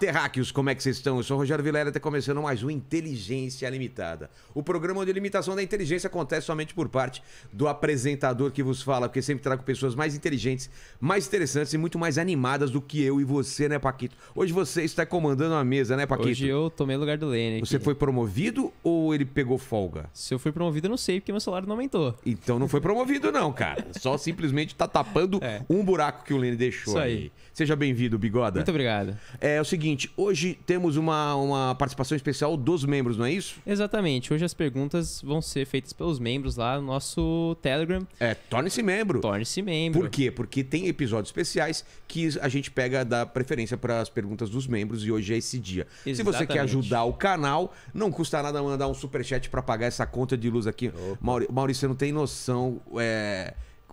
terráqueos, como é que vocês estão? Eu sou o Rogério Vilela, está começando mais um Inteligência Limitada. O programa onde a limitação da inteligência acontece somente por parte do apresentador que vos fala, porque sempre trago pessoas mais inteligentes, mais interessantes e muito mais animadas do que eu e você, né, Paquito? Hoje você está comandando a mesa, né, Paquito? Hoje eu tomei o lugar do Lene aqui. Você foi promovido ou ele pegou folga? Se eu fui promovido, eu não sei, porque meu salário não aumentou. Então não foi promovido não, cara. Só simplesmente tá tapando um buraco que o Lene deixou. Isso aí. Seja bem-vindo, Bigoda. Muito obrigado. É o seguinte, hoje temos uma participação especial dos membros, não é isso? Exatamente. Hoje as perguntas vão ser feitas pelos membros lá no nosso Telegram. É, torne-se membro. Torne-se membro. Por quê? Porque tem episódios especiais que a gente pega da preferência para as perguntas dos membros e hoje é esse dia. Exatamente. Se você quer ajudar o canal, não custa nada mandar um superchat para pagar essa conta de luz aqui. Maurício, você não tem noção...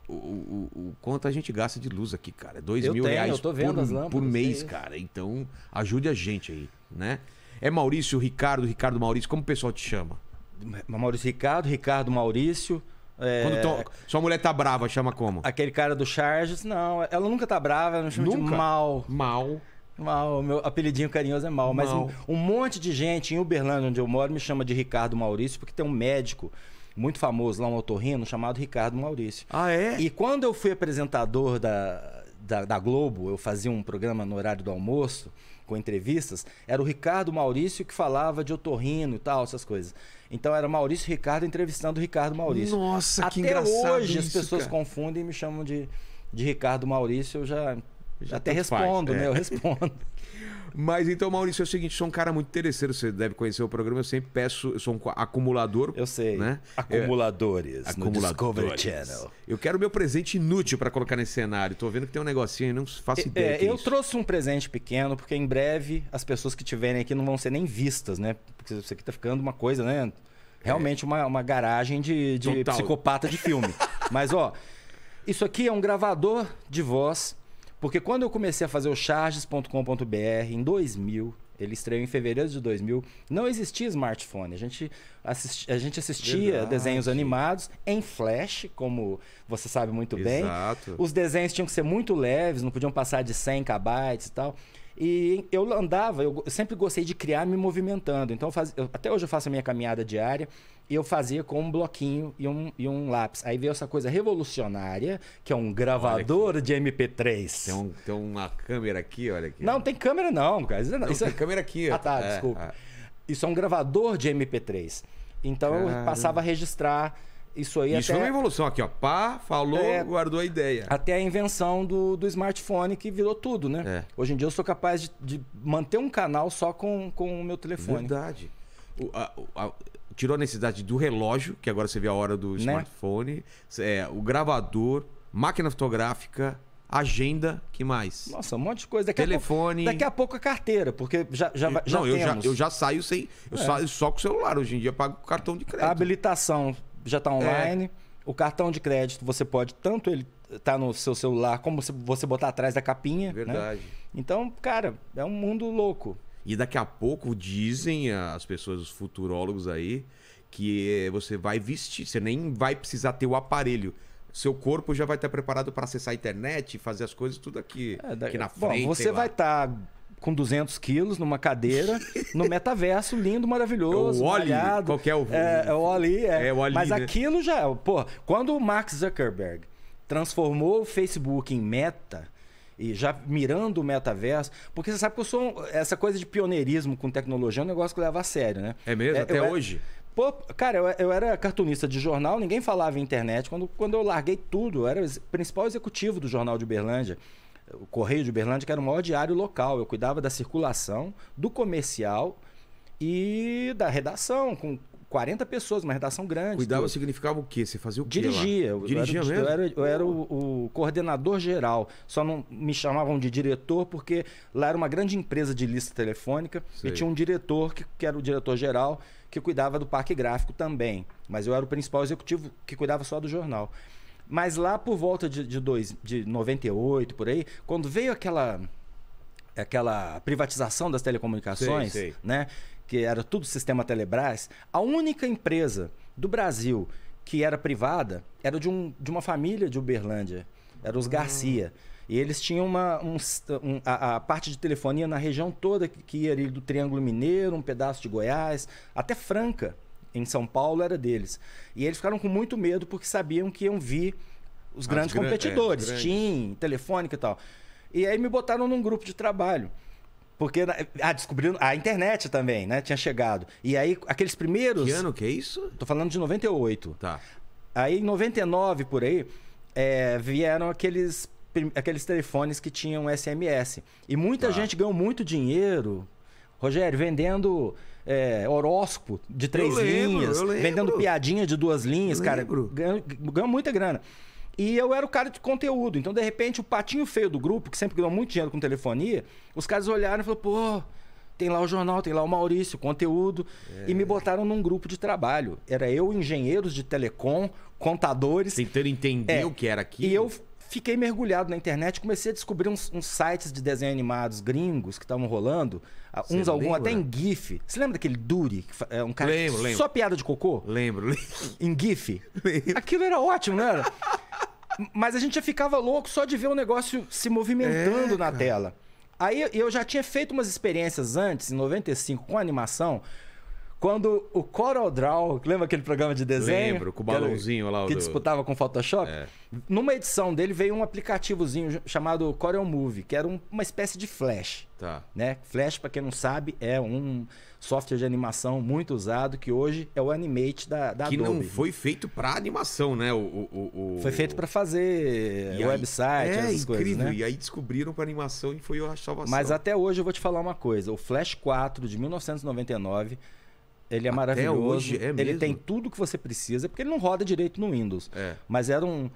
O quanto a gente gasta de luz aqui, cara. R$2.000 por mês, cara. Então, ajude a gente aí, né? É Maurício Ricardo, Ricardo Maurício. Como o pessoal te chama? Maurício Ricardo, Ricardo Maurício. Sua mulher tá brava, chama como? Aquele cara do Charges. Não, ela nunca tá brava, ela não chama de Mal. Mal. Mal, meu apelidinho carinhoso é Mal. Mas um monte de gente em Uberlândia, onde eu moro, me chama de Ricardo Maurício, porque tem um médico muito famoso lá, um otorrino, chamado Ricardo Maurício. Ah, é? E quando eu fui apresentador da Globo, eu fazia um programa no horário do almoço, com entrevistas, era o Ricardo Maurício que falava de otorrino e tal, essas coisas. Então era Maurício Ricardo entrevistando o Ricardo Maurício. Nossa, que engraçado. Até hoje as pessoas confundem e me chamam de Ricardo Maurício, eu já até respondo, né? Eu respondo. Mas então, Maurício, é o seguinte, sou um cara muito interesseiro, você deve conhecer o programa, eu sempre peço, eu sou um acumulador. Eu sei, né? Acumuladores no Discovery Channel. Eu quero o meu presente inútil para colocar nesse cenário, tô vendo que tem um negocinho aí, não faço ideia. Eu trouxe um presente pequeno, porque em breve as pessoas que estiverem aqui não vão ser nem vistas, né? Porque isso aqui tá ficando uma coisa, né? Realmente uma garagem de psicopata de filme. Mas, ó, isso aqui é um gravador de voz. Porque quando eu comecei a fazer o Charges.com.br, em 2000, ele estreou em fevereiro de 2000, não existia smartphone. A gente assistia desenhos animados em Flash, como você sabe muito bem. Exato. Os desenhos tinham que ser muito leves, não podiam passar de 100 KB e tal. E eu andava, eu sempre gostei de criar me movimentando. Então, até hoje eu faço a minha caminhada diária e eu fazia com um bloquinho e um lápis. Aí veio essa coisa revolucionária, que é um gravador de MP3. Tem uma câmera aqui, olha aqui. Não, não tem câmera não, cara. Isso tem câmera aqui. Ah, tá, desculpa. Isso é um gravador de MP3. Então, eu passava a registrar... Isso aí até... foi uma evolução aqui, ó. Pá, falou, guardou a ideia. Até a invenção do smartphone que virou tudo, né? É. Hoje em dia eu sou capaz de manter um canal só com o meu telefone. Verdade. Tirou a necessidade do relógio, que agora você vê a hora do smartphone, o gravador, máquina fotográfica, agenda, que mais? Nossa, um monte de coisa. Telefone. Daqui a pouco a carteira, porque já não, eu já saio sem... Eu saio só com o celular. Hoje em dia eu pago com cartão de crédito. A habilitação... já está online, o cartão de crédito você pode, tanto ele tá no seu celular, como você botar atrás da capinha. Verdade. Né? Então, cara, é um mundo louco. E daqui a pouco dizem as pessoas, os futurólogos aí, que você vai vestir, você nem vai precisar ter o aparelho. Seu corpo já vai estar preparado para acessar a internet, fazer as coisas tudo aqui, aqui na frente. Bom, você vai estar... com 200 quilos numa cadeira, no metaverso, lindo, maravilhoso, malhado. Qual que é o... É o Oli, é. É o Oli, mas aquilo já... Pô, quando o Mark Zuckerberg transformou o Facebook em meta, e já mirando o metaverso... Porque você sabe que eu sou... Essa coisa de pioneirismo com tecnologia é um negócio que eu levo a sério, né? É mesmo? Até hoje? Pô, cara, eu era cartunista de jornal, ninguém falava em internet. Quando eu larguei tudo, eu era o principal executivo do Jornal de Uberlândia. O Correio de Uberlândia, que era o maior diário local. Eu cuidava da circulação, do comercial e da redação, com 40 pessoas, uma redação grande. Cuidava tudo. Significava o quê? Você fazia o quê? Dirigia. Dirigia mesmo? Eu era o coordenador geral. Só não me chamavam de diretor, porque lá era uma grande empresa de lista telefônica. Sei. E tinha um diretor, que era o diretor geral, que cuidava do parque gráfico também. Mas eu era o principal executivo, que cuidava só do jornal. Mas lá por volta de 98, por aí, quando veio aquela privatização das telecomunicações, sei, sei, né, que era tudo sistema Telebrás, a única empresa do Brasil que era privada era de uma família de Uberlândia, era os Garcia. E eles tinham a parte de telefonia na região toda, que ia ali do Triângulo Mineiro, um pedaço de Goiás, até Franca, em São Paulo, era deles. E eles ficaram com muito medo porque sabiam que iam vir os grandes competidores, TIM, Telefônica e tal. E aí me botaram num grupo de trabalho. Porque descobriram a internet também, né? Tinha chegado. E aí, aqueles primeiros... Que ano que é isso? Tô falando de 98. Tá. Aí, em 99, por aí, vieram aqueles telefones que tinham SMS. E muita gente ganhou muito dinheiro, Rogério, vendendo horóscopo de 3 linhas, vendendo piadinha de 2 linhas, cara. Ganhou muita grana. E eu era o cara de conteúdo. Então, de repente, o patinho feio do grupo, que sempre ganhou muito dinheiro com telefonia, os caras olharam e falaram, pô, tem lá o jornal, tem lá o Maurício, conteúdo. E me botaram num grupo de trabalho. Era eu, engenheiros de telecom, contadores. Tentando entender o que era aquilo. E eu fiquei mergulhado na internet, comecei a descobrir uns sites de desenho animados gringos que estavam rolando. Até em GIF. Você lembra daquele Duri? É um cara lembro. Só piada de cocô? Lembro. Em GIF? Lembro. Aquilo era ótimo, não era? Mas a gente já ficava louco só de ver o negócio se movimentando na tela. Aí eu já tinha feito umas experiências antes, em 95, com animação, quando o Corel Draw, lembra aquele programa de desenho? Lembro, com o balãozinho lá. Que disputava com o Photoshop. É. Numa edição dele veio um aplicativozinho chamado Corel Movie, que era uma espécie de Flash. Tá. Né? Flash, para quem não sabe, é um software de animação muito usado, que hoje é o Animate da Adobe. Que não foi feito para animação, né? Foi feito para fazer website, essas coisas, incrível, né? E aí descobriram para animação e foi a salvação. Mas até hoje eu vou te falar uma coisa. O Flash 4 de 1999, ele é maravilhoso. Hoje é mesmo? Ele tem tudo que você precisa, porque ele não roda direito no Windows. É. Mas era um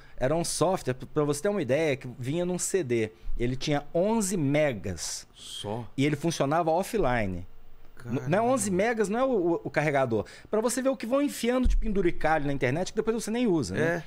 software, para você ter uma ideia, que vinha num CD. Ele tinha 11 megas. Só? E ele funcionava offline. Caramba. Não é 11 megas, não é o carregador. Para você ver o que vão enfiando de penduricalho na internet, que depois você nem usa, né?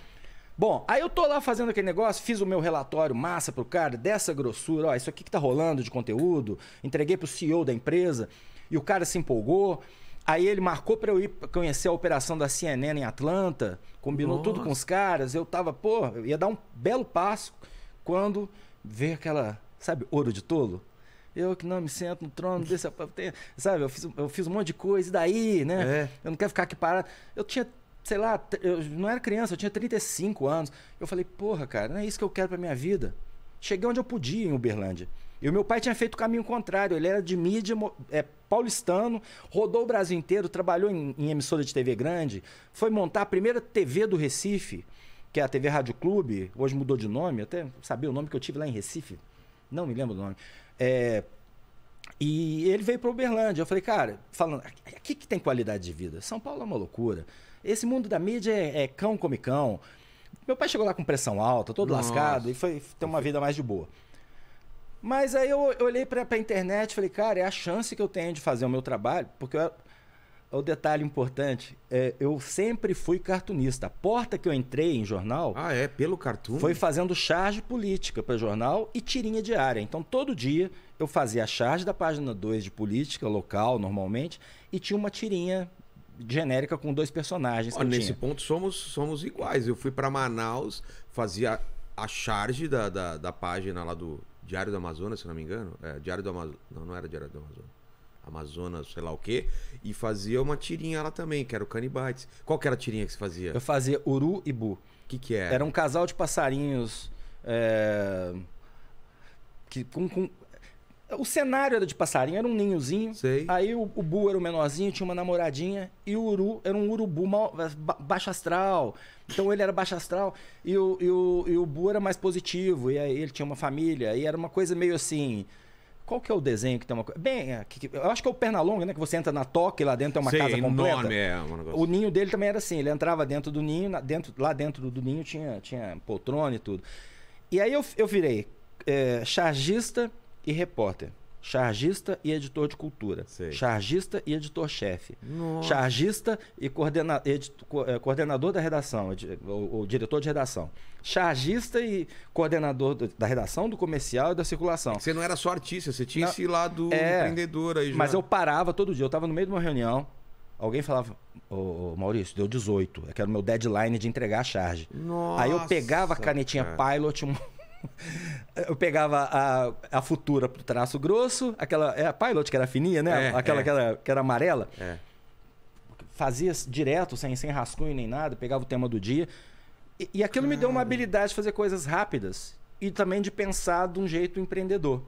Bom, aí eu tô lá fazendo aquele negócio, fiz o meu relatório massa pro cara, dessa grossura, ó, isso aqui que tá rolando de conteúdo, entreguei pro CEO da empresa, e o cara se empolgou. Aí ele marcou para eu ir conhecer a operação da CNN em Atlanta, combinou tudo com os caras. Eu tava, pô, eu ia dar um belo passo quando veio aquela, sabe, ouro de tolo? Eu que não me sento no trono desse... Sabe, eu fiz um monte de coisa, e daí, né? É. Eu não quero ficar aqui parado. Eu tinha, sei lá, eu não era criança, eu tinha 35 anos. Eu falei, porra, cara, não é isso que eu quero pra minha vida. Cheguei onde eu podia em Uberlândia. E o meu pai tinha feito o caminho contrário. Ele era de mídia paulistano, rodou o Brasil inteiro, trabalhou em emissora de TV grande, foi montar a primeira TV do Recife, que é a TV Rádio Clube, hoje mudou de nome, até sabia o nome que eu tive lá em Recife, não me lembro do nome. E ele veio para Uberlândia. Eu falei, cara, falando, aqui que tem qualidade de vida. São Paulo é uma loucura. Esse mundo da mídia é cão come cão. Meu pai chegou lá com pressão alta, todo lascado, e foi ter uma vida mais de boa. Mas aí eu olhei para a internet e falei, cara, é a chance que eu tenho de fazer o meu trabalho, porque o detalhe importante, eu sempre fui cartunista. A porta que eu entrei em jornal... Ah, é? Pelo cartoon? Foi fazendo charge política para jornal e tirinha diária. Então, todo dia, eu fazia a charge da página 2 de política, local, normalmente, e tinha uma tirinha genérica com 2 personagens. Olha, nesse ponto, somos iguais. Eu fui para Manaus, fazia a charge da página lá do... Diário do Amazonas, se não me engano. Diário do Amazonas. Não era Diário do Amazonas. Amazonas, sei lá o quê. E fazia uma tirinha lá também, que era o Canibites. Qual que era a tirinha que você fazia? Eu fazia Uru e Bu. O que era? Era um casal de passarinhos. O cenário era de passarinho, era um ninhozinho. Sei. Aí o Bu era o menorzinho, tinha uma namoradinha. E o Uru era um urubu baixo astral. Então ele era baixo astral e o Bu era mais positivo. E aí ele tinha uma família. E era uma coisa meio assim... Qual que é o desenho que tem uma coisa... Bem, eu acho que é o Pernalonga, né? Que você entra na toca e lá dentro é uma casa completa. Enorme, um negócio. O ninho dele também era assim. Ele entrava dentro do ninho. Lá dentro do ninho tinha poltrona e tudo. E aí eu virei chargista... e repórter, chargista e editor de cultura, chargista e editor-chefe, chargista e coordenador da redação, ou diretor de redação, chargista e coordenador da redação, do comercial e da circulação. Você não era só artista, você tinha esse lado empreendedor aí já. Mas eu parava todo dia, eu estava no meio de uma reunião, alguém falava, ô Maurício, deu 18, que era o meu deadline de entregar a charge. Nossa, aí eu pegava a canetinha Pilot, Eu pegava a Futura pro traço grosso, aquela a Pilot que era fininha, né? Que era amarela. É. Fazia direto, sem rascunho nem nada, pegava o tema do dia. E aquilo me deu uma habilidade de fazer coisas rápidas e também de pensar de um jeito empreendedor.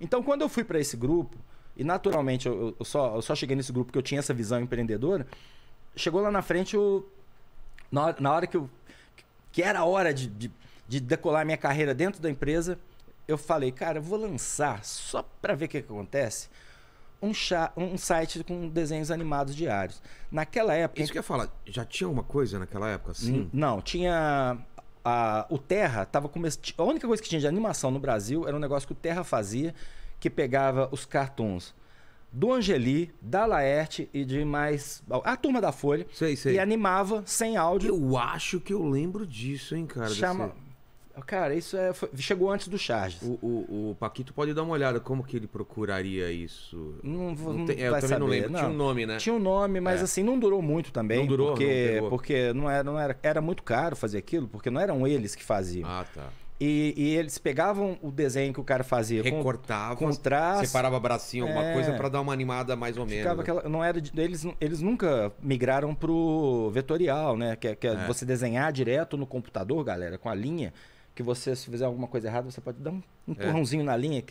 Então, quando eu fui para esse grupo, e naturalmente eu só cheguei nesse grupo porque eu tinha essa visão empreendedora, chegou lá na frente, na hora que era a hora de decolar minha carreira dentro da empresa, eu falei, cara, eu vou lançar, só para ver o que acontece, um site com desenhos animados diários. Naquela época... Isso que eu ia falar, já tinha uma coisa naquela época assim? Não, tinha... o Terra tava começando... A única coisa que tinha de animação no Brasil era um negócio que o Terra fazia, que pegava os cartoons do Angeli, da Laerte e de mais... A turma da Folha. Sei. E animava sem áudio. Eu acho que eu lembro disso, hein, cara? Cara, isso chegou antes do Charges. O Paquito pode dar uma olhada como que ele procuraria isso. Eu também não lembro. Não. Tinha um nome, né? Tinha um nome, mas assim, não durou muito também. Não durou? Porque era muito caro fazer aquilo, porque não eram eles que faziam. Ah, tá. E eles pegavam o desenho que o cara fazia, recortavam, com traço, separava bracinho, alguma coisa para dar uma animada mais ou menos. Eles nunca migraram pro vetorial, né? Que é você desenhar direto no computador, galera, com a linha. Que você, se fizer alguma coisa errada, você pode dar um empurrãozinho na linha,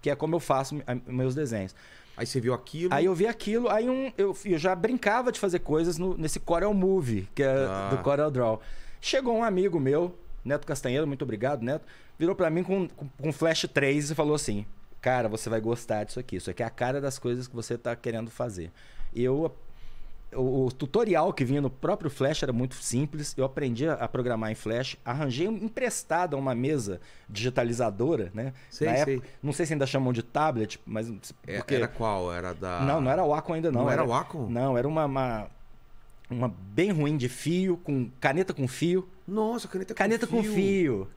que é como eu faço meus desenhos. Aí você viu aquilo? Aí eu vi aquilo, aí eu já brincava de fazer coisas nesse Corel Movie, que é do Corel Draw. Chegou um amigo meu, Neto Castanheiro, muito obrigado, Neto, virou para mim com Flash 3 e falou assim, cara, você vai gostar disso aqui, isso aqui é a cara das coisas que você tá querendo fazer. E o tutorial que vinha no próprio Flash era muito simples. Eu aprendi a programar em Flash. Arranjei emprestado a uma mesa digitalizadora, né? Na época, não sei se ainda chamam de tablet, mas... Porque... Era qual? Era da... Não era Wacom ainda não. Não era Wacom? Não, era uma bem ruim de fio, caneta com fio. Nossa, caneta com fio.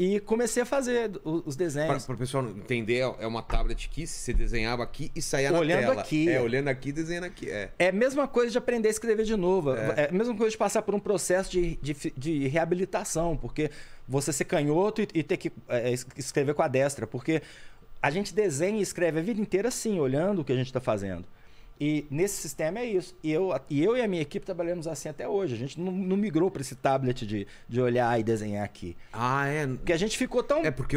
E comecei a fazer os desenhos. Para o pessoal entender, é uma tablet que você desenhava aqui e saía na tela. Olhando aqui. Olhando aqui e desenhando aqui. É a mesma coisa de aprender a escrever de novo. É a mesma coisa de passar por um processo de reabilitação. Porque você ser canhoto e ter que escrever com a destra. Porque a gente desenha e escreve a vida inteira assim, olhando o que a gente está fazendo. E nesse sistema é isso. E eu e a minha equipe trabalhamos assim até hoje. A gente não migrou para esse tablet de olhar e desenhar aqui. Ah, é? Porque a gente ficou tão... É porque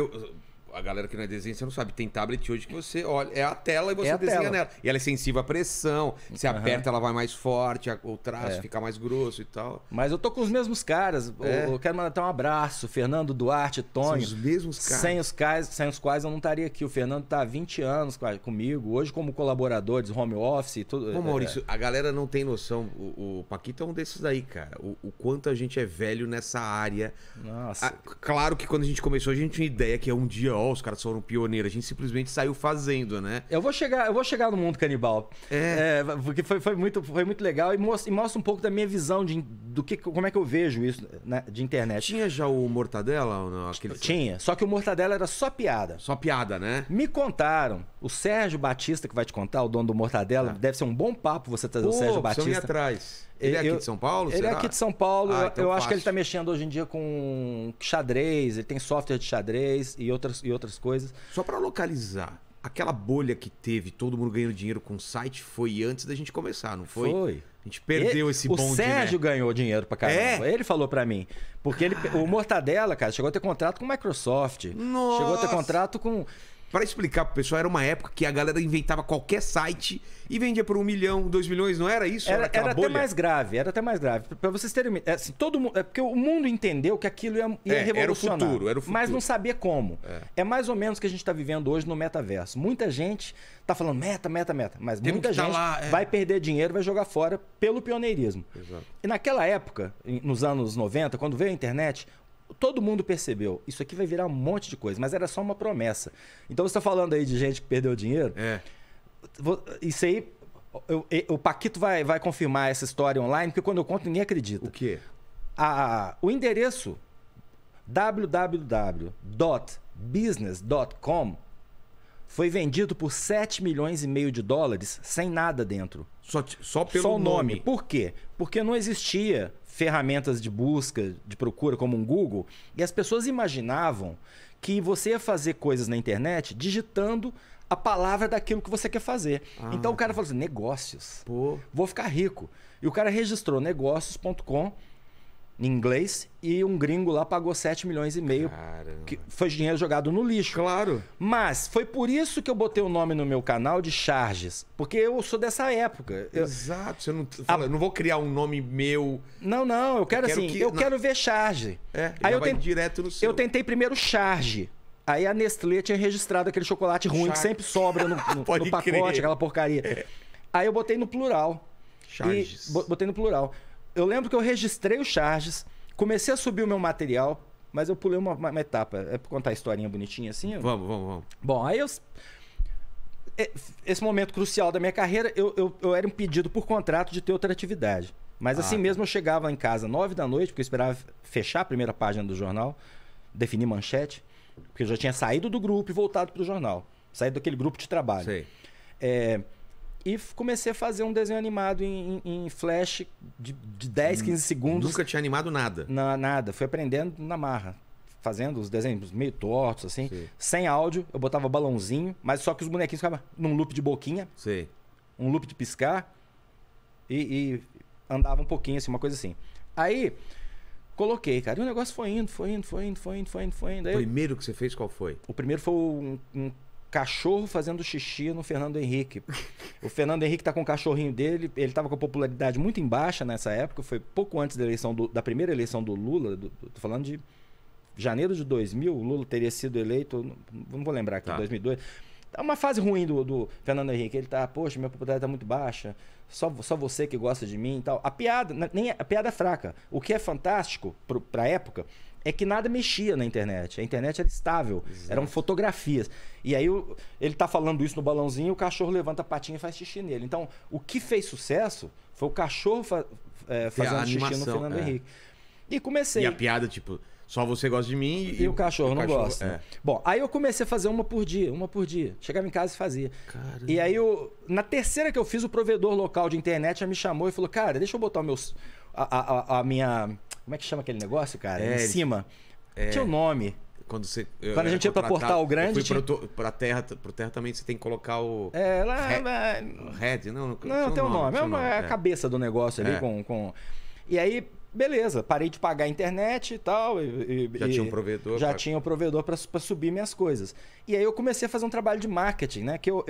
a galera que não é desenho, você não sabe. Tem tablet hoje que você olha... É a tela e você desenha nela. E ela é sensível à pressão. Você aperta, ela vai mais forte. O traço fica mais grosso e tal. Mas eu tô com os mesmos caras. Eu quero mandar até um abraço. Fernando, Duarte, Tonho. São os mesmos caras. Sem os quais eu não estaria aqui. O Fernando tá há 20 anos comigo. Hoje como colaborador de home office e tudo. Bom, Maurício, a galera não tem noção. O Paquito é um desses aí, cara. O quanto a gente é velho nessa área. Nossa. Claro que quando a gente começou, a gente tinha ideia que é um dia... os caras foram pioneiros, a gente simplesmente saiu fazendo, né? Eu vou chegar no Mundo Canibal. Porque foi muito legal e mostra um pouco da minha visão como é que eu vejo isso de internet. Tinha já o Mortadela ou não? Tinha, só que o Mortadela era só piada. Só piada, né? Me contaram. O Sérgio Batista, que vai te contar, o dono do Mortadela, deve ser um bom papo você trazer o Sérgio Batista. Eu ia atrás. Ele é aqui de São Paulo? Ele é aqui de São Paulo. Eu acho que ele está mexendo hoje em dia com xadrez, ele tem software de xadrez e outras coisas. Só para localizar, aquela bolha que teve, todo mundo ganhando dinheiro com o site, foi antes da gente começar, não foi? Foi. A gente perdeu esse bonde, né? O Sérgio ganhou dinheiro pra caramba. Ele falou pra mim. Porque o Mortadela, cara, chegou a ter contrato com Microsoft. Nossa. Chegou a ter contrato com... Para explicar pro pessoal, era uma época que a galera inventava qualquer site e vendia por 1 milhão, 2 milhões, não era isso? Era até mais grave. Para vocês terem... Assim, porque o mundo entendeu que aquilo ia revolucionar. Era o futuro. Mas não sabia como. É mais ou menos o que a gente está vivendo hoje no metaverso. Muita gente está falando meta, mas muita gente vai perder dinheiro, vai jogar fora pelo pioneirismo. Exato. E naquela época, nos anos 90, quando veio a internet... Todo mundo percebeu, isso aqui vai virar um monte de coisa, mas era só uma promessa. Então você está falando aí de gente que perdeu dinheiro? Isso aí, o Paquito vai confirmar essa história online, porque quando eu conto ninguém acredita. O quê? O endereço www.business.com Foi vendido por 7 milhões e meio de dólares sem nada dentro. Só pelo nome. Só o nome. Por quê? Porque não existia ferramentas de busca, de procura, como um Google. E as pessoas imaginavam que você ia fazer coisas na internet digitando a palavra daquilo que você quer fazer. Então o cara falou assim, negócios. Pô. Vou ficar rico. E o cara registrou negócios.com em inglês e um gringo lá pagou 7 milhões e meio. Que foi dinheiro jogado no lixo. Claro. Mas foi por isso que eu botei o nome no meu canal de Charges. Porque eu sou dessa época. Exato. Você não fala, não vou criar um nome meu. Não, não. Eu quero assim, eu quero ver Charge. É, aí eu tentei direto no seu. Eu tentei primeiro Charge. Aí a Nestlé tinha registrado aquele chocolate ruim que sempre sobra no pacote, aquela porcaria. É. Aí eu botei no plural. Charges. Botei no plural. Eu lembro que eu registrei o Charges, comecei a subir o meu material, mas eu pulei uma etapa. É pra contar a historinha bonitinha assim? Vamos. Bom, aí eu... Esse momento crucial da minha carreira, eu era impedido por contrato de ter outra atividade. Mas assim mesmo eu chegava em casa 9 da noite, porque eu esperava fechar a primeira página do jornal, definir manchete, porque eu já tinha saído do grupo e voltado pro jornal. Saído daquele grupo de trabalho. Sei. E comecei a fazer um desenho animado em Flash de 10, 15 segundos. Nunca tinha animado nada? Nada. Fui aprendendo na marra. Fazendo os desenhos meio tortos, assim. Sim. Sem áudio, eu botava balãozinho. Mas só que os bonequinhos ficavam num loop de boquinha. Sim. Um loop de piscar. E andava um pouquinho, assim, uma coisa assim. Aí, coloquei, cara. E o negócio foi indo. Aí, o primeiro que você fez, qual foi? O primeiro foi um cachorro fazendo xixi no Fernando Henrique. O Fernando Henrique tá com o cachorrinho dele, ele tava com a popularidade muito em baixa nessa época, foi pouco antes da eleição da primeira eleição do Lula, tô falando de janeiro de 2000, o Lula teria sido eleito, não vou lembrar aqui, 2002. É uma fase ruim do Fernando Henrique, ele tá, poxa, minha popularidade tá muito baixa, só você que gosta de mim e tal. A piada é fraca. O que é fantástico pra época... é que nada mexia na internet. A internet era estável. Exato. Eram fotografias. E aí ele tá falando isso no balãozinho, o cachorro levanta a patinha e faz xixi nele. Então, o que fez sucesso foi o cachorro fazendo xixi no Fernando Henrique. E comecei... E a piada, tipo, só você gosta de mim e o cachorro não gosta. Né? Bom, aí eu comecei a fazer uma por dia. Chegava em casa e fazia. Caramba. E aí, na terceira que eu fiz, o provedor local de internet já me chamou e falou, cara, deixa eu botar a minha... Como é que chama aquele negócio, cara? Em cima. Tinha o nome. Quando a gente ia pra Portal Grande... Eu fui pra terra também, você tem que colocar o... Red, não... Não, tem o nome. É a cabeça do negócio ali com... E aí, beleza. Parei de pagar a internet e tal. Já tinha um provedor. Já tinha um provedor pra subir minhas coisas. E aí eu comecei a fazer um trabalho de marketing, né? Que eu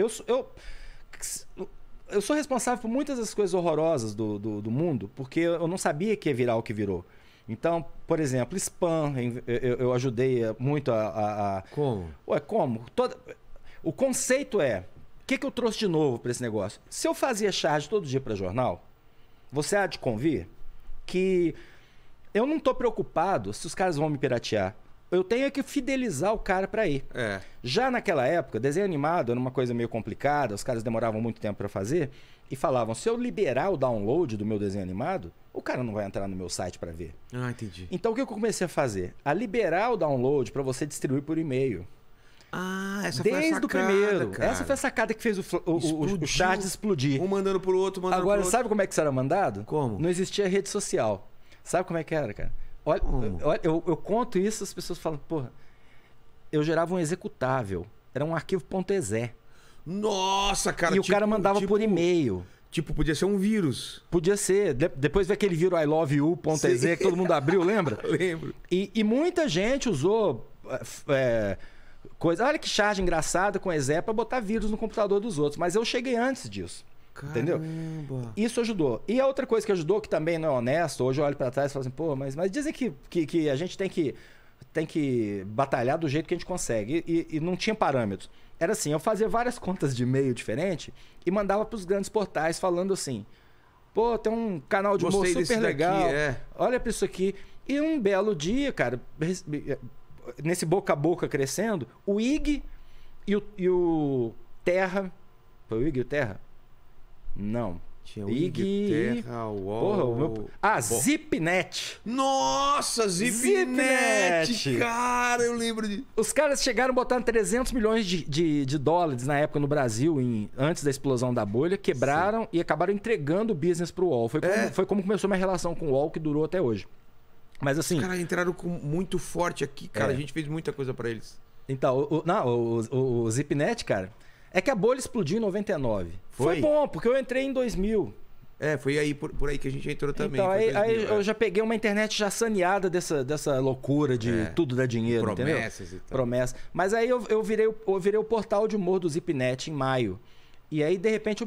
sou responsável por muitas das coisas horrorosas do mundo, porque eu não sabia que ia virar o que virou. Então, por exemplo, spam, eu ajudei muito a... Como? Ué, como? O conceito é, o que eu trouxe de novo para esse negócio? Se eu fazia charge todo dia para jornal, você há de convir que eu não estou preocupado se os caras vão me piratear. Eu tenho que fidelizar o cara para ir. Já naquela época, desenho animado era uma coisa meio complicada, os caras demoravam muito tempo para fazer e falavam, se eu liberar o download do meu desenho animado, o cara não vai entrar no meu site para ver. Ah, entendi. Então o que eu comecei a fazer? A liberar o download para você distribuir por e-mail. Ah, essa foi a sacada, desde o primeiro. Cara. Essa foi a sacada que fez o chat explodir. Um mandando pro outro, mandando pro outro. Agora, sabe como é que isso era mandado? Como? Não existia rede social. Sabe como é que era, cara? Olha, eu conto isso, as pessoas falam, porra, eu gerava um executável, era um arquivo .exe. Nossa, cara. E o cara mandava por e-mail. Tipo, podia ser um vírus. Podia ser. Depois veio aquele vírus I love you.exe que todo mundo abriu, lembra? Lembro. E muita gente usou coisa, olha que charge engraçada com exe pra botar vírus no computador dos outros, mas eu cheguei antes disso. Caramba. Entendeu? Isso ajudou. E a outra coisa que ajudou, que também não é honesto, hoje eu olho pra trás e falo assim, pô, mas dizem que a gente tem que batalhar do jeito que a gente consegue. E não tinha parâmetros. Era assim, eu fazia várias contas de e-mail diferente e mandava pros grandes portais falando assim, pô, tem um canal de humor super legal, olha pra isso aqui. E um belo dia, cara, nesse boca a boca crescendo, o IG e o Terra... Foi o IG e o Terra? Não. Tinha IG, Terra, UOL... Meu... Ah, Zipnet! Nossa, Zipnet! Cara, eu lembro de... Os caras chegaram botando 300 milhões de dólares na época no Brasil, antes da explosão da bolha, quebraram. Sim. E acabaram entregando o business pro UOL. Foi como começou minha relação com o UOL, que durou até hoje. Mas assim... Os caras entraram muito forte aqui, cara. É. A gente fez muita coisa pra eles. Então, o Zipnet, cara... É que a bolha explodiu em 99. Foi bom, porque eu entrei em 2000. É, foi aí por aí que a gente entrou também. Então, aí eu já peguei uma internet já saneada dessa loucura de tudo dá dinheiro, promessas, entendeu? E tal. Promessas. Mas aí eu virei o portal de humor do Zipnet em maio. E aí, de repente,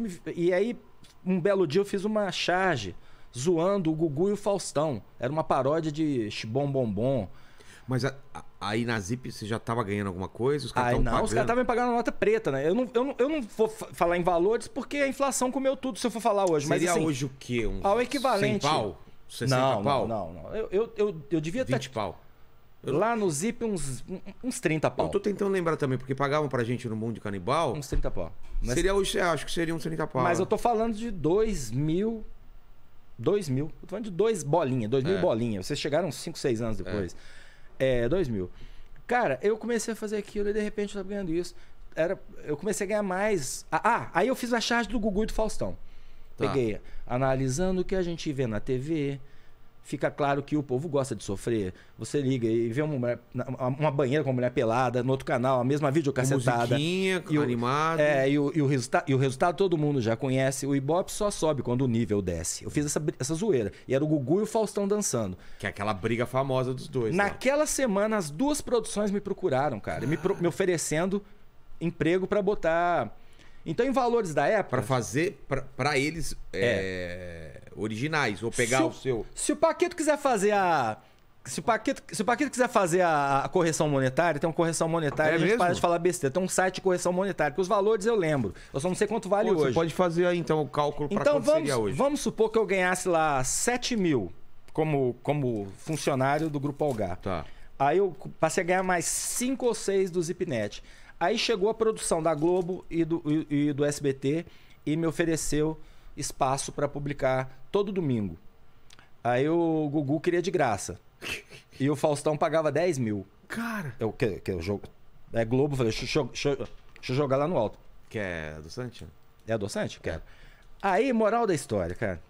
um belo dia eu fiz uma charge zoando o Gugu e o Faustão. Era uma paródia de Xibom Bombom. Mas aí na Zip você já tava ganhando alguma coisa? Os caras estavam pagando? Os caras estavam me pagando nota preta, né? Eu não vou falar em valores porque a inflação comeu tudo se eu for falar hoje. Seria, mas assim, hoje o quê? Ao equivalente... 100 pau? 60 pau? Não. Eu devia estar... 20 pau. Lá no Zip, uns 30 pau. Eu tô tentando lembrar também, porque pagavam pra gente no Mundo Canibal... Uns 30 pau. Mas... Seria hoje, acho que seria uns 30 pau. Mas eu tô falando de 2.000... 2.000. Eu tô falando de 2 mil bolinha. Vocês chegaram uns 5, 6 anos depois. 2.000. Cara, eu comecei a fazer aquilo e de repente eu tava ganhando isso. Eu comecei a ganhar mais. Aí eu fiz a charge do Gugu e do Faustão. Tá. Peguei, analisando o que a gente vê na TV, fica claro que o povo gosta de sofrer. Você liga e vê uma banheira com uma mulher pelada, no outro canal, a mesma videocacetada. Musiquinha, animado. E o resultado todo mundo já conhece. O Ibope só sobe quando o nível desce. Eu fiz essa zoeira. E era o Gugu e o Faustão dançando. Que é aquela briga famosa dos dois. Naquela semana, as duas produções me procuraram, cara. Me oferecendo emprego pra botar... Então, em valores da época... Pra fazer pra eles originais, ou pegar o seu... Se o Paquito quiser fazer a... Se o Paquito quiser fazer a correção monetária, tem uma correção monetária, a gente mesmo? Para de falar besteira. Tem um site de correção monetária, porque os valores eu lembro. Eu só não sei quanto vale hoje. Você pode fazer aí, então, o cálculo para quanto seria hoje. Vamos supor que eu ganhasse lá 7 mil como funcionário do Grupo Algar. Tá. Aí eu passei a ganhar mais 5 ou 6 do Zipnet. Aí chegou a produção da Globo e do SBT e me ofereceu espaço para publicar todo domingo. Aí o Gugu queria de graça. E o Faustão pagava 10 mil. Cara! Eu jogo. É Globo, falei, deixa eu jogar lá no alto. Que é adoçante? É adoçante? Quero. Aí, moral da história, cara.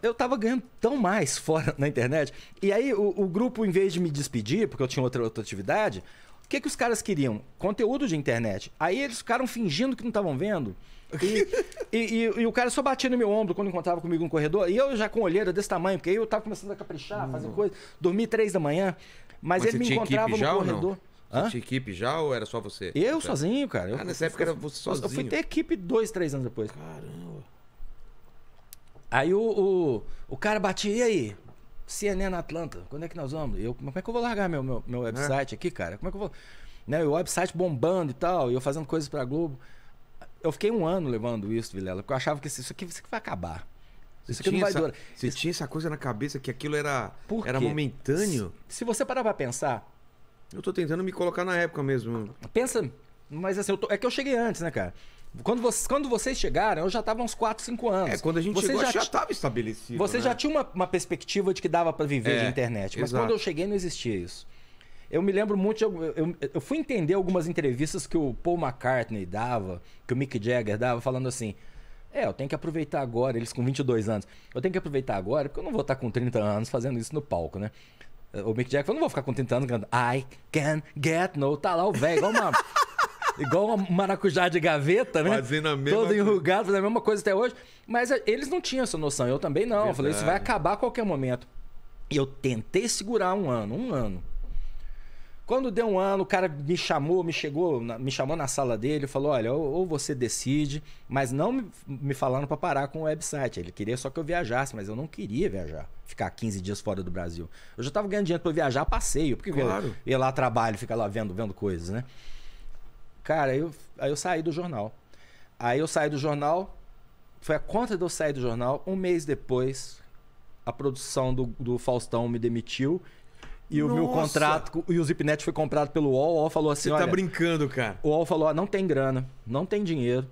Eu tava ganhando tão mais fora na internet. E aí o grupo, em vez de me despedir, porque eu tinha outra atividade... O que os caras queriam? Conteúdo de internet. Aí eles ficaram fingindo que não estavam vendo. E o cara só batia no meu ombro quando encontrava comigo no corredor. E eu já com olheira desse tamanho, porque aí eu tava começando a caprichar, fazer coisa. Dormi 3 da manhã. Mas ele me encontrava no corredor. Você tinha equipe já ou era só você? Eu sozinho, cara. Nessa época era você sozinho. Eu fui ter equipe 2, 3 anos depois. Caramba. Aí o cara batia, e aí? CNN na Atlanta, quando é que nós vamos? Como é que eu vou largar meu website aqui, cara? Como é que eu vou... Né, o website bombando e tal, e eu fazendo coisas pra Globo. Eu fiquei 1 ano levando isso, Vilela, porque eu achava que isso aqui vai acabar. Isso aqui não vai durar. Você tinha essa coisa na cabeça que aquilo era momentâneo? Se você parar pra pensar... Eu tô tentando me colocar na época mesmo. Pensa, mas assim, é que eu cheguei antes, né, cara? Quando vocês chegaram, eu já tava uns 4, 5 anos. Quando a gente chegou, já estava estabelecido. Você, né? Já tinha uma perspectiva de que dava para viver de internet. Mas quando eu cheguei, não existia isso. Eu me lembro muito... Eu fui entender algumas entrevistas que o Paul McCartney dava, que o Mick Jagger dava, falando assim... eu tenho que aproveitar agora, eles com 22 anos. Eu tenho que aproveitar agora, porque eu não vou estar com 30 anos fazendo isso no palco, né? O Mick Jagger falou, não vou ficar com 30 anos cantando... I can get no... Tá lá o velho, igual uma... Igual um maracujá de gaveta, né? Fazendo a mesma coisa. Todo enrugado, fazendo a mesma coisa até hoje. Mas eles não tinham essa noção, eu também não. Verdade. Eu falei, isso vai acabar a qualquer momento. E eu tentei segurar 1 ano. Quando deu 1 ano, o cara me chamou na sala dele e falou, olha, ou você decide, mas não me falando pra parar com o website. Ele queria só que eu viajasse, mas eu não queria viajar. Ficar 15 dias fora do Brasil. Eu já tava ganhando dinheiro pra eu viajar a passeio, porque claro. Eu ia lá, trabalho, ficar lá vendo coisas, né? Cara, aí eu saí do jornal. Foi a conta de eu sair do jornal. 1 mês depois, a produção do Faustão me demitiu. E Nossa. O meu contrato... E o Zipnet foi comprado pelo UOL. O UOL falou assim, Você tá brincando, cara. O UOL falou, não tem grana, não tem dinheiro.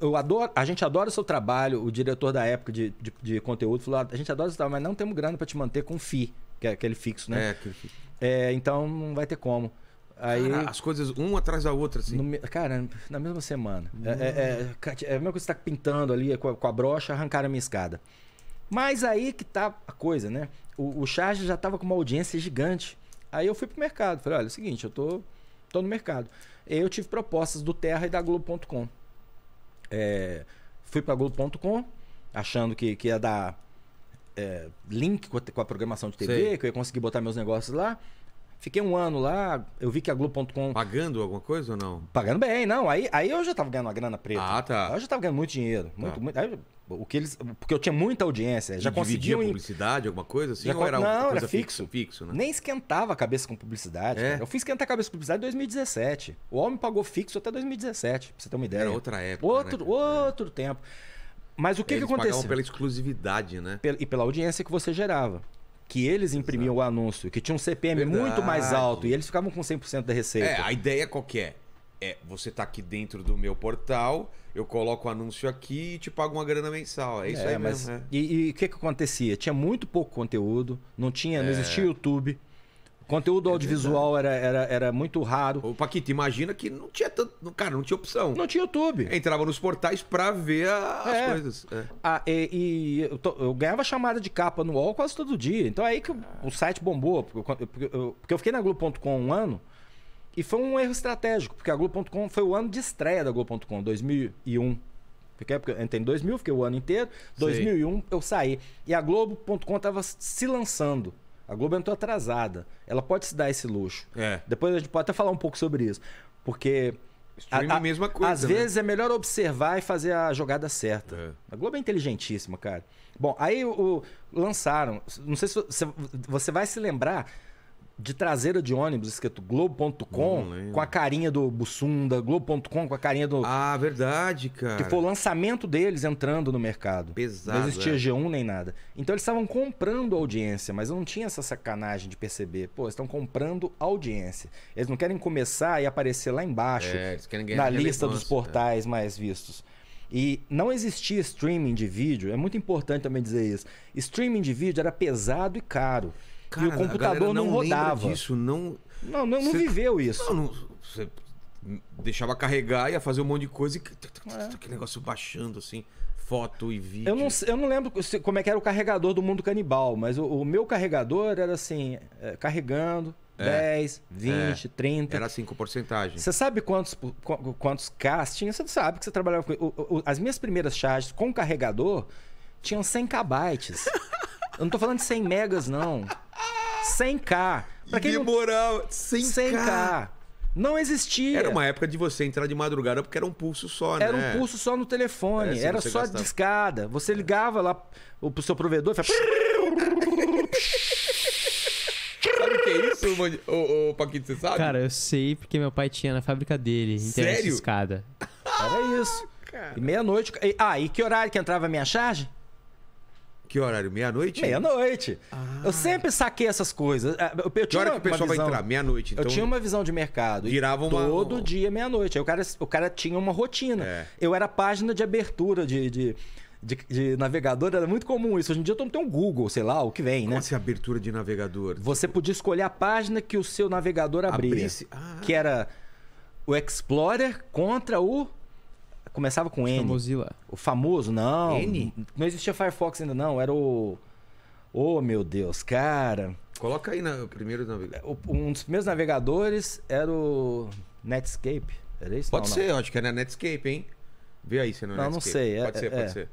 eu adoro, a gente adora o seu trabalho, o diretor da época de conteúdo falou, a gente adora o seu trabalho, mas não temos grana para te manter com o FII, que é aquele fixo, né? É, aquele fixo. É, então não vai ter como. Aí, cara, as coisas uma atrás da outra, assim. Cara, na mesma semana. É a mesma coisa que você tá pintando ali com a brocha, arrancaram a minha escada. Mas aí que tá a coisa, né? O Charges já tava com uma audiência gigante. Aí eu fui pro mercado. Falei, olha, é o seguinte, eu tô no mercado. Eu tive propostas do Terra e da Globo.com. Fui pra Globo.com, achando que ia dar link com a programação de TV, sei, que eu ia conseguir botar meus negócios lá. Fiquei um ano lá, eu vi que a Globo.com... Pagando alguma coisa ou não? Pagando bem, não. Aí eu já tava ganhando uma grana preta. Ah, tá. Aí eu já tava ganhando muito dinheiro. Muito, tá, muito. Aí, porque eu tinha muita audiência. Já conseguia publicidade, alguma coisa assim? Já, ou era não, coisa era fixo, né? Nem esquentava a cabeça com publicidade. É. Eu fui esquentar a cabeça com publicidade em 2017. O UOL me pagou fixo até 2017, pra você ter uma ideia. Era outra época. Outro tempo. Mas o que aconteceu? Eles pagavam pela exclusividade, né? E pela audiência que você gerava. Que eles imprimiam, exato, o anúncio, que tinha um CPM, verdade, muito mais alto, e eles ficavam com 100% da receita. A ideia qual que é? Você tá aqui dentro do meu portal, eu coloco o anúncio aqui e te pago uma grana mensal. É isso aí mesmo. Mas, e o que que acontecia? Tinha muito pouco conteúdo, não existia YouTube. Conteúdo audiovisual era muito raro. Ô, Paquito, imagina que não tinha tanto... Cara, não tinha opção. Não tinha YouTube. Entrava nos portais pra ver as coisas. Eu ganhava chamada de capa no UOL quase todo dia. Então é aí que o site bombou. Porque eu fiquei na Globo.com um ano e foi um erro estratégico. Porque a Globo.com foi o ano de estreia da Globo.com, 2001. Porque eu entrei em 2000, fiquei o ano inteiro. 2001 eu saí. E a Globo.com tava se lançando. A Globo entrou atrasada. Ela pode se dar esse luxo. Depois a gente pode até falar um pouco sobre isso. Porque... a mesma coisa, às vezes é melhor observar e fazer a jogada certa. A Globo é inteligentíssima, cara. Bom, aí lançaram... Não sei se você vai se lembrar de traseira de ônibus escrito Globo.com com a carinha do Bussunda, Globo.com com a carinha do... Ah, verdade, cara. Que foi o lançamento deles entrando no mercado. Pesado. Não existia G1 nem nada. Então eles estavam comprando audiência, mas eu não tinha essa sacanagem de perceber. Pô, eles estão comprando audiência. Eles não querem começar e aparecer lá embaixo, eles querem ganhar na lista dos portais mais vistos. E não existia streaming de vídeo, é muito importante também dizer isso. Streaming de vídeo era pesado e caro. Cara, e o computador não rodava. Disso, não cê, viveu isso. Você deixava carregar, ia fazer um monte de coisa e... Aquele negócio baixando, assim, foto e vídeo. Eu não lembro como é que era o carregador do Mundo Canibal, mas o meu carregador era assim, carregando 10, 20, 30. Era assim, com porcentagem. Você sabe quantos Ks tinha? Você sabe que você trabalhava com... As minhas primeiras charges com carregador tinham 100 KB. Eu não tô falando de 100 megas, não. 100K. Pra quem demorava. Não... 100K. Não existia. Era uma época de você entrar de madrugada porque era um pulso só, né? Era um pulso só no telefone. Era só gastava. Discada. Você ligava lá pro seu provedor e fazia... Sabe o que é isso, ô Paquito? Você sabe? Cara, eu sei porque meu pai tinha na fábrica dele. Sério? De discada. Era isso. E meia-noite... E que horário que entrava a minha charge? Que horário? Meia-noite? Meia-noite. Eu sempre saquei essas coisas. Que hora que o pessoal vai entrar? Meia-noite. Então... Eu tinha uma visão de mercado. Virava uma... Todo dia, meia-noite. Aí o cara tinha uma rotina. Eu era página de abertura de navegador. Era muito comum isso. Hoje em dia todo mundo tem um Google, sei lá, o que vem, né? Essa abertura de navegador. Você podia escolher a página que o seu navegador abria. Que era o Explorer contra o... Começava com N. Mozilla. O famoso, não. N? Não existia Firefox ainda, não. Era o... Oh, meu Deus, cara. Coloca aí o primeiro navegador. Um dos primeiros navegadores era o Netscape. Era isso? Pode ser, eu acho que era Netscape, hein? Vê aí se não é Netscape. Não sei. Pode ser.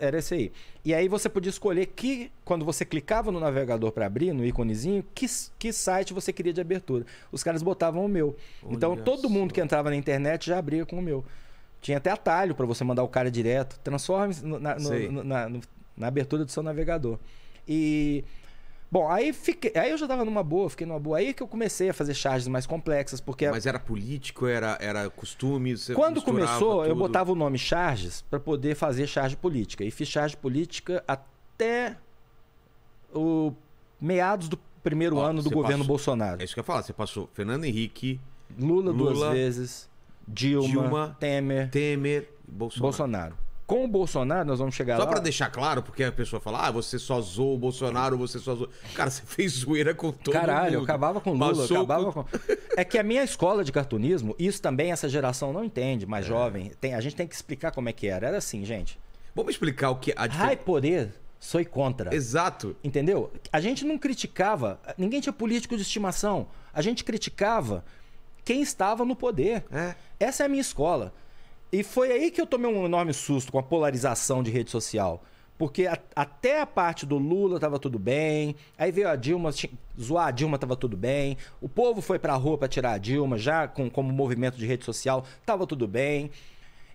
Era esse aí. E aí você podia escolher que, quando você clicava no navegador para abrir, no íconezinho, que site você queria de abertura. Os caras botavam o meu. Olha, então todo mundo que entrava na internet já abria com o meu. Tinha até atalho para você mandar o cara direto. Transforme na abertura do seu navegador. E... Bom, aí eu já tava numa boa, fiquei numa boa. Aí que eu comecei a fazer charges mais complexas, porque... Mas era político, era costume? Quando começou, tudo. Eu botava o nome charges para poder fazer charge política. E fiz charge política até o meados do primeiro ano do governo Bolsonaro. É isso que eu ia falar. Você passou Fernando Henrique... Lula duas vezes... Dilma, Temer, Bolsonaro. Com o Bolsonaro, nós vamos chegar lá... Só para deixar claro, porque a pessoa fala, ah, você só zoou o Bolsonaro, você só zoou... Cara, você fez zoeira com todo mundo. Caralho, eu acabava com Lula, eu acabava com... É que a minha escola de cartunismo, isso também essa geração não entende, mais jovem. A gente tem que explicar como é que era. Era assim, gente... Vamos explicar o que... Ai, poder, sou contra. Exato. Entendeu? A gente não criticava... Ninguém tinha político de estimação. A gente criticava quem estava no poder. É. Essa é a minha escola. E foi aí que eu tomei um enorme susto com a polarização de rede social. Porque até a parte do Lula tava tudo bem, aí veio a Dilma, zoar a Dilma tava tudo bem, o povo foi pra rua pra tirar a Dilma, já como movimento de rede social, tava tudo bem.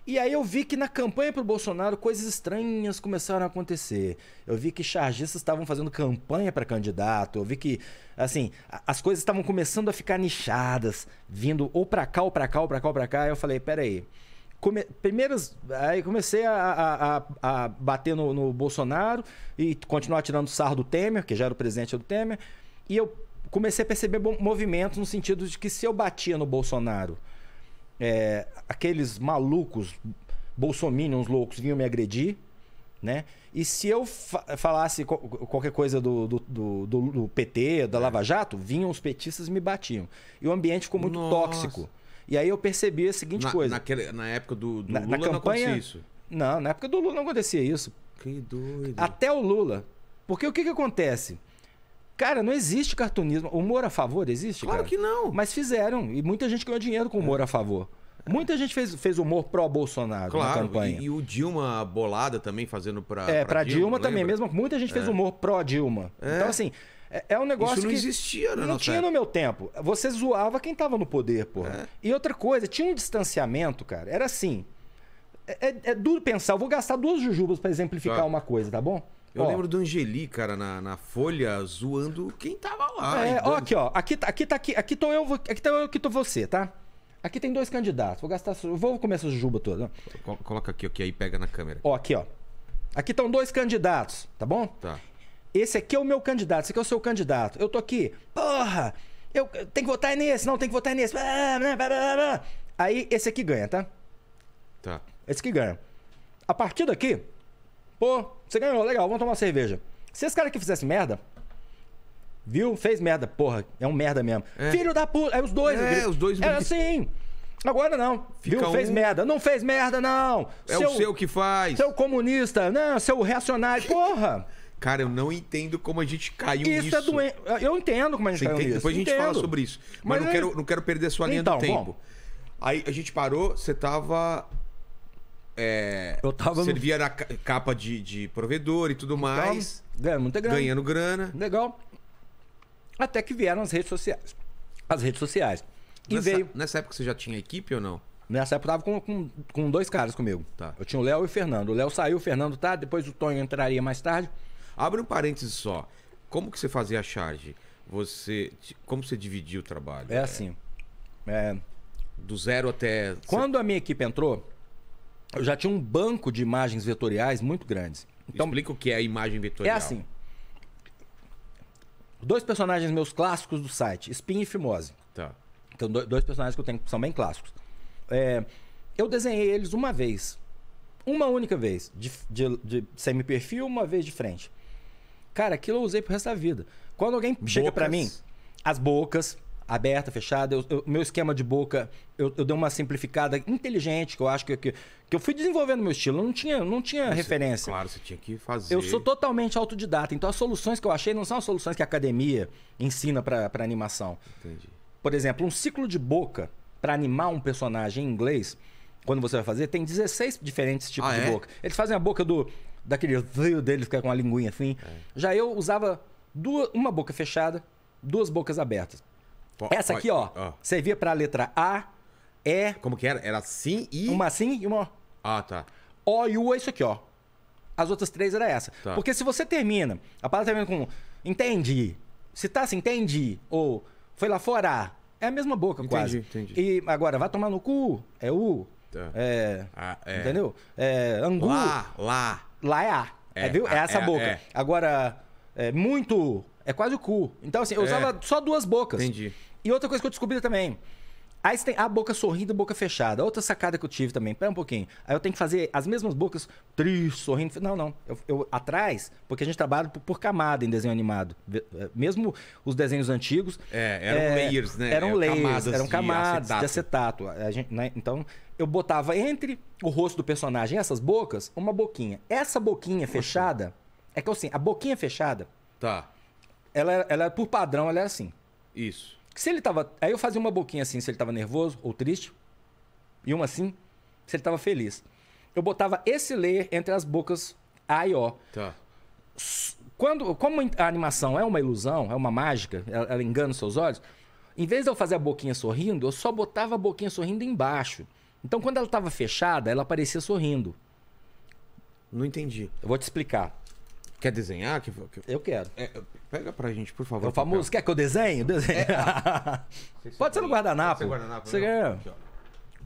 E aí eu vi que na campanha pro Bolsonaro coisas estranhas começaram a acontecer. Eu vi que chargistas estavam fazendo campanha pra candidato, eu vi que, assim, as coisas estavam começando a ficar nichadas, vindo ou pra cá, ou pra cá, ou pra cá, ou pra cá, aí eu falei, peraí... Aí comecei a bater no Bolsonaro e continuar tirando sarro do Temer, que já era o presidente do Temer. E eu comecei a perceber movimentos no sentido de que se eu batia no Bolsonaro, aqueles malucos, bolsominions loucos, vinham me agredir, né? E se eu falasse qualquer coisa do PT, da Lava Jato, vinham os petistas e me batiam. E o ambiente ficou muito tóxico. E aí eu percebi a seguinte coisa. Na época do Lula não acontecia isso? Não, na época do Lula não acontecia isso. Que doido. Até o Lula. Porque o que acontece? Cara, não existe cartunismo. Humor a favor existe, cara? Claro que não. Mas fizeram. E muita gente ganhou dinheiro com humor a favor. Muita gente fez humor pró-Bolsonaro na campanha. Claro, e o Dilma bolada também fazendo pra Dilma. É, pra Dilma também mesmo. Muita gente fez humor pró-Dilma. Então, assim... É um negócio que... Isso não existia, né? Não tinha no meu tempo. Você zoava quem tava no poder, porra. É. E outra coisa, tinha um distanciamento, cara. Era assim... É duro pensar. Eu vou gastar duas jujubas pra exemplificar uma coisa, tá bom? Eu lembro do Angeli, cara, na Folha, zoando quem tava lá. Ó, aqui, ó. Aqui tô eu, aqui tô você, tá? Aqui tem dois candidatos. Vou comer essa jujuba toda. Coloca aqui, que aí pega na câmera. Ó, aqui, ó. Aqui estão dois candidatos, tá bom? Tá. Esse aqui é o meu candidato, esse aqui é o seu candidato. Eu tô aqui, porra, eu tenho que votar nesse, não, tem que votar nesse. Aí esse aqui ganha, tá? Tá. Esse aqui ganha. A partir daqui, pô, você ganhou, legal, vamos tomar uma cerveja. Se esse cara aqui fizesse merda, viu? Fez merda, porra, é um merda mesmo. É. Filho da puta, aí os dois. Os dois. É assim. Agora não. Viu? Fez merda. Não fez merda, não. É o seu que faz. Seu comunista, não, seu reacionário, porra. Cara, eu não entendo como a gente caiu nisso. É doente. Eu entendo como a gente caiu nisso. Depois a gente fala sobre isso. Mas não quero perder a sua linha do tempo. Bom. Aí a gente parou, você tava... Eu tava... Servia na capa de provedor e tudo mais. Ganhando muita grana. Ganhando grana. Legal. Até que vieram as redes sociais. As redes sociais. E nessa época você já tinha equipe ou não? Nessa época eu tava com dois caras comigo. Tá. Eu tinha o Léo e o Fernando. O Léo saiu, o Fernando tá. Depois o Tonho entraria mais tarde. Abre um parênteses só. Como que você fazia a charge? Como você dividia o trabalho? É assim. Do zero até... Quando a minha equipe entrou, eu já tinha um banco de imagens vetoriais muito grandes. Então, explica o que é a imagem vetorial. É assim. Dois personagens meus clássicos do site, Spin e Fimose. Tá. Então, dois personagens que eu tenho que são bem clássicos. Eu desenhei eles uma vez. Uma única vez. De semi-perfil, uma vez de frente. Cara, aquilo eu usei pro resto da vida. Quando alguém chega pra mim, as bocas, aberta, fechada, meu esquema de boca, eu dei uma simplificada inteligente, que eu acho que eu fui desenvolvendo meu estilo, eu não tinha referência. Claro, você tinha que fazer. Eu sou totalmente autodidata, então as soluções que eu achei não são as soluções que a academia ensina pra animação. Entendi. Por exemplo, um ciclo de boca pra animar um personagem em inglês, quando você vai fazer, tem 16 diferentes tipos de boca. Eles fazem a boca daquele frio deles, que é com a linguinha assim. É. Já eu usava uma boca fechada, duas bocas abertas. Essa aqui, ó, servia pra letra A, E... Como que era? Era assim e... Uma assim e uma... Ah, tá. O e U é isso aqui, ó. As outras três era essa. Tá. Porque se você termina, a palavra termina com entendi, se tá assim, entendi, ou foi lá fora, é a mesma boca quase. Entendi, entendi. E agora, vai tomar no cu, é U, entendeu? Angu... Lá é A. Viu? É essa boca. Agora, muito... É quase o cu. Então, assim, eu usava só duas bocas. Entendi. E outra coisa que eu descobri também. Aí você tem a boca sorrindo, boca fechada. Outra sacada que eu tive também, pera um pouquinho. Aí eu tenho que fazer as mesmas bocas triste, sorrindo. Não, não. Eu atrás, porque a gente trabalha por camada em desenho animado. Mesmo os desenhos antigos. É, eram layers, né? Eram layers, eram camadas de acetato. A gente, né? Então, eu botava entre o rosto do personagem e essas bocas, uma boquinha. Essa boquinha fechada, é que assim, a boquinha fechada, tá. Ela por padrão, ela era assim. Isso. Se ele tava... Aí eu fazia uma boquinha assim, se ele tava nervoso ou triste. E uma assim, se ele tava feliz. Eu botava esse layer entre as bocas A e O. Tá. Como a animação é uma ilusão, é uma mágica, ela engana os seus olhos, em vez de eu fazer a boquinha sorrindo, eu só botava a boquinha sorrindo embaixo. Então, quando ela tava fechada, ela parecia sorrindo. Não entendi. Eu vou te explicar. Quer desenhar? Eu quero. É, pega pra gente, por favor. É o famoso, quer que eu desenhe? Desenho. Pode ser no guardanapo. Pode ser guardanapo. Você quer? Aqui,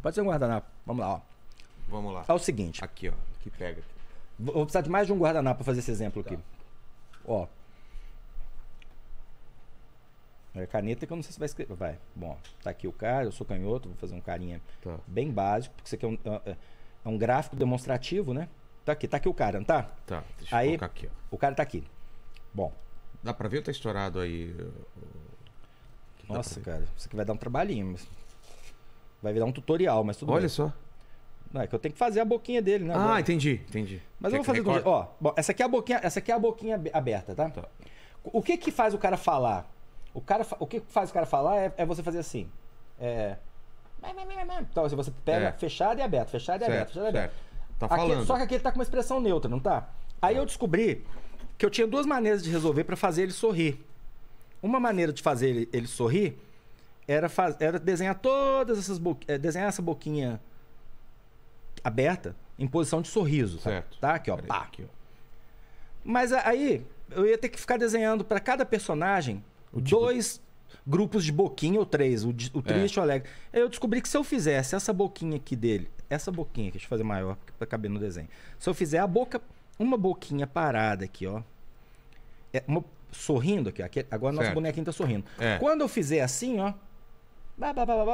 pode ser um guardanapo. Vamos lá, ó. Vamos lá. É o seguinte. Aqui, ó. Aqui pega. Vou precisar de mais de um guardanapo pra fazer esse exemplo aqui. Ó. É caneta que eu não sei se vai escrever. Vai. Bom, tá aqui o cara. Eu sou canhoto. Vou fazer um carinha bem básico. Porque isso aqui é um gráfico demonstrativo, né? Tá aqui o cara, não tá? Tá, deixa eu colocar aqui, ó. O cara tá aqui. Bom. Dá pra ver ou tá estourado aí? Nossa, cara, isso aqui vai dar um trabalhinho. Mas... Vai virar um tutorial, mas tudo bem. Olha só. Não, é que eu tenho que fazer a boquinha dele, né? Ah, agora. Entendi, entendi. Mas eu vou fazer... Ó, bom, essa aqui é a boquinha, essa aqui é a boquinha aberta, tá? Tá. O que que faz o cara falar? O que faz o cara falar é você fazer assim. É... Então, você pega fechado e aberto, fechado e aberto, fechado e aberto. Tá falando. Aqui, só que aqui ele tá com uma expressão neutra, não tá? Aí eu descobri que eu tinha duas maneiras de resolver para fazer ele sorrir. Uma maneira de fazer ele sorrir era desenhar todas essas desenhar essa boquinha aberta em posição de sorriso, certo? Tá aqui, ó, pá. Aqui, ó. Mas aí eu ia ter que ficar desenhando para cada personagem dois grupos de boquinha ou três, o triste e o alegre. Aí eu descobri que se eu fizesse essa boquinha aqui dele, essa boquinha aqui, deixa eu fazer maior para caber no desenho. Se eu fizer a boca, uma boquinha parada aqui, ó. Sorrindo aqui, ó. Agora nosso bonequinho tá sorrindo. É. Quando eu fizer assim, ó,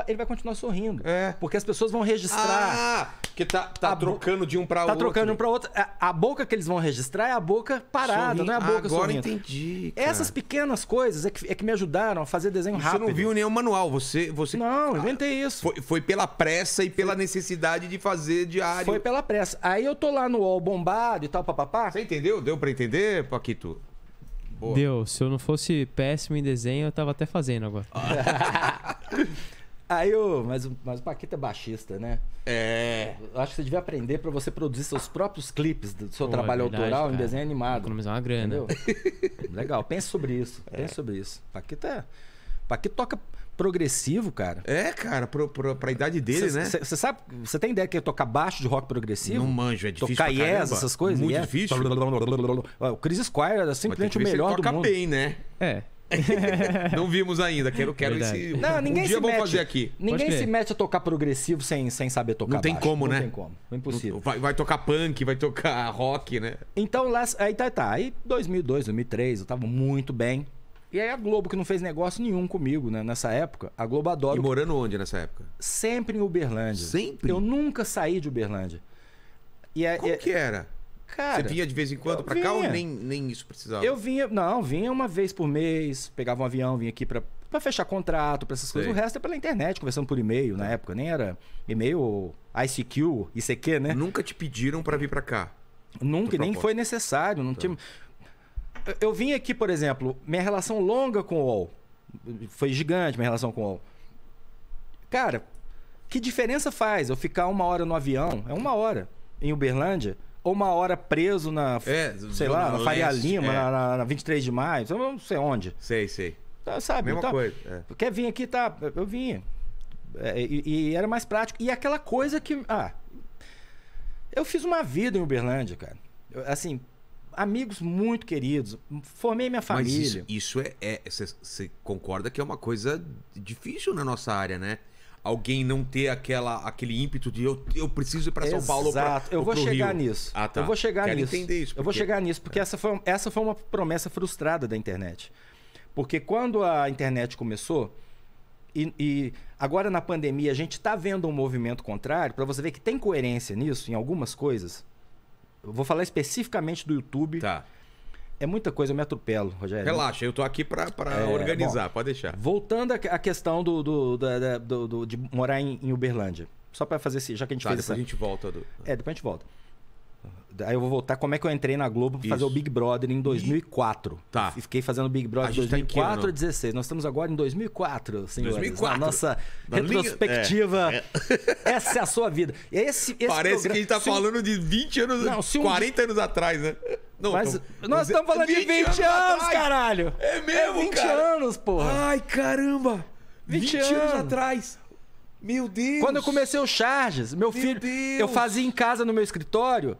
ele vai continuar sorrindo. É. Porque as pessoas vão registrar. Ah, que tá trocando de um para outro. Tá trocando de um para outro. A boca que eles vão registrar é a boca parada, sorrindo. Não é a boca sorrindo. Agora entendi, cara. Essas pequenas coisas é que me ajudaram a fazer desenho rápido. Você não viu nenhum manual, você... Não, eu inventei isso. Foi pela pressa e pela necessidade de fazer diário. Foi pela pressa. Aí eu tô lá no UOL bombado e tal, papapá. Você entendeu? Deu para entender, Paquito? Boa. Deu, se eu não fosse péssimo em desenho, eu tava até fazendo agora. Aí mas o Paquito é baixista, né? É. Eu acho que você devia aprender pra você produzir seus próprios clipes do seu trabalho autoral, cara, em desenho animado. Economizar uma grana. Legal, pense sobre isso. Pense sobre isso. Paquito toca progressivo, cara. É, cara, pra idade dele, né? Você sabe, você tem ideia que eu tocar baixo de rock progressivo? Não manjo, é difícil. Tocar yes, essas coisas? Muito difícil. O Chris Squire era simplesmente o melhor do mundo. Toca bem, né? É. Não vimos ainda, quero esse... Não, ninguém um dia vamos fazer aqui. Ninguém se mete a tocar progressivo sem saber tocar baixo. Não tem como, né? Não tem como, impossível. Vai tocar punk, vai tocar rock, né? Então, aí tá. Aí 2002, 2003, eu tava muito bem. E aí a Globo, que não fez negócio nenhum comigo, né? Nessa época, a Globo adora... E morando onde nessa época? Sempre em Uberlândia. Sempre? Eu nunca saí de Uberlândia. Como que era? Cara, você vinha de vez em quando pra cá ou nem isso precisava? Eu vinha... Não, vinha uma vez por mês, pegava um avião, vinha aqui pra fechar contrato, pra essas coisas. O resto é pela internet, conversando por e-mail na época. Nem era e-mail, ICQ, ICQ, né? Nunca te pediram pra vir pra cá? Nunca, nem foi necessário. Não tinha... Eu vim aqui, por exemplo, minha relação longa com o UOL. Foi gigante minha relação com o UOL. Cara, que diferença faz eu ficar uma hora no avião? É uma hora em Uberlândia ou uma hora preso na, sei lá, na Faria Lima, na 23 de maio, eu não sei onde. Sei. Então, sabe? Mesma coisa. É. Quer vir aqui, tá? Eu vinha. E era mais prático. E aquela coisa que... eu fiz uma vida em Uberlândia, cara. Assim... Amigos muito queridos, formei minha família. Mas isso você concorda que é uma coisa difícil na nossa área, né? Alguém não ter aquele ímpeto de eu preciso ir para São Paulo. Exato, eu vou chegar nisso. Ah, tá. Eu vou chegar nisso. Quero entender isso. Eu vou chegar nisso, porque essa foi uma promessa frustrada da internet. Porque quando a internet começou, E agora na pandemia a gente está vendo um movimento contrário, para você ver que tem coerência nisso, em algumas coisas. Eu vou falar especificamente do YouTube. Tá. É muita coisa, eu me atropelo, Rogério. Relaxa, eu tô aqui para organizar, bom, pode deixar. Voltando à questão de morar em Uberlândia. Só para fazer assim, já que a gente fez isso. Depois a gente volta. Depois a gente volta. Aí eu vou voltar como é que eu entrei na Globo para fazer o Big Brother em 2004. Tá. E fiquei fazendo o Big Brother de 2004 a 2016. Nós estamos agora em 2004, senhores. 2004. Na nossa retrospectiva. Essa é a sua vida. Parece que a gente tá falando de 20 anos, não, 40 anos atrás, né? Não, mas nós estamos falando de 20 anos, caralho. É mesmo, 20 cara. Anos, porra. Ai, caramba. 20 anos atrás. Meu Deus. Quando eu comecei o Charges, meu filho, eu fazia em casa no meu escritório.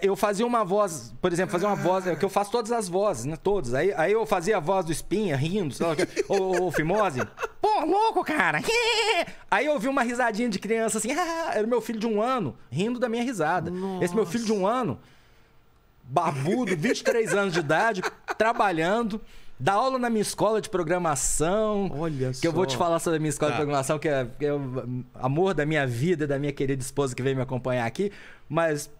Eu fazia uma voz, por exemplo, fazia uma voz, que eu faço todas as vozes, né? Todas. Aí eu fazia a voz do Espinha, rindo, sei lá, ou Fimose. Pô, louco, cara! Aí eu ouvi uma risadinha de criança assim, era meu filho de 1 ano, rindo da minha risada. Nossa. Esse meu filho de 1 ano, barbudo, 23 anos de idade, trabalhando. Dá aula na minha escola de programação. Olha só. Que eu vou te falar sobre a minha escola de programação, que é o amor da minha vida, da minha querida esposa que veio me acompanhar aqui. Mas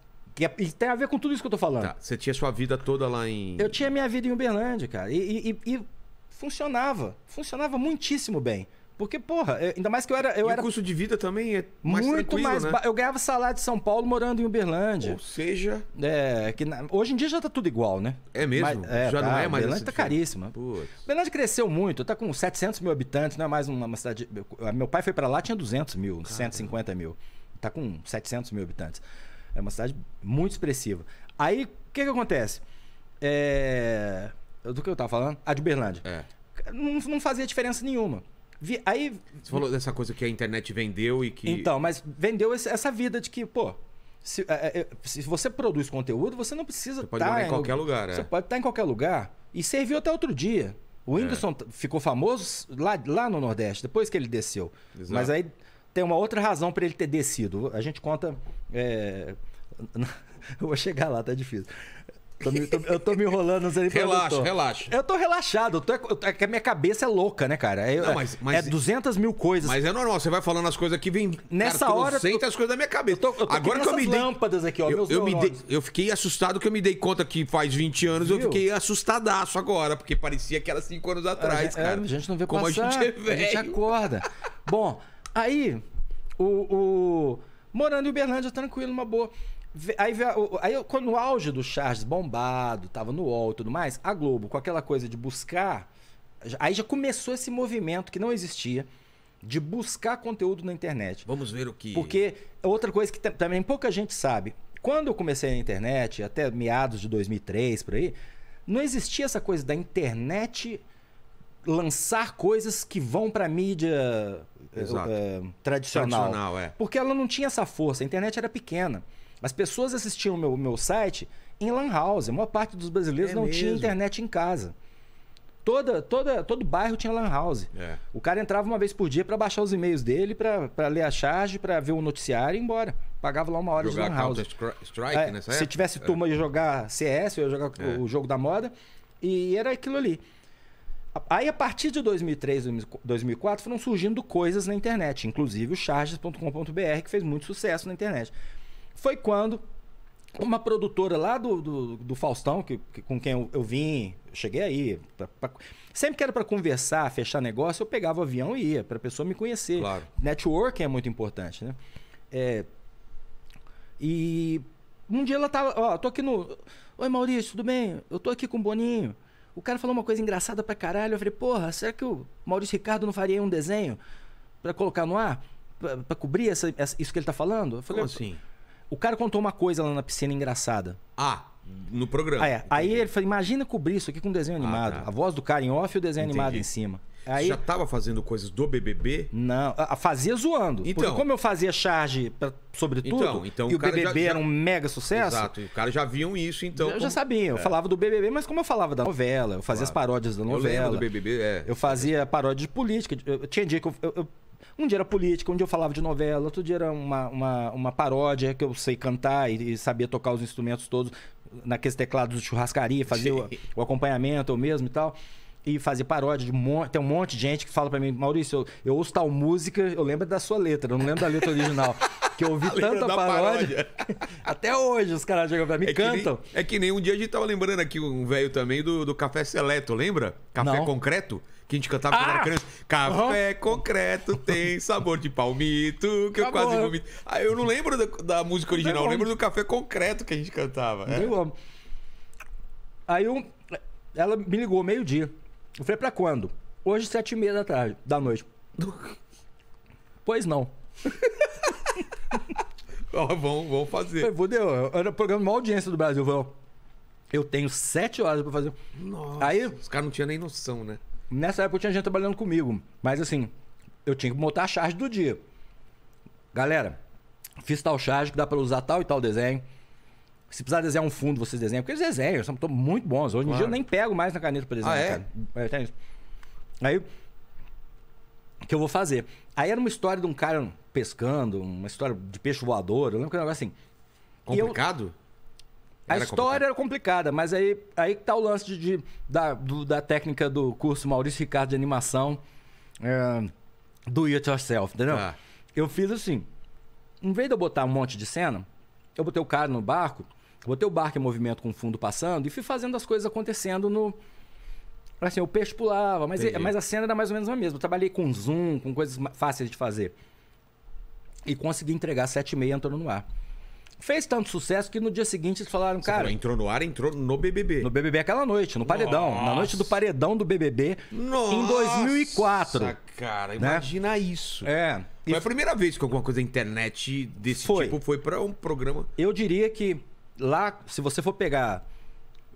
e tem a ver com tudo isso que eu tô falando. Tá. Você tinha sua vida toda lá em... Eu tinha minha vida em Uberlândia, cara. E funcionava. Funcionava muitíssimo bem. Porque, porra, ainda mais que o custo de vida também é mais tranquilo, mais, né? Eu ganhava salário de São Paulo morando em Uberlândia. Ou seja... hoje em dia já tá tudo igual, né? É mesmo? Mas, não é mais... Uberlândia tá caríssima. Uberlândia cresceu muito. Tá com 700 mil habitantes, não é mais uma cidade... Meu pai foi pra lá, tinha 200 mil, caramba. 150 mil. Tá com 700 mil habitantes. É uma cidade muito expressiva. Aí, o que acontece? Do que eu tava falando? A de Uberlândia. Não fazia diferença nenhuma. Aí... Você falou dessa coisa que a internet vendeu e que... Então, mas vendeu essa vida de que, pô... Se você produz conteúdo, você não precisa estar... Você pode estar em qualquer lugar, Você pode estar em qualquer lugar. E serviu até outro dia. O Whindersson ficou famoso lá no Nordeste, depois que ele desceu. Exato. Mas aí... Tem uma outra razão para ele ter descido. A gente conta... Eu vou chegar lá, tá difícil. Eu tô me enrolando. Não sei. Relaxa. Eu tô relaxado. A minha cabeça é louca, né, cara? Não, mas, é 200 mil coisas. Mas é normal. Você vai falando as coisas que vem... Nessa cara, hora... Senta as coisas da minha cabeça. Eu tô agora que eu me dei... lâmpadas aqui, ó. Eu fiquei assustado que eu me dei conta que faz 20 anos. Viu? Eu fiquei assustadaço agora. Porque parecia que era 5 anos atrás, cara. A gente não vê como passar. A gente é velho. A gente acorda. Bom... Aí, morando em Uberlândia, tranquilo, uma boa. Aí, quando o auge do Charges bombado, tava no UOL e tudo mais, a Globo, com aquela coisa de buscar... Aí já começou esse movimento que não existia, de buscar conteúdo na internet. Vamos ver o que... Porque outra coisa que também pouca gente sabe. Quando eu comecei na internet, até meados de 2003, por aí, não existia essa coisa da internet... lançar coisas que vão para mídia tradicional. Porque ela não tinha essa força, a internet era pequena. As pessoas assistiam o meu site em lan house, a maior parte dos brasileiros não tinha internet em casa. Todo bairro tinha lan house. O cara entrava uma vez por dia para baixar os e-mails dele, para ler a charge, para ver o noticiário e ir embora. Pagava lá uma hora de lan house. Se tivesse turma de jogar CS, eu ia jogar o jogo da moda, e era aquilo ali. Aí, a partir de 2003, 2004, foram surgindo coisas na internet, inclusive o charges.com.br, que fez muito sucesso na internet. Foi quando uma produtora lá do Faustão, com quem eu vim, cheguei aí. Sempre que era para conversar, fechar negócio, eu pegava o avião e ia, para a pessoa me conhecer. Claro. Networking é muito importante, né? E um dia ela tava, ó, tô aqui no... Oi, Maurício, tudo bem? Eu tô aqui com o Boninho. O cara falou uma coisa engraçada pra caralho. Eu falei, porra, será que o Maurício Ricardo não faria um desenho pra colocar no ar? Pra cobrir isso que ele tá falando? Eu falei, como assim? O cara contou uma coisa lá na piscina engraçada. No programa. Aí ele falou, imagina cobrir isso aqui com um desenho animado. A voz do cara em off e o desenho animado em cima. Aí... Você já tava fazendo coisas do BBB? Não, fazia zoando. Então, porque como eu fazia charge sobre tudo, e o BBB era um mega sucesso... Exato, e os caras já viam isso, então... Eu já sabia, eu falava do BBB, mas como eu falava da novela, eu fazia as paródias da novela... Eu lembro do BBB, Eu fazia paródia de política, tinha dia que um dia era política, um dia eu falava de novela, outro dia era uma paródia que eu sei cantar e sabia tocar os instrumentos todos, naqueles teclados de churrascaria, fazia o acompanhamento eu mesmo e tal... e fazer paródia de tem um monte de gente que fala pra mim, Maurício, eu ouço tal música, eu lembro da sua letra, eu não lembro da letra original. Porque eu ouvi tanta paródia. Até hoje os caras chegam pra mim e cantam. É que nem um dia a gente tava lembrando aqui, um velho também, do Café Seleto, lembra? Café Concreto? Que a gente cantava quando era criança. Café concreto tem sabor de palmito, que eu quase vomito. Ah, eu não lembro da música original, eu lembro do Café Concreto que a gente cantava. Aí ela me ligou meio-dia. Eu falei, pra quando? Hoje, 19h30 da noite. Pois não. Vão fazer. Eu falei, era o programa de maior audiência do Brasil. Eu tenho 7 horas pra fazer. Nossa, aí, os caras não tinham nem noção, né? Nessa época tinha gente trabalhando comigo, mas assim, eu tinha que montar a charge do dia. Galera, fiz tal charge que dá pra usar tal e tal desenho. Se precisar desenhar um fundo, vocês desenham. Porque eles desenham, são muito bons. Hoje em dia eu nem pego mais na caneta pra desenhar, cara. Tem isso. Aí, o que eu vou fazer? Aí era uma história de um cara pescando, uma história de peixe voador. Eu lembro que era um negócio assim. Complicado? A história era complicada, mas aí tá o lance da técnica do curso Maurício Ricardo de animação, do it yourself, entendeu? Eu fiz assim, em vez de eu botar um monte de cena, eu botei o cara no barco, botei o barco em movimento com o fundo passando e fui fazendo as coisas acontecendo no... Assim, o peixe pulava, mas a cena era mais ou menos a mesma. Eu trabalhei com zoom, com coisas fáceis de fazer. E consegui entregar 7h30 entrando no ar. Fez tanto sucesso que no dia seguinte eles falaram, cara... Falou, entrou no ar, entrou no BBB. No BBB aquela noite, no paredão. Nossa. Na noite do paredão do BBB, em 2004. Nossa, cara, imagina isso. Foi a primeira vez que alguma coisa da internet desse tipo foi pra um programa... Eu diria que lá, se você for pegar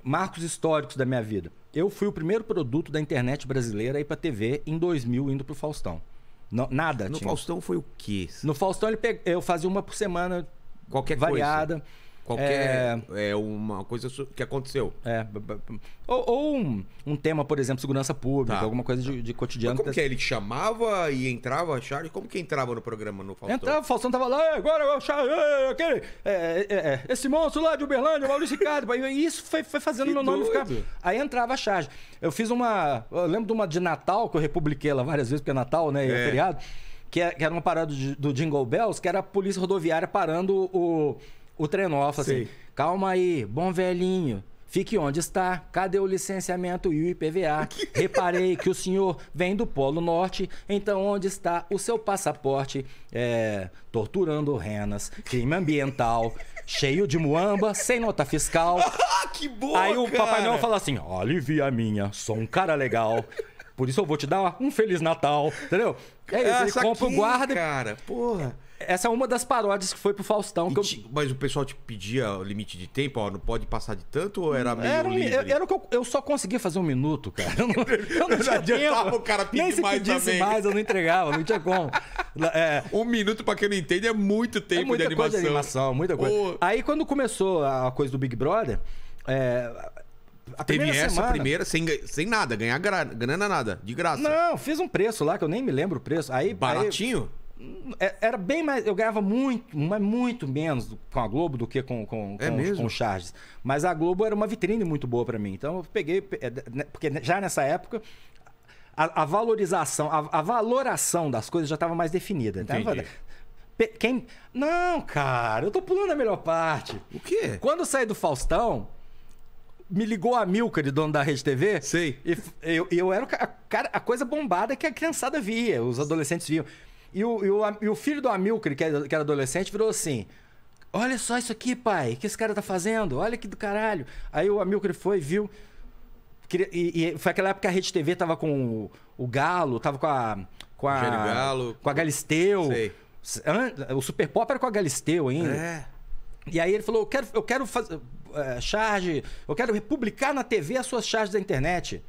marcos históricos da minha vida, eu fui o primeiro produto da internet brasileira a ir pra TV em 2000, indo pro Faustão. No Faustão foi o quê? No Faustão eu fazia uma por semana... Qualquer variada. Qualquer uma coisa que aconteceu. Ou um tema, por exemplo, segurança pública, alguma coisa de cotidiano. Mas como que ele chamava e entrava, Charles? Como que entrava no programa no Faustão? Entrava, o Faustão tava lá, agora, Charles, esse monstro lá de Uberlândia, Maurício Ricardo. E isso foi fazendo meu nome ficar. Aí entrava a Charles. Eu fiz uma. Eu lembro de uma de Natal, que eu republiquei ela várias vezes, porque é Natal, né? E é feriado. Que era uma parada do Jingle Bells, que era a polícia rodoviária parando o trenó. Assim, calma aí, bom velhinho, fique onde está, cadê o licenciamento e o IPVA? Reparei que o senhor vem do Polo Norte, então onde está o seu passaporte? Torturando renas, crime ambiental, cheio de muamba, sem nota fiscal. Ah, que boa, aí o Papai Noel fala assim, alivia a minha, sou um cara legal. Por isso eu vou te dar um Feliz Natal, entendeu? Ele compra o guarda... Cara, porra. Essa é uma das paródias que foi pro Faustão. Mas o pessoal te pedia o limite de tempo, ó, não pode passar de tanto, ou era meio livre? Eu só conseguia fazer um minuto, cara. Eu não tinha tempo. O cara nem se mais pedisse também. Mais, eu não entregava, não tinha como. Um minuto, pra quem não entende, é muito tempo de animação. Muita coisa de animação, muita coisa. Aí quando começou a coisa do Big Brother... Teve essa primeira sem nada, ganhar grana nada, de graça. Não, fiz um preço lá, que eu nem me lembro o preço. Aí, baratinho? Aí, era bem mais... Eu ganhava muito, mas muito menos com a Globo do que com o Charges. Mas a Globo era uma vitrine muito boa pra mim. Então eu peguei... Porque já nessa época, a valorização, a valoração das coisas já estava mais definida. Entendi. Quem... Não, cara, eu tô pulando a melhor parte. O quê? Quando eu saí do Faustão... Me ligou a Milka, de dono da Rede TV. Sei. E eu era a coisa bombada que a criançada via, os adolescentes viam. E o filho do Amilcar, que era adolescente, virou assim: olha só isso aqui, pai, o que esse cara tá fazendo? Olha que do caralho. Aí o Amilcar foi, viu. E foi aquela época que a Rede TV tava com o Galo, tava com a Galo, com a Galisteu. Sei. O Super Pop era com a Galisteu ainda. E aí ele falou: eu quero fazer charge, eu quero republicar na TV as suas charges da internet.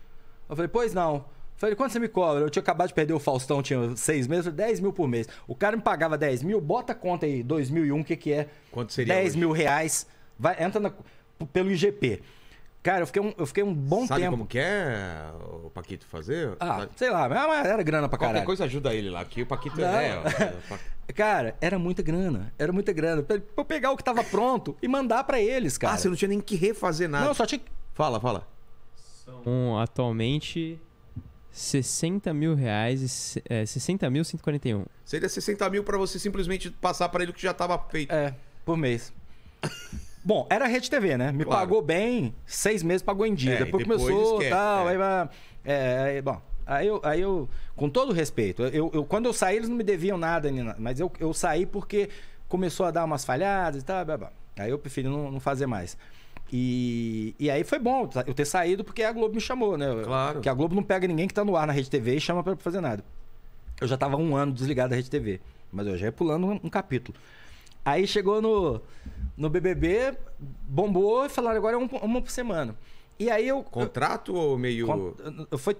Eu falei, pois não. Eu falei, quanto você me cobra? Eu tinha acabado de perder o Faustão, tinha 6 meses, 10 mil por mês. O cara me pagava 10 mil, bota a conta aí, 2001, o que é? Quanto seria 10 hoje? Mil reais, vai, entra pelo IGP. Cara, eu fiquei um bom tempo. Sabe como que é o Paquito fazer? Sei lá, mas era grana pra caralho. Qualquer coisa ajuda ele lá, que o Paquito Cara, era muita grana. Era muita grana. Pra eu pegar o que tava pronto e mandar pra eles, cara. Você não tinha nem que refazer nada. Não, só tinha... Fala. com atualmente R$60 mil, é, 60.141. Seria 60 mil para você simplesmente passar para ele o que já estava feito. É, por mês. Bom, era a Rede TV, né? Me claro. Pagou bem, 6 meses pagou em dia. É, depois começou e tal. É. Aí, com todo respeito, quando eu saí, eles não me deviam nada, mas eu saí porque começou a dar umas falhadas e tal. Aí eu preferi não fazer mais. E aí foi bom eu ter saído porque a Globo me chamou, né? Claro. Porque a Globo não pega ninguém que tá no ar na Rede TV e chama pra fazer nada. Eu já tava 1 ano desligado da Rede TV, mas eu já ia pulando um capítulo. Aí chegou no BBB, bombou e falaram, agora é uma por semana. E aí eu... Contrato ou meio...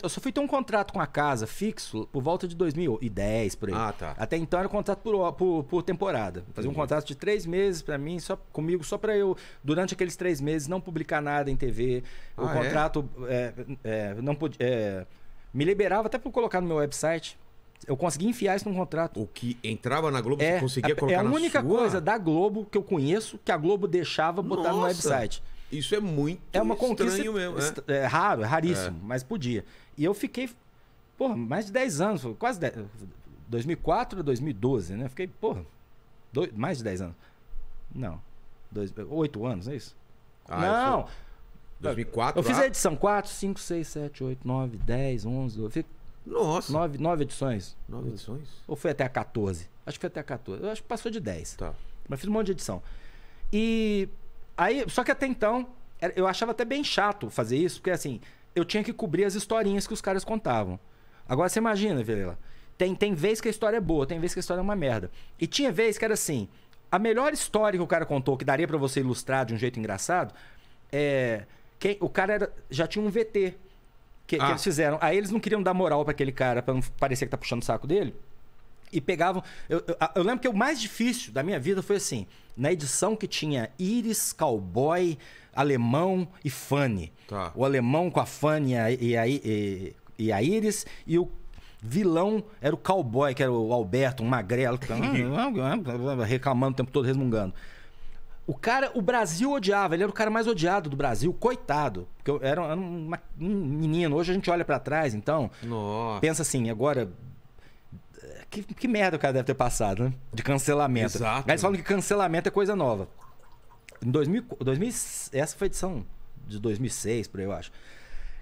Eu só fui ter um contrato com a casa fixo por volta de 2010, por aí. Ah, tá. Até então era contrato por temporada. Fazia um contrato de 3 meses pra mim, só pra eu, durante aqueles 3 meses, não publicar nada em TV. O contrato não podia... me liberava até pra eu colocar no meu website... Eu consegui enfiar isso num contrato. O que entrava na Globo, você conseguia colocar na sua? É a única coisa da Globo que eu conheço que a Globo deixava botar no website. Isso é muito estranho mesmo, né? É raro, é raríssimo, mas podia. E eu fiquei, porra, mais de 10 anos, quase 10, 2004 a 2012, né? Fiquei, porra, mais de 10 anos. Não, 8 anos, é isso? Ah, não. 2004. Eu fiz a edição 4, 5, 6, 7, 8, 9, 10, 11, 12. Nossa. 9 edições. 9 edições? Ou foi até a 14? Acho que foi até a 14. Eu acho que passou de 10. Tá. Mas fiz um monte de edição. E aí, só que até então, eu achava até bem chato fazer isso, porque assim, eu tinha que cobrir as historinhas que os caras contavam. Agora você imagina, Vilela. Tem vez que a história é boa, tem vez que a história é uma merda. E tinha vez que era assim, a melhor história que o cara contou, que daria pra você ilustrar de um jeito engraçado, o cara já tinha um VT. Que eles fizeram. Aí eles não queriam dar moral pra aquele cara, pra não parecer que tá puxando o saco dele. E pegavam... Eu lembro que o mais difícil da minha vida foi assim. Na edição que tinha Íris, Cowboy, Alemão e Fanny. Tá. O Alemão com a Fanny e a Íris. E o vilão era o Cowboy, que era o Alberto, um magrelo. Que tava reclamando o tempo todo, resmungando. O cara, o Brasil odiava, ele era o cara mais odiado do Brasil, coitado. Porque eu era um menino, hoje a gente olha pra trás, então... Nossa. Pensa assim, agora... Que merda o cara deve ter passado, né? De cancelamento. Exato. Aí eles falam que cancelamento é coisa nova. Em 2000, essa foi a edição de 2006, por aí eu acho.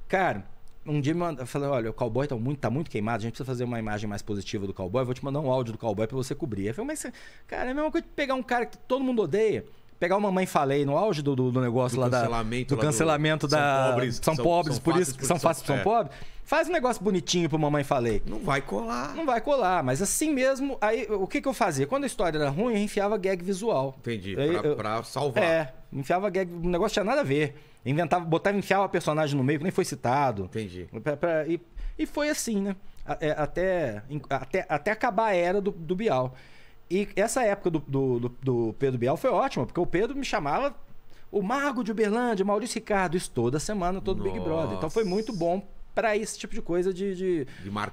Cara, um dia eu falei, olha, o Cowboy tá muito queimado, a gente precisa fazer uma imagem mais positiva do Cowboy, eu vou te mandar um áudio do Cowboy pra você cobrir. Eu falei, mas, cara, é a mesma coisa de pegar um cara que todo mundo odeia... Pegar o Mamãe Falei no auge do negócio lá do cancelamento da... São pobres, por isso que são fáceis porque são pobres. Faz um negócio bonitinho pro Mamãe Falei. Não vai colar. Não vai colar, mas assim mesmo... Aí, o que eu fazia? Quando a história era ruim, eu enfiava gag visual. Entendi, aí, pra salvar. Enfiava gag... O negócio tinha nada a ver. Inventava, botava, enfiava personagem no meio, que nem foi citado. Entendi. E foi assim, né? Até acabar a era do Bial. E essa época do Pedro Bial foi ótima, porque o Pedro me chamava o Mago de Uberlândia, Maurício Ricardo, isso toda semana, todo Big Brother. Então foi muito bom para esse tipo de coisa de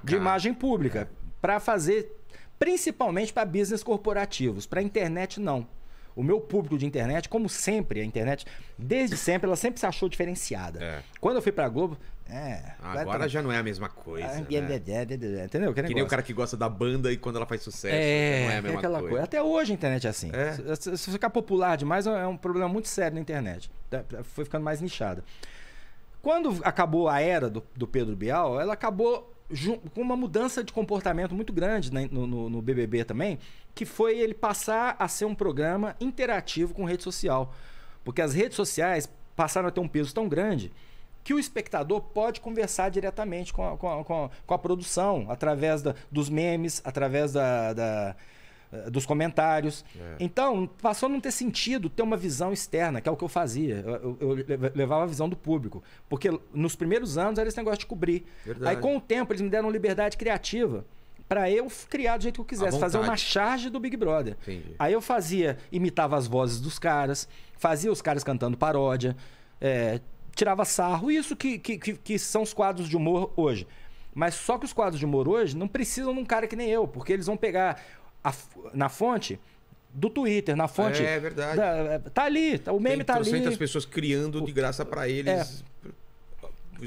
imagem pública. Para fazer, principalmente para business corporativos, para internet não. O meu público de internet, como sempre, a internet, desde sempre, ela sempre se achou diferenciada. Quando eu fui pra Globo... agora já não é a mesma coisa, né? Entendeu? Que nem o cara que gosta da banda e quando ela faz sucesso, não é a mesma coisa. Até hoje a internet é assim. Se ficar popular demais, é um problema muito sério na internet. Foi ficando mais nichada. Quando acabou a era do Pedro Bial, ela acabou... com uma mudança de comportamento muito grande no BBB também, que foi ele passar a ser um programa interativo com rede social. Porque as redes sociais passaram a ter um peso tão grande que o espectador pode conversar diretamente com a produção, através dos memes, através dos comentários. Então, passou a não ter sentido ter uma visão externa, que é o que eu fazia. Eu levava a visão do público. Porque nos primeiros anos era esse negócio de cobrir. Verdade. Aí, com o tempo, eles me deram liberdade criativa para eu criar do jeito que eu quisesse, fazer uma charge do Big Brother. Entendi. Aí eu imitava as vozes dos caras, fazia os caras cantando paródia, tirava sarro. Isso que são os quadros de humor hoje. Mas só que os quadros de humor hoje não precisam de um cara que nem eu, porque eles vão pegar... na fonte do Twitter, na fonte... É verdade. Tá ali, o meme tá ali. Tem 300 pessoas criando de graça pra eles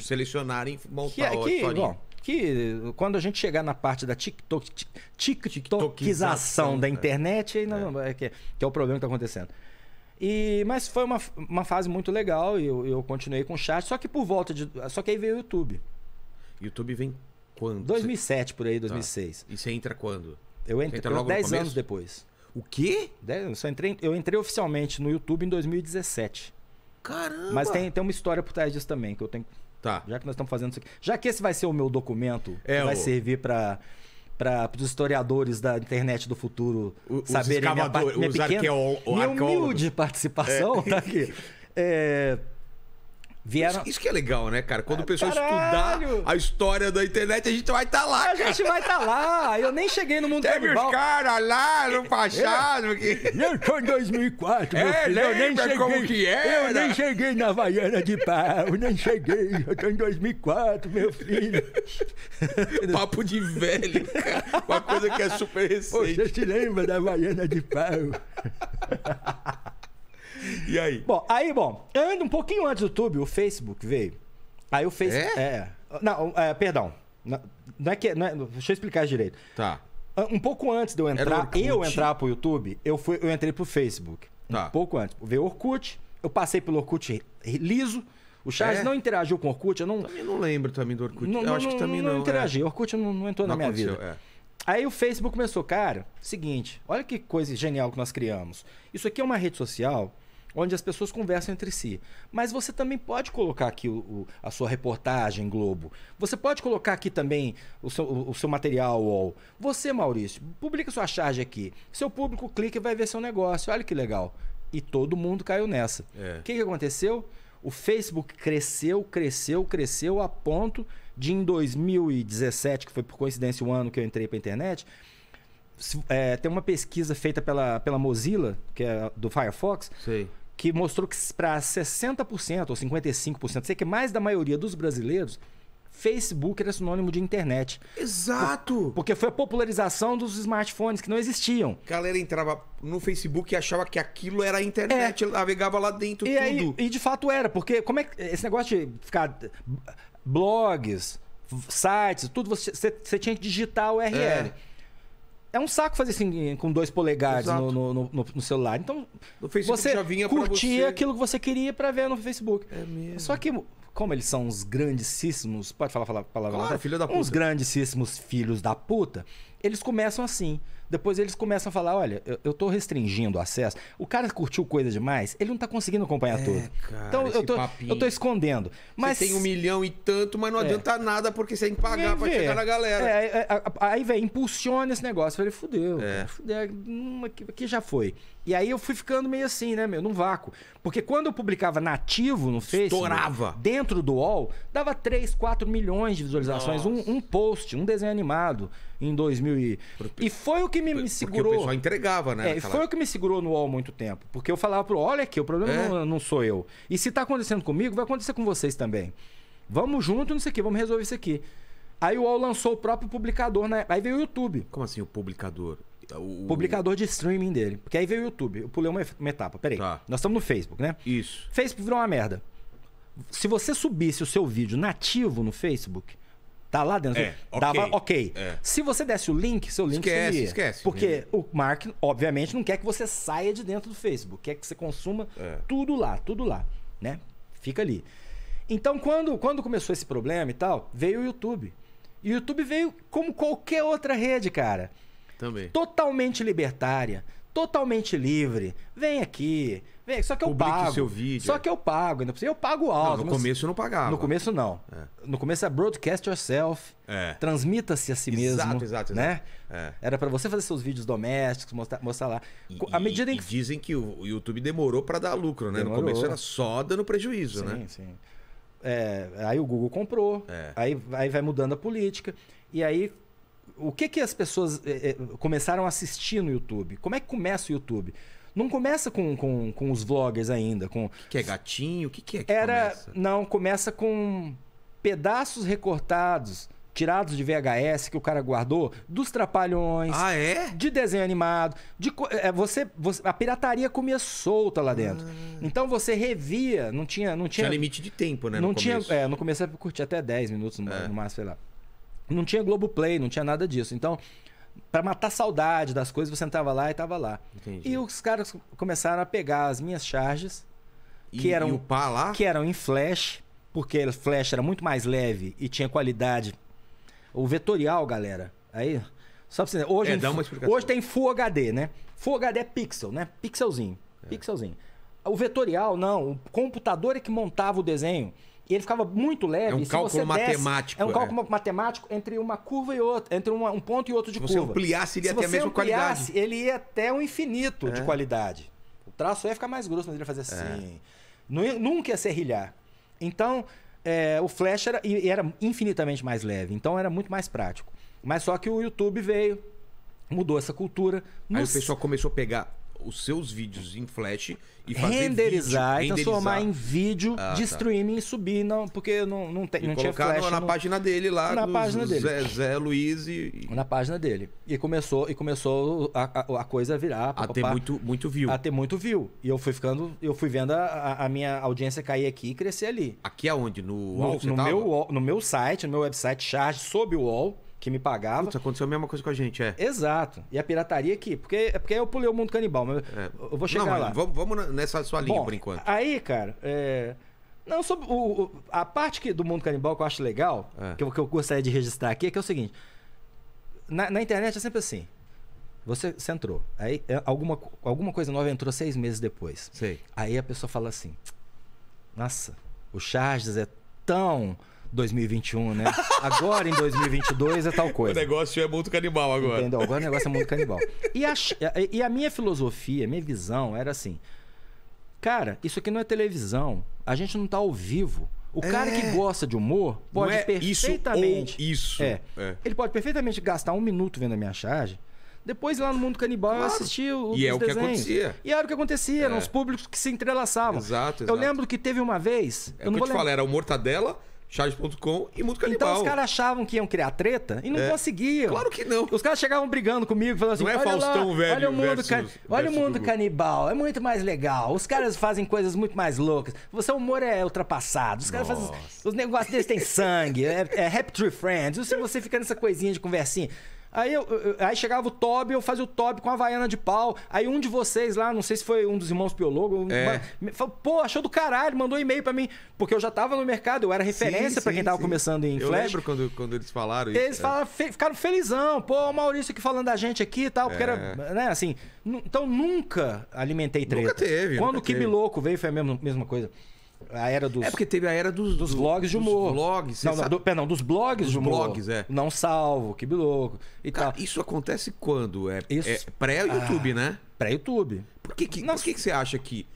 selecionarem e montar a historinha. Que quando a gente chegar na parte da tiktokização da internet, aí não, que é o problema que está acontecendo. E, mas foi uma fase muito legal e eu continuei com o chat, só que por volta de... Só que aí veio o YouTube. YouTube vem quando? 2007, por aí, 2006. Ah, e você entra quando? Eu entrei logo 10 anos depois. O quê? Eu entrei oficialmente no YouTube em 2017. Caramba! Mas tem uma história por trás disso também, que eu tenho... Tá. Já que nós estamos fazendo isso aqui. Já que esse vai ser o meu documento, que vai servir para os historiadores da internet do futuro saberem minha humilde participação. Tá aqui. Vieram... Isso que é legal, né, cara? Quando o pessoal estudar a história da internet, a gente vai estar lá, cara. A gente vai estar lá. Eu nem cheguei no Mundo Canibal. Teve os caras lá no passado. Eu tô em 2004, meu filho. Eu nem cheguei. Como que era? Eu nem cheguei na Havaiana de pau. Nem cheguei. Eu tô em 2004, meu filho. Papo de velho, cara. Uma coisa que é super recente. Você se lembra da Havaiana de pau? E aí? Bom, um pouquinho antes do YouTube, o Facebook veio. Aí o Facebook... Perdão. Deixa eu explicar direito. Tá. Um pouco antes de eu entrar, pro YouTube, eu entrei pro Facebook. Tá. Um pouco antes. Veio o Orkut, eu passei pelo Orkut liso. O Charles não interagiu com o Orkut, eu não... Também não lembro também do Orkut. Eu acho que também não interagi. O Orkut não entrou na minha vida. Aí o Facebook começou, cara, seguinte, olha que coisa genial que nós criamos. Isso aqui é uma rede social... onde as pessoas conversam entre si. Mas você também pode colocar aqui a sua reportagem, Globo. Você pode colocar aqui também o seu material, UOL. Você, Maurício, publica sua charge aqui. Seu público clica e vai ver seu negócio. Olha que legal. E todo mundo caiu nessa. O que aconteceu? O Facebook cresceu, cresceu, cresceu a ponto de em 2017, que foi por coincidência o ano que eu entrei para a internet... tem uma pesquisa feita pela Mozilla, que é do Firefox... Sei. Que mostrou que para 60% ou 55%, sei que mais da maioria dos brasileiros, Facebook era sinônimo de internet. Exato! Porque foi a popularização dos smartphones que não existiam. A galera entrava no Facebook e achava que aquilo era a internet, navegava lá dentro e tudo. E de fato era, porque como é que esse negócio de ficar blogs, sites, tudo, você tinha que digitar o URL. É um saco fazer assim com 2 polegares no celular. Então, você já vinha curtia aquilo que você queria pra ver no Facebook. É mesmo. Só que, como eles são uns grandíssimos... Pode falar palavra? Claro, filho da puta. Uns grandíssimos filhos da puta. Eles começam assim. Depois eles começam a falar, olha, eu tô restringindo o acesso. O cara curtiu coisa demais, ele não tá conseguindo acompanhar tudo. Cara, então eu tô escondendo. Mas... Você tem 1 milhão e tanto, mas não adianta nada porque você tem que pagar pra chegar na galera. Aí, velho, impulsiona esse negócio. Eu falei, fudeu, cara, fudeu, aqui já foi. E aí eu fui ficando meio assim, né, meu, num vácuo. Porque quando eu publicava nativo no Facebook, estourava. Dentro do UOL, dava 3, 4 milhões de visualizações. Um post, um desenho animado em 2000 e... E foi o que me segurou. Porque o pessoal entregava, né? Foi o que me segurou no UOL muito tempo. Porque eu falava pro UOL, olha aqui, o problema não sou eu. E se tá acontecendo comigo, vai acontecer com vocês também. Vamos junto nisso aqui, vamos resolver isso aqui. Aí o UOL lançou o próprio publicador, né? Aí veio o YouTube. Como assim o publicador? O publicador de streaming dele. Porque aí veio o YouTube. Eu pulei uma etapa. Peraí. Tá. Nós estamos no Facebook, né? Isso. Facebook virou uma merda. Se você subisse o seu vídeo nativo no Facebook, tá lá dentro. Dava ok. Se você desse o link, seu link sumia. Porque o Mark, obviamente, não quer que você saia de dentro do Facebook. Quer que você consuma tudo lá, né? Fica ali. Então, quando começou esse problema e tal, veio o YouTube. E o YouTube veio como qualquer outra rede, cara. Também. Totalmente libertária, totalmente livre. Vem aqui, vem. Só que eu pago. Seu vídeo. Só que eu pago. Ainda eu pago alto. No começo eu não pagava. No começo não. No começo é broadcast yourself. Transmita-se a si mesmo. Exato. Né? Era para você fazer seus vídeos domésticos, mostrar lá. À medida em que... dizem que o YouTube demorou para dar lucro, né? Demorou. No começo era só dando prejuízo, né? Sim. Aí o Google comprou. Aí vai mudando a política. E aí... O que as pessoas começaram a assistir no YouTube? Como é que começa o YouTube? Não começa com os vloggers ainda. O que é gatinho? O que é que começa? Não, começa com pedaços recortados tirados de VHS que o cara guardou, dos Trapalhões, de desenho animado, de a pirataria comia solta lá dentro. Então você revia, não tinha limite de tempo, né? No começo era pra curtir até 10 minutos no máximo, sei lá. Não tinha Globoplay, não tinha nada disso. Então, pra matar a saudade das coisas, você entrava lá e tava lá. Entendi. E os caras começaram a pegar as minhas charges, que eram em Flash, porque Flash era muito mais leve e tinha qualidade. O vetorial, galera, aí, só pra você entender, hoje tem Full HD, né? Full HD é pixel, né? Pixelzinho, pixelzinho. O vetorial, não, o computador é que montava o desenho. E ele ficava muito leve. É um cálculo matemático. É um cálculo matemático entre uma curva e outra, entre um ponto e outro de curva. Se você ampliasse, ele ia até a mesma qualidade. Se você ampliasse, ele ia até o infinito de qualidade. O traço ia ficar mais grosso, mas ele ia fazer assim. Nunca ia serrilhar. Então, o Flash era infinitamente mais leve. Então, era muito mais prático. Mas só que o YouTube veio, mudou essa cultura. Aí o pessoal começou a pegar os seus vídeos em Flash e fazer renderizar e transformar em vídeo de streaming e subir, porque não tinha Flash. Colocar na página dele lá, na página dele. Zé Luiz e... Na página dele. E começou a coisa a virar. A ter muito view. A ter muito view. E eu fui vendo a minha audiência cair aqui e crescer ali. Aqui aonde? No meu site, no meu website, Charges, sob o UOL. Que me pagava. Putz, aconteceu a mesma coisa com a gente, Exato. E a pirataria aqui. Porque eu pulei o Mundo Canibal, mas eu vou chegar lá. Vamos nessa sua linha, por enquanto. Aí, cara, não, sobre a parte do Mundo Canibal que eu acho legal, que eu gostaria de registrar aqui, é que é o seguinte. Na internet é sempre assim. Você entrou. Aí alguma coisa nova entrou 6 meses depois. Sei. Aí a pessoa fala assim, nossa, o Charges é tão... 2021, né? Agora em 2022 é tal coisa. O negócio é Mundo Canibal agora. Entendeu? Agora o negócio é Mundo Canibal. E a minha filosofia, minha visão era assim. Cara, isso aqui não é televisão. A gente não tá ao vivo. O cara que gosta de humor pode perfeitamente... Isso ou isso. Ele pode perfeitamente gastar 1 minuto vendo a minha charge. Depois lá no Mundo Canibal eu assisti os desenhos. O que acontecia. E era o que acontecia. Eram os públicos que se entrelaçavam. Exato. Eu lembro que teve uma vez... É o que eu te falei. Era o Mortadela... Charges.com e Mundo Canibal. Então os caras achavam que iam criar treta e não conseguiam. Claro que não. Os caras chegavam brigando comigo, falando assim: não é Faustão lá, velho. Olha o Mundo Canibal, é muito mais legal. Os caras fazem coisas muito mais loucas. O seu humor é ultrapassado. Os caras fazem. Os negócios deles têm sangue. É Happy Tree Friends. Se você fica nessa coisinha de conversinha. Aí chegava o Toby, eu fazia o Toby com a Havaiana de pau. Aí um de vocês lá, não sei se foi um dos irmãos Piologo, falou, pô, achou do caralho, mandou um e-mail pra mim. Porque eu já tava no mercado, eu era referência pra quem tava começando em Flash. Eu lembro quando eles falaram isso. Eles ficaram felizão. Pô, o Maurício aqui falando da gente aqui e tal. Porque era, né, assim... Então nunca alimentei treta. Nunca teve. Quando o Kibi Louco veio, foi a mesma coisa. A era dos... É porque teve a era dos vlogs de humor. Vlogs, perdão, dos blogs de humor. Blogs, Não Salvo, que biloco e tal. Isso acontece quando? É pré-YouTube, né? Pré-YouTube. Por que você acha que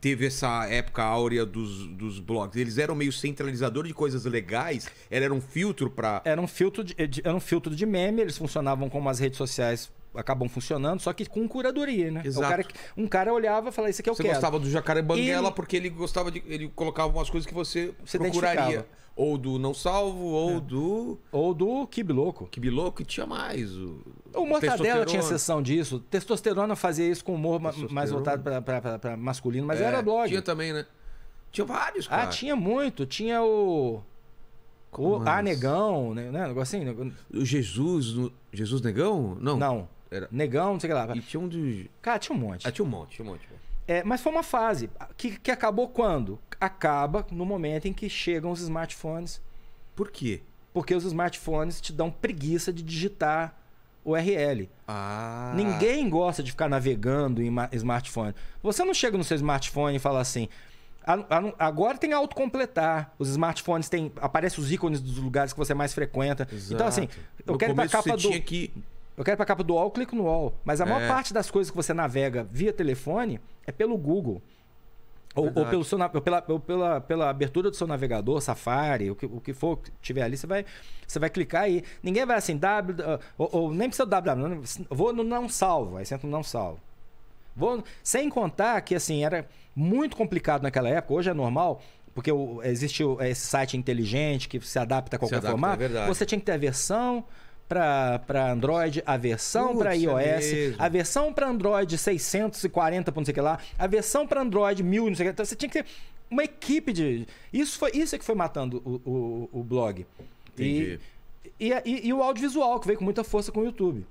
teve essa época áurea dos blogs? Eles eram meio centralizador de coisas legais? Era um filtro pra... Era um filtro de meme, eles funcionavam como as redes sociais... acabam funcionando, só que com curadoria, né? Exato. Um cara olhava e falava, isso aqui eu quero. Você gostava do Jacaré Banguela porque ele gostava de... Ele colocava umas coisas que você procuraria. Ou do Não Salvo, ou do... Ou do Kibiloco. Kibiloco tinha mais. O Mortadela tinha sessão disso. Testosterona fazia isso com humor mais voltado pra masculino, mas era blog. Tinha também, né? Tinha vários, cara. Tinha muito. Tinha o Negão, né? Negocinho. O Jesus... Jesus Negão? Não. Era... Negão, não sei o que lá. E tinha um de... Cara, tinha um monte. Tinha um monte. Mas foi uma fase que acabou quando? Acaba no momento em que chegam os smartphones. Por quê? Porque os smartphones te dão preguiça de digitar URL. Ninguém gosta de ficar navegando em smartphone. Você não chega no seu smartphone e fala assim... Agora tem autocompletar. Os smartphones têm... Aparecem os ícones dos lugares que você mais frequenta. Exato. Então, assim... Eu quero ir pra capa do... Eu quero ir pra capa do UOL, clico no UOL. Mas a maior parte das coisas que você navega via telefone é pelo Google. Ou pela abertura do seu navegador, Safari, o que for que tiver ali, você vai clicar aí. Ninguém vai assim... nem precisa do W. Vou no Não Salvo. Aí você entra no Não Salvo. Sem contar que, assim, era muito complicado naquela época. Hoje é normal, Porque existe esse site inteligente que se adapta a qualquer formato. É, você tinha que ter a versão para Android, a versão para iOS, a versão para Android 640, não sei o que lá, a versão para Android 1000, não sei o que. Então você tinha que ter uma equipe de... Isso é que foi matando o blog. Entendi. E o audiovisual, que veio com muita força com o YouTube.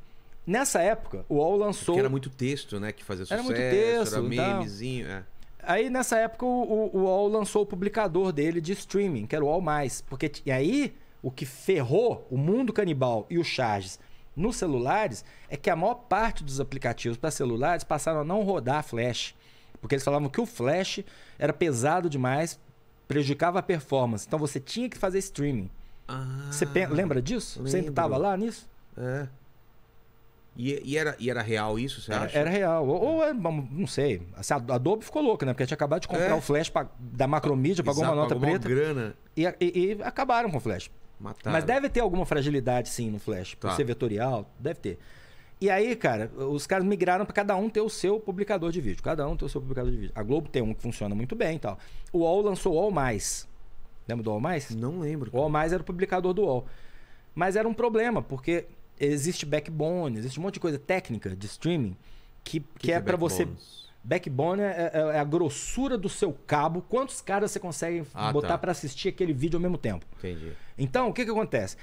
Nessa época, o UOL lançou... Porque era muito texto, né? Que fazia sucesso, era muito texto, era memezinho... Então... É. Aí, nessa época, o UOL lançou o publicador dele de streaming, que era o UOL+. Porque aí, o que ferrou o Mundo Canibal e o Charges nos celulares é que a maior parte dos aplicativos para celulares passaram a não rodar Flash. Porque eles falavam que o Flash era pesado demais, prejudicava a performance. Então, você tinha que fazer streaming. Ah, você lembra disso? Lembro. Você ainda estava lá nisso? É. E era real isso, você acha? Era real. Ou não sei. A Adobe ficou louca, né? Porque tinha acabado de comprar o Flash da Macromedia, pagou uma nota preta. Uma grana. E acabaram com o Flash. Mataram. Mas deve ter alguma fragilidade, sim, no Flash. Por ser vetorial, deve ter. E aí, cara, os caras migraram para cada um ter o seu publicador de vídeo. Cada um ter o seu publicador de vídeo. A Globo tem um que funciona muito bem e tal. O UOL lançou o UOL+. Lembra do UOL+? Não lembro. Cara. O UOL+ era o publicador do UOL. Mas era um problema, porque... Existe backbone, existe um monte de coisa técnica de streaming que é para você... Backbone é a grossura do seu cabo, quantos caras você consegue botar para assistir aquele vídeo ao mesmo tempo. Entendi. Então, o que acontece?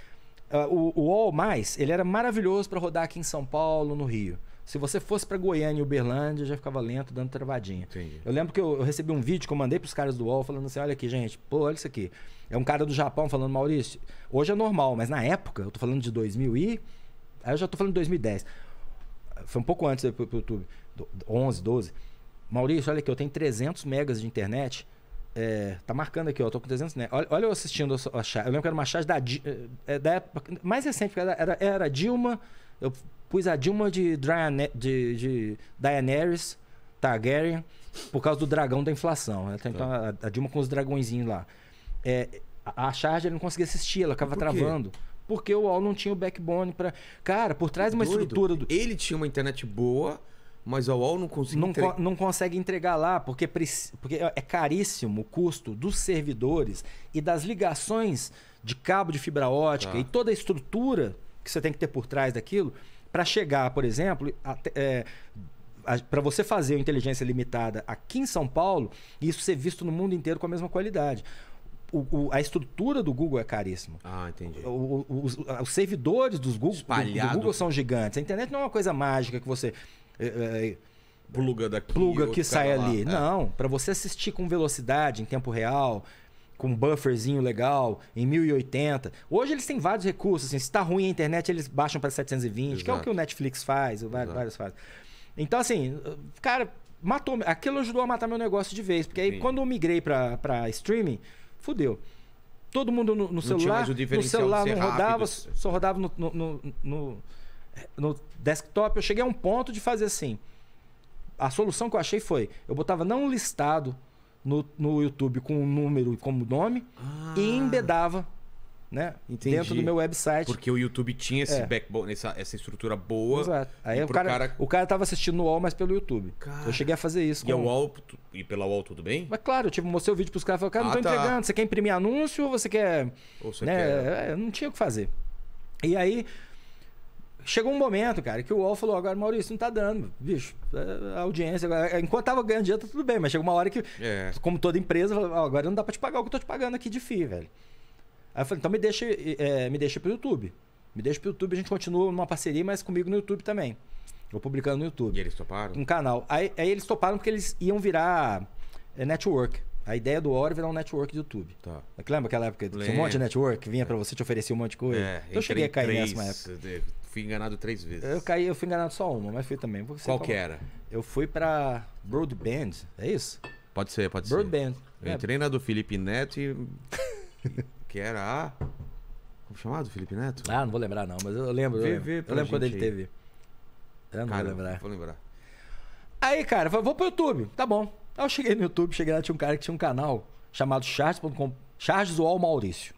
O UOL+, ele era maravilhoso para rodar aqui em São Paulo, no Rio. Se você fosse para Goiânia e Uberlândia, já ficava lento, dando travadinha. Entendi. Eu lembro que eu recebi um vídeo que eu mandei para os caras do UOL falando assim, olha aqui, gente, pô, olha isso aqui. É um cara do Japão falando, Maurício, hoje é normal, mas na época, eu tô falando de 2000 e... Aí eu já tô falando de 2010. Foi um pouco antes do YouTube. 11, 12. Maurício, olha aqui, eu tenho 300 megas de internet. Tá marcando aqui, ó. Eu tô com 300 megas. Olha eu assistindo a charge. Eu lembro que era uma charge da época mais recente. Era a Dilma. Eu pus a Dilma de Daenerys Targaryen por causa do dragão da inflação. Né? Então a Dilma com os dragõezinhos lá. A charge ele não conseguia assistir. Ela ficava travando. Porque o UOL não tinha o backbone para... Cara, por trás de uma estrutura... Ele tinha uma internet boa, mas a UOL não conseguia... Não consegue entregar lá, porque é caríssimo o custo dos servidores e das ligações de cabo de fibra ótica e toda a estrutura que você tem que ter por trás daquilo para chegar, por exemplo... Para você fazer o Inteligência Limitada aqui em São Paulo, isso ser visto no mundo inteiro com a mesma qualidade. A estrutura do Google é caríssima. Ah, entendi. Os servidores do Google são gigantes. A internet não é uma coisa mágica que você... pluga que sai ali. Não, para você assistir com velocidade, em tempo real, com um bufferzinho legal, em 1080. Hoje eles têm vários recursos. Assim, se está ruim a internet, eles baixam para 720, que é o que o Netflix faz, vários fazem. Então, assim, cara, matou... Aquilo ajudou a matar meu negócio de vez. Porque aí, quando eu migrei para streaming... Fudeu. Todo mundo no celular, o celular não rodava, rápido. Só rodava no desktop. Eu cheguei a um ponto de fazer assim. A solução que eu achei foi, eu botava não listado no YouTube com um número como nome e embedava, né? Entendi. Dentro do meu website. Porque o YouTube tinha esse backbone, essa estrutura boa. Exato. Aí o cara tava assistindo no UOL, mas pelo YouTube. Cara, eu cheguei a fazer isso. E pela UOL tudo bem? Mas claro, eu mostrei o vídeo pros caras e falei, cara, não tô entregando. Você quer imprimir anúncio ou você quer... Não tinha o que fazer. E aí, chegou um momento, cara, que o UOL falou, agora, Maurício, não tá dando, bicho. A audiência... Enquanto tava ganhando dinheiro, tá tudo bem. Mas chegou uma hora que, como toda empresa, falou, agora não dá pra te pagar o que eu tô te pagando aqui de FII, velho. Aí eu falei, então me deixa pro YouTube. Me deixa pro YouTube, a gente continua numa parceria, mas comigo no YouTube também. Eu publicando no YouTube. E eles toparam? Um canal. Aí eles toparam porque eles iam virar network. A ideia do UOL era virar um network de YouTube. Tá. Lembra aquela época? Tinha um monte de network que vinha pra você, te oferecer um monte de coisa. Então eu cheguei a cair nessa época. Eu fui enganado 3 vezes. Eu fui enganado só uma, mas fui também. Qual que era? Eu fui pra Broadband, é isso? Pode ser, pode ser. Broadband. Eu entrei na do Felipe Neto e... Que era como chamado? Felipe Neto? Não vou lembrar não, mas eu lembro. Eu lembro quando ele teve. Eu não vou lembrar. Aí, cara, eu falei, vou pro YouTube. Tá bom. Aí eu cheguei no YouTube, cheguei lá, tinha um cara que tinha um canal chamado Charges.com. Charges UOL Maurício.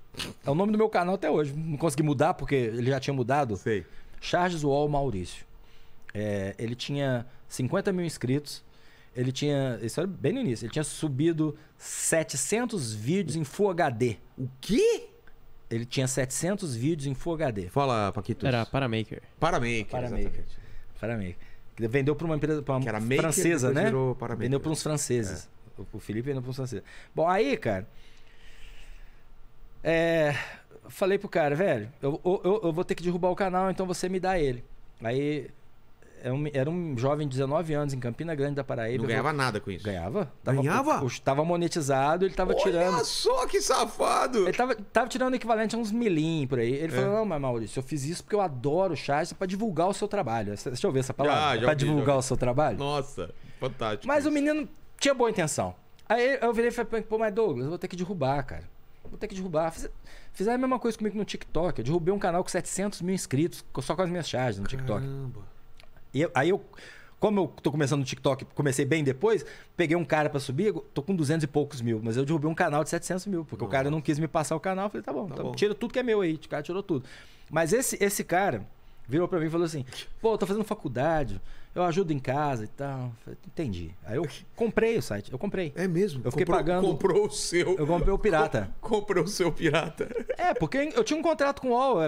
É o nome do meu canal até hoje. Não consegui mudar porque ele já tinha mudado. Sei. Charges UOL Maurício. Ele tinha 50 mil inscritos. Ele tinha... Isso era bem no início. Ele tinha subido 700 vídeos em Full HD. O quê? Ele tinha 700 vídeos em Full HD. Fala, Paquito. Era Paramaker. Paramaker. Vendeu para uma empresa francesa, né? Vendeu para uns franceses. É. O Felipe vendeu para uns franceses. Bom, aí, cara... Falei pro cara, velho, eu vou ter que derrubar o canal, então você me dá ele. Aí... Era um jovem de 19 anos em Campina Grande da Paraíba. Não ganhava nada com isso. Ganhava. Tava monetizado, ele tava tirando... Olha só que safado! Ele tava tirando o equivalente a uns milhinhos por aí. Ele falou, não, mas Maurício, eu fiz isso porque eu adoro o Charges pra divulgar o seu trabalho. Deixa eu ver essa palavra. Já pra divulgar o seu trabalho. Nossa, fantástico. Mas isso. O menino tinha boa intenção. Aí eu virei e falei, pô, mas Douglas, eu vou ter que derrubar, cara. Vou ter que derrubar. Fizeram a mesma coisa comigo no TikTok. Eu derrubei um canal com 700 mil inscritos só com as minhas charges no TikTok. Caramba. E aí eu, como eu tô começando no TikTok, comecei bem depois, peguei um cara pra subir, tô com 200 e poucos mil, mas eu derrubei um canal de 700 mil, porque o cara não quis me passar o canal, eu falei, tá bom, tira tudo que é meu aí, o cara tirou tudo. Mas esse cara virou pra mim e falou assim, pô, eu tô fazendo faculdade, eu ajudo em casa e tal, falei, entendi. Aí eu comprei o site, eu comprei. É mesmo? Eu fiquei pagando. Comprou o seu. Eu comprei o pirata. Comprou o seu pirata. É, porque eu tinha um contrato com o UOL,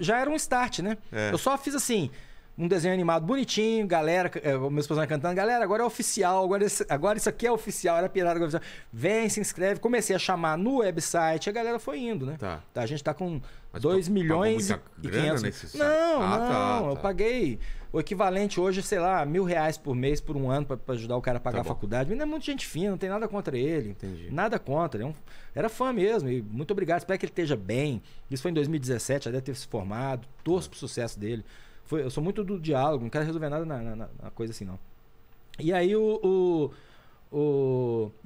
já era um start, né? É. Eu só fiz assim... Um desenho animado bonitinho, galera, meus personagens cantando, galera, agora é oficial, agora isso aqui é oficial, era pirata, agora é oficial. Vem, se inscreve, comecei a chamar no website, a galera foi indo, né? Tá. A gente tá com 2.500.000. Não, eu paguei o equivalente hoje, sei lá, R$1.000 por mês, por um ano, pra ajudar o cara a pagar a faculdade. Ainda é muita gente fina, não tem nada contra ele. Entendi. Nada contra. Era fã mesmo, e muito obrigado, espero que ele esteja bem. Isso foi em 2017, já deve ter se formado, torço pro sucesso dele. Eu sou muito do diálogo, não quero resolver nada na coisa assim, não. E aí eu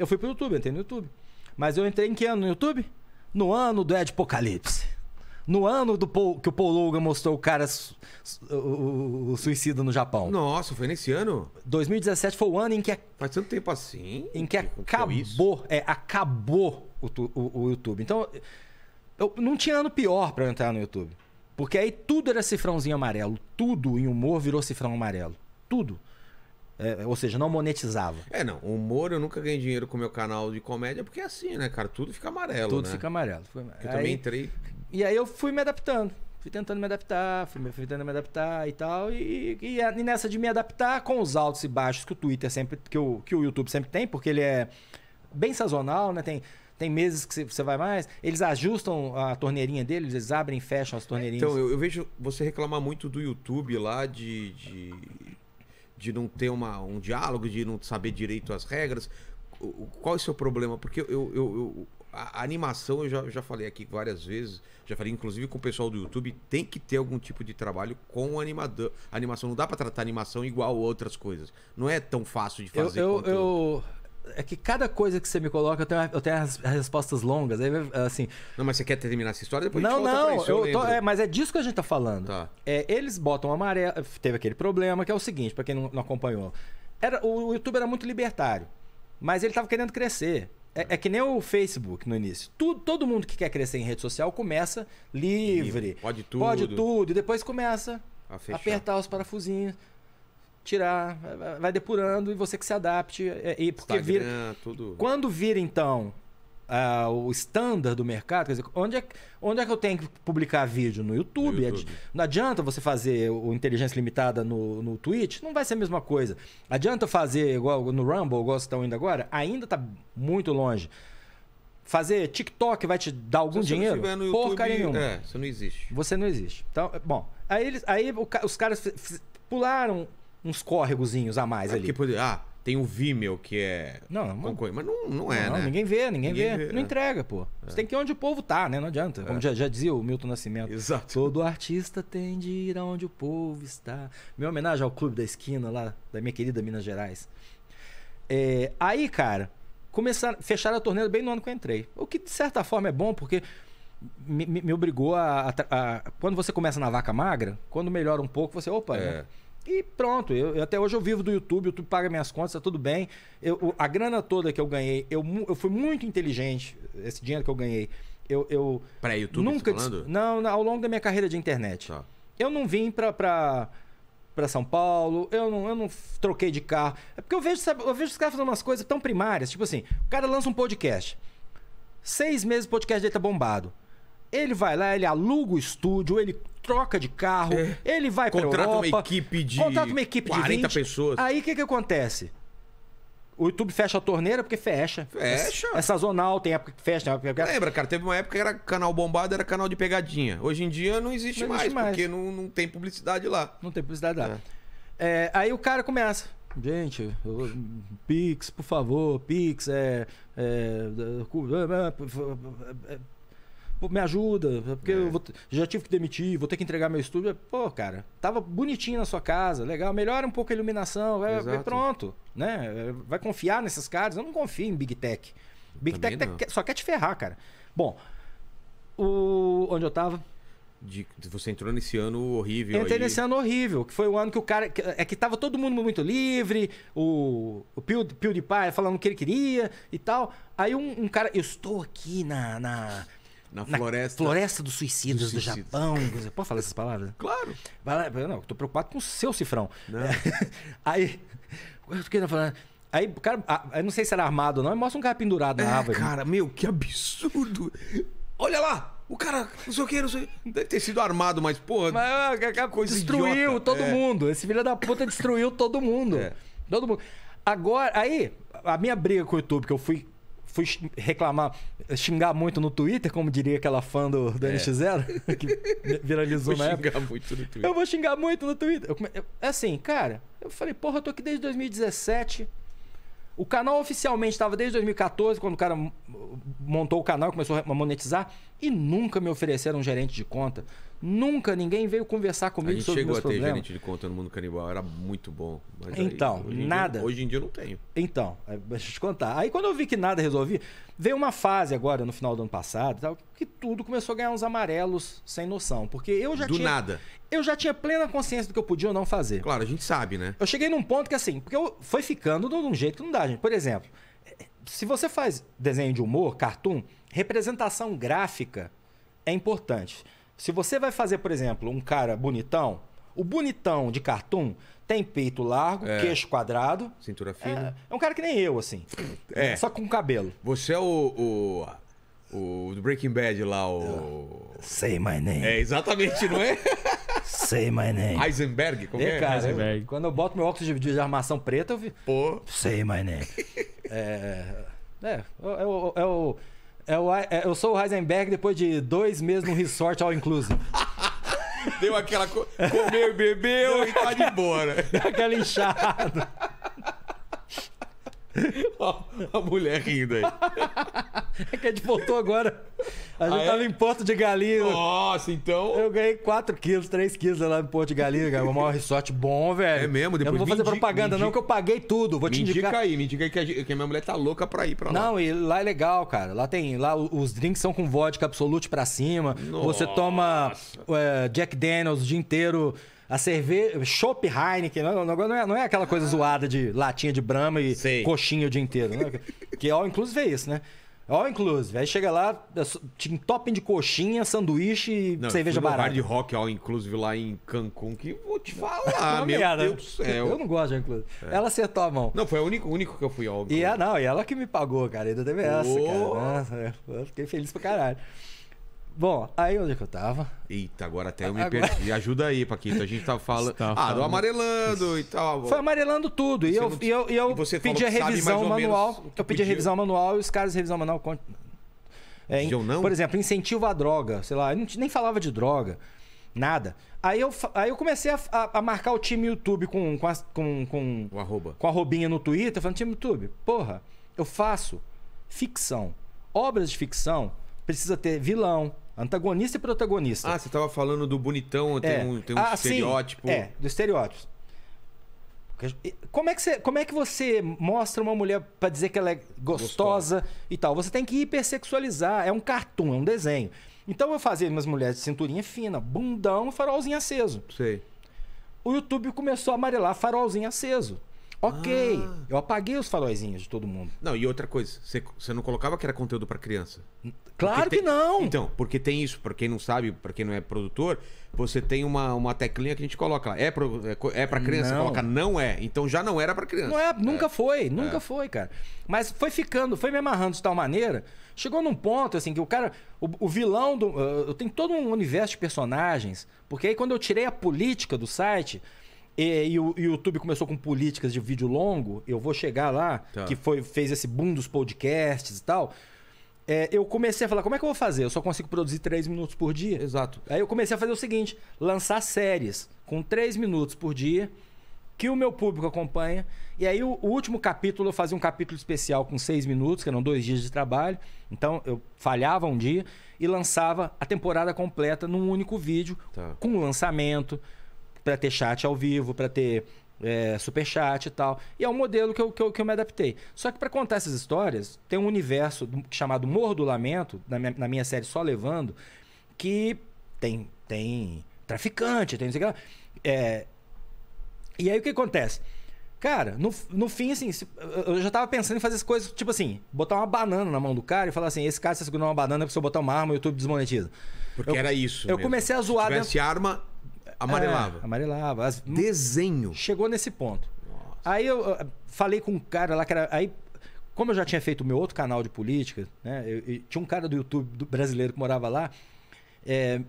fui pro YouTube, entrei no YouTube. Mas eu entrei em que ano no YouTube? No ano do Ed Apocalipse. No ano que o Paul Logan mostrou o cara o suicida no Japão. Nossa, foi nesse ano? 2017 foi o ano em que... Faz tanto tempo assim? Em que acabou, acabou o YouTube. Então, eu não tinha ano pior pra eu entrar no YouTube. Porque aí tudo era cifrãozinho amarelo. Tudo em humor virou cifrão amarelo. Tudo. Ou seja, não monetizava. Não. Humor, eu nunca ganhei dinheiro com o meu canal de comédia, porque é assim, né, cara? Tudo fica amarelo, tudo, né? Fica amarelo. Eu também entrei. E aí eu fui me adaptando. Fui tentando me adaptar, e tal. E nessa de me adaptar, com os altos e baixos que o Twitter sempre... Que o YouTube sempre tem, porque ele é bem sazonal, né? Tem meses que você vai mais, eles ajustam a torneirinha deles, eles abrem e fecham as torneirinhas. Então, eu vejo você reclamar muito do YouTube lá de não ter um diálogo, de não saber direito as regras. Qual é o seu problema? Porque a animação, eu já falei aqui várias vezes, já falei inclusive com o pessoal do YouTube, tem que ter algum tipo de trabalho com o animador. A animação, não dá para tratar a animação igual outras coisas. Não é tão fácil de fazer. É que cada coisa que você me coloca, eu tenho as respostas longas. Aí, assim... Não, mas você quer terminar essa história? Depois mas é disso que a gente tá falando. Tá. Eles botam amarelo... Teve aquele problema que é o seguinte, para quem não acompanhou. O YouTube era muito libertário, mas ele tava querendo crescer. É que nem o Facebook no início. Todo mundo que quer crescer em rede social começa livre. Pode tudo. E depois começa a apertar os parafusinhos. Tirar, vai depurando e você que se adapte. Porque Instagram, vira, tudo. Quando vira, então, o standard do mercado, quer dizer, onde é que eu tenho que publicar vídeo? No YouTube. Não adianta você fazer o Inteligência Limitada no Twitch, não vai ser a mesma coisa. Adianta fazer igual no Rumble, igual vocês estão indo agora, ainda está muito longe. Fazer TikTok vai te dar algum dinheiro? Porcaria nenhuma. Você não existe. Então, bom, aí os caras pularam uns córregozinhos a mais ali. Tem o Vimeo, que é... Mas não é, né? Ninguém vê. Não entrega, pô. Você tem que ir onde o povo tá, né? Não adianta. Como já dizia o Milton Nascimento. Exato. Todo artista tem de ir aonde o povo está. Minha homenagem ao Clube da Esquina, lá da minha querida Minas Gerais. Aí, cara, fecharam a torneira bem no ano que eu entrei. O que, de certa forma, é bom, porque... Me obrigou a... Quando você começa na vaca magra, quando melhora um pouco, você... Opa, né? E pronto, até hoje eu vivo do YouTube, o YouTube paga minhas contas, tá tudo bem. A grana toda que eu ganhei, eu fui muito inteligente, esse dinheiro que eu ganhei. Pra YouTube, você falando? Não, ao longo da minha carreira de internet. Eu não vim pra para São Paulo, eu não troquei de carro. É porque eu vejo, sabe, eu vejo os caras fazendo umas coisas tão primárias, tipo assim, o cara lança um podcast, 6 meses o podcast dele tá bombado. Ele vai lá, ele aluga o estúdio, ele troca de carro, ele vai para Europa, contrata uma equipe de 40 pessoas. Aí o que que acontece? O YouTube fecha a torneira porque fecha. Fecha. É sazonal, tem época que fecha. Tem época que... Lembra, cara, teve uma época que era canal bombado, era canal de pegadinha. Hoje em dia não existe mais. Porque não tem publicidade lá. Não tem publicidade lá. É, aí o cara começa. Gente, Pix, por favor, Pix, me ajuda, porque eu vou, já tive que demitir, vou ter que entregar meu estúdio. Pô, cara, tava bonitinho na sua casa, legal, melhora um pouco a iluminação, pronto, né? Vai confiar nesses caras? Eu não confio em Big Tech. Big Tech só quer te ferrar, cara. Bom, onde eu tava? Você entrou nesse ano horrível. Entrei nesse ano horrível, que foi o ano que o cara... que tava todo mundo muito livre, o PewDiePie falando o que ele queria e tal. Aí um cara... Eu estou aqui na floresta. Floresta dos suicídios do Japão. Você pode falar essas palavras? Claro. Não, eu tô preocupado com o seu cifrão. Aí. Aí o cara. Eu não sei se era armado ou não, mostra um cara pendurado na árvore. Cara, meu, que absurdo! Olha lá! O cara, não sei o que. Deve ter sido armado, mas, porra. Destruiu todo mundo. Esse filho da puta destruiu todo mundo. Todo mundo. Agora, aí, a minha briga com o YouTube, que eu fui reclamar, xingar muito no Twitter, como diria aquela fã do NX0, que viralizou na época. Eu vou xingar muito no Twitter. É assim, cara, eu falei, porra, eu tô aqui desde 2017. O canal oficialmente estava desde 2014, quando o cara montou o canal, começou a monetizar, e nunca me ofereceram um gerente de conta. Nunca ninguém veio conversar comigo sobre meus problemas. A gente chegou a ter gerente de conta no Mundo Canibal, era muito bom. Mas então, aí, hoje em dia eu não tenho. Então, deixa eu te contar. Aí quando eu vi que nada resolvi, veio uma fase agora, no final do ano passado, que tudo começou a ganhar uns amarelos sem noção. Porque eu já eu já tinha plena consciência do que eu podia ou não fazer. Claro, a gente sabe, né? Eu cheguei num ponto que assim, porque eu fui ficando de um jeito que não dá, gente. Por exemplo, se você faz desenho de humor, cartoon, representação gráfica é importante. Se você vai fazer, por exemplo, um cara bonitão, o bonitão de cartoon tem peito largo, queixo quadrado. Cintura fina. É um cara que nem eu, assim. É. Só com cabelo. Você é o do Breaking Bad lá, o... Say my name. É, exatamente, não é? Say my name. Heisenberg, como é? Cara, Heisenberg. Quando eu boto meu óculos de armação preta, eu vi... Pô. Say my name. Eu sou o Heisenberg depois de 2 meses num resort all inclusive. Deu aquela... Comeu, bebeu e tá de embora. Deu aquela inchada. Ó, a mulher rindo aí. É que a gente voltou agora. A gente tava em Porto de Galinha. Nossa, então... Eu ganhei 4 quilos, 3 quilos lá em Porto de Galinha. Cara, o maior resort bom, velho. É mesmo? Depois eu não vou fazer propaganda não, que eu paguei tudo. Vou te indicar. Me indica aí que a minha mulher tá louca pra ir pra lá. Não, e lá é legal, cara. Lá tem... Lá os drinks são com vodka absolute pra cima. Nossa. Você toma Jack Daniels o dia inteiro... A cerveja, chopp Heineken, não é aquela coisa zoada de latinha de Brahma e coxinha o dia inteiro. Não é? Que all inclusive é isso, né? All inclusive. Aí chega lá, tinha topping de coxinha, sanduíche e cerveja barata. Hard rock all inclusive lá em Cancún, que vou te falar, meu Deus do céu. Eu não gosto de all inclusive. Ela acertou a mão. Não, foi o único que eu fui all inclusive. E ela que me pagou, cara. Ainda teve essa, cara. Eu fiquei feliz pra caralho. Bom, aí onde é que eu tava? Eita, agora até eu me perdi. Ajuda aí, Paquito. A gente tava falando... do amarelando e tal. Foi amarelando tudo. E eu pedi a revisão manual. Eu pedi a revisão manual e os caras revisão manual... não? Por exemplo, incentivo à droga. Sei lá, eu nem falava de droga. Nada. Aí eu comecei a marcar o time YouTube com a arrobinha no Twitter. Falando, time YouTube, porra, eu faço ficção. Obras de ficção precisa ter vilão. Antagonista e protagonista. Ah, você estava falando do bonitão, tem um estereótipo. Sim, do estereótipo. Como é que você mostra uma mulher para dizer que ela é gostosa e tal? Você tem que hipersexualizar. É um cartoon, é um desenho. Então eu fazia umas mulheres de cinturinha fina, bundão, farolzinho aceso. Sei. O YouTube começou a amarelar farolzinho aceso. Ok, eu apaguei os faróizinhos de todo mundo. Não, e outra coisa, você não colocava que era conteúdo para criança? Claro que não! Então, porque tem isso, para quem não sabe, para quem não é produtor, você tem uma teclinha que a gente coloca lá. É para criança? Não. Coloca não é. Então já não era para criança. Não é, nunca foi, nunca foi, cara. Mas foi ficando, foi me amarrando de tal maneira, chegou num ponto assim que o cara, o vilão, eu tenho todo um universo de personagens, porque aí quando eu tirei a política do site... E o YouTube começou com políticas de vídeo longo, eu vou chegar lá, tá. Que fez esse boom dos podcasts e tal. Eu comecei a falar, como é que eu vou fazer? Eu só consigo produzir 3 minutos por dia. Exato. Aí eu comecei a fazer o seguinte, lançar séries com 3 minutos por dia, que o meu público acompanha. E aí o último capítulo, eu fazia um capítulo especial com 6 minutos, que eram 2 dias de trabalho. Então eu falhava um dia e lançava a temporada completa num único vídeo, tá. Com um lançamento... Para ter chat ao vivo, para ter superchat e tal. E é um modelo que eu me adaptei. Só que para contar essas histórias, tem um universo chamado Morro do Lamento, na minha série Só Levando, que tem traficante, tem não sei o que lá. E aí o que acontece? Cara, no fim, assim, eu já tava pensando em fazer as coisas, tipo assim, botar uma banana na mão do cara e falar assim, esse cara, se você segurar uma banana, é se eu botar uma arma, o YouTube desmonetiza. Porque era isso. Eu mesmo. Comecei a zoar... Se tivesse dentro... arma... Amarelava. Amarelava. Desenho. Chegou nesse ponto. Nossa. Aí eu falei com um cara lá que era... Aí, como eu já tinha feito o meu outro canal de política, né? Eu tinha um cara do YouTube brasileiro que morava lá,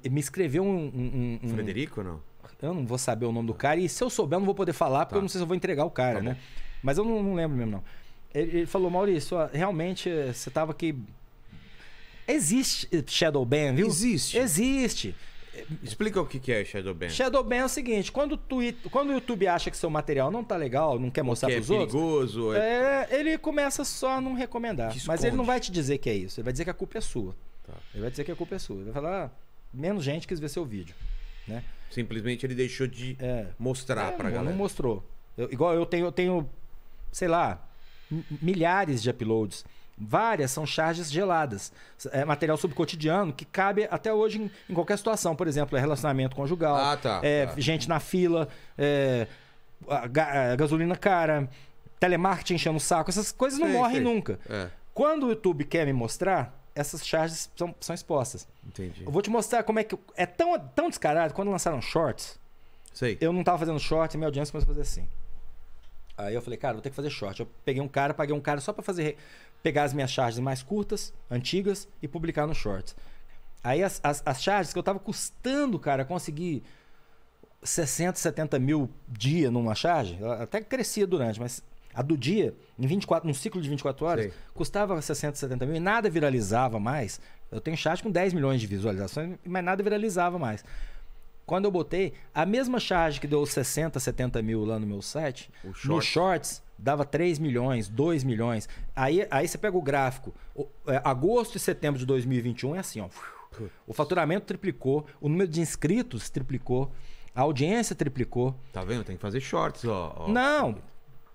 me escreveu um... Frederico ou não? Eu não vou saber o nome do cara. E se eu souber, eu não vou poder falar, porque tá. Eu não sei se eu vou entregar o cara, tá, né? Mas eu não lembro mesmo, não. Ele falou, Maurício, realmente você tava aqui... Existe shadow ban, viu? Existe. Existe. Explica o que é shadow ban. Shadow ban é o seguinte, quando o YouTube acha que seu material não tá legal, não quer mostrar pros outros, perigoso, ele começa só a não recomendar. Mas ele não vai te dizer que é isso, ele vai dizer que a culpa é sua. Tá. Ele vai dizer que a culpa é sua. Ele vai falar, menos gente quis ver seu vídeo, né? Simplesmente ele deixou de mostrar pra galera. Não mostrou. Igual eu tenho, sei lá, milhares de uploads. Várias são charges geladas. É material subcotidiano que cabe até hoje em qualquer situação. Por exemplo, é relacionamento conjugal, gente na fila, gasolina cara, telemarketing enchendo o saco. Essas coisas não morrem nunca. É. Quando o YouTube quer me mostrar, essas charges são expostas. Entendi. Eu vou te mostrar como é que... É tão descarado, quando lançaram shorts, sei. Eu não estava fazendo shorts e minha audiência começou a fazer assim. Aí eu falei, cara, vou ter que fazer short. Eu peguei um cara, paguei um cara só pra pegar as minhas charges mais curtas, antigas, e publicar no shorts. Aí as charges que eu tava custando, cara, conseguir 60, 70 mil dia numa charge, até crescia durante, mas a do dia, num ciclo de 24 horas, sei. Custava 60, 70 mil e nada viralizava mais. Eu tenho charge com 10 milhões de visualizações, mas nada viralizava mais. Quando eu botei, a mesma charge que deu 60, 70 mil lá no meu site, nos shorts dava 3 milhões, 2 milhões. Aí você pega o gráfico, agosto e setembro de 2021 é assim, ó. O faturamento triplicou, o número de inscritos triplicou, a audiência triplicou. Tá vendo? Tem que fazer shorts, ó. Não.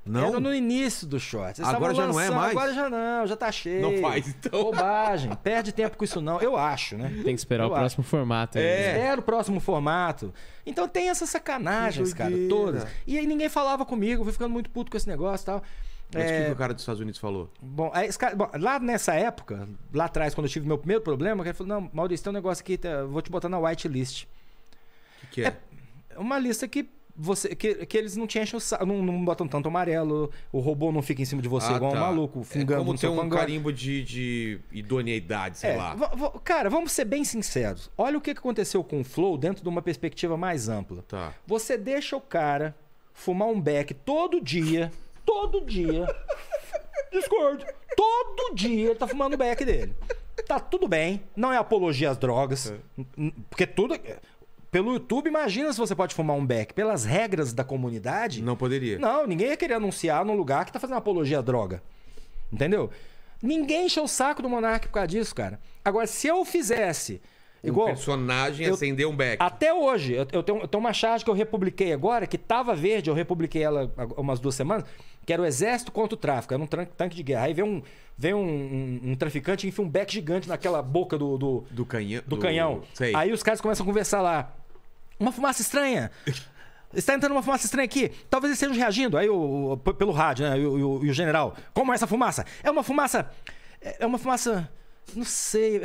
Não? Era no início do shorts. Agora já não é mais? Agora já não, já tá cheio. Não faz, então. Bobagem. Perde tempo com isso não, eu acho, né? Tem que esperar o próximo formato. Espera o próximo formato. Então tem essas sacanagens, cara, todas. E aí ninguém falava comigo, eu fui ficando muito puto com esse negócio e tal. Mas o que o cara dos Estados Unidos falou? Bom, lá nessa época, lá atrás, quando eu tive meu primeiro problema, ele falou, não, Maurício, tem um negócio aqui, vou te botar na whitelist. O que é? É uma lista que... que eles não te enchem o saco, não botam tanto amarelo, o robô não fica em cima de você igual um maluco, fungando no seu pangolho. Como tem um carimbo de idoneidade, sei lá. Cara, vamos ser bem sinceros. Olha o que aconteceu com o Flow dentro de uma perspectiva mais ampla. Tá. Você deixa o cara fumar um beck todo dia, discordo, todo dia ele tá fumando o beck dele. Tá tudo bem, não é apologia às drogas, porque tudo... Pelo YouTube, imagina se você pode fumar um beck. Pelas regras da comunidade... Não poderia. Não, ninguém ia querer anunciar num lugar que tá fazendo apologia à droga. Entendeu? Ninguém encheu o saco do Monark por causa disso, cara. Agora, se eu fizesse... Igual, personagem acender um beck. Até hoje, eu tenho uma charge que eu republiquei agora, que tava verde, eu republiquei ela há umas 2 semanas, que era o Exército contra o Tráfico, era um tanque de guerra. Aí vem um traficante e enfia um beck gigante naquela boca do canhão. Sei. Aí os caras começam a conversar lá. Uma fumaça estranha. está entrando uma fumaça estranha aqui. Talvez eles estejam reagindo. Aí, pelo rádio, né? E o general. Como é essa fumaça? É uma fumaça... É uma fumaça... Não sei...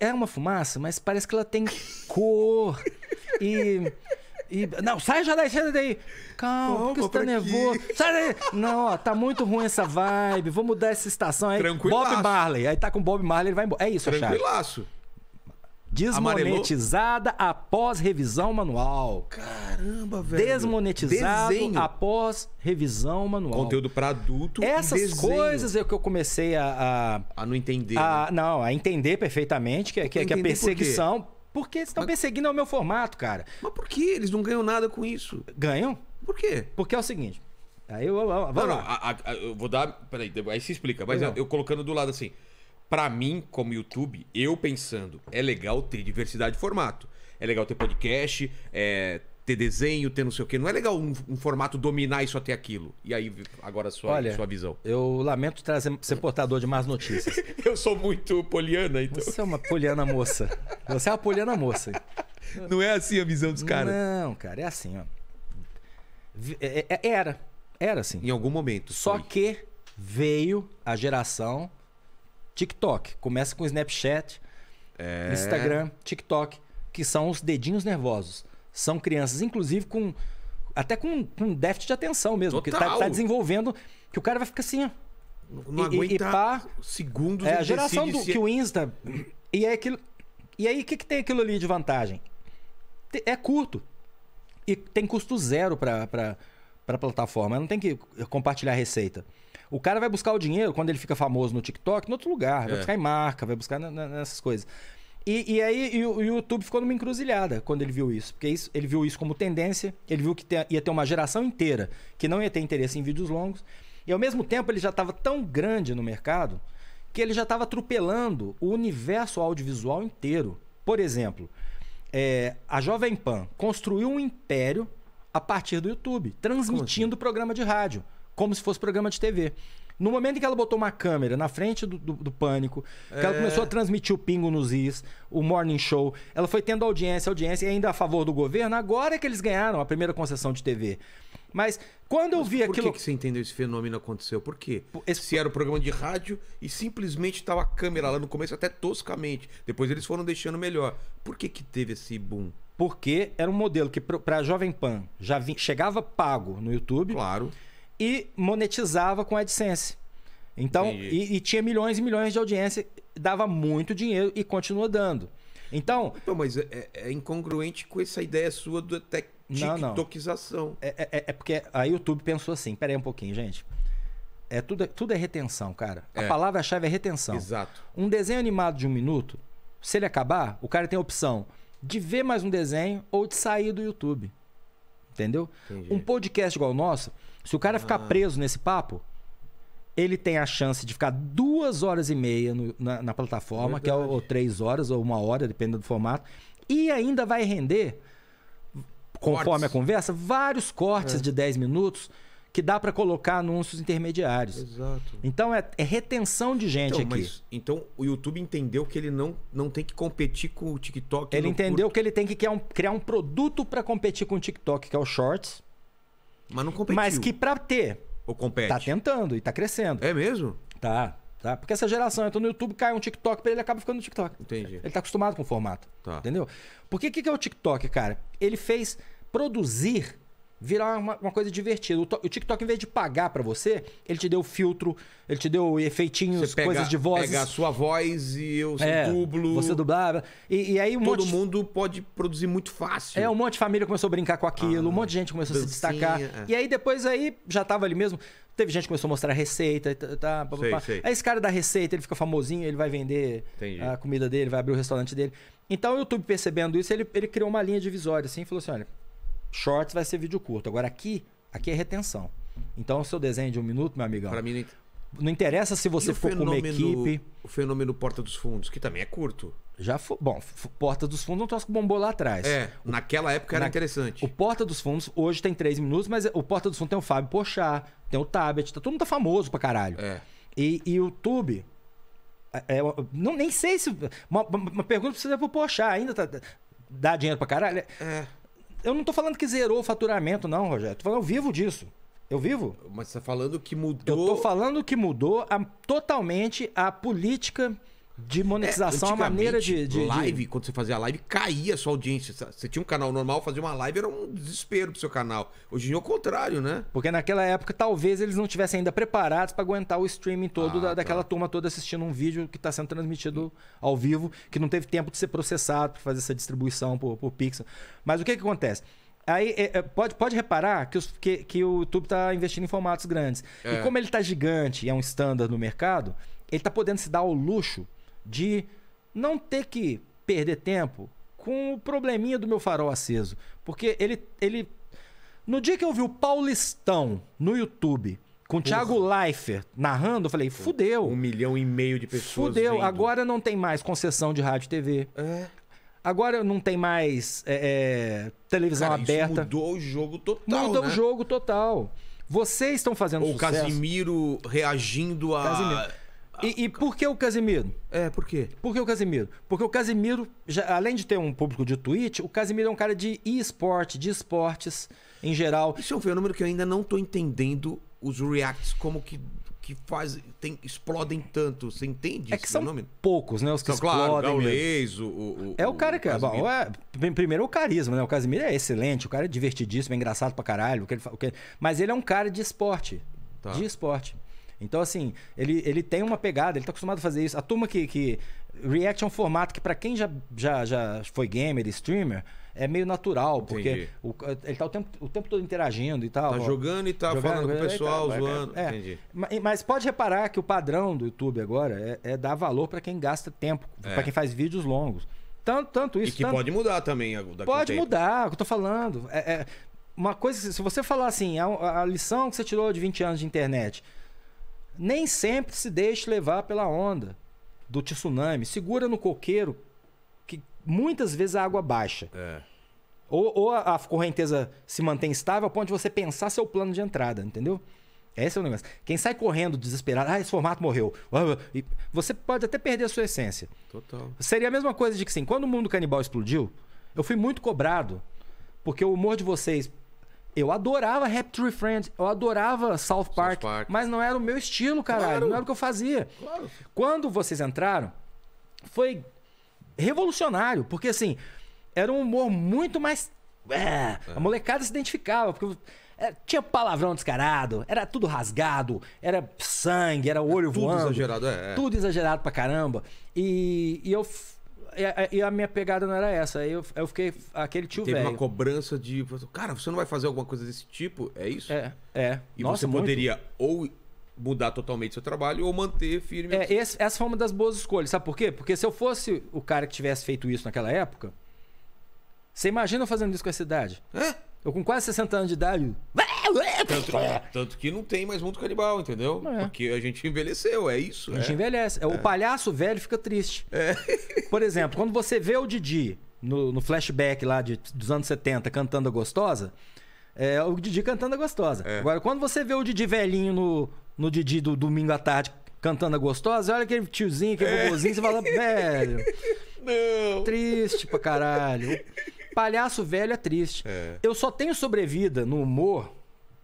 É uma fumaça, mas parece que ela tem cor. Não, sai já daí, sai daí. Calma, porque você tá nervoso. Sai daí. Não, ó, tá muito ruim essa vibe. Vou mudar essa estação aí. Bob Marley. Aí tá com Bob Marley, ele vai embora. É isso, Charles. Tranquilaço. Desmonetizada após revisão manual. Caramba, velho. Desmonetizado após revisão manual. Conteúdo para adulto. Essas coisas é que eu comecei a não entender. A entender perfeitamente, que a perseguição. Porque eles estão perseguindo o meu formato, cara. Mas por que? Eles não ganham nada com isso. Ganham? Por quê? Porque é o seguinte. Aí eu eu vou dar. Peraí, aí se explica. Mas eu colocando do lado assim. Pra mim, como YouTube, eu pensando, é legal ter diversidade de formato. É legal ter podcast, ter desenho, ter não sei o quê. Não é legal um formato dominar e só ter aquilo. E aí, agora sua visão. Eu lamento ser portador de más notícias. Eu sou muito poliana, então. Você é uma poliana moça. Você é uma poliana moça. Não é assim a visão dos caras? Não, cara, é assim, ó. Era assim. Em algum momento. Só que veio a geração... TikTok, começa com Snapchat, Instagram, TikTok, que são os dedinhos nervosos. São crianças, inclusive, até com déficit de atenção mesmo. Total. Que tá desenvolvendo, que o cara vai ficar assim, ó. Não aguenta segundos. É a geração que o Insta... E aí, o que tem aquilo ali de vantagem? É curto. E tem custo zero para a plataforma. Ela não tem que compartilhar receita. O cara vai buscar o dinheiro, quando ele fica famoso no TikTok, em outro lugar. Vai buscar em marca, vai buscar nessas coisas. E aí o YouTube ficou numa encruzilhada quando ele viu isso. Porque ele viu isso como tendência. Ele viu que ia ter uma geração inteira que não ia ter interesse em vídeos longos. E ao mesmo tempo ele já estava tão grande no mercado que ele já estava atropelando o universo audiovisual inteiro. Por exemplo, a Jovem Pan construiu um império a partir do YouTube, transmitindo programa de rádio. Como se fosse programa de TV. No momento em que ela botou uma câmera na frente do Pânico, que ela começou a transmitir o Pingo nos Is, o Morning Show, ela foi tendo audiência, e ainda a favor do governo, agora é que eles ganharam a primeira concessão de TV. Mas quando eu vi aquilo... Por que você entendeu esse fenômeno aconteceu? Por quê? Se era o programa de rádio e simplesmente estava a câmera lá no começo, até toscamente. Depois eles foram deixando melhor. Por que que teve esse boom? Porque era um modelo que para a Jovem Pan já chegava pago no YouTube. Claro. E monetizava com AdSense. Então, e tinha milhões e milhões de audiência, dava muito dinheiro e continua dando. Então mas é incongruente com essa ideia sua do TikTokização. Não. É porque a YouTube pensou assim, peraí um pouquinho, gente. Tudo é retenção, cara. A palavra-chave é retenção. Exato. Um desenho animado de 1 minuto, se ele acabar, o cara tem a opção de ver mais um desenho ou de sair do YouTube. Entendeu? Entendi. Um podcast igual o nosso, se o cara ficar preso nesse papo, ele tem a chance de ficar 2 horas e meia na plataforma, que é ou 3 horas ou 1 hora, dependendo do formato, e ainda vai render, conforme a conversa, vários cortes de 10 minutos que dá para colocar anúncios intermediários. Exato. Então é retenção de gente aqui. Então o YouTube entendeu que ele não tem que competir com o TikTok. Ele entendeu que ele tem que criar um produto para competir com o TikTok, que é o Shorts. Mas não competiu. Mas que para ter. Ou compete. Tá tentando e tá crescendo. É mesmo? Tá. Porque essa geração entra no YouTube, cai um TikTok pra ele, acaba ficando no TikTok. Entendi. Ele tá acostumado com o formato. Tá. Entendeu? Porque o que é o TikTok, cara? Ele fez produzir virar uma coisa divertida. O TikTok, em vez de pagar pra você, ele te deu filtro, ele te deu efeitinhos, coisas de voz. Pega a sua voz e eu dublo. Você dublar. E aí todo mundo pode produzir muito fácil. Um monte de família começou a brincar com aquilo, um monte de gente começou a se destacar. E aí depois já tava ali mesmo. Teve gente que começou a mostrar a receita. Aí esse cara da receita, ele fica famosinho, ele vai vender a comida dele, vai abrir o restaurante dele. Então o YouTube, percebendo isso, ele criou uma linha divisória assim e falou assim: olha, Shorts vai ser vídeo curto. Agora aqui é retenção. Então o seu desenho de 1 minuto, meu amigão, pra mim não interessa se você ficou com uma equipe. O fenômeno Porta dos Fundos, que também é curto. Bom, Porta dos Fundos não trouxe que bombou lá atrás. Naquela época era interessante. O Porta dos Fundos hoje tem 3 minutos, mas o Porta dos Fundos tem o Fábio Porchat, tem o Tabet, todo mundo tá famoso pra caralho. E o YouTube... não, nem sei se... Uma pergunta precisa pro Porchat ainda. Dá dinheiro pra caralho? Eu não tô falando que zerou o faturamento, não, Rogério. Tô falando, eu vivo disso. Eu vivo. Mas você tá falando que mudou... Eu tô falando que mudou totalmente a política de monetização, a maneira de live, quando você fazia live, caía a sua audiência. Você tinha um canal normal, fazia uma live, era um desespero pro seu canal. Hoje em dia é o contrário, né? Porque naquela época, talvez eles não estivessem ainda preparados para aguentar o streaming todo daquela turma toda assistindo um vídeo que tá sendo transmitido ao vivo, que não teve tempo de ser processado para fazer essa distribuição por pixel. Mas o que acontece? Aí pode reparar que o YouTube está investindo em formatos grandes. E como ele está gigante e é um standard no mercado, ele está podendo se dar ao luxo de não ter que perder tempo com o probleminha do meu farol aceso. Porque ele... No dia que eu vi o Paulistão no YouTube com o Thiago Leifert narrando, eu falei, fudeu. 1,5 milhão de pessoas fudeu, vendo. Agora não tem mais concessão de rádio e TV. É... Agora não tem mais televisão aberta. Isso mudou o jogo total, mudou, né? O jogo total. Vocês estão fazendo sucesso. O Casimiro reagindo a... Casimiro. E por que o Casimiro? Por quê? Por que o Casimiro? Porque o Casimiro, além de ter um público de Twitch, o Casimiro é um cara de e-sport, de esportes em geral. Isso é um fenômeno que eu ainda não tô entendendo, os reacts, como que fazem, explodem tanto, você entende? É que são poucos, né? Os que explodem. Claro, o Gaules, o cara que... Primeiro o carisma, né? O Casimiro é excelente, o cara é divertidíssimo, é engraçado pra caralho. Mas ele é um cara de esporte. Tá. De esporte. Então, assim, ele tem uma pegada, ele tá acostumado a fazer isso. A turma que react é um formato que, pra quem já foi gamer, streamer, é meio natural, entendi. Porque ele tá o tempo todo interagindo e tal. Tá jogando e tá falando com o pessoal, zoando. Entendi. Mas pode reparar que o padrão do YouTube agora é dar valor pra quem gasta tempo, pra quem faz vídeos longos. Tanto isso... E que pode mudar também. Pode mudar, o que eu tô falando. Uma coisa, se você falar assim, a lição que você tirou de 20 anos de internet... Nem sempre se deixe levar pela onda do tsunami. Segura no coqueiro, que muitas vezes a água baixa. Ou a correnteza se mantém estável ao ponto de você pensar seu plano de entrada, entendeu? Esse é o negócio. Quem sai correndo desesperado, esse formato morreu. Você pode até perder a sua essência. Total. Seria a mesma coisa de que, assim, quando o Mundo Canibal explodiu, eu fui muito cobrado, porque o humor de vocês... Eu adorava Happy Tree Friends, eu adorava South Park, mas não era o meu estilo, caralho. Claro. Não era o que eu fazia. Claro. Quando vocês entraram, foi revolucionário, porque assim, era um humor muito mais... A molecada se identificava, porque tinha palavrão descarado, era tudo rasgado, era sangue, era olho voando. Tudo exagerado, Tudo exagerado pra caramba. E a minha pegada não era essa. Aí eu fiquei aquele tio velho. Teve uma cobrança de... Cara, você não vai fazer alguma coisa desse tipo? É isso? E nossa, você poderia ou mudar totalmente seu trabalho ou manter firme. Essa foi uma das boas escolhas. Sabe por quê? Porque se eu fosse o cara que tivesse feito isso naquela época... Você imagina eu fazendo isso com essa idade? Eu com quase 60 anos de idade... Tanto que não tem mais Mundo Canibal, entendeu? Porque a gente envelheceu, é isso. A gente envelhece. O palhaço velho fica triste. Por exemplo, quando você vê o Didi no flashback lá dos anos 70 cantando a gostosa, é o Didi cantando a gostosa. Agora, quando você vê o Didi velhinho no Didi do domingo à tarde cantando a gostosa, olha aquele tiozinho, aquele bobozinho, você fala, velho... Não. Triste pra caralho. O palhaço velho é triste. Eu só tenho sobrevida no humor...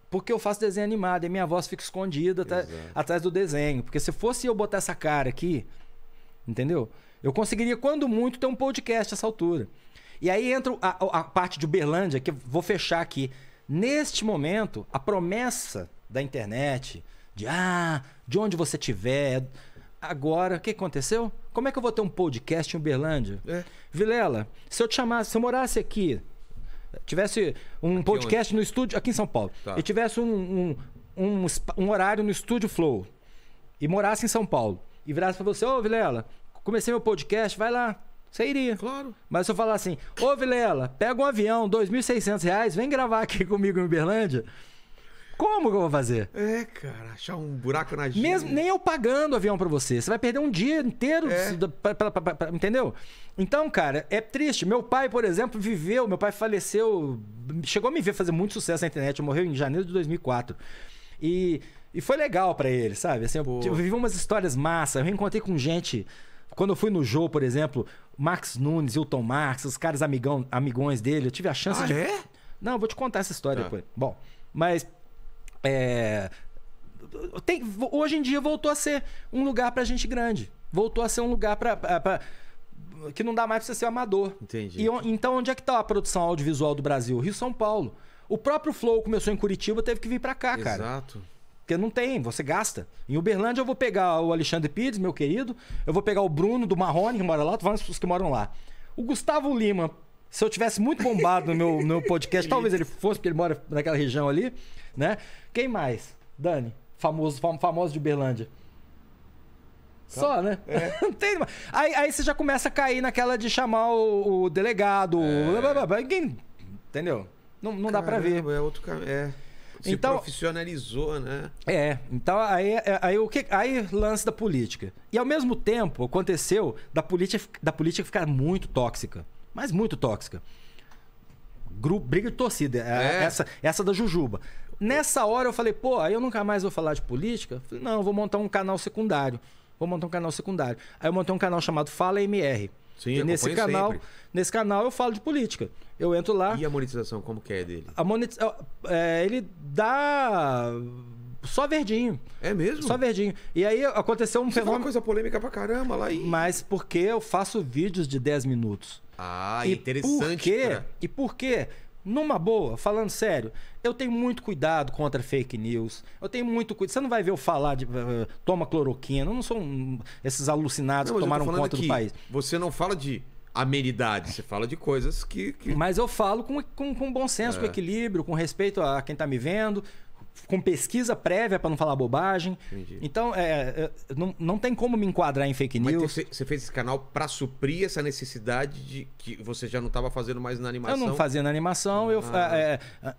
Porque eu faço desenho animado e minha voz fica escondida atrás do desenho. Porque se fosse eu botar essa cara aqui, entendeu? Eu conseguiria, quando muito, ter um podcast a essa altura. E aí entra a parte de Uberlândia, que eu vou fechar aqui. Neste momento, a promessa da internet, de onde você estiver... Agora, o que aconteceu? Como é que eu vou ter um podcast em Uberlândia? Vilela, se eu morasse aqui... tivesse um aqui podcast onde? No estúdio aqui em São Paulo, e tivesse um horário no estúdio Flow e morasse em São Paulo e virasse pra você, ô Vilela, comecei meu podcast, vai lá, você iria, claro. Mas se eu falar assim, ô Vilela, pega um avião, R$2.600, vem gravar aqui comigo em Uberlândia, como que eu vou fazer? Cara, achar um buraco na gente. Nem eu pagando avião pra você. Você vai perder um dia inteiro, entendeu? Então, cara, é triste. Meu pai, por exemplo, meu pai faleceu, chegou a me ver fazer muito sucesso na internet, morreu em janeiro de 2004. E foi legal pra ele, sabe? Assim, eu vivi umas histórias massas, eu reencontrei com gente Quando eu fui no Jô, por exemplo, Max Nunes, Hilton Marx, os caras amigões dele, eu tive a chance de... É? Não, eu vou te contar essa história depois. Bom, mas... hoje em dia voltou a ser um lugar pra gente grande. Voltou a ser um lugar pra que não dá mais pra você ser amador. Entendi. E, então, onde é que tá a produção audiovisual do Brasil? Rio, São Paulo. O próprio Flow começou em Curitiba, teve que vir pra cá, cara. Exato. Porque não tem, você gasta. Em Uberlândia eu vou pegar o Alexandre Pires, meu querido. Eu vou pegar o Bruno do Marrone, que mora lá. Tô falando dos que moram lá. O Gustavo Lima, se eu tivesse muito bombado no meu podcast, talvez ele fosse, porque ele mora naquela região ali, né? Quem mais? Dani, famoso de Uberlândia. Só, né? É. Não tem mais. Aí você já começa a cair naquela de chamar o delegado. Ninguém, entendeu? Não dá pra ver. É outro caminho. É. Se então, profissionalizou, né? É, então aí lance da política. E ao mesmo tempo aconteceu da política ficar muito tóxica. Mas muito tóxica. Briga de torcida. É. Essa da Jujuba. Nessa hora eu falei, pô, aí eu nunca mais vou falar de política? Falei, não, eu vou montar um canal secundário. Aí eu montei um canal chamado Fala MR. Sim, e nesse canal eu falo de política. Eu entro lá. E a monetização, como que é dele? Ele dá só verdinho. É mesmo? Só verdinho. E aí aconteceu um fenômeno. Uma coisa polêmica pra caramba lá aí. Mas porque eu faço vídeos de 10 minutos. Ah, e interessante. E por quê? Numa boa, falando sério, eu tenho muito cuidado contra fake news. Eu tenho muito cuidado. Você não vai ver eu falar de toma cloroquina. Eu não sou esses alucinados que tomaram conta do país. Você não fala de amenidade, você fala de coisas que... Mas eu falo com bom senso, com equilíbrio, com respeito a quem está me vendo, com pesquisa prévia para não falar bobagem. Entendi. Então, não tem como me enquadrar em fake news. Mas você fez esse canal para suprir essa necessidade de que você já não estava fazendo mais na animação? Eu não fazia na animação.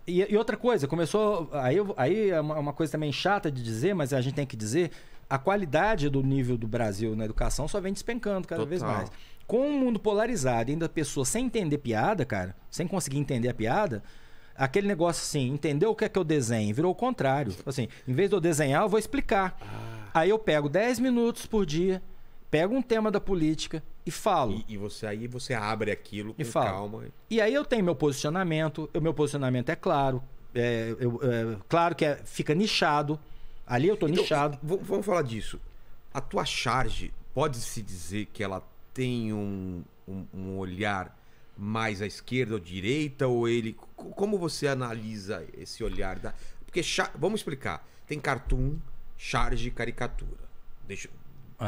E outra coisa, começou... Aí é uma coisa também chata de dizer, mas a gente tem que dizer, a qualidade do nível do Brasil na educação só vem despencando cada vez mais. Com o mundo polarizado e ainda a pessoa sem entender piada, cara, sem conseguir entender a piada... Aquele negócio assim, entendeu o que é que eu desenho? Virou o contrário. Assim, em vez de eu desenhar, eu vou explicar. Aí eu pego 10 minutos por dia, pego um tema da política e falo. E aí você abre aquilo com calma. E aí eu tenho meu posicionamento. O meu posicionamento é claro. Claro que fica nichado. Ali eu tô nichado. Vamos falar disso. A tua charge, pode-se dizer que ela tem um olhar... mais à esquerda ou direita, ou ele... Como você analisa esse olhar da... Porque, vamos explicar, tem cartoon, charge, caricatura.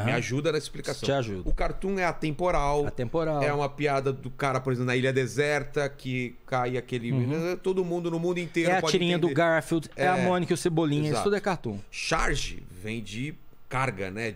Me ajuda nessa explicação. Te ajuda. O cartoon é atemporal. Atemporal. É uma piada do cara, por exemplo, na ilha deserta, que cai aquele... Todo mundo, no mundo inteiro pode entender. É a tirinha do Garfield, é a Mônica e o Cebolinha, isso tudo é cartoon. Charge vem de carga, né?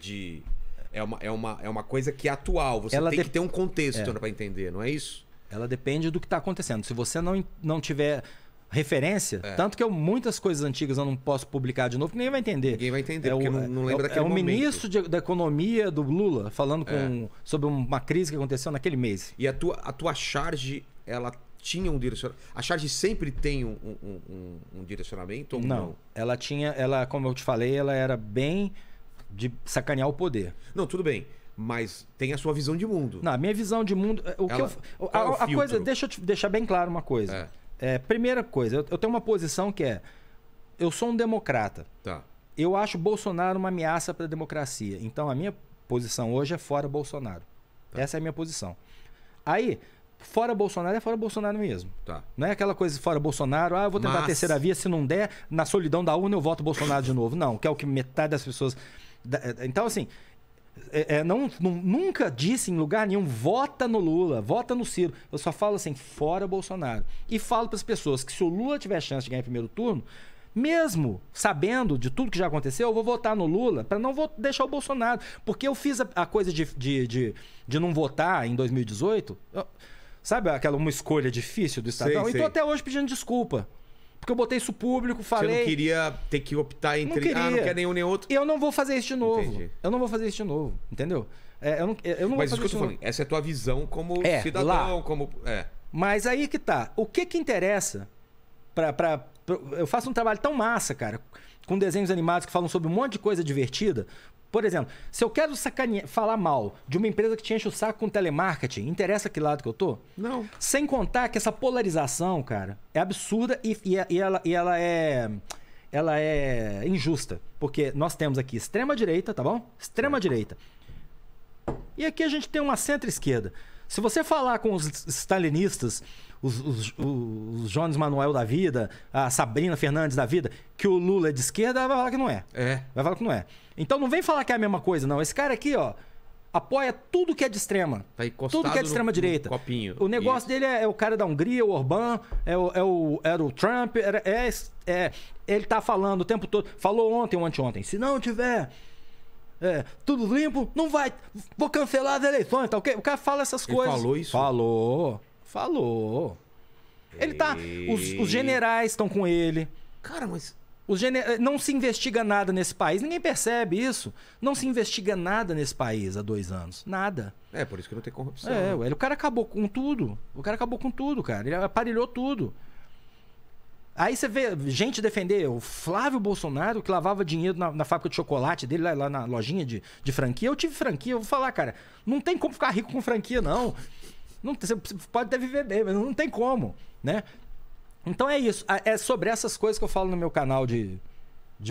É uma coisa que é atual, você tem que ter um contexto para entender, não é isso? Ela depende do que está acontecendo. Se você não tiver referência, tanto que muitas coisas antigas eu não posso publicar de novo, porque ninguém vai entender. Ninguém vai entender, porque não lembra daquele momento. É o ministro da economia do Lula falando sobre uma crise que aconteceu naquele mês. E a tua charge, ela tinha um direcionamento? A charge sempre tem um direcionamento ou não? Ela tinha, como eu te falei, ela era bem de sacanear o poder. Não, tudo bem. Mas tem a sua visão de mundo. Não, a minha visão de mundo... Deixa eu te deixar bem claro uma coisa. Primeira coisa, eu tenho uma posição que é... Eu sou um democrata. Tá. Eu acho Bolsonaro uma ameaça para a democracia. Então, a minha posição hoje é fora Bolsonaro. Tá. Essa é a minha posição. Aí, fora Bolsonaro é fora Bolsonaro mesmo. Tá. Não é aquela coisa de fora Bolsonaro, eu vou tentar a terceira via, se não der, na solidão da urna eu voto Bolsonaro de novo. Não, que é o que metade das pessoas... Então, assim... nunca disse em lugar nenhum vota no Lula, vota no Ciro. Eu só falo assim, fora Bolsonaro. E falo para as pessoas que se o Lula tiver chance de ganhar em primeiro turno, mesmo sabendo de tudo que já aconteceu, eu vou votar no Lula para não deixar o Bolsonaro. Porque eu fiz a coisa de não votar em 2018, sabe aquela uma escolha difícil do Estadão? Então até hoje pedindo desculpa. Porque eu botei isso público, falei... Você não queria ter que optar entre... Não quer nenhum nem outro. E eu não vou fazer isso de novo. Entendi. Eu não vou fazer isso de novo, entendeu? Eu não vou fazer isso de novo. Essa é a tua visão como cidadão, como... Mas aí que tá. O que interessa pra... Eu faço um trabalho tão massa, cara, com desenhos animados que falam sobre um monte de coisa divertida. Por exemplo, se eu quero falar mal de uma empresa que te enche o saco com telemarketing, interessa que lado que eu tô? Não. Sem contar que essa polarização, cara, é absurda e ela é injusta. Porque nós temos aqui extrema-direita, tá bom? Extrema-direita. E aqui a gente tem uma centro-esquerda. Se você falar com os stalinistas, os Jones Manuel da vida, a Sabrina Fernandes da vida, que o Lula é de esquerda, ela vai falar que não é. Vai falar que não é. Então não vem falar que é a mesma coisa, não. Esse cara aqui, ó, apoia tudo que é de extrema. Tá encostado, tudo que é de extrema direita. Copinho. O negócio dele é o cara da Hungria, o Orbán, era o Trump. Ele tá falando o tempo todo. Falou ontem ou anteontem. Se não tiver... tudo limpo, não vai... Vou cancelar as eleições, tá ok? O cara fala essas coisas. Ele falou isso? Falou. Ele tá... Os generais estão com ele. Cara, mas... Não se investiga nada nesse país. Ninguém percebe isso. Não se investiga nada nesse país há 2 anos. Nada. É, por isso que não tem corrupção. É, né? O cara acabou com tudo. O cara acabou com tudo, cara. Ele aparelhou tudo. Aí você vê gente defender o Flávio Bolsonaro, que lavava dinheiro na fábrica de chocolate dele, lá na lojinha de franquia. Eu tive franquia, eu vou falar, cara, não tem como ficar rico com franquia, não. Você pode até viver bem, mas não tem como, né? Então é isso, é sobre essas coisas que eu falo no meu canal de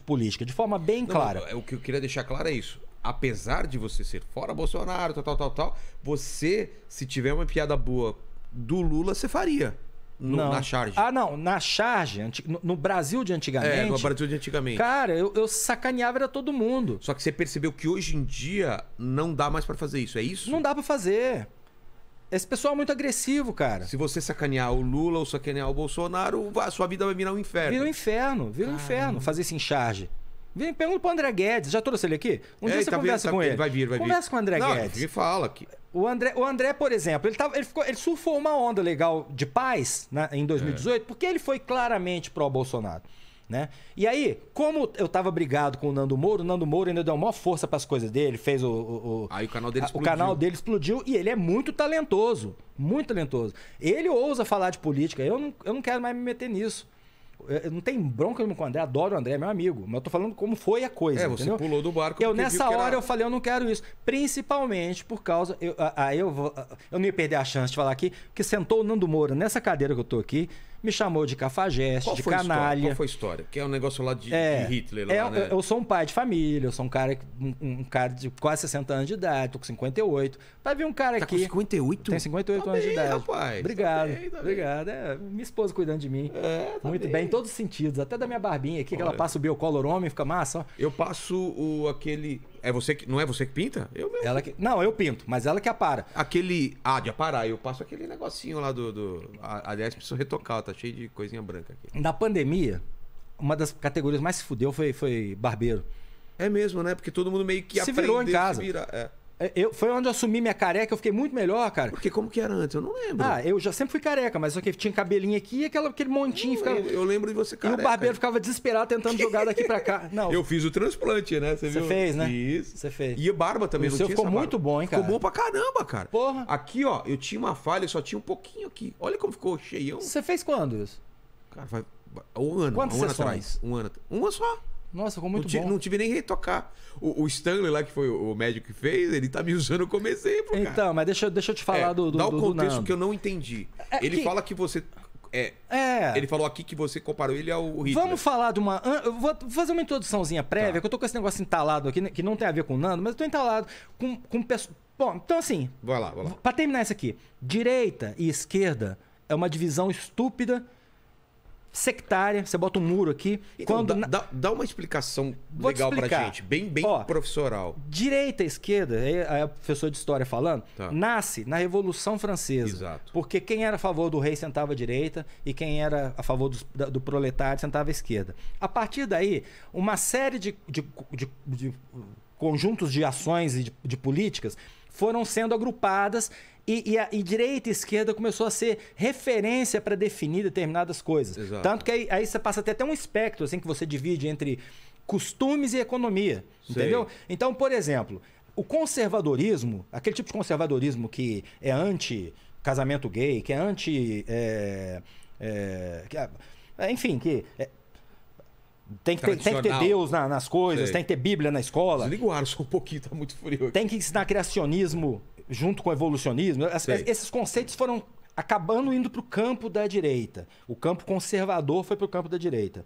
política, de forma bem clara. O que eu queria deixar claro é isso. Apesar de você ser fora Bolsonaro, tal, você, se tiver uma piada boa do Lula, você faria. Na Charge. Ah, não. Na Charge, no Brasil de antigamente... É, no Brasil de antigamente. Cara, eu sacaneava era todo mundo. Só que você percebeu que hoje em dia não dá mais pra fazer isso, é isso? Não dá pra fazer. Esse pessoal é muito agressivo, cara. Se você sacanear o Lula ou sacanear o Bolsonaro, a sua vida vai virar um inferno. Vira um inferno fazer isso em Charge. Pergunta pro André Guedes. Já trouxe ele aqui? Um dia você conversa com ele. Vai vir. Conversa com o André Guedes. Não, me fala aqui. O André, por exemplo, ele surfou uma onda legal de paz, né, em 2018, porque ele foi claramente pró-Bolsonaro, né? E aí, como eu tava brigado com o Nando Moura ainda deu a maior força pras coisas dele, fez aí o canal dele explodiu. O canal dele explodiu e ele é muito talentoso, muito talentoso. Ele ousa falar de política, eu não quero mais me meter nisso. Eu não tem bronca com o André, adoro o André, é meu amigo. Mas eu tô falando como foi a coisa, entendeu? Você pulou do barco. Nessa hora eu falei, eu não quero isso. Principalmente por causa... Eu não ia perder a chance de falar aqui, porque sentou o Nando Moura nessa cadeira que eu tô aqui, me chamou de cafajeste, de canalha. Qual foi a história? Que é um negócio lá de Hitler. Lá, né? Eu sou um pai de família, eu sou um cara de quase 60 anos de idade, tô com 58. Vai vir um cara aqui... Tá com 58? Tem 58 anos de idade. Rapaz, obrigado, obrigado. Minha esposa cuidando de mim. Muito bem, em todos os sentidos. Até da minha barbinha aqui, que ela passa o biocolor homem, fica massa. Ó. Eu passo aquele... Não é você que pinta? Eu mesmo. Não, eu pinto, mas ela que apara. Aquele... Ah, de aparar. Eu passo aquele negocinho lá Aliás, preciso retocar, tá cheio de coisinha branca aqui. Na pandemia, uma das categorias mais que se fudeu foi barbeiro. É mesmo, né? Porque todo mundo meio que aprendeu. Se virou em casa. Foi onde eu assumi minha careca, eu fiquei muito melhor, cara. Porque como que era antes? Eu não lembro. Ah, eu já sempre fui careca, mas só que tinha cabelinho aqui e aquele montinho. Eu lembro de você careca. E o barbeiro ficava desesperado tentando jogar daqui pra cá. Não. Eu fiz o transplante, né? Você viu? Fez, né? Isso. Você fez. E barba também. O seu ficou muito bom, hein, cara? Ficou bom pra caramba, cara. Porra. Aqui, ó, eu tinha uma falha, só tinha um pouquinho aqui. Olha como ficou cheião. Você fez quando isso? Cara, vai... Um ano atrás. Um ano atrás. Uma só. Nossa, ficou muito bom. Não tive nem retocar. O Stanley lá, que foi o médico que fez, ele tá me usando como exemplo, cara. Então, mas deixa eu te falar do Nando. Dá o contexto que eu não entendi. Ele fala que você... Ele falou aqui que você comparou ele ao Hitler. Vamos falar de uma... Eu vou fazer uma introduçãozinha prévia, que eu tô com esse negócio entalado aqui, que não tem a ver com o Nando, mas eu tô entalado com pessoas... Bom, então assim... Vai lá. Pra terminar isso aqui. Direita e esquerda é uma divisão estúpida... sectária, você bota um muro aqui. Então, dá uma explicação legal pra gente, bem ó, professoral. Direita e esquerda, aí o professor de história falando, nasce na Revolução Francesa. Exato. Porque quem era a favor do rei sentava à direita e quem era a favor do proletário sentava à esquerda. A partir daí, uma série de conjuntos de ações e de políticas foram sendo agrupadas e direita e esquerda começou a ser referência para definir determinadas coisas. Exato. Tanto que aí você passa a ter até um espectro assim, que você divide entre costumes e economia. Sim. Entendeu? Então, por exemplo, o conservadorismo, aquele tipo de conservadorismo que é anti-casamento gay, que é anti... enfim, que... Tem que ter Deus nas coisas, tem que ter Bíblia na escola. Desliga o ar só um pouquinho, tá muito frio aqui. Tem que ensinar criacionismo junto com o evolucionismo. Esses conceitos foram acabando indo para o campo da direita. O campo conservador foi para o campo da direita.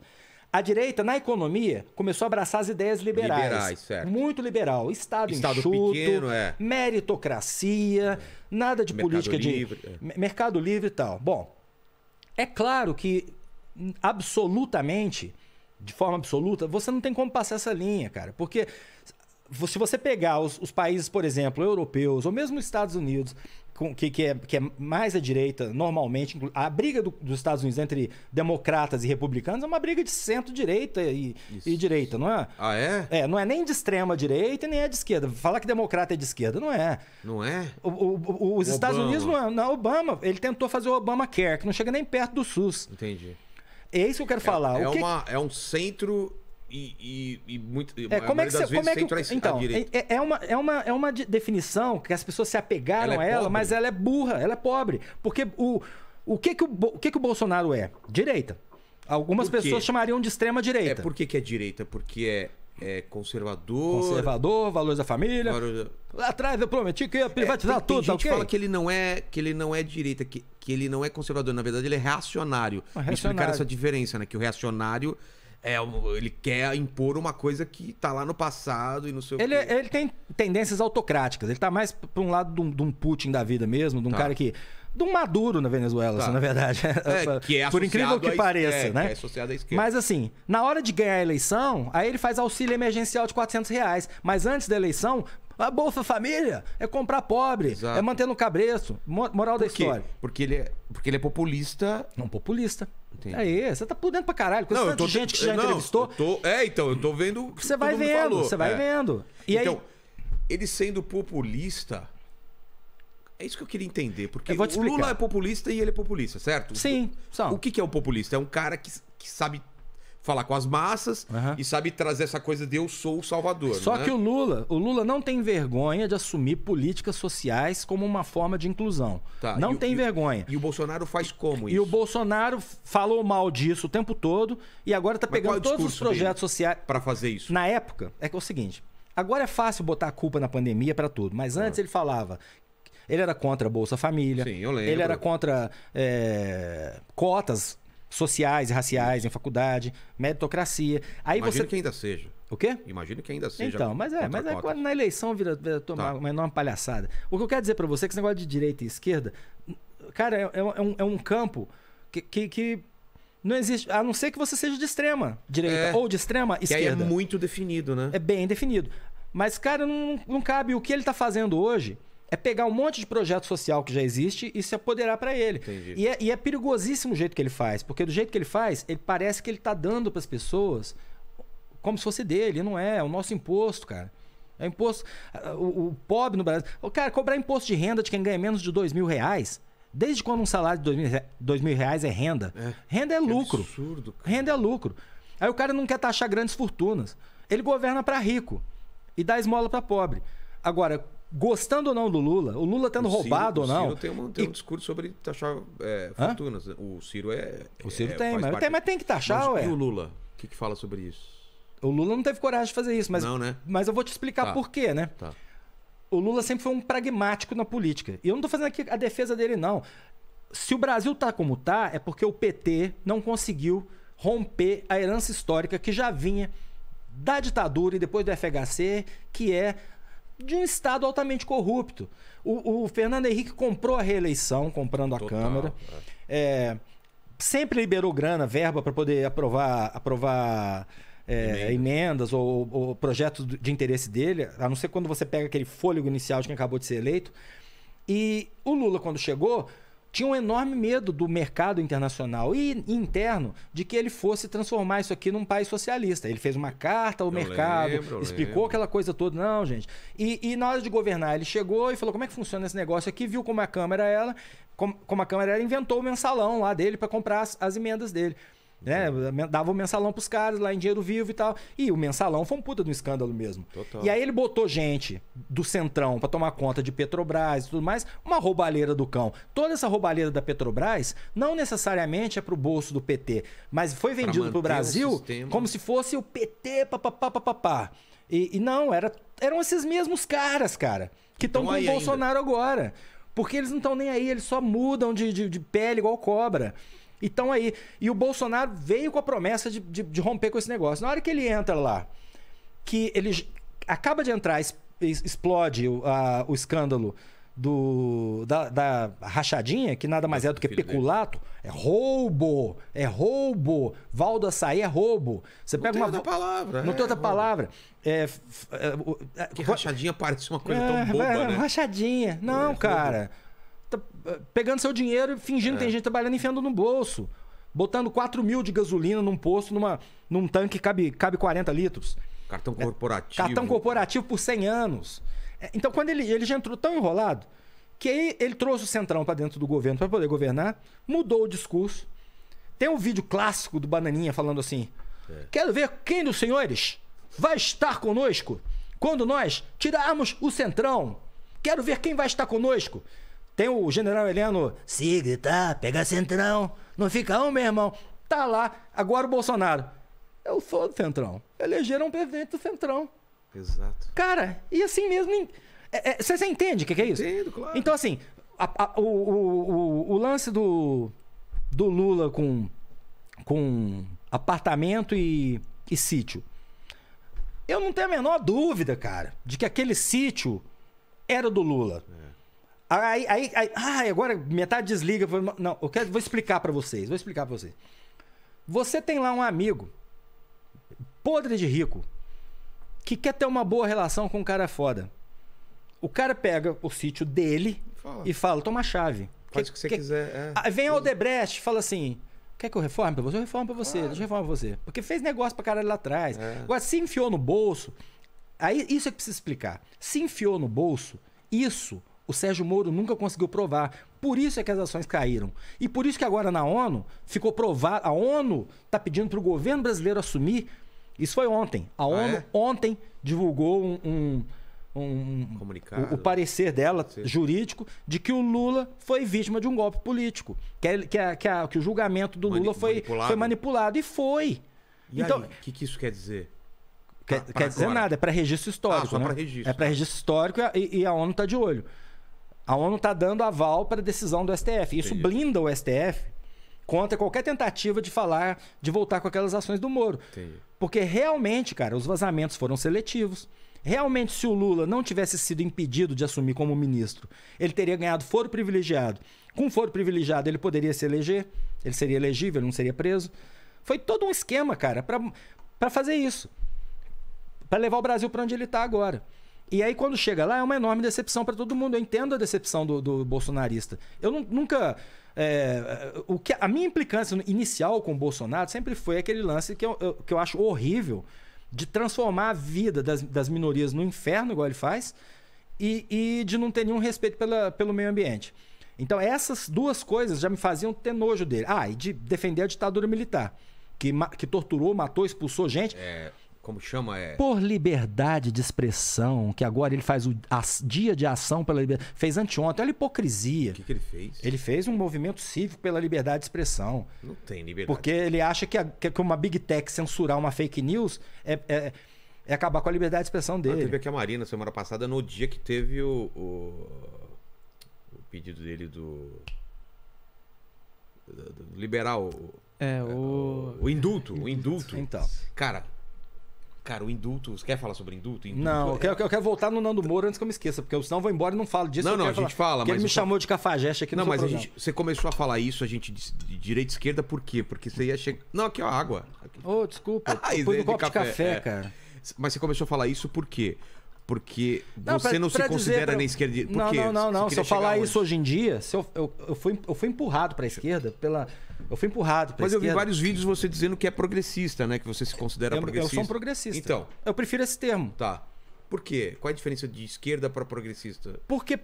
A direita, na economia, começou a abraçar as ideias liberais. Certo. Muito liberal. Estado enxuto, pequeno, meritocracia, nada de política livre, mercado livre e tal. Bom, é claro que absolutamente, de forma absoluta, você não tem como passar essa linha, cara. Porque se você pegar os países, por exemplo, europeus, ou mesmo os Estados Unidos, que é mais à direita, normalmente, a briga dos Estados Unidos entre democratas e republicanos é uma briga de centro-direita e direita, não é? Ah, é? É, não é nem de extrema-direita e nem é de esquerda. Falar que democrata é de esquerda, não é. Não é? Os Estados Unidos, não é. Não, Obama, ele tentou fazer o Obamacare, que não chega nem perto do SUS. Entendi. É isso que eu quero falar. É um centro... E muito. Então, é uma definição que as pessoas se apegaram a ela, mas ela é burra, ela é pobre. Porque o que o Bolsonaro é? Direita. Algumas pessoas chamariam de extrema direita. Por que é direita? Porque é conservador. Conservador, valores da família. Lá atrás eu prometi que ia privatizar tudo. Tem gente que fala que ele não é direita, que ele não é conservador. Na verdade, ele é reacionário. Me explicaram essa diferença, né? Que o reacionário. Ele quer impor uma coisa que tá lá no passado e não sei o que. Ele tem tendências autocráticas. Ele tá mais para um lado de um Putin da vida mesmo, de um cara que... De um Maduro na Venezuela, assim, na verdade. Que é por incrível que pareça, né? Que é associado à esquerda. Mas assim, na hora de ganhar a eleição, aí ele faz auxílio emergencial de R$400. Mas antes da eleição, a Bolsa Família é comprar pobre, é manter no cabresto. Moral da história. Porque ele é populista. Não populista. Entendi. Aí, você tá por dentro pra caralho. Não, eu tô, gente que já entrevistou. Então, eu tô vendo. Você vai vendo, você vai vendo. E então, aí... ele sendo populista. É isso que eu queria entender, porque o Lula é populista e ele é populista, certo? Sim, são. O que é um populista? É um cara que sabe falar com as massas e sabe trazer essa coisa de eu sou o salvador. Só que o Lula não tem vergonha de assumir políticas sociais como uma forma de inclusão. Não tem vergonha. E o Bolsonaro faz como isso? E o Bolsonaro falou mal disso o tempo todo e agora tá pegando todos os projetos sociais... para fazer isso? Na época, é o seguinte, agora é fácil botar a culpa na pandemia para tudo, mas antes ele falava... Ele era contra a Bolsa Família. Sim, eu lembro. Ele era contra cotas sociais e raciais em faculdade, meritocracia. Aí que ainda seja. O quê? Imagino que ainda seja. Então, mas quando na eleição vira uma enorme palhaçada. O que eu quero dizer para você é que esse negócio de direita e esquerda, cara, é um campo que não existe, a não ser que você seja de extrema direita ou de extrema esquerda. Aí é muito definido, né? É bem definido. Mas, cara, não cabe. O que ele tá fazendo hoje... é pegar um monte de projeto social que já existe e se apoderar para ele. E é perigosíssimo o jeito que ele faz, porque do jeito que ele faz, ele parece que ele tá dando para as pessoas como se fosse dele, não é? É o nosso imposto, cara. É imposto... O pobre no Brasil... Cara, cobrar imposto de renda de quem ganha menos de R$2.000... Desde quando um salário de R$2.000 é renda? Renda é lucro. Absurdo, cara. Renda é lucro. Aí o cara não quer taxar grandes fortunas. Ele governa para rico e dá esmola para pobre. Agora... gostando ou não do Lula, o Lula tendo roubado ou não... O Ciro tem um discurso sobre taxar fortunas. O Ciro tem, mas tem que taxar, ué. E o Lula? O que fala sobre isso? O Lula não teve coragem de fazer isso, mas, não, né? Mas eu vou te explicar por quê, né? O Lula sempre foi um pragmático na política. E eu não tô fazendo aqui a defesa dele, não. Se o Brasil tá como tá, é porque o PT não conseguiu romper a herança histórica que já vinha da ditadura e depois do FHC, que é... de um Estado altamente corrupto. O Fernando Henrique comprou a reeleição, comprando a Câmara. Sempre liberou grana, verba, para poder aprovar emendas ou projetos de interesse dele, a não ser quando você pega aquele fôlego inicial de quem acabou de ser eleito. E o Lula, quando chegou, tinha um enorme medo do mercado internacional e interno de que ele fosse transformar isso aqui num país socialista. Ele fez uma carta ao mercado, explicou aquela coisa toda. Não, gente. E na hora de governar, ele chegou e falou como é que funciona esse negócio aqui, viu como a Câmara inventou o mensalão lá dele para comprar as emendas dele. né? Dava o mensalão pros caras lá em Dinheiro Vivo e tal. E o mensalão foi um puta de um escândalo mesmo. Total. E aí ele botou gente do Centrão pra tomar conta de Petrobras e tudo mais. Uma roubalheira do cão. Toda essa roubalheira da Petrobras não necessariamente é pro bolso do PT, mas foi vendido pro Brasil como se fosse o PT, papapá, papapá. E não, eram esses mesmos caras, cara, que estão com o Bolsonaro agora. Porque eles não estão nem aí, eles só mudam de pele igual cobra. E estão aí. E o Bolsonaro veio com a promessa de romper com esse negócio. Na hora que ele entra lá, que ele acaba de entrar, explode o escândalo da rachadinha, que nada mais é do que peculato. É roubo. É roubo. Valdo Açaí é roubo. Você pega uma palavra. Não tem outra palavra. Que rachadinha parece uma coisa tão boba, né? Rachadinha. Não, cara. Tá pegando seu dinheiro e fingindo que tem gente trabalhando, enfiando no bolso. Botando 4 mil de gasolina num posto, num tanque que cabe 40 litros. Cartão corporativo. Cartão corporativo por 100 anos. Então, quando ele já entrou tão enrolado, que aí ele trouxe o Centrão para dentro do governo para poder governar, mudou o discurso. Tem um vídeo clássico do Bananinha falando assim: quero ver quem dos senhores vai estar conosco quando nós tirarmos o Centrão. Quero ver quem vai estar conosco. Tem o general Heleno: se gritar, pega Centrão, não fica um, meu irmão. Tá lá. Agora o Bolsonaro: eu sou do Centrão. Elegeram um presidente do Centrão. Exato. Cara, e assim mesmo... Você entende o que é isso? Entendo, claro. Então, assim, o lance do Lula com apartamento e sítio. Eu não tenho a menor dúvida, cara, de que aquele sítio era do Lula. Agora metade desliga. Não, vou explicar pra vocês. Você tem lá um amigo podre de rico que quer ter uma boa relação com um cara foda. O cara pega o sítio dele e fala: toma a chave. Faz o que você quiser. Aí vem o Odebrecht e fala assim: quer que eu reforme pra você? Eu reformo pra você, deixa eu reformar pra você. Porque fez negócio pra caralho lá atrás. Agora, se enfiou no bolso... Aí, isso é que precisa explicar. Se enfiou no bolso, isso o Sérgio Moro nunca conseguiu provar. Por isso é que as ações caíram. E por isso que agora na ONU ficou provado... A ONU tá pedindo pro governo brasileiro assumir... Isso foi ontem. A ONU ontem divulgou um comunicado. O parecer dela, jurídico, de que o Lula foi vítima de um golpe político. Que o julgamento do Lula foi manipulado. E foi. E então, o que isso quer dizer? Quer dizer nada. É para registro histórico. Só né? É para registro histórico e a ONU está de olho. A ONU está dando aval para a decisão do STF. Isso blinda o STF contra qualquer tentativa de falar, de voltar com aquelas ações do Moro. Entendi. Porque realmente, cara, os vazamentos foram seletivos. Realmente, se o Lula não tivesse sido impedido de assumir como ministro, ele teria ganhado foro privilegiado. Com foro privilegiado, ele poderia se eleger, ele seria elegível, ele não seria preso. Foi todo um esquema, cara, para fazer isso. Para levar o Brasil para onde ele está agora. E aí, quando chega lá, é uma enorme decepção para todo mundo. Eu entendo a decepção do bolsonarista. Eu nunca... A minha implicância inicial com o Bolsonaro sempre foi aquele lance que eu acho horrível, de transformar a vida das minorias no inferno, igual ele faz, e de não ter nenhum respeito pelo meio ambiente. Então essas duas coisas já me faziam ter nojo dele. E de defender a ditadura militar, que torturou, matou, expulsou gente. Como chama? Por liberdade de expressão, que agora ele faz o dia de ação pela liberdade. Fez anteontem, olha a hipocrisia. O que ele fez? Ele fez um movimento cívico pela liberdade de expressão. Não tem liberdade. Porque ele acha que uma big tech censurar uma fake news é acabar com a liberdade de expressão dele. Teve aqui a Marina semana passada, no dia que teve o pedido dele do liberal. O indulto. O indulto. Então. Cara, o indulto... Você quer falar sobre indulto? Não, eu quero voltar no Nando Moura antes que eu me esqueça, porque senão eu vou embora e não falo disso. Não, a gente fala. Porque ele me chamou de cafajeste aqui no seu programa. Não, mas você começou a falar isso, a gente de direita e esquerda, por quê? Porque você ia chegar... Não, aqui é água. Ô, desculpa. Eu fui no copo de café, cara. Mas você começou a falar isso por quê? Porque você não se considera nem esquerda... Não. Se eu falar isso hoje em dia, eu fui empurrado para a esquerda pela... Eu fui empurrado para a esquerda. Mas eu vi vários vídeos você dizendo que é progressista, né? Que você se considera progressista. Eu sou um progressista. Então. Eu prefiro esse termo. Tá. Por quê? Qual é a diferença de esquerda para progressista? Porque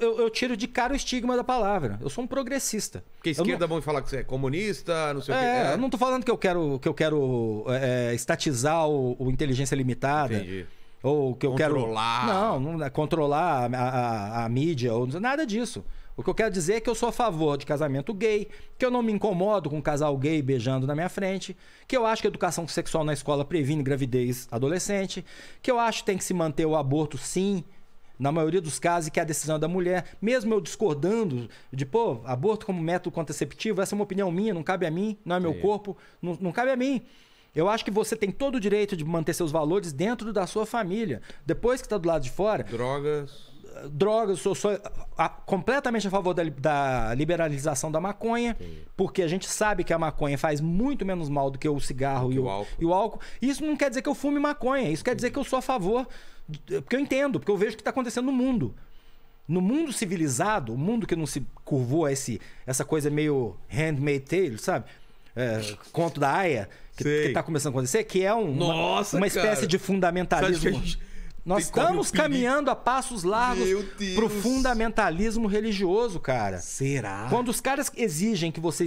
Eu tiro de cara o estigma da palavra. Eu sou um progressista. Porque a esquerda vão falar que você é comunista, não sei o que. É, eu não tô falando que eu quero estatizar o Inteligência Limitada. Entendi. Ou que eu controlar. Quero... Não, não controlar a mídia, ou nada disso. O que eu quero dizer é que eu sou a favor de casamento gay, que eu não me incomodo com um casal gay beijando na minha frente, que eu acho que a educação sexual na escola previne gravidez adolescente, que eu acho que tem que se manter o aborto, sim, na maioria dos casos, e que é a decisão da mulher. Mesmo eu discordando de, pô, aborto como método contraceptivo, essa é uma opinião minha, não cabe a mim, não é meu corpo, não cabe a mim. Eu acho que você tem todo o direito de manter seus valores dentro da sua família. Depois que está do lado de fora... Drogas, eu sou completamente a favor da liberalização da maconha, porque a gente sabe que a maconha faz muito menos mal do que o cigarro e o álcool. Isso não quer dizer que eu fume maconha, isso quer dizer que eu sou a favor, porque eu entendo, porque eu vejo o que está acontecendo no mundo. No mundo civilizado, o mundo que não se curvou a essa coisa meio handmade tale, sabe? É, conto da Aya, que está começando a acontecer, que é uma espécie de fundamentalismo... Nós estamos caminhando a passos largos pro fundamentalismo religioso, cara. Será? Quando os caras exigem que você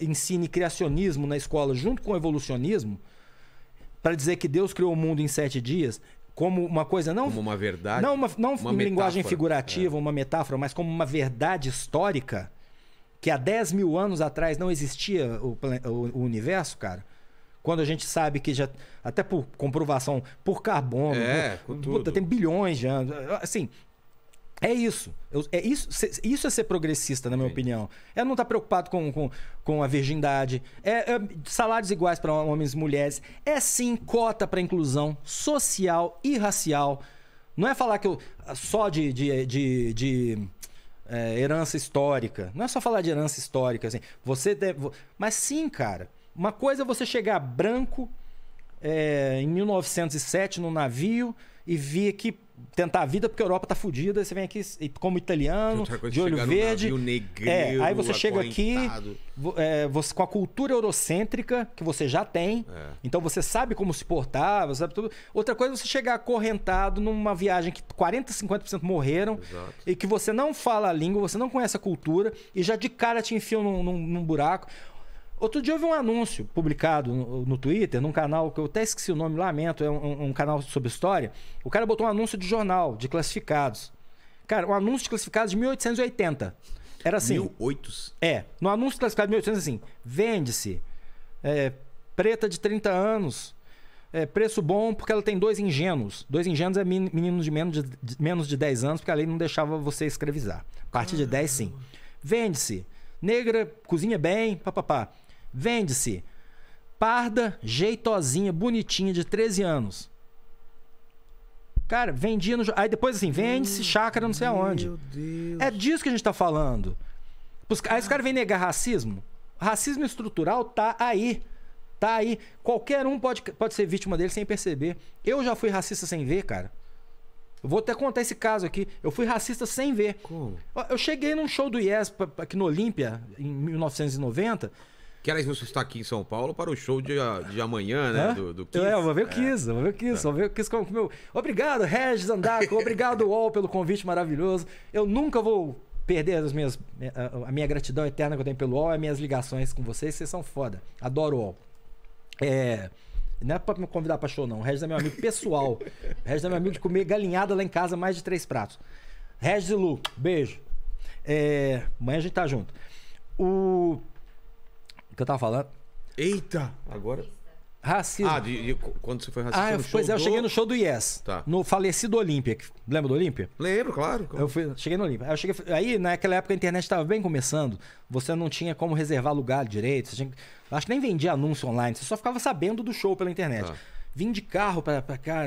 ensine criacionismo na escola junto com o evolucionismo, para dizer que Deus criou o mundo em 7 dias, como uma coisa não... Como uma verdade. Não uma linguagem figurativa, uma metáfora, mas como uma verdade histórica, que há 10 mil anos atrás não existia o universo, cara. Quando a gente sabe que já, até por comprovação, por carbono, tem bilhões de anos. Assim, é isso. Isso é ser progressista, na minha opinião. É não estar preocupado com a virgindade. É salários iguais para homens e mulheres. É sim cota para inclusão social e racial. Não é falar que só de herança histórica. Não é só falar de herança histórica. Assim. Mas sim, cara. Uma coisa é você chegar branco em 1907 num navio e vir aqui tentar a vida porque a Europa tá fodida. Você vem aqui como italiano, de olho verde. Negreiro, aí você chega aqui você, com a cultura eurocêntrica que você já tem. É. Então você sabe como se portar, você sabe tudo. Outra coisa é você chegar acorrentado numa viagem que 40, 50% morreram. Exato. E que você não fala a língua, você não conhece a cultura e já de cara te enfiam num buraco. Outro dia eu vi um anúncio publicado no Twitter, num canal que eu até esqueci o nome, lamento, é um canal sobre história. O cara botou um anúncio de jornal, de classificados. Cara, um anúncio de classificados de 1880. Era assim... 1800? É. No anúncio de classificados de 1800, assim, vende-se preta de 30 anos, preço bom porque ela tem 2 ingênuos. 2 ingênuos é meninos de menos de 10 anos, porque a lei não deixava você escravizar. A partir de 10, sim. Vende-se negra, cozinha bem, papapá. Vende-se parda, jeitosinha, bonitinha, de 13 anos. Cara, vendia no... Aí depois assim, vende-se chácara não sei aonde. Meu Deus. É disso que a gente tá falando. Aí os caras vêm negar racismo. Racismo estrutural tá aí. Tá aí. Qualquer um pode ser vítima dele sem perceber. Eu já fui racista sem ver, cara. Eu vou até contar esse caso aqui. Eu fui racista sem ver. Como? Eu cheguei num show do Yes aqui no Olímpia, em 1990... Que era isso, está aqui em São Paulo para o show de amanhã, né? Do Kiss. Eu vou ver o Kiss, eu vou ver o Kiss com o meu... Obrigado, Regis Andaco, obrigado, UOL, pelo convite maravilhoso. Eu nunca vou perder a minha gratidão eterna que eu tenho pelo UOL, as minhas ligações com vocês, vocês são foda. Adoro o UOL. Não é para me convidar para show, não. O Regis é meu amigo pessoal. O Regis é meu amigo de comer galinhada lá em casa, mais de 3 pratos. Regis e Lu, beijo. Amanhã a gente tá junto. Que eu tava falando? Eita! Agora... Racismo. Ah, quando você foi racista no show? Pois é, eu cheguei no show do Yes. Tá. No falecido Olímpia. Lembra do Olímpia? Lembro, claro. Eu cheguei no Olímpia. Aí, naquela época, a internet tava bem começando. Você não tinha como reservar lugar direito. Você tinha... Acho que nem vendia anúncio online. Você só ficava sabendo do show pela internet. Tá. Vim de carro pra cá.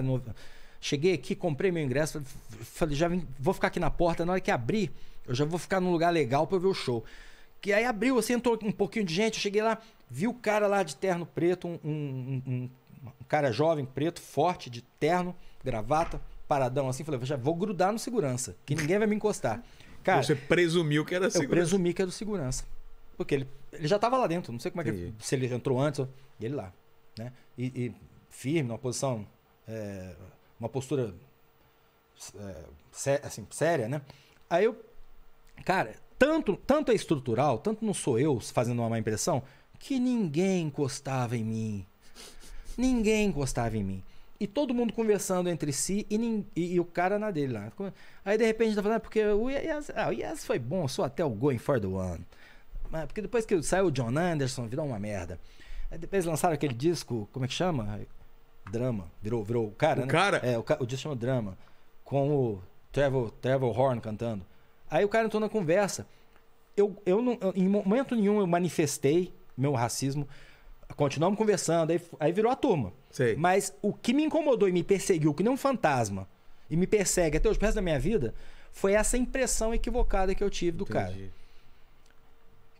Cheguei aqui, comprei meu ingresso. Falei, vou ficar aqui na porta. Na hora que abrir, eu já vou ficar num lugar legal pra eu ver o show. Que aí abriu, assim, entrou um pouquinho de gente, eu cheguei lá, vi o cara lá de terno preto, um cara jovem, preto, forte, de terno, gravata, paradão assim, falei, já vou grudar no segurança, que ninguém vai me encostar. Cara, você presumiu que era segurança? Eu presumi que era o segurança, porque ele já tava lá dentro, não sei como é que ele, se ele entrou antes, e ele lá, né? E firme, numa posição, uma postura assim, séria, né? Aí eu... Cara, tanto é estrutural, tanto não sou eu fazendo uma má impressão, que ninguém encostava em mim. Ninguém encostava em mim. E todo mundo conversando entre si e o cara na dele lá. Aí de repente tá falando, porque o Yes foi bom, sou até o Going for the One. Mas porque depois que saiu o John Anderson, virou uma merda. Aí depois lançaram aquele disco, como é que chama? Drama. Virou o cara, né? Cara? É, o disco chama Drama. Com o Trevor Horn cantando. Aí o cara entrou na conversa. Eu não, em momento nenhum eu manifestei meu racismo. Continuamos conversando, aí virou a turma. Sei. Mas o que me incomodou e me perseguiu, que nem um fantasma, e me persegue até os restos da minha vida, foi essa impressão equivocada que eu tive do cara.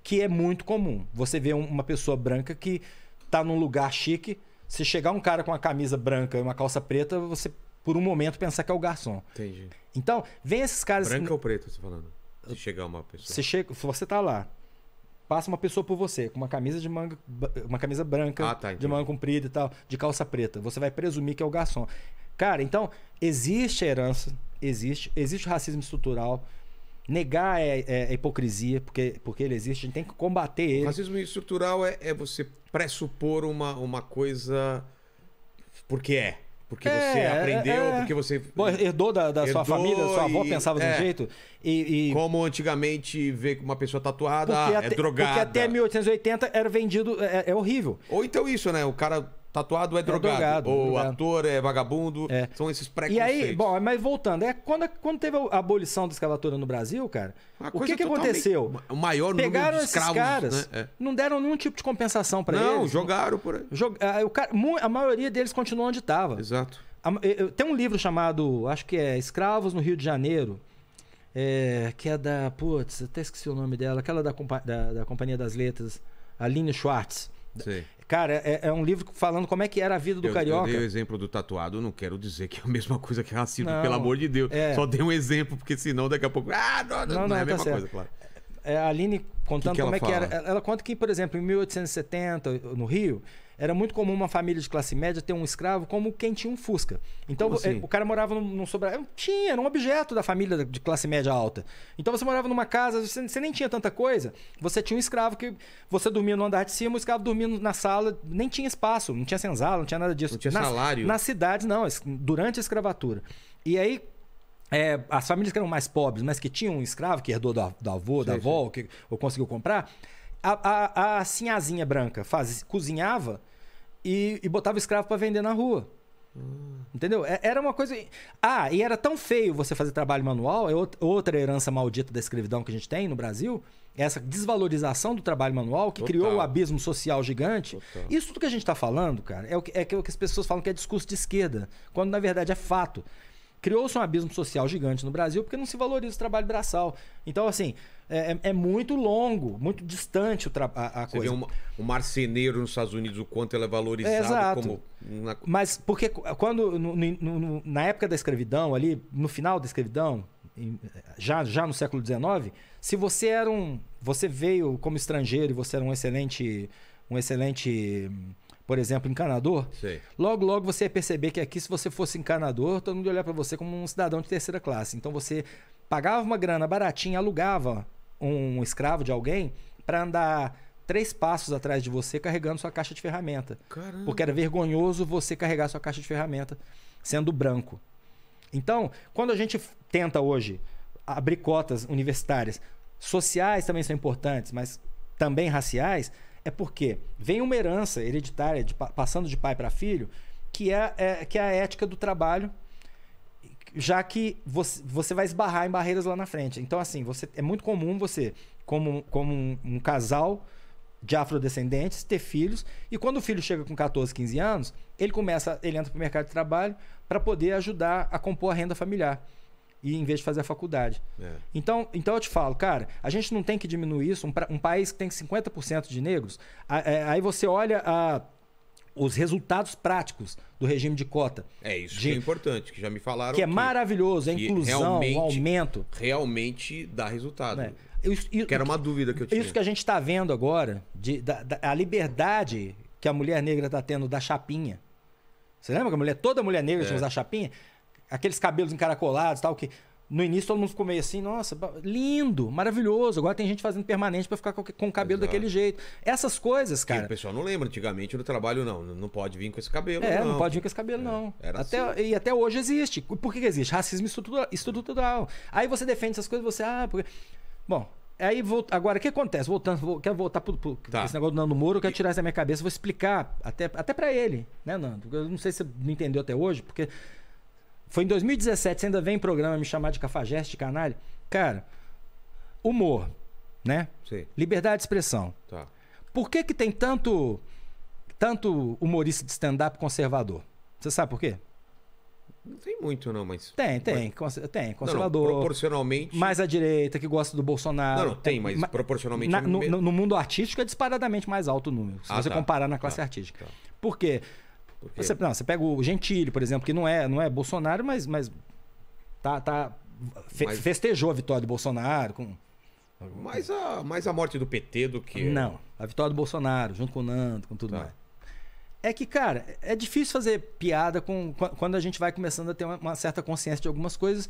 Que é muito comum. Você vê uma pessoa branca que tá num lugar chique, se chegar um cara com uma camisa branca e uma calça preta, você, por um momento, pensar que é o garçom. Entendi. Então, vem esses caras... Branca ou preto, você falando? Se chegar uma pessoa... Se você tá lá, passa uma pessoa por você, com uma camisa de manga... Uma camisa branca, tá, de manga comprida e tal, de calça preta. Você vai presumir que é o garçom. Cara, então, existe a herança, existe o racismo estrutural... Negar é hipocrisia, porque ele existe, a gente tem que combater ele. O racismo estrutural é você pressupor uma coisa porque é. Porque você aprendeu, porque você... Bom, herdou da sua família, da sua avó pensava de um jeito. Como antigamente ver uma pessoa tatuada, é drogada. Porque até 1880 era vendido, é horrível. Ou então isso, né? O cara tatuado é drogado. Ou ator é vagabundo. É. São esses preconceitos. E aí, bom, mas voltando. Quando teve a abolição da escravatura no Brasil, cara, o que aconteceu? O maior número de escravos. Pegaram esses caras, né? Não deram nenhum tipo de compensação pra eles. Não, jogaram por aí. A maioria deles continuou onde estava. Exato. Tem um livro chamado, acho que é Escravos no Rio de Janeiro, que é da... Putz, até esqueci o nome dela. Aquela da Companhia das Letras, Aline Schwartz. Sei. Cara, é um livro falando como é que era a vida do carioca. Eu dei o exemplo do tatuado, eu não quero dizer que é a mesma coisa que racismo, não, pelo amor de Deus. Só dei um exemplo, porque senão daqui a pouco... não é a mesma coisa, claro. A Aline contando como é que era... Ela conta que, por exemplo, em 1870, no Rio, era muito comum uma família de classe média ter um escravo como quem tinha um Fusca. Então assim? O cara morava num sobrado... Tinha, era um objeto da família de classe média alta. Então você morava numa casa, você nem tinha tanta coisa. Você tinha um escravo que você dormia no andar de cima, o escravo dormia na sala, nem tinha espaço, não tinha senzala, não tinha nada disso. Não tinha salário. Nas cidades, não, durante a escravatura. E aí... as famílias que eram mais pobres, mas que tinham um escravo que herdou do avô, da avó, que ou conseguiu comprar, a sinhazinha branca cozinhava e botava o escravo para vender na rua. Entendeu? Era uma coisa... e era tão feio você fazer trabalho manual, é outra herança maldita da escravidão que a gente tem no Brasil, essa desvalorização do trabalho manual que criou o abismo social gigante. Isso tudo que a gente está falando, cara, é o que as pessoas falam que é discurso de esquerda, quando na verdade é fato. Criou-se um abismo social gigante no Brasil porque não se valoriza o trabalho braçal. Então, assim, é muito longo, muito distante a coisa. Você vê um marceneiro nos Estados Unidos, o quanto ele é valorizado. Exato. Mas porque quando, na época da escravidão, ali no final da escravidão, já no século XIX, se você era você veio como estrangeiro e você era um excelente... Por exemplo, encanador. Sim. Logo você ia perceber que aqui, se você fosse encanador, todo mundo ia olhar para você como um cidadão de terceira classe. Então você pagava uma grana baratinha, alugava um escravo de alguém para andar 3 passos atrás de você carregando sua caixa de ferramenta. Caramba. Porque era vergonhoso você carregar sua caixa de ferramenta sendo branco. Então, quando a gente tenta hoje abrir cotas universitárias, sociais também são importantes, mas também raciais... É porque vem uma herança hereditária, passando de pai para filho, que é a ética do trabalho, já que você vai esbarrar em barreiras lá na frente. Então, assim, é muito comum você, como um casal de afrodescendentes, ter filhos. E quando o filho chega com 14, 15 anos, ele entra para o mercado de trabalho para poder ajudar a compor a renda familiar. E em vez de fazer a faculdade. Então eu te falo, cara, a gente não tem que diminuir isso. Um país que tem 50% de negros, aí você olha os resultados práticos do regime de cota. É isso que é importante, que já me falaram. Que é maravilhoso, a inclusão, o aumento. Realmente dá resultado. Que era uma dúvida que eu tinha. Isso que a gente está vendo agora, a liberdade que a mulher negra está tendo da chapinha. Você lembra que toda mulher negra tinha que usar chapinha? Aqueles cabelos encaracolados, tal, que No início todo mundo ficou meio assim, nossa, lindo, maravilhoso. Agora tem gente fazendo permanente pra ficar com o cabelo daquele jeito. Essas coisas, cara... E o pessoal não lembra, antigamente no trabalho não pode vir com esse cabelo, não pode vir com esse cabelo, não. E até hoje existe. Por que existe? Racismo estrutural. Aí você defende essas coisas, você... Bom... Aí, agora, o que acontece? Quero voltar para esse negócio do Nando Moura, eu quero tirar isso da minha cabeça, vou explicar até para ele, né, Nando? Eu não sei se você não entendeu até hoje, porque foi em 2017, você ainda vem em programa me chamar de cafajeste, de canalha. Cara, humor, né? Sim. Liberdade de expressão. Tá. Por que tem tanto humorista de stand-up conservador? Você sabe por quê? Não tem muito, não, mas... Tem conservador... Não, proporcionalmente... Mais à direita, que gosta do Bolsonaro... Não, tem, mas proporcionalmente... No mundo artístico é disparadamente mais alto o número, se você comparar na classe artística. Por quê? Porque... Você pega o Gentili, por exemplo, que não é Bolsonaro, mas festejou a vitória do Bolsonaro com... Mais a morte do PT do que... Não, a vitória do Bolsonaro, junto com o Nando, com tudo mais. É que, cara, é difícil fazer piada quando a gente vai começando a ter uma certa consciência de algumas coisas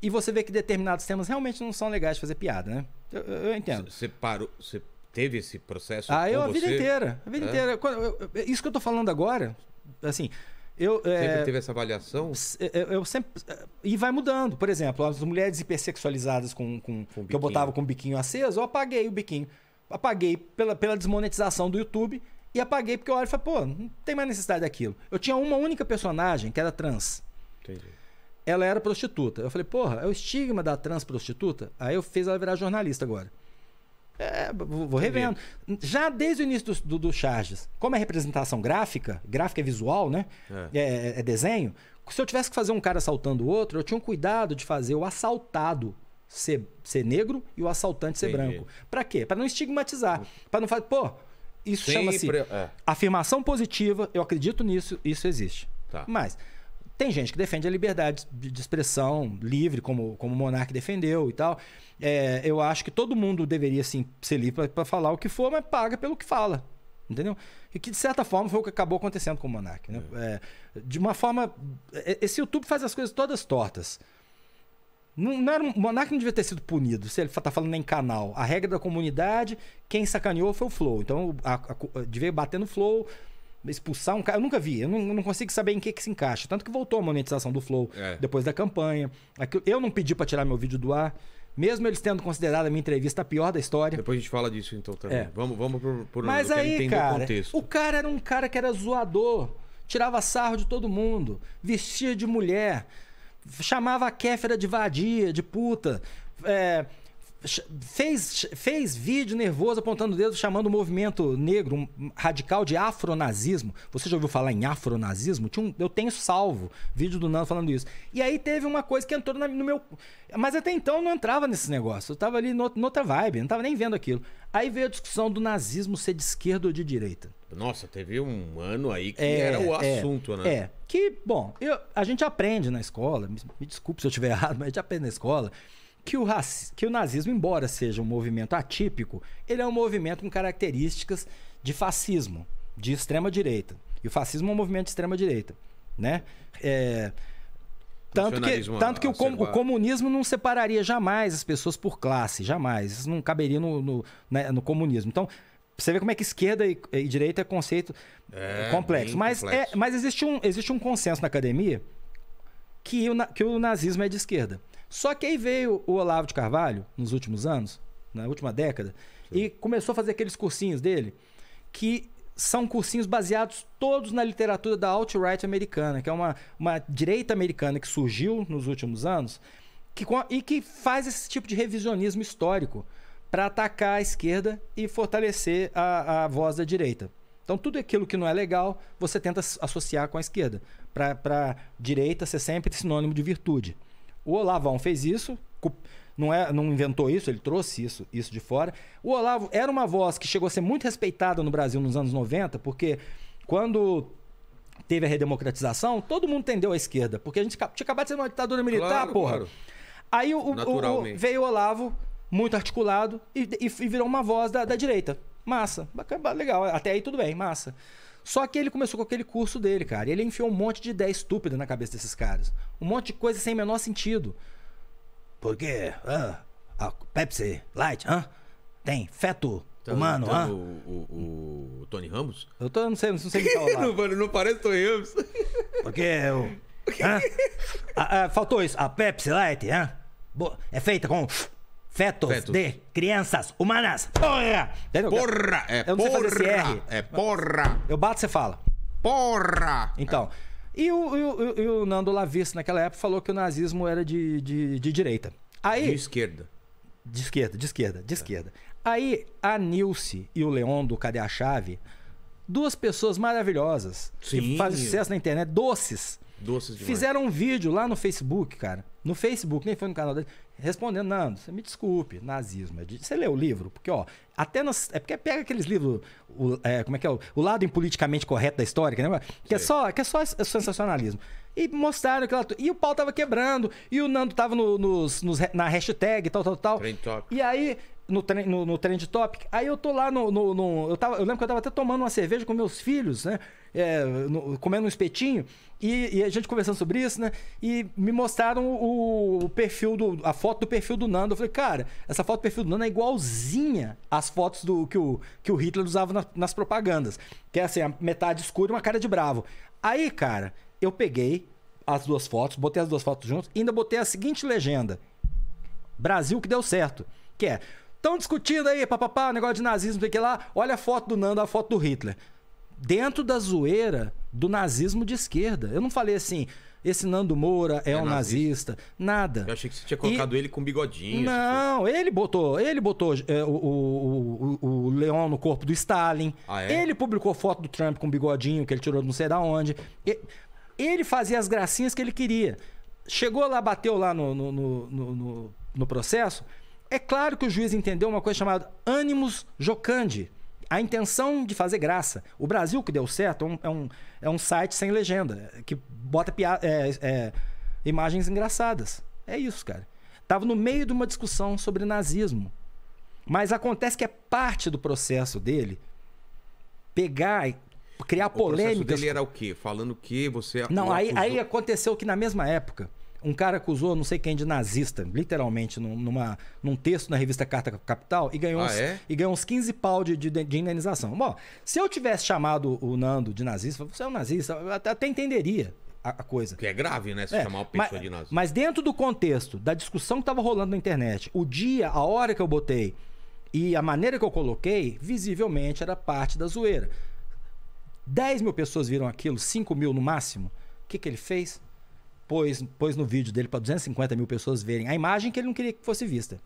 e você vê que determinados temas realmente não são legais de fazer piada, né? Eu entendo. Você teve esse processo com você? A vida inteira. Isso que eu tô falando agora, assim... Sempre teve essa avaliação? Eu sempre... E vai mudando. Por exemplo, as mulheres hipersexualizadas com que eu botava com o biquinho aceso, eu apaguei o biquinho. Apaguei pela desmonetização do YouTube... E apaguei porque eu olho e falei, pô, não tem mais necessidade daquilo. Eu tinha uma única personagem que era trans. Entendi. Ela era prostituta. Eu falei, porra, é o estigma da trans prostituta? Aí eu fiz ela virar jornalista agora. Vou revendo. Já desde o início do Charges, como é representação gráfica é visual, né? É desenho. Se eu tivesse que fazer um cara assaltando o outro, eu tinha um cuidado de fazer o assaltado ser negro e o assaltante ser branco. Pra quê? Pra não estigmatizar. Pra não falar, pô... Isso chama-se afirmação positiva, eu acredito nisso, isso existe. Tá. Mas tem gente que defende a liberdade de expressão livre, como o Monark defendeu e tal. Eu acho que todo mundo deveria sim, ser livre para falar o que for, mas paga pelo que fala. Entendeu? E que de certa forma foi o que acabou acontecendo com o Monark. Né? De uma forma... Esse YouTube faz as coisas todas tortas. O Monark não devia ter sido punido, se ele tá falando em canal. A regra da comunidade, quem sacaneou foi o Flow. Então, devia bater no Flow, expulsar um cara. Eu nunca vi, eu não consigo saber em que se encaixa. Tanto que voltou a monetização do Flow depois da campanha. Eu não pedi para tirar meu vídeo do ar, mesmo eles tendo considerado a minha entrevista a pior da história. Depois a gente fala disso então também. Vamos por Mas eu aí, cara, o contexto. O cara era um cara que era zoador, tirava sarro de todo mundo, vestia de mulher... Chamava a Kéfera de vadia, de puta. Fez vídeo nervoso apontando o dedo, chamando o movimento negro radical de afronazismo. Você já ouviu falar em afronazismo? Eu tenho salvo vídeo do Nando falando isso. E aí teve uma coisa que entrou no meu... Mas até então eu não entrava nesses negócios. Eu tava ali noutra vibe, eu não tava nem vendo aquilo. Aí veio a discussão do nazismo ser de esquerda ou de direita. Nossa, teve um ano aí que era o assunto, né? Bom, a gente aprende na escola, me desculpe se eu estiver errado, mas a gente aprende na escola que o nazismo, embora seja um movimento atípico, ele é um movimento com características de fascismo, de extrema-direita. E o fascismo é um movimento de extrema-direita, né? Tanto que o comunismo não separaria jamais as pessoas por classe, jamais. Isso não caberia no comunismo. Então, você vê como é que esquerda e direita é conceito complexo. Mas existe um consenso na academia que o nazismo é de esquerda. Só que aí veio o Olavo de Carvalho, nos últimos anos, na última década, Sim. e começou a fazer aqueles cursinhos dele, que são cursinhos baseados todos na literatura da alt-right americana, que é uma direita americana que surgiu nos últimos anos e que faz esse tipo de revisionismo histórico para atacar a esquerda e fortalecer a voz da direita. Então, tudo aquilo que não é legal, você tenta associar com a esquerda. Para a direita ser sempre sinônimo de virtude. O Olavão fez isso, não inventou isso, ele trouxe isso de fora. O Olavo era uma voz que chegou a ser muito respeitada no Brasil nos anos 90, porque quando teve a redemocratização, todo mundo tendeu à esquerda, porque a gente tinha acabado de ser uma ditadura militar, claro, porra. Claro. Aí veio o Olavo, muito articulado, e virou uma voz da direita. Massa, bacana, legal, até aí tudo bem, massa. Só que ele começou com aquele curso dele, cara. E ele enfiou um monte de ideia estúpida na cabeça desses caras. Um monte de coisa sem menor sentido. Porque a Pepsi Light, tem feto humano, o Tony Ramos? Eu tô, não sei me falar. Não parece Tony Ramos. Porque eu... faltou isso. A Pepsi Light, é feita com... Fetos de crianças humanas. Porra! Porra! Eu não sei fazer esse R. É porra! Eu bato, você fala. Porra! Então. E o Nando Lavista, naquela época, falou que o nazismo era de direita. Aí, de esquerda. De esquerda, de esquerda, de esquerda. Aí, a Nilce e o Leon do Cadê a Chave, duas pessoas maravilhosas, sim, que fazem sucesso na internet, doces. Doces demais. Fizeram um vídeo lá no Facebook, cara. No Facebook, nem foi no canal dele. Respondendo, Nando, você me desculpe, nazismo. Você leu o livro? Porque, ó, até nas... É porque pega aqueles livros, como é que é? O lado impoliticamente correto da história, que é só sensacionalismo. E mostraram que ela... E o pau tava quebrando, e o Nando tava na hashtag e tal. Trend Topic. E aí, no Trend Topic, aí eu tô lá eu lembro que eu tava até tomando uma cerveja com meus filhos, né? Comendo um espetinho, e a gente conversando sobre isso, né? E me mostraram a foto do perfil do Nando. Eu falei, cara, essa foto do perfil do Nando é igualzinha às fotos que o Hitler usava nas propagandas. Que é assim, a metade escura e uma cara de bravo. Aí, cara, eu peguei as duas fotos, botei as duas fotos juntas e ainda botei a seguinte legenda: Brasil que deu certo. Que é, estão discutindo aí, papapá, negócio de nazismo, tem que ir lá, olha a foto do Nando, a foto do Hitler. Dentro da zoeira do nazismo de esquerda. Eu não falei assim, esse Nando Moura é um nazista, nada. Eu achei que você tinha colocado ele com bigodinho. Não, tipo... ele botou o Leon no corpo do Stalin. Ah, é? Ele publicou foto do Trump com bigodinho, que ele tirou de não sei da onde. Ele fazia as gracinhas que ele queria. Chegou lá, bateu lá no processo. É claro que o juiz entendeu uma coisa chamada animus jocandi. A intenção de fazer graça. O Brasil que deu certo é um site sem legenda, que bota imagens engraçadas. É isso, cara. Tava no meio de uma discussão sobre nazismo. Mas acontece que é parte do processo dele pegar e criar polêmicas. O processo dele era o quê? Falando que você... Não, aí aconteceu que na mesma época, um cara acusou não sei quem de nazista, literalmente, num texto na revista Carta Capital, e ganhou uns 15 pau de indenização. Bom, se eu tivesse chamado o Nando de nazista, você é um nazista, eu até entenderia a coisa. Que é grave, né? Se chamar uma pessoa de nazista. Mas dentro do contexto da discussão que estava rolando na internet, o dia, a hora que eu botei e a maneira que eu coloquei, visivelmente era parte da zoeira. 10 mil pessoas viram aquilo, 5 mil no máximo. O que ele fez? Pôs no vídeo dele para 250 mil pessoas verem a imagem que ele não queria que fosse vista.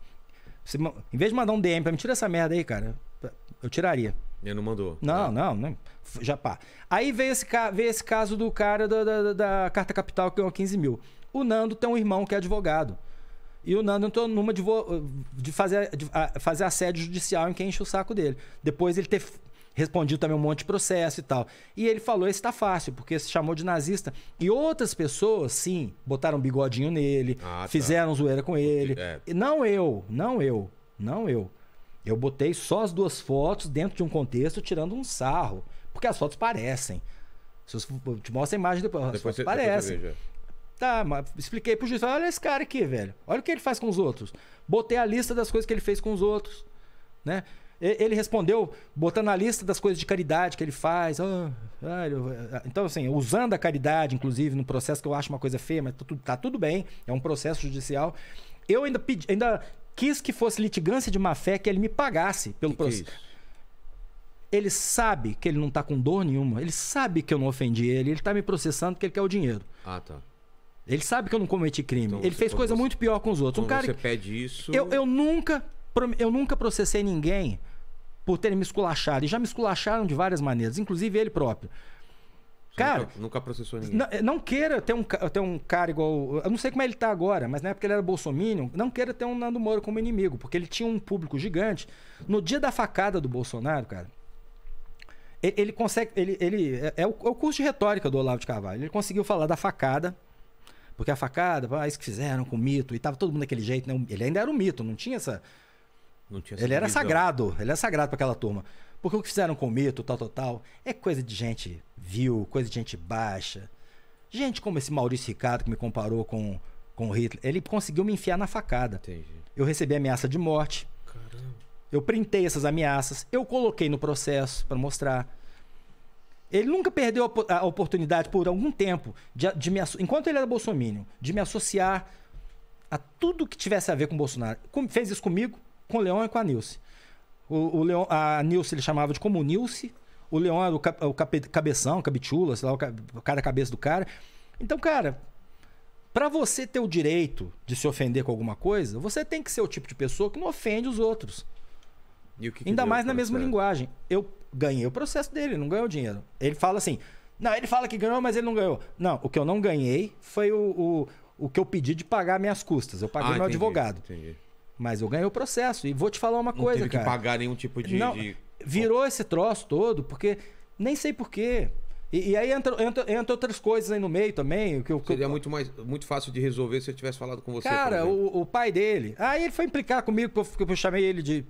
Você, em vez de mandar um DM para me tirar essa merda aí, cara, eu tiraria. Ele não mandou. Não. Já pá. Aí veio esse caso do cara da Carta Capital que ganhou 15 mil. O Nando tem um irmão que é advogado. E o Nando entrou numa de fazer assédio judicial em quem enche o saco dele. Depois ele ter respondido também um monte de processo e tal. E ele falou, esse tá fácil, porque se chamou de nazista. E outras pessoas, sim, botaram um bigodinho nele, fizeram zoeira com ele. É. Não eu. Eu botei só as duas fotos dentro de um contexto, tirando um sarro. Porque as fotos parecem. Se eu te mostro a imagem depois parecem. Tá, mas expliquei pro juiz. Falei, olha esse cara aqui, velho. Olha o que ele faz com os outros. Botei a lista das coisas que ele fez com os outros, né? Ele respondeu botando a lista das coisas de caridade que ele faz. Então, assim, usando a caridade, inclusive, no processo que eu acho uma coisa feia, mas tá tudo bem, é um processo judicial. Eu ainda quis que fosse litigância de má fé, que ele me pagasse pelo processo. Ele sabe que ele não tá com dor nenhuma, ele sabe que eu não ofendi ele tá me processando porque ele quer o dinheiro. Ah, tá. Ele sabe que eu não cometi crime, então, ele fez coisa muito pior com os outros. Então, um cara você pede isso... Eu nunca processei ninguém por terem me esculachado. E já me esculacharam de várias maneiras, inclusive ele próprio. Você, cara, nunca processou ninguém. Não queira ter um cara igual... Eu não sei como ele tá agora, mas na época ele era bolsominion. Não queira ter um Nando Moura como inimigo, porque ele tinha um público gigante. No dia da facada do Bolsonaro, cara, ele consegue... É o curso de retórica do Olavo de Carvalho. Ele conseguiu falar da facada... Porque a facada, isso que fizeram com o mito, e tava todo mundo daquele jeito, né? Ele ainda era um mito, não tinha essa... Não tinha essa ele era sagrado para aquela turma. Porque o que fizeram com o mito, tal, é coisa de gente vil, coisa de gente baixa. Gente como esse Maurício Ricardo que me comparou com com o Hitler. Ele conseguiu me enfiar na facada. Entendi. Eu recebi ameaça de morte. Caramba. Eu printei essas ameaças. Eu coloquei no processo para mostrar. Ele nunca perdeu a oportunidade por algum tempo, enquanto ele era bolsominion, de me associar a tudo que tivesse a ver com o Bolsonaro. Fez isso comigo, com o Leon e com a Nilce. A Nilce ele chamava de como Nilce. O Leon era o cabeção, cabitula, sei lá, o cara cabeça do cara. Então, cara, pra você ter o direito de se ofender com alguma coisa, você tem que ser o tipo de pessoa que não ofende os outros. E o que ainda mais na mesma linguagem. Eu ganhei o processo dele, não ganhou o dinheiro. Ele fala assim... Não, ele fala que ganhou, mas ele não ganhou. Não, o que eu não ganhei foi o que eu pedi de pagar minhas custas. Eu paguei meu advogado. Entendi. Mas eu ganhei o processo. E vou te falar uma coisa, cara. Não teve que pagar nenhum tipo de... Não, virou esse troço todo, porque... Nem sei porquê. E aí entra outras coisas aí no meio também. Seria muito fácil de resolver se eu tivesse falado com você. Cara, o pai dele... Aí ele foi implicar comigo, porque eu chamei ele de...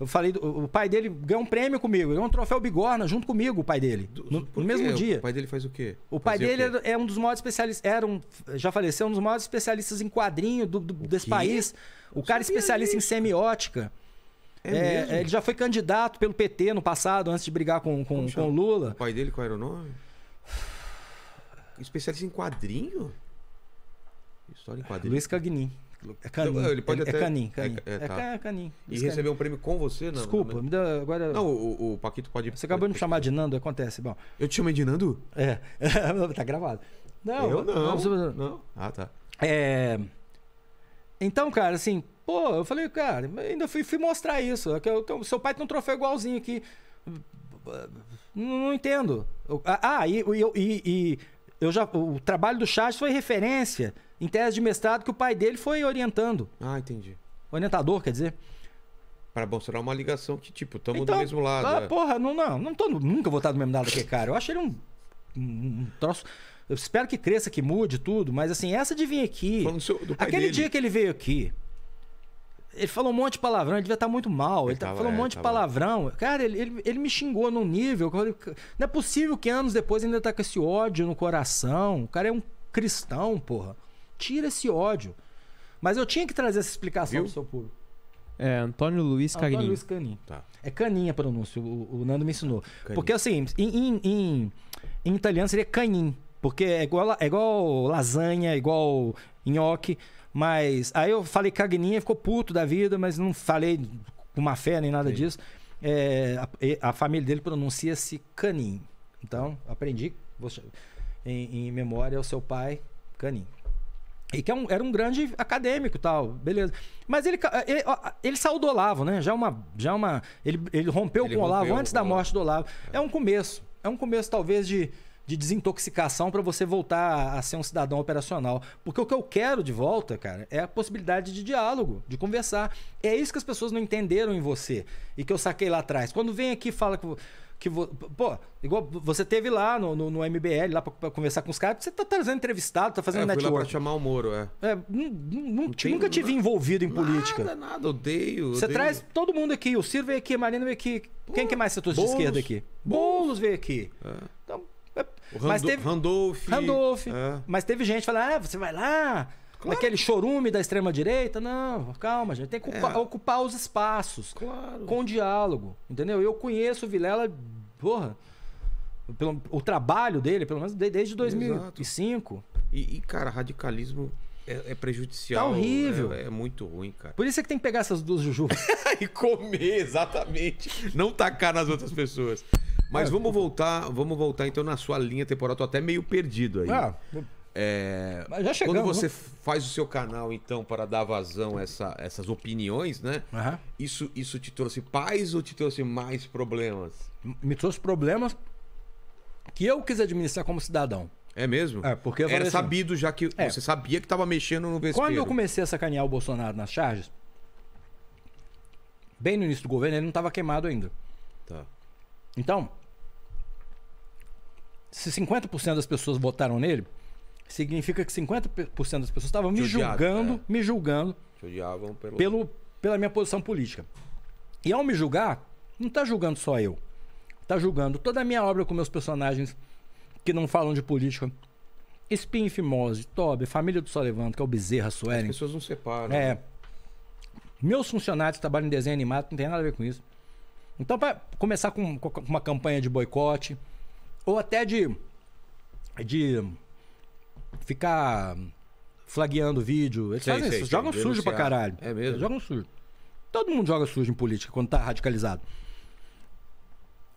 Eu falei... O pai dele ganhou um prêmio comigo. Ganhou um troféu bigorna junto comigo, o pai dele. No mesmo dia. O pai dele faz o quê? O pai dele é um dos maiores especialistas... Já faleceu, um dos maiores especialistas em quadrinho desse país. O cara especialista em semiótica. É, ele já foi candidato pelo PT no passado, antes de brigar com o Lula. O pai dele, qual era o nome? Especialista em quadrinho? História em quadrinho. Luiz Cagnin. É Canin. Ele pode até... É Canin. Canin. E recebeu um prêmio com você? Não, desculpa, não, né? Me dá agora... Não, o Paquito pode... Você acabou de me chamar de Nando, acontece. Bom, eu te chamei de Nando? É. Tá gravado. Não, eu não. Não. Ah, tá. É... Então, cara, assim... Pô, eu falei, cara, ainda fui mostrar isso. Que seu pai tem um troféu igualzinho aqui. Não entendo. O trabalho do Charges foi referência em tese de mestrado que o pai dele foi orientando. Ah, entendi. Orientador, quer dizer. Para mostrar uma ligação que, tipo, estamos do mesmo lado. Ah, porra, nunca vou estar do mesmo lado aqui, cara. Eu acho ele um troço... Eu espero que cresça, que mude tudo, mas assim, essa de vir aqui... Aquele dia que ele veio aqui... Ele falou um monte de palavrão, ele devia estar muito mal. Ele falou um monte de palavrão. Cara, ele me xingou num nível. Não é possível que anos depois ainda tá com esse ódio no coração. O cara é um cristão, porra. Tira esse ódio. Mas eu tinha que trazer essa explicação pro seu público. É, Antônio Luiz Cagnin. Antônio Luiz Cagnin. Tá. É Canin a pronúncia, o Nando me ensinou. Canin. Porque assim, em italiano seria Canin. Porque é igual lasanha, igual nhoque. Mas aí eu falei Cagninha, ficou puto da vida, mas não falei com má fé nem nada disso. É, a família dele pronuncia-se Canin. Então, aprendi em memória ao seu pai, Canin. E que era um grande acadêmico e tal, beleza. Mas ele saiu do Olavo, né? Ele rompeu com o Olavo antes da morte do Olavo. É um começo. É um começo, talvez, de desintoxicação para você voltar a ser um cidadão operacional. Porque o que eu quero de volta, cara, é a possibilidade de diálogo, de conversar. É isso que as pessoas não entenderam em você e que eu saquei lá atrás. Quando vem aqui e fala que pô, igual você teve lá no MBL, lá para conversar com os caras, você tá trazendo entrevistado, tá fazendo network. Eu fui lá pra chamar o Moro, nunca tive envolvido em política. Nada, odeio. Você traz todo mundo aqui, o Ciro veio aqui, a Marina veio aqui. Quem que mais setor de esquerda aqui? Boulos veio aqui. Então, Randolph. É. Mas teve gente que falou, você vai lá? Claro. Aquele chorume da extrema-direita? Não, calma, gente. Tem que ocupar os espaços. Claro. Com diálogo, entendeu? Eu conheço o Vilela, porra, o trabalho dele, pelo menos desde 2005. E, cara, radicalismo é prejudicial. Tá horrível. É muito ruim, cara. Por isso é que tem que pegar essas duas Juju. E comer, exatamente. Não tacar nas outras pessoas. Mas vamos voltar então na sua linha temporal. Tô até meio perdido aí. Mas já chegamos. Quando você faz o seu canal, então, para dar vazão a essas opiniões, né? Uhum. Isso te trouxe paz ou te trouxe mais problemas? Me trouxe problemas que eu quis administrar como cidadão. É mesmo? É, porque eu era sabido já que você sabia que estava mexendo no vespeiro. Quando eu comecei a sacanear o Bolsonaro nas Charges, bem no início do governo, ele não estava queimado ainda. Tá. Então, se 50% das pessoas votaram nele, significa que 50% das pessoas estavam me julgando pela minha posição política. E ao me julgar, não está julgando só eu. Está julgando toda a minha obra com meus personagens que não falam de política, Espinho, Fimose, Tobe, família do Só Levando, que é o Bezerra, Suelen. As pessoas não separam. É. Né? Meus funcionários trabalham em desenho animado, não tem nada a ver com isso. Então, para começar com uma campanha de boicote, ou até de ficar flagueando vídeo. Eles fazem isso, jogam sujo pra caralho. É mesmo? Jogam sujo. Todo mundo joga sujo em política quando tá radicalizado.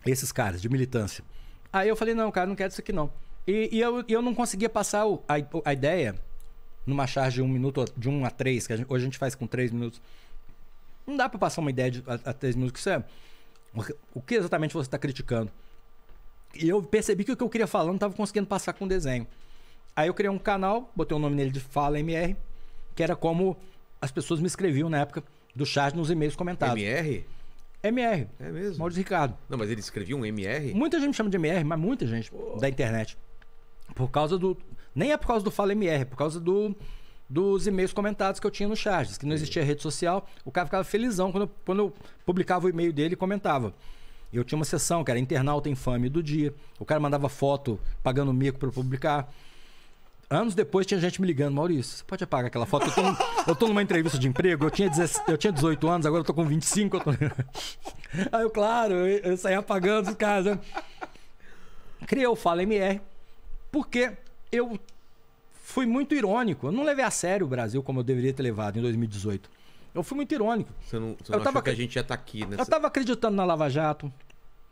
Esses caras de militância. Aí eu falei, não, cara, não quero isso aqui não. E eu não conseguia passar a ideia numa charge de 1 minuto, de 1 a 3, que hoje a gente faz com 3 minutos. Não dá pra passar uma ideia a 3 minutos, que isso é... O que exatamente você tá criticando? E eu percebi que o que eu queria falar não tava conseguindo passar com o desenho. Aí eu criei um canal, botei o nome nele de Fala MR, que era como as pessoas me escreviam na época do Charges nos e-mails comentados. MR? MR. É mesmo? Maurício Ricardo. Não, mas ele escrevia um MR? Muita gente me chama de MR, mas muita gente da internet. Por causa do... Nem é por causa do Fala MR, é por causa dos e-mails comentados que eu tinha no Charges, que não existia rede social. O cara ficava felizão quando eu publicava o e-mail dele e comentava. Eu tinha uma sessão que era internauta infame do dia. O cara mandava foto pagando mico pra eu publicar. Anos depois tinha gente me ligando, Maurício, você pode apagar aquela foto? Eu tô numa entrevista de emprego, eu tinha 18 anos, agora eu tô com 25. Aí eu, claro, eu saí apagando os caras. Né? Criei o Fala MR, porque eu fui muito irônico. Eu não levei a sério o Brasil como eu deveria ter levado em 2018. Eu fui muito irônico. Você não achou que a gente ia estar aqui, né? Eu tava acreditando na Lava Jato.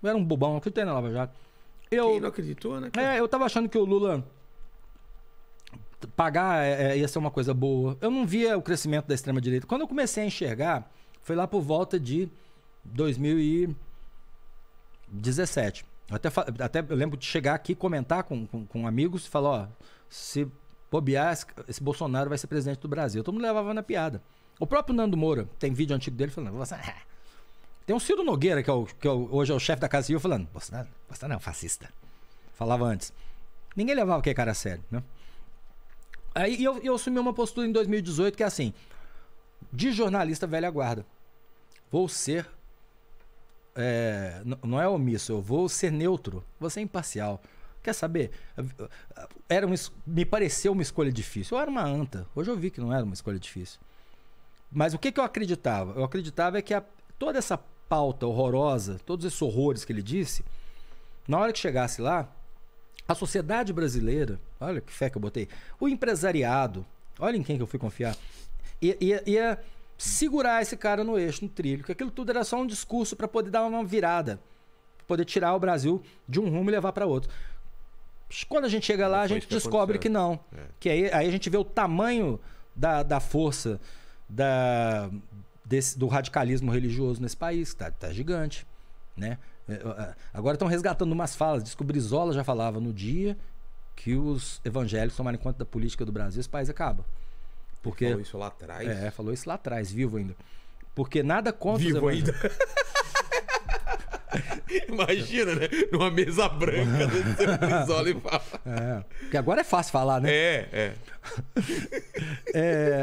Eu era um bobão, eu acreditei na Lava Jato. Quem não acreditou, né? Cara? É, eu tava achando que o Lula... Pagar ia ser uma coisa boa. Eu não via o crescimento da extrema-direita. Quando eu comecei a enxergar, foi lá por volta de 2017. Eu até eu lembro de chegar aqui, comentar com amigos e falar, ó, se bobear, esse Bolsonaro vai ser presidente do Brasil. Todo mundo levava na piada. O próprio Nando Moura, tem vídeo antigo dele falando, Bolsonaro. Tem o Ciro Nogueira, que hoje é o chefe da Casa Civil, falando, Bolsonaro é um fascista. Falava antes. Ninguém levava aquele cara a sério, né? Aí eu assumi uma postura em 2018 que é assim, de jornalista velha guarda. Vou ser, não é omisso, eu vou ser neutro, vou ser imparcial. Quer saber? Me pareceu uma escolha difícil. Eu era uma anta, hoje eu vi que não era uma escolha difícil. Mas o que eu acreditava? Eu acreditava é que toda essa pauta horrorosa, todos esses horrores que ele disse, na hora que chegasse lá, a sociedade brasileira, olha que fé que eu botei, o empresariado, olha em quem que eu fui confiar, ia segurar esse cara no eixo, no trilho, que aquilo tudo era só um discurso para poder dar uma virada, poder tirar o Brasil de um rumo e levar para outro. Quando a gente chega lá, a gente descobre que não. Que aí a gente vê o tamanho da força do radicalismo religioso nesse país, que tá gigante, né? Agora estão resgatando umas falas. Diz que o Brizola já falava no dia que os evangélicos tomarem conta da política do Brasil, esse país acaba. Porque... Falou isso lá atrás? É, falou isso lá atrás, vivo ainda. Porque nada contra vivo os evangélicos. Ainda. Imagina, né? Numa mesa branca do Brizola e fala. É, porque agora é fácil falar, né?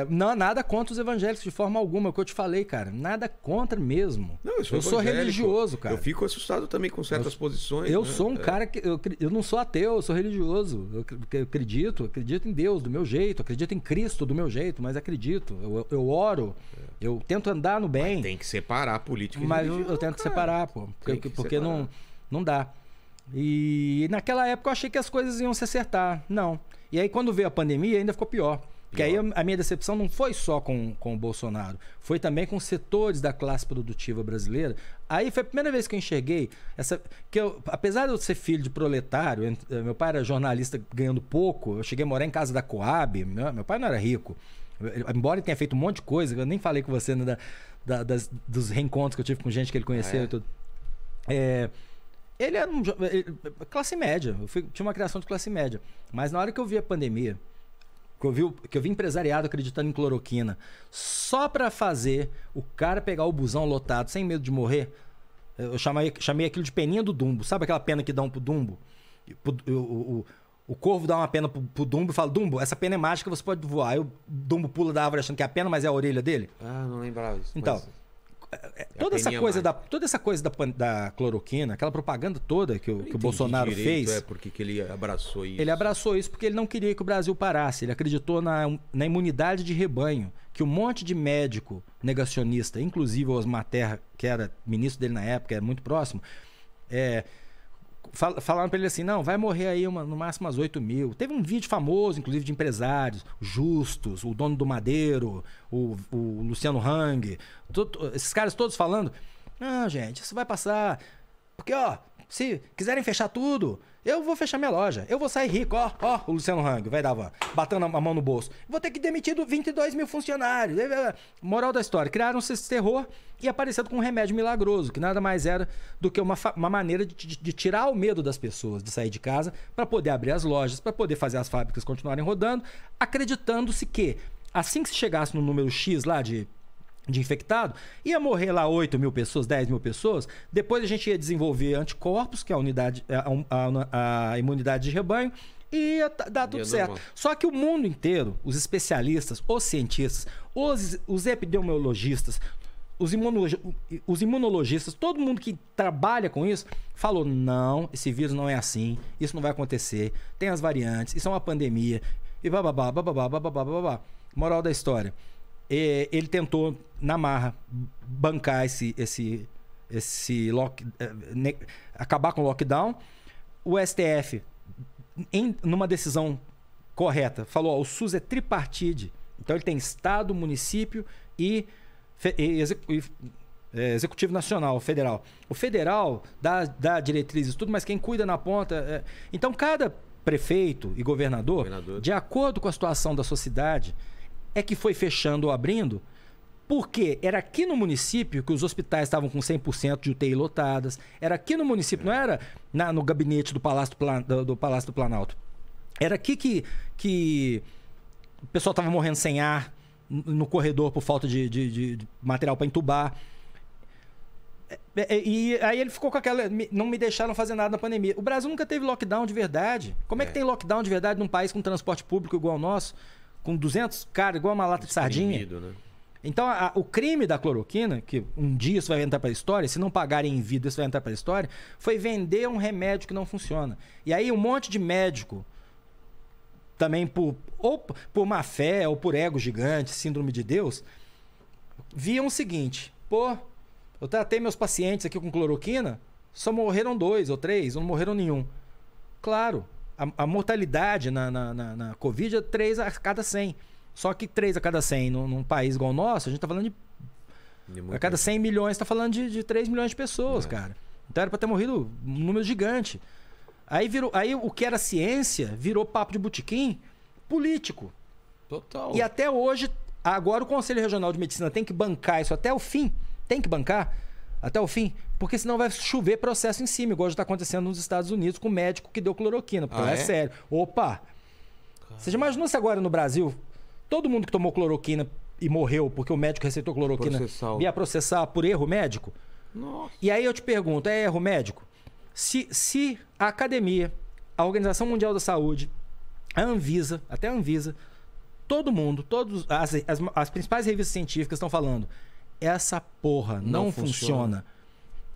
Não, nada contra os evangélicos de forma alguma, é o que eu te falei, cara. Nada contra mesmo. Não, eu sou religioso, cara. Eu fico assustado também com certas posições. Eu sou um cara que... Eu não sou ateu, eu sou religioso. Eu acredito em Deus do meu jeito, acredito em Cristo do meu jeito, mas acredito. Eu oro, eu tento andar no bem. Mas tem que separar a política e religião. Mas eu tento separar, pô. Porque não dá. E naquela época eu achei que as coisas iam se acertar. Não. E aí quando veio a pandemia ainda ficou pior. Porque aí a minha decepção não foi só com o Bolsonaro. Foi também com setores da classe produtiva brasileira. Aí foi a primeira vez que eu enxerguei... apesar de eu ser filho de proletário, meu pai era jornalista ganhando pouco. Eu cheguei a morar em casa da Coab. Meu pai não era rico. Embora ele tenha feito um monte de coisa. Eu nem falei com você, né, dos reencontros que eu tive com gente que ele conheceu e tudo. Ele era classe média, tinha uma criação de classe média. Mas na hora que eu vi a pandemia, que eu vi empresariado acreditando em cloroquina, só pra fazer o cara pegar o busão lotado sem medo de morrer, eu chamei aquilo de peninha do Dumbo. Sabe aquela pena que dão pro Dumbo? O corvo dá uma pena pro Dumbo e fala, Dumbo, essa pena é mágica, você pode voar. Aí o Dumbo pula da árvore achando que é a pena, mas é a orelha dele. Ah, não lembrava disso. Então... Toda essa coisa da cloroquina, aquela propaganda toda que o Bolsonaro fez... É porque que ele abraçou isso. Ele abraçou isso porque ele não queria que o Brasil parasse. Ele acreditou na imunidade de rebanho, que um monte de médico negacionista, inclusive o Osmar Terra, que era ministro dele na época, era muito próximo, falaram para ele assim, não, vai morrer aí no máximo umas 8 mil. Teve um vídeo famoso, inclusive, de empresários, Justus, o dono do Madeiro, o Luciano Hang, esses caras todos falando, ah, gente, isso vai passar, porque, ó, se quiserem fechar tudo, eu vou fechar minha loja, eu vou sair rico, ó, ó, o Luciano Hang, vai dar, batendo a mão no bolso, vou ter que demitir 22 mil funcionários. Moral da história, criaram esse terror e apareceram com um remédio milagroso, que nada mais era do que uma maneira de tirar o medo das pessoas de sair de casa, para poder abrir as lojas, para poder fazer as fábricas continuarem rodando, acreditando-se que, assim que se chegasse no número X lá de infectado, ia morrer lá 8 mil pessoas, 10 mil pessoas, depois a gente ia desenvolver anticorpos, que é a imunidade de rebanho, e ia dar tudo certo. Só que o mundo inteiro, os especialistas, os cientistas, os epidemiologistas, os imunologistas, todo mundo que trabalha com isso, falou, não, esse vírus não é assim, isso não vai acontecer, tem as variantes, isso é uma pandemia, e bababá, bababá, bababá, bababá. Moral da história. Ele tentou, na marra, bancar acabar com o lockdown. O STF, numa decisão correta, falou, ó, o SUS é tripartite. Então, ele tem estado, município e executivo nacional, federal. O federal dá diretrizes, tudo, mas quem cuida na ponta... Então, cada prefeito e governador, de acordo com a situação da sua cidade... é que foi fechando ou abrindo, porque era aqui no município que os hospitais estavam com 100% de UTI lotadas, era aqui no município, não era no gabinete do Palácio do Planalto. Era aqui que o pessoal estava morrendo sem ar, no corredor por falta de material para entubar. E aí ele ficou com aquela... não me deixaram fazer nada na pandemia. O Brasil nunca teve lockdown de verdade. Como é que tem lockdown de verdade num país com transporte público igual ao nosso? Com 200 caras, igual uma lata de sardinha. Né? Então, o crime da cloroquina, que um dia isso vai entrar para a história, se não pagarem em vida, isso vai entrar para a história, foi vender um remédio que não funciona. E aí, um monte de médico, também ou por má fé, ou por ego gigante, síndrome de Deus, viam o seguinte, pô, eu tratei meus pacientes aqui com cloroquina, só morreram 2 ou 3, não morreram nenhum. Claro. A mortalidade na Covid é 3 a cada 100. Só que 3 a cada 100 num país igual o nosso, a gente tá falando de a cada 100 milhões, tá falando de 3 milhões de pessoas, cara. Então era pra ter morrido um número gigante. Aí o que era ciência virou papo de botequim político. Total. E até hoje, agora o Conselho Regional de Medicina tem que bancar isso até o fim. Tem que bancar até o fim, porque senão vai chover processo em cima, igual já está acontecendo nos Estados Unidos com o médico que deu cloroquina, porque é sério. Opa! Caramba. Você já imaginou se agora no Brasil, todo mundo que tomou cloroquina e morreu porque o médico receitou cloroquina ia processar por erro médico? Nossa. E aí eu te pergunto, é erro médico? Se a academia, a Organização Mundial da Saúde, a Anvisa, até a Anvisa, todo mundo, as principais revistas científicas estão falando... essa porra não funciona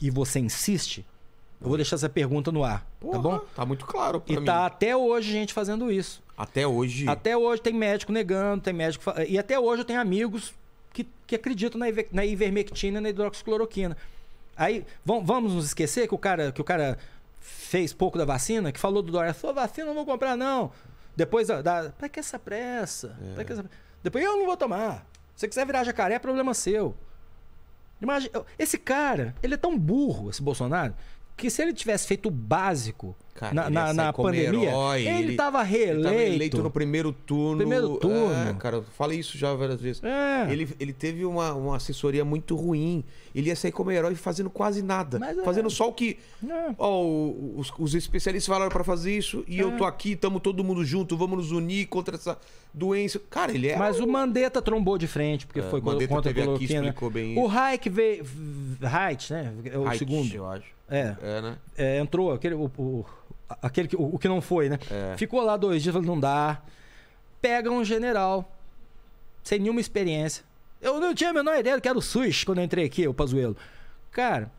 e você insiste, eu vou deixar essa pergunta no ar, porra, tá bom? Tá muito claro pra mim. E tá até hoje gente fazendo isso. Até hoje? Até hoje tem médico negando, tem médico... E até hoje eu tenho amigos que acreditam na ivermectina e na hidroxicloroquina. Aí, vamos nos esquecer que o cara fez pouco da vacina, que falou do Dória, sua vacina não vou comprar não. Depois pra que essa pressa? É. Pra que essa... Depois eu não vou tomar. Se você quiser virar jacaré, é problema seu. Imagina, esse cara, ele é tão burro, esse Bolsonaro, que se ele tivesse feito o básico, cara, na pandemia, herói, ele estava reeleito no primeiro turno. É, cara, eu falei isso já várias vezes. É. Ele teve uma assessoria muito ruim. Ele ia sair como herói fazendo quase nada. Fazendo só o que os especialistas falaram para fazer isso. E eu tô aqui, estamos todo mundo junto, vamos nos unir contra essa doença. Cara, ele é... Mas o Mandetta trombou de frente, porque foi contra a cloroquina. Explicou bem isso. O Hayek veio... Hayek, né? O Hayek, segundo. Eu acho. Né? Entrou aquele... O que não foi, né? É. Ficou lá 2 dias, não dá. Pega um general, sem nenhuma experiência, Eu não tinha a menor ideia do que era o SUS quando eu entrei aqui, o Pazuello. Cara,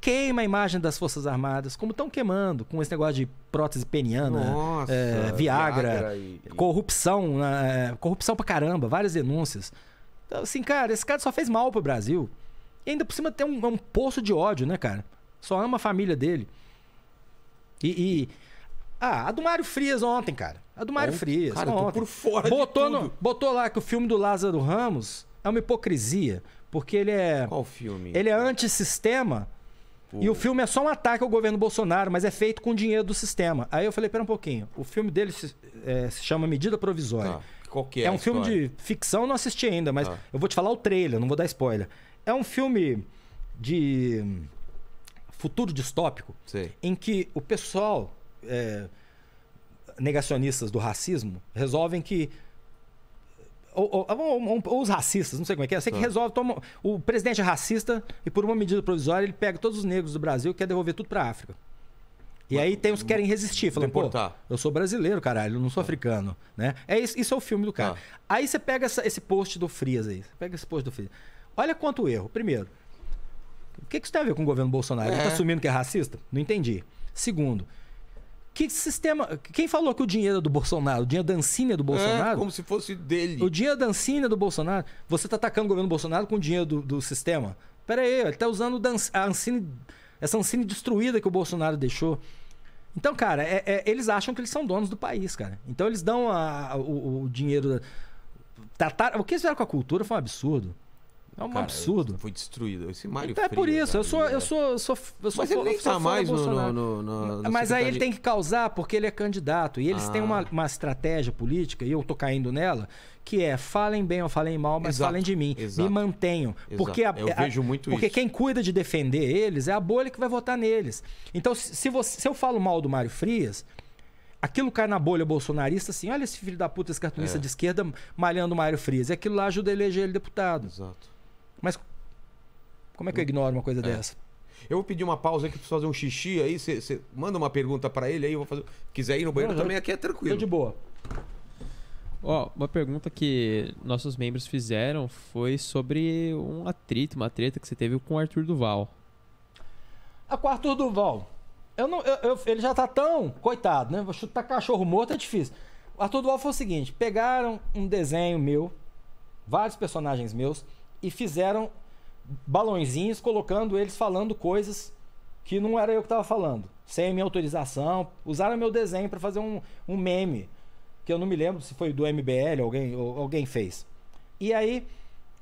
queima a imagem das Forças Armadas, como estão queimando, com esse negócio de prótese peniana, nossa, Viagra e... corrupção, corrupção pra caramba, várias denúncias. Então, assim, cara, esse cara só fez mal pro Brasil. E ainda por cima tem um poço de ódio, né, cara? Só ama a família dele. Ah, a do Mário Frias ontem, cara. A do Mário Frias. Cara, ontem. Tô por fora botou de tudo. Botou lá que o filme do Lázaro Ramos é uma hipocrisia. Porque ele é... Qual filme? Ele é antissistema. E o filme é só um ataque ao governo Bolsonaro, mas é feito com dinheiro do sistema. Aí eu falei, pera um pouquinho. O filme dele se chama Medida Provisória. Ah, qual que é um história? Filme de ficção, não assisti ainda, mas eu vou te falar o trailer, não vou dar spoiler. É um filme de futuro distópico, sei, em que o pessoal... negacionistas do racismo resolvem que ou os racistas, não sei como é que é, eu sei que resolve, toma, o presidente é racista e por uma medida provisória ele pega todos os negros do Brasil e quer devolver tudo pra África. E aí tem os que querem resistir, falando, pô, eu sou brasileiro, caralho, eu não sou africano, né? É isso, isso é o filme do cara. Aí você pega esse post do Frias aí, pega esse post do Frias, olha quanto erro. Primeiro, o que isso tem a ver com o governo Bolsonaro? Ele tá assumindo que é racista? Não entendi. Segundo, que sistema... Quem falou que o dinheiro é do Bolsonaro? O dinheiro da Ancina é do Bolsonaro? É, como se fosse dele. O dinheiro da Ancina é do Bolsonaro? Você tá atacando o governo Bolsonaro com o dinheiro do sistema? Pera aí, ele tá usando a Ancina, essa Ancina destruída que o Bolsonaro deixou. Então, cara, eles acham que eles são donos do país, cara. Então eles dão o dinheiro... O que eles fizeram com a cultura foi um absurdo. É um absurdo. Foi destruído. Esse Mário então Frias, é por isso. Cara, eu sou mas ele nem tá mais no mas aí ele tem que causar porque ele é candidato. E eles têm uma estratégia política, e eu tô caindo nela, que é falem bem ou falem mal, mas falem de mim. Exato. Me mantenham. Porque eu vejo muito porque isso. Quem cuida de defender eles é a bolha que vai votar neles. Então, se eu falo mal do Mário Frias... Aquilo cai na bolha bolsonarista, assim, olha esse filho da puta, esse cartunista de esquerda malhando o Mário Frias. E aquilo lá ajuda a eleger ele deputado. Exato. Mas como é que eu ignoro uma coisa dessa? Eu vou pedir uma pausa aqui, preciso fazer um xixi aí. Você manda uma pergunta para ele aí, eu vou fazer. Quiser ir no banheiro também, aqui é tranquilo. Tô de boa. Ó, uma pergunta que nossos membros fizeram foi sobre um atrito, uma treta que você teve com o Arthur Duval. Com o Arthur Duval. Ele já tá tão... Coitado, né? Vou chutar cachorro morto, é difícil. O Arthur Duval foi o seguinte. Pegaram um desenho meu, vários personagens meus, e fizeram balãozinhos colocando eles falando coisas que não era eu que estava falando, sem minha autorização. Usaram meu desenho para fazer um meme, que eu não me lembro se foi do MBL, alguém fez. E aí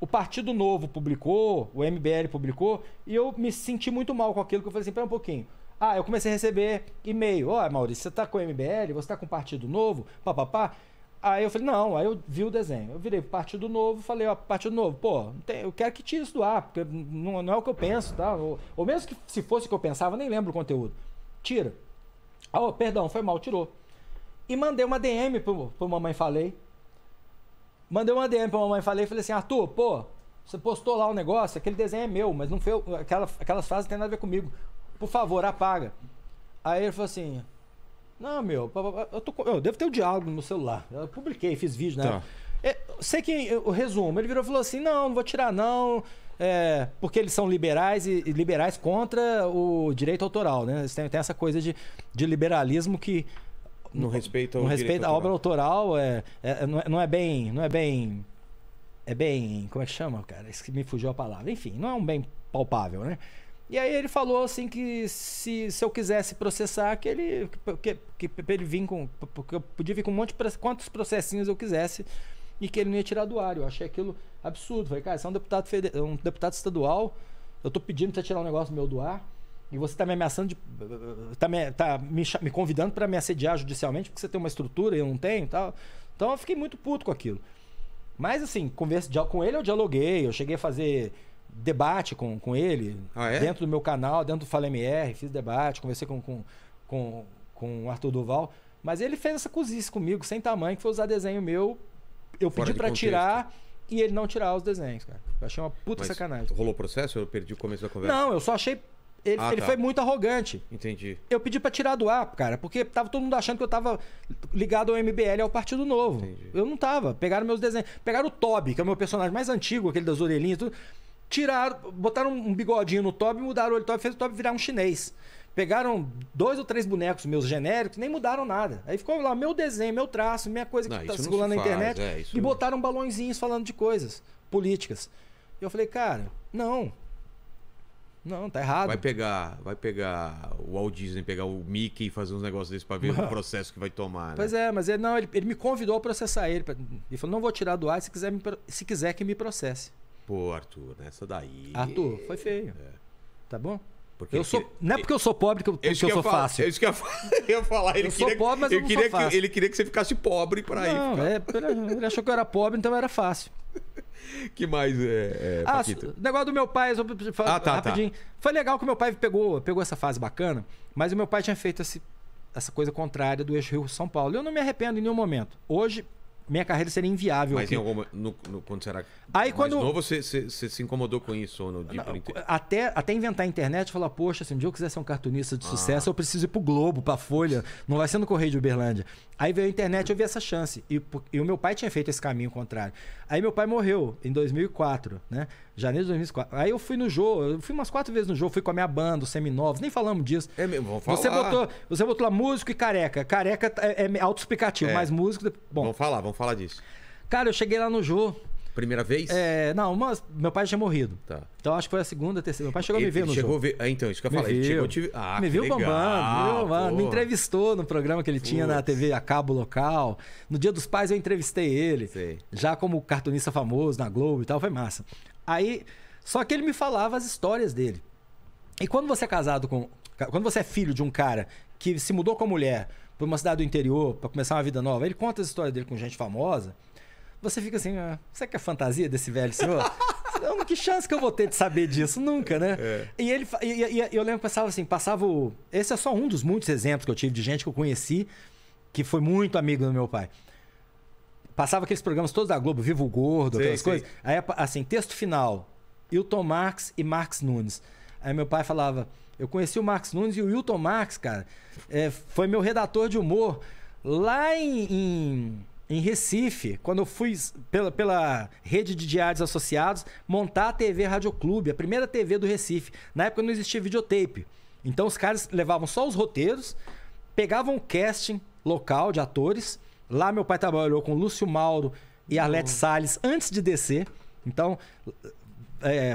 o Partido Novo publicou, o MBL publicou, e eu me senti muito mal com aquilo, que eu falei assim, pera um pouquinho. Ah, eu comecei a receber e-mail. Ó, Maurício, você tá com o MBL? Você tá com o Partido Novo? Papapá. Aí eu falei, não, aí eu vi o desenho. Eu virei pro Partido Novo, falei, ó, Partido Novo, pô, eu quero que tire isso do ar, porque não é o que eu penso, tá? Ou mesmo que se fosse o que eu pensava, nem lembro o conteúdo. Tira. Ah, oh, perdão, foi mal, tirou. E mandei uma DM pro Mamãe Falei. Mandei uma DM pro Mamãe Falei e falei assim, Arthur, pô, você postou lá um negócio, aquele desenho é meu, mas não foi aquelas frases não tem nada a ver comigo. Por favor, apaga. Aí ele falou assim... Não, meu, eu devo ter o diálogo no celular. Eu publiquei, fiz vídeo, né? Sei que o resumo, ele virou e falou assim, não vou tirar não, porque eles são liberais e liberais contra o direito autoral, né? Eles têm essa coisa de liberalismo que não respeita a obra autoral, não é bem, como é que chama, cara? Isso que me fugiu a palavra. Enfim, não é um bem palpável, né? E aí ele falou assim que se eu quisesse processar, que ele vinha com... Porque eu podia vir com um monte de... Quantos processinhos eu quisesse e que ele não ia tirar do ar. Eu achei aquilo absurdo. Falei, cara, você é um deputado estadual, eu tô pedindo pra você tirar um negócio meu do ar e você tá me ameaçando de... Tá me convidando pra me assediar judicialmente porque você tem uma estrutura e eu não tenho e tal. Então eu fiquei muito puto com aquilo. Mas assim, com ele eu dialoguei, eu cheguei a fazer... debate com ele, dentro do meu canal, dentro do Fala MR, fiz debate, conversei com o Arthur Duval, mas ele fez essa cozice comigo, sem tamanho, que foi usar desenho meu, eu pedi pra tirar e ele não tirar os desenhos, cara. Eu achei uma puta sacanagem. Rolou processo? Eu perdi o começo da conversa. Não, eu só achei Ele foi muito arrogante. Entendi. Eu pedi pra tirar do ar, cara, porque tava todo mundo achando que eu tava ligado ao MBL e ao Partido Novo. Entendi. Eu não tava. Pegaram meus desenhos. Pegaram o Toby, que é o meu personagem mais antigo, aquele das orelhinhas, tudo. Tiraram, botaram um bigodinho no Toby, mudaram o olho do Toby, fez o Toby virar um chinês. Pegaram 2 ou 3 bonecos meus genéricos, nem mudaram nada. Aí ficou lá meu desenho, meu traço, minha coisa que tá circulando na internet. E botaram balõezinhos falando de coisas políticas. E eu falei, cara, não. Não, tá errado. Vai pegar o Walt Disney, pegar o Mickey e fazer uns negócios desses pra ver o processo que vai tomar, né? Pois é, mas ele, não, ele me convidou a processar ele. Ele falou, não vou tirar do ar se quiser que me processe. Pô, Arthur, essa daí... Arthur, foi feio. É. Tá bom? Porque eu sou... Não é porque eu sou pobre que eu sou fácil. É isso que eu ia falar. Eu sou pobre, mas eu não sou fácil. Ele queria que você ficasse pobre pra ir. Não, ele achou que eu era pobre, então era fácil. Que mais, Paquito? Negócio do meu pai, só tá, rapidinho. Tá. Foi legal que o meu pai pegou essa fase bacana, mas o meu pai tinha feito essa coisa contrária do eixo Rio-São Paulo. Eu não me arrependo em nenhum momento. Hoje... Minha carreira seria inviável. Mas aqui. Em alguma, quando será aí, quando mais novo, você se incomodou com isso? Ou no dia até inventar a internet e falar, poxa, se um dia eu quiser ser um cartunista de sucesso, eu preciso ir pro Globo, pra Folha. Não vai ser no Correio de Uberlândia. Aí veio a internet e eu vi essa chance. E o meu pai tinha feito esse caminho contrário. Aí meu pai morreu em 2004, né? Janeiro de 2004. Aí eu fui no Jô, eu fui umas 4 vezes no Jô, fui com a minha banda, os Seminovos, nem falamos disso. É mesmo, vamos falar. Você botou lá músico e careca. Careca é autoexplicativo, mas músico... Bom, vamos falar disso. Cara, eu cheguei lá no Jô. Primeira vez? É, não, meu pai já tinha morrido. Tá. Então acho que foi a segunda, a terceira. Meu pai chegou a me ver no Jô. Então, isso que eu falei. Ele chegou, me viu bombando, me entrevistou no programa que ele tinha na TV a cabo local. No Dia dos Pais eu entrevistei ele. Sei. Já como cartunista famoso na Globo e tal, foi massa. Aí, só que ele me falava as histórias dele. E quando você é casado com... Quando você é filho de um cara que se mudou com a mulher para uma cidade do interior para começar uma vida nova, ele conta as histórias dele com gente famosa, você fica assim, será que é fantasia desse velho senhor? Que chance que eu vou ter de saber disso? Nunca, né? É. E eu lembro que passava assim, Esse é só um dos muitos exemplos que eu tive de gente que eu conheci, que foi muito amigo do meu pai. Passava aqueles programas todos da Globo, Viva o Gordo, aquelas coisas. Aí, assim, texto final, Hilton Marx e Marx Nunes. Aí meu pai falava, eu conheci o Marx Nunes e o Hilton Marx, cara, foi meu redator de humor lá em Recife, quando eu fui pela rede de diários associados montar a TV Rádio Clube, a primeira TV do Recife. Na época não existia videotape, então os caras levavam só os roteiros, pegavam um casting local de atores. Lá meu pai trabalhou com Lúcio Mauro e Arlete Salles antes de descer. Então,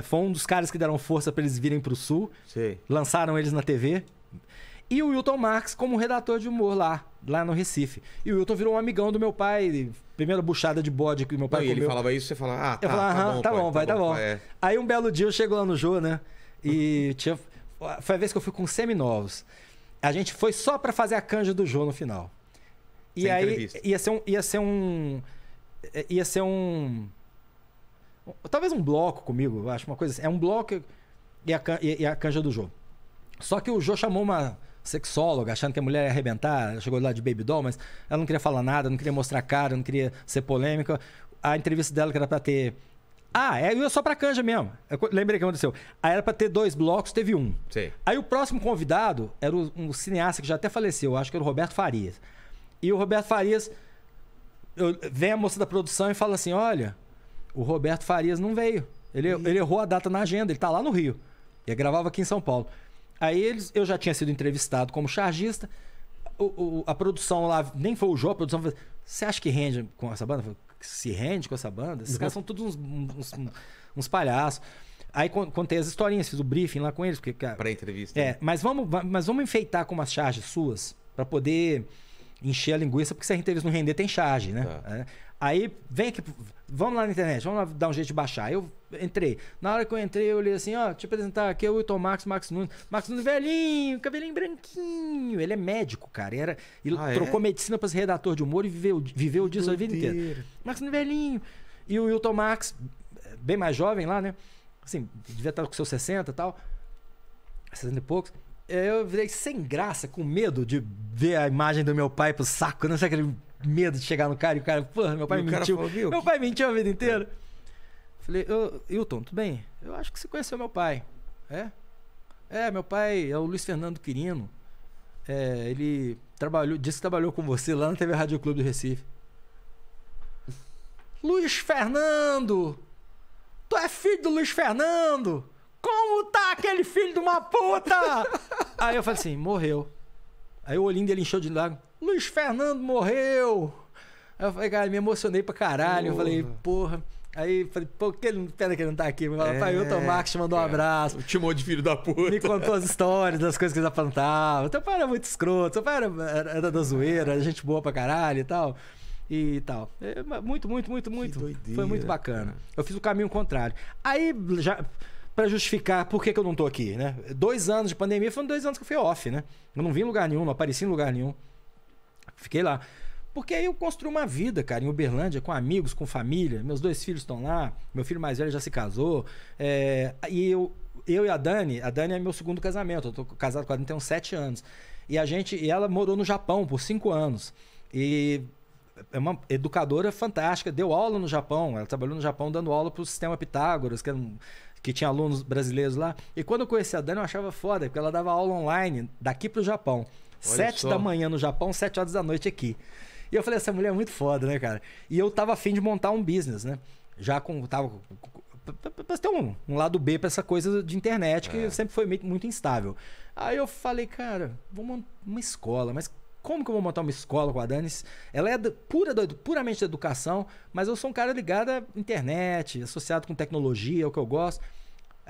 foi um dos caras que deram força para eles virem para o Sul. Sim. Lançaram eles na TV. E o Hilton Marx como redator de humor lá no Recife. E o Hilton virou um amigão do meu pai. Primeira buchada de bode que meu pai comeu. Ele falava isso, você falava, eu falava, tá bom, pai. Pai, Aí um belo dia eu chego lá no Jô, né? E foi a vez que eu fui com Seminovos. A gente foi só para fazer a canja do Jô no final. E sem aí entrevista. Ia ser um... Talvez um bloco comigo, eu acho, uma coisa assim. É um bloco e a canja do Jô. Só que o Jô chamou uma sexóloga, achando que a mulher ia arrebentar. Ela chegou lá de baby doll, mas ela não queria falar nada, não queria mostrar cara, não queria ser polêmica. A entrevista dela que era pra ter... eu ia só pra canja mesmo. Eu lembrei o que aconteceu. Aí era pra ter 2 blocos, teve um. Sim. Aí o próximo convidado era um cineasta que já até faleceu, acho que era o Roberto Farias. E o Roberto Farias... Vem a moça da produção e fala assim, olha, o Roberto Farias não veio. Ele errou a data na agenda, ele tá lá no Rio. E gravava aqui em São Paulo. Aí eu já tinha sido entrevistado como chargista. A produção lá, nem foi o Jô, a produção falou, você acha que rende com essa banda? Eu falei, se rende com essa banda? Esses caras são todos uns palhaços. Aí contei as historinhas, fiz o briefing lá com eles. Pra entrevista. Mas vamos enfeitar com umas charges suas, pra poder... encher a linguiça, porque se a entrevista não render, tem charge, né? Tá. Aí, vem aqui, vamos lá na internet, vamos lá dar um jeito de baixar. Eu entrei. Na hora que eu entrei, eu olhei assim, ó, deixa eu apresentar aqui, é o Hilton Marx, Marx Nunes. Marx Nunes velhinho, cabelinho branquinho. Ele é médico, cara. Ele trocou medicina para ser redator de humor e viveu disso a vida inteira. Marx Nunes velhinho. E o Hilton Marx, bem mais jovem lá, né? Assim, devia estar com seus 60 e tal. 60 e poucos. Eu virei sem graça, com medo de ver a imagem do meu pai pro saco. Eu não sei, aquele medo de chegar no cara e o cara... Porra, meu pai mentiu. Meu pai mentiu a vida inteira. Falei, Hilton, tudo bem? Eu acho que você conheceu meu pai. É? É, meu pai é o Luiz Fernando Quirino. É, ele trabalhou, disse que trabalhou com você lá na TV Rádio Clube do Recife. Luiz Fernando! Tu é filho do Luiz Fernando? Como tá aquele filho de uma puta? Aí eu falei assim, morreu. Aí o olhinho dele encheu de lágrimas. Luiz Fernando morreu! Aí eu falei, cara, me emocionei pra caralho. Porra. Eu falei, porra. Aí falei, pô, pera que ele não tá aqui. Meu pai Hilton Marques te mandou um abraço. Te chamou de filho da puta. Me contou as histórias, das coisas que ele aprontava. Teu pai era muito escroto, teu pai era da zoeira, era gente boa pra caralho e tal. E tal. Muito, muito, muito, muito. Foi muito bacana. Eu fiz o caminho contrário. Aí, já, pra justificar por que eu não tô aqui, né? 2 anos de pandemia, foram 2 anos que eu fui off, né? Eu não vim em lugar nenhum, não apareci em lugar nenhum. Fiquei lá. Porque aí eu construí uma vida, cara, em Uberlândia, com amigos, com família. Meus 2 filhos estão lá, meu filho mais velho já se casou. E eu e a Dani é meu segundo casamento. Eu tô casado com ela, tenho 7 anos. E ela morou no Japão por 5 anos. E é uma educadora fantástica, deu aula no Japão. Ela trabalhou no Japão dando aula pro sistema Pitágoras, que tinha alunos brasileiros lá. E quando eu conheci a Dani, eu achava foda, porque ela dava aula online daqui pro Japão. Olha 7 da manhã no Japão, 7 horas da noite aqui. E eu falei, essa mulher é muito foda, né, cara? E eu tava afim de montar um business, né? Já com... Pra ter um lado B pra essa coisa de internet, que sempre foi muito instável. Aí eu falei, cara, vou montar uma escola, mas como que eu vou montar uma escola com a Dani? Ela é puramente da educação, mas eu sou um cara ligado à internet, associado com tecnologia, é o que eu gosto.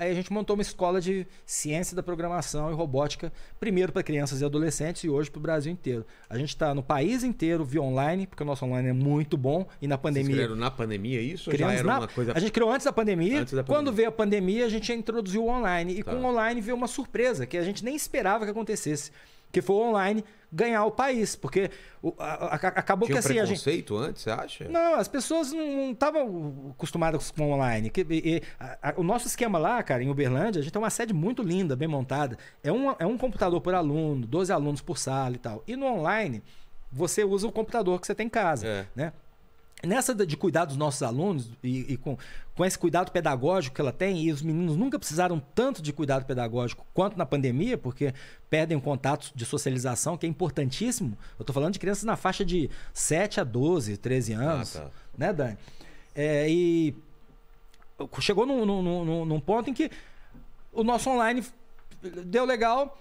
Aí a gente montou uma escola de ciência da programação e robótica, primeiro para crianças e adolescentes e hoje para o Brasil inteiro. A gente está no país inteiro via online, porque o nosso online é muito bom e na pandemia... Vocês criaram na pandemia isso? Ou já era uma coisa... A gente criou antes da pandemia. Quando veio a pandemia, a gente introduziu o online. E com o online veio uma surpresa que a gente nem esperava que acontecesse, que foi o online ganhar o país, porque acabou que assim... Tinha preconceito antes, você acha? Não, as pessoas não estavam acostumadas com online. O nosso esquema lá, cara, em Uberlândia, a gente tem uma sede muito linda, bem montada. É um computador por aluno, 12 alunos por sala e tal. E no online, você usa o computador que você tem em casa, né? Nessa de cuidar dos nossos alunos e com esse cuidado pedagógico que ela tem, e os meninos nunca precisaram tanto de cuidado pedagógico quanto na pandemia, porque perdem o contato de socialização, que é importantíssimo. Eu tô falando de crianças na faixa de 7 a 12, 13 anos, né, Dani? E chegou num ponto em que o nosso online deu legal...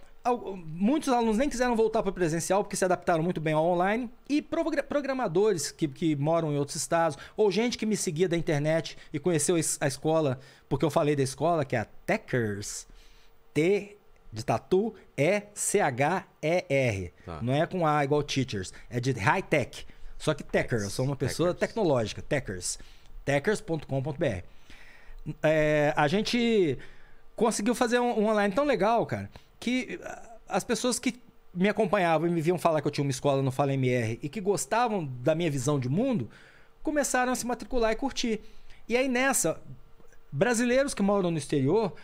Muitos alunos nem quiseram voltar para o presencial porque se adaptaram muito bem ao online. E programadores que moram em outros estados, ou gente que me seguia da internet e conheceu a escola, porque eu falei da escola, que é a Techers, T de tatu, E-C-H-E-R. Não é com A igual Teachers, é de high tech. Só que Techers, eu sou uma pessoa tecnológica, Techers. Techers.com.br. A gente conseguiu fazer um online tão legal, cara, que as pessoas que me acompanhavam e me viam falar que eu tinha uma escola no Fala MR e que gostavam da minha visão de mundo, começaram a se matricular e curtir. E aí nessa, brasileiros que moram no exterior,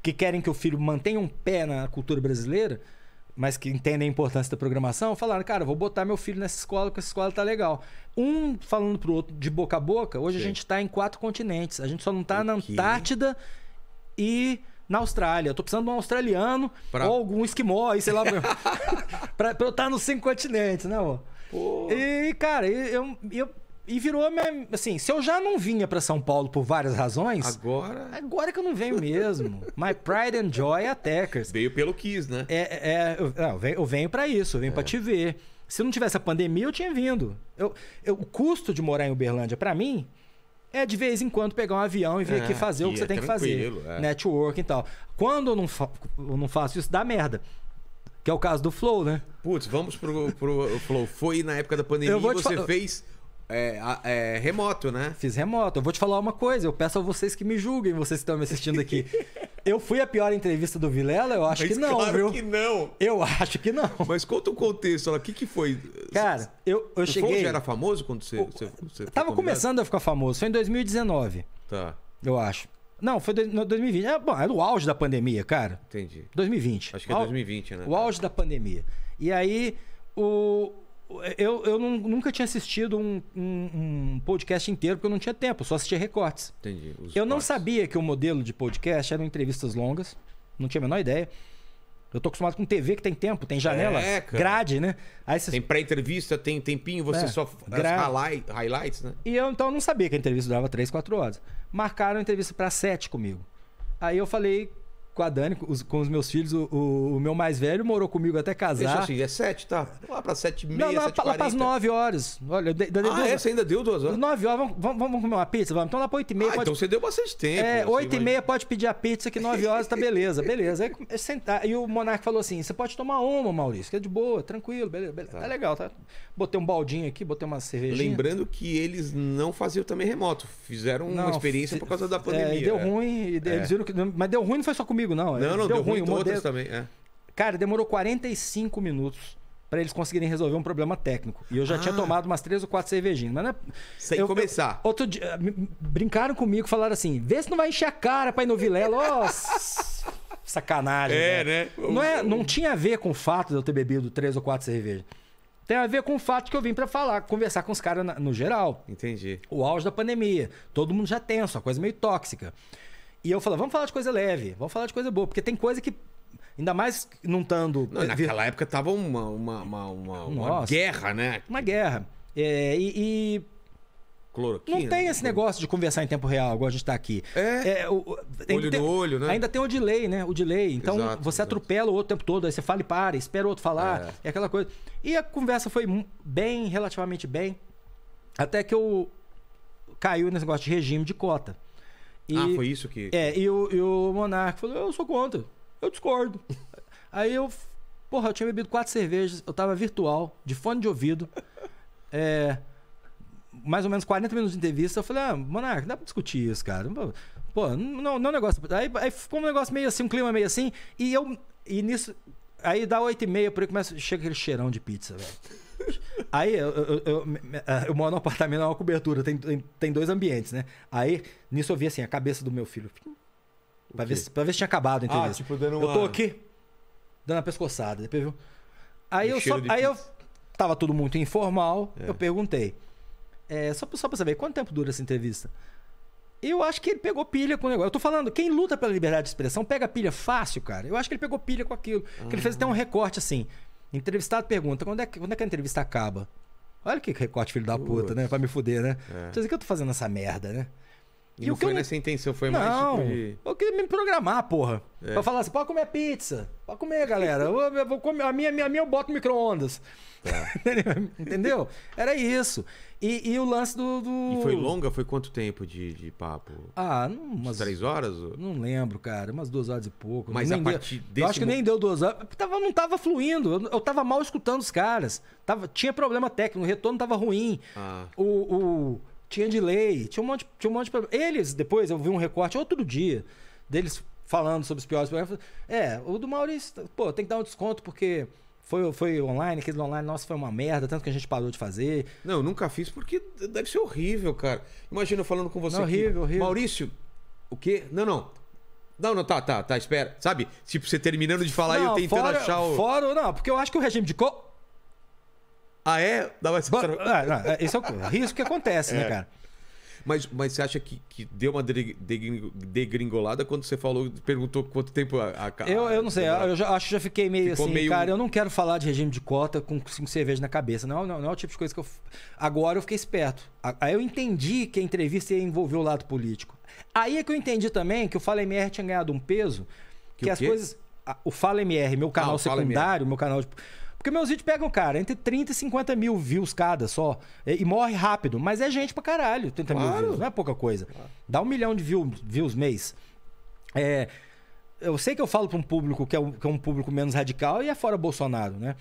que querem que o filho mantenha um pé na cultura brasileira, mas que entendem a importância da programação, falaram, cara, vou botar meu filho nessa escola, porque essa escola tá legal. Um falando pro outro de boca a boca, hoje a gente tá em 4 continentes. A gente só não tá na Antártida e... na Austrália. Eu tô precisando de um australiano ou algum esquimó, aí, sei lá, pra eu estar nos 5 continentes, né, amor? Pô. E, cara, e virou minha, assim, se eu já não vinha pra São Paulo por várias razões... Agora que eu não venho mesmo. My pride and joy é a Techers. Veio pelo Kiss, né? Eu venho pra isso, eu venho pra te ver. Se não tivesse a pandemia, eu tinha vindo. O custo de morar em Uberlândia, pra mim... é de vez em quando pegar um avião e vir aqui fazer o que você tem que fazer. Networking e tal. Quando eu não faço isso, dá merda. Que é o caso do Flow, né? Putz, vamos pro Flow. Foi na época da pandemia que você fez remoto, né? Fiz remoto. Eu vou te falar uma coisa. Eu peço a vocês que me julguem, vocês que estão me assistindo aqui. Eu fui a pior entrevista do Vilela? Eu acho que não, viu? Claro que não. Eu acho que não. Mas conta o contexto. O que foi? Cara, eu cheguei... Você já era famoso quando você tava começando a ficar famoso. Foi em 2019. Tá. Eu acho. Não, foi em 2020. Bom, era o auge da pandemia, cara. Entendi. 2020. Acho que é 2020, né? O auge da pandemia. E aí, eu nunca tinha assistido um podcast inteiro porque eu não tinha tempo, eu só assistia recortes. Entendi. Eu não sabia que o modelo de podcast eram entrevistas longas. Não tinha a menor ideia. Eu tô acostumado com TV que tem tempo, tem janela, grade, né? Aí cê... Tem pré-entrevista, tem tempinho, você só highlights, né? E eu então não sabia que a entrevista durava 3, 4 horas. Marcaram a entrevista para 7 comigo. Aí eu falei com a Dani, com os meus filhos, o meu mais velho morou comigo até casar. Deixa assim, é 7, tá? Lá para 7h30, 7h40. Lá para as 9 horas. Olha, você ainda deu 2 horas? 9 horas, vamos comer uma pizza? Vamos. Então lá para 8h30. Então você deu bastante tempo. É, 8h30 pode pedir a pizza, que 9 horas tá beleza, beleza. Aí o Monarca falou assim, você pode tomar uma, Maurício, que é de boa, tranquilo, beleza, beleza. Tá legal, tá? Botei um baldinho aqui, botei uma cervejinha. Lembrando que eles não faziam também remoto, fizeram uma experiência por causa da pandemia. Deu ruim, eles viram que... Mas deu ruim não foi só comigo. Não, não deu ruim, outras também. É. Cara, demorou 45 minutos para eles conseguirem resolver um problema técnico. E eu já tinha tomado umas 3 ou 4 cervejinhas. Mas não é... Outro dia, brincaram comigo, falaram assim, vê se não vai encher a cara para ir no Vilela. Nossa, sacanagem. Né? Não tinha a ver com o fato de eu ter bebido 3 ou 4 cervejas. Tem a ver com o fato que eu vim para falar, conversar com os caras no geral. Entendi. O auge da pandemia. Todo mundo já tenso, uma coisa meio tóxica. E eu falava, vamos falar de coisa leve, vamos falar de coisa boa. Porque tem coisa que, ainda mais não estando... Naquela época tava uma guerra, né? Uma guerra. Cloroquina, não tem esse negócio de conversar em tempo real, igual a gente tá aqui. Olho no olho, né? Ainda tem o delay, né? O delay. Então, exato, você atropela o outro o tempo todo, aí você fala e para, espera o outro falar, é aquela coisa. E a conversa foi bem, relativamente bem, até que eu caiu nesse negócio de regime de cota. E, foi isso que... E o Monarca falou, eu sou contra, eu discordo. Aí eu... Porra, eu tinha bebido 4 cervejas, eu tava virtual, de fone de ouvido, mais ou menos 40 minutos de entrevista, eu falei, Monarca, dá pra discutir isso, cara. Pô, não é um negócio... Aí ficou um negócio meio assim, um clima meio assim, e nisso... Aí dá 8h30, por aí chega aquele cheirão de pizza, velho. Aí eu moro num apartamento, é uma cobertura, tem 2 ambientes, né? Aí nisso eu vi assim, a cabeça do meu filho. Pra ver se tinha acabado, entendeu? Tipo, dando uma... Eu tô aqui, dando a pescoçada, depois viu? Aí eu tava tudo muito informal, eu perguntei. Só pra saber, quanto tempo dura essa entrevista? Eu acho que ele pegou pilha com o negócio. Eu tô falando, quem luta pela liberdade de expressão pega pilha fácil, cara. Eu acho que ele pegou pilha com aquilo. Que ele fez até um recorte assim. Entrevistado pergunta, quando é que a entrevista acaba? Olha que recorte filho da puta, né? Pra me fuder, né? Então, o que eu tô fazendo essa merda, né? E não foi nessa intenção, foi mais tipo de... Eu queria me programar, porra. Pra falar assim, pode comer pizza. Pode comer, galera. Eu vou comer. A minha eu boto no micro-ondas. Entendeu? Era isso. E o lance do... E foi longa? Foi quanto tempo de papo? Umas 3 horas? Não lembro, cara. Umas 2 horas e pouco. Mas a partir desse... Eu acho que nem deu 2 horas. Não tava fluindo. Eu tava mal escutando os caras. Tinha problema técnico. O retorno tava ruim. Tinha delay. Tinha um monte de problema. Eles, depois, eu vi um recorte outro dia deles falando sobre os piores problemas. O do Maurício, pô, tem que dar um desconto porque... Foi online, aquele online, nossa, foi uma merda, tanto que a gente parou de fazer. Não, eu nunca fiz porque deve ser horrível, cara. Imagina eu falando com você. Não, horrível. Maurício, o quê? Não, tá, espera. Sabe? Tipo, você terminando de falar e eu tentando achar o... porque eu acho que o regime de esse é o risco que acontece, né, cara? Mas você acha que deu uma degringolada quando você falou, perguntou quanto tempo a Eu não sei, eu já, acho que já fiquei meio assim, cara, eu não quero falar de regime de cota com 5 cervejas na cabeça, não é o tipo de coisa que eu... Agora eu fiquei esperto. Aí eu entendi que a entrevista ia envolver o lado político. Aí é que eu entendi também que o Fala MR tinha ganhado um peso, que as coisas... O Fala MR, meu canal secundário, meu canal de... Porque meus vídeos pegam, cara, entre 30 e 50 mil views cada só. E morre rápido. Mas é gente pra caralho, 30 mil views. Não é pouca coisa. Dá 1 milhão de views mês. Eu sei que eu falo pra um público que é um público menos radical e é fora Bolsonaro, né?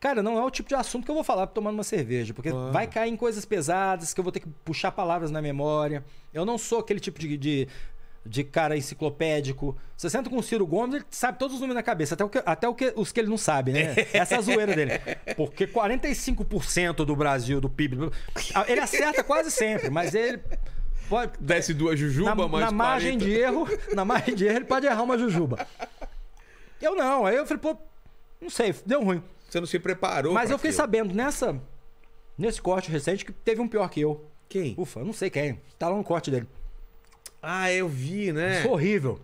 Cara, não é o tipo de assunto que eu vou falar tomando uma cerveja. Porque vai cair em coisas pesadas, que eu vou ter que puxar palavras na memória. Eu não sou aquele tipo de cara enciclopédico. Você senta com o Ciro Gomes, ele sabe todos os números na cabeça, os que ele não sabe, né? Essa zoeira dele. Porque 45% do Brasil, do PIB... Ele acerta quase sempre, mas ele... Desce 2 jujuba, mais 40. Na margem de erro, ele pode errar uma jujuba. Eu não. Aí eu falei, pô, não sei, deu ruim. Você não se preparou. Mas eu fiquei sabendo, nesse corte recente, que teve um pior que eu. Quem? Ufa, eu não sei quem. Tá lá no corte dele. Eu vi, né? Isso é horrível.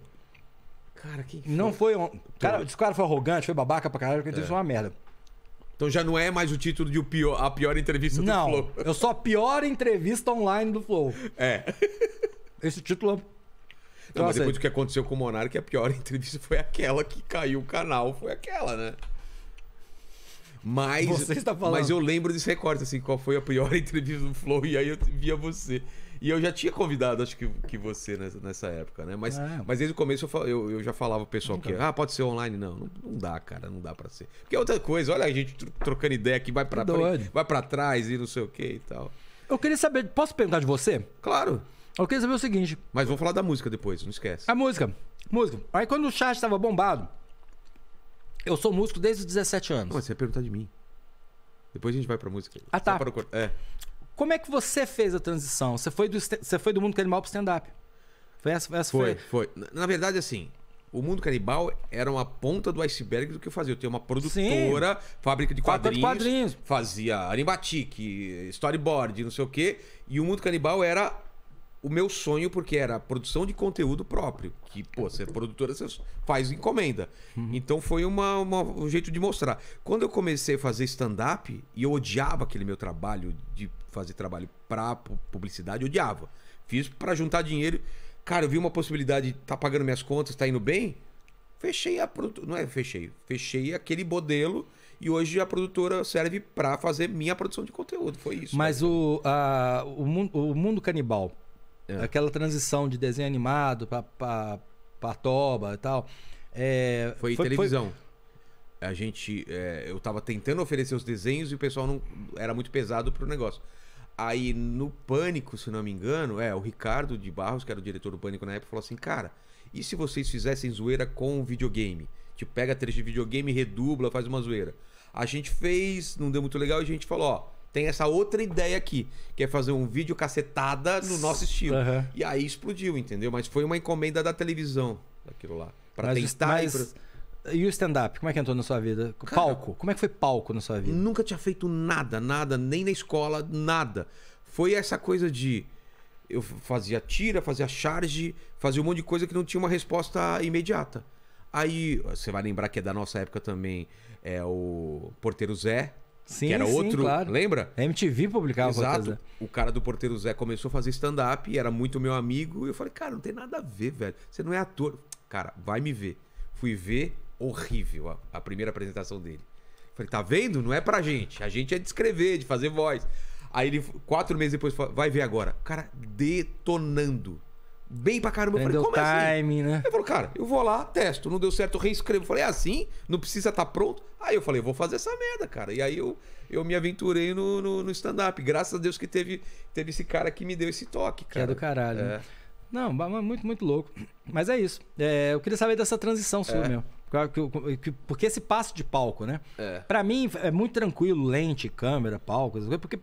Cara, que não foi... Cara, esse cara foi arrogante, foi babaca pra caralho, porque ele fez uma merda. Então já não é mais o título de a pior entrevista do Flow. Não, eu sou a pior entrevista online do Flow. É. Esse título... Não, mas depois do que aconteceu com o Monark, a pior entrevista foi aquela que caiu o canal, foi aquela, né? Mas você está falando. Mas eu lembro desse recorte, assim, qual foi a pior entrevista do Flow, e aí eu via você. E eu já tinha convidado, acho que você nessa época, né? Mas desde o começo eu já falava pro pessoal que pode ser online. Não dá, cara, não dá pra ser. Porque é outra coisa, olha a gente trocando ideia aqui, vai pra trás e não sei o que e tal. Eu queria saber, posso perguntar de você? Claro. Eu queria saber o seguinte. Mas vamos falar da música depois, não esquece. A música, Aí quando o Charges estava bombado, eu sou músico desde os 17 anos. Não, você ia perguntar de mim. Depois a gente vai pra música. Ah, tá. Para o... É. Como é que você fez a transição? Você foi do Mundo Canibal pro stand-up? Foi. Na verdade, assim, o Mundo Canibal era uma ponta do iceberg do que eu fazia. Eu tinha uma produtora, fábrica de quadrinhos, fazia animatique, storyboard, não sei o quê. E o Mundo Canibal era o meu sonho, porque era a produção de conteúdo próprio. Que, pô, você é produtora, você faz encomenda. Então foi um jeito de mostrar. Quando eu comecei a fazer stand-up, e eu odiava aquele meu trabalho de fazer trabalho pra publicidade, eu odiava. Fiz pra juntar dinheiro. Cara, eu vi uma possibilidade de tá pagando minhas contas, tá indo bem. Fechei a produtora. Não é fechei. Fechei aquele modelo. E hoje a produtora serve pra fazer minha produção de conteúdo. Foi isso. Mas o Mundo Canibal... Aquela transição de desenho animado pra toba e tal. Foi televisão. A gente... eu tava tentando oferecer os desenhos e o pessoal não... Era muito pesado pro negócio. Aí no Pânico, se não me engano, o Ricardo de Barros, que era o diretor do Pânico na época, falou assim, cara, e se vocês fizessem zoeira com videogame? Tipo, pega trecho de videogame, redubla, faz uma zoeira. A gente fez, não deu muito legal, e a gente falou, tem essa outra ideia aqui, que é fazer um vídeo cacetada no nosso estilo. E aí explodiu, entendeu? Mas foi uma encomenda da televisão, aquilo lá. Pra testar e... E o stand-up? Como é que entrou na sua vida? Cara, palco? Como é que foi palco na sua vida? Nunca tinha feito nada, nem na escola, nada. Foi essa coisa de... Eu fazia tira, fazia charge, fazia um monte de coisa que não tinha uma resposta imediata. Aí, você vai lembrar que é da nossa época também, o Porteiro Zé... Sim, que era outro, claro. Lembra? A MTV publicava. Exato. O cara do Porteiro Zé começou a fazer stand-up, era muito meu amigo. E eu falei, cara, não tem nada a ver, velho. Você não é ator. Cara, vai me ver. Fui ver, horrível a primeira apresentação dele. Falei, tá vendo? Não é pra gente. A gente é de escrever, de fazer voz. Aí ele, 4 meses depois, falou, vai ver agora. Cara, detonando. Bem pra caramba. Prendeu. Eu falei, como é assim? Né? Ele falou, cara, eu vou lá, testo. Não deu certo, eu reescrevo. Eu falei, é assim? Não precisa estar pronto? Aí eu falei, eu vou fazer essa merda, cara. E aí eu me aventurei no stand-up. Graças a Deus que teve esse cara que me deu esse toque, cara. Que é do caralho. É. Né? Não, muito, muito louco. Mas é isso. Eu queria saber dessa transição sua, meu. Porque esse passo de palco, né? Pra mim, é muito tranquilo. Lente, câmera, palco. Porque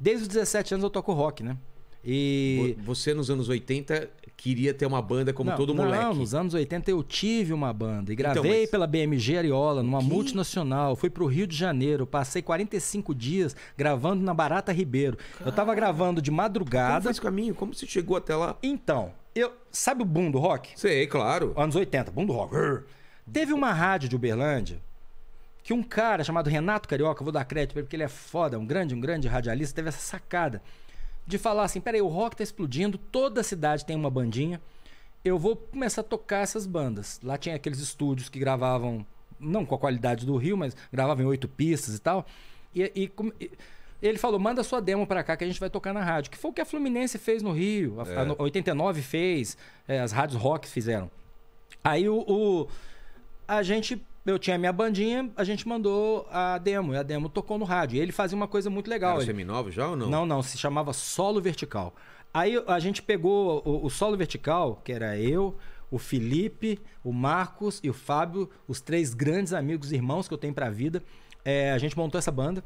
desde os 17 anos eu toco rock, né? E... Você nos anos 80 queria ter uma banda como todo moleque. Não, nos anos 80 eu tive uma banda. E gravei pela BMG Ariola, numa multinacional. Fui pro Rio de Janeiro, passei 45 dias gravando na Barata Ribeiro. Caramba. Eu tava gravando de madrugada. Como foi esse caminho? Como você chegou até lá? Então, sabe o boom do rock? Sei, claro. Anos 80, boom do rock. Teve uma rádio de Uberlândia que um cara chamado Renato Carioca, eu vou dar crédito pra ele porque ele é foda, um grande radialista, teve essa sacada. De falar assim, peraí, o rock tá explodindo, toda a cidade tem uma bandinha, eu vou começar a tocar essas bandas. Lá tinha aqueles estúdios que gravavam, não com a qualidade do Rio, mas gravavam em 8 pistas e tal. E ele falou, manda sua demo pra cá que a gente vai tocar na rádio. Que foi o que a Fluminense fez no Rio, a 89 fez, as rádios rock fizeram. Aí a gente... Eu tinha a minha bandinha, a gente mandou a demo. E a demo tocou no rádio. E ele fazia uma coisa muito legal. Era seminovo já ou não? Não. Se chamava Solo Vertical. Aí a gente pegou o Solo Vertical, que era eu, o Felipe, o Marcos e o Fábio, os 3 grandes amigos, irmãos que eu tenho pra vida. A gente montou essa banda.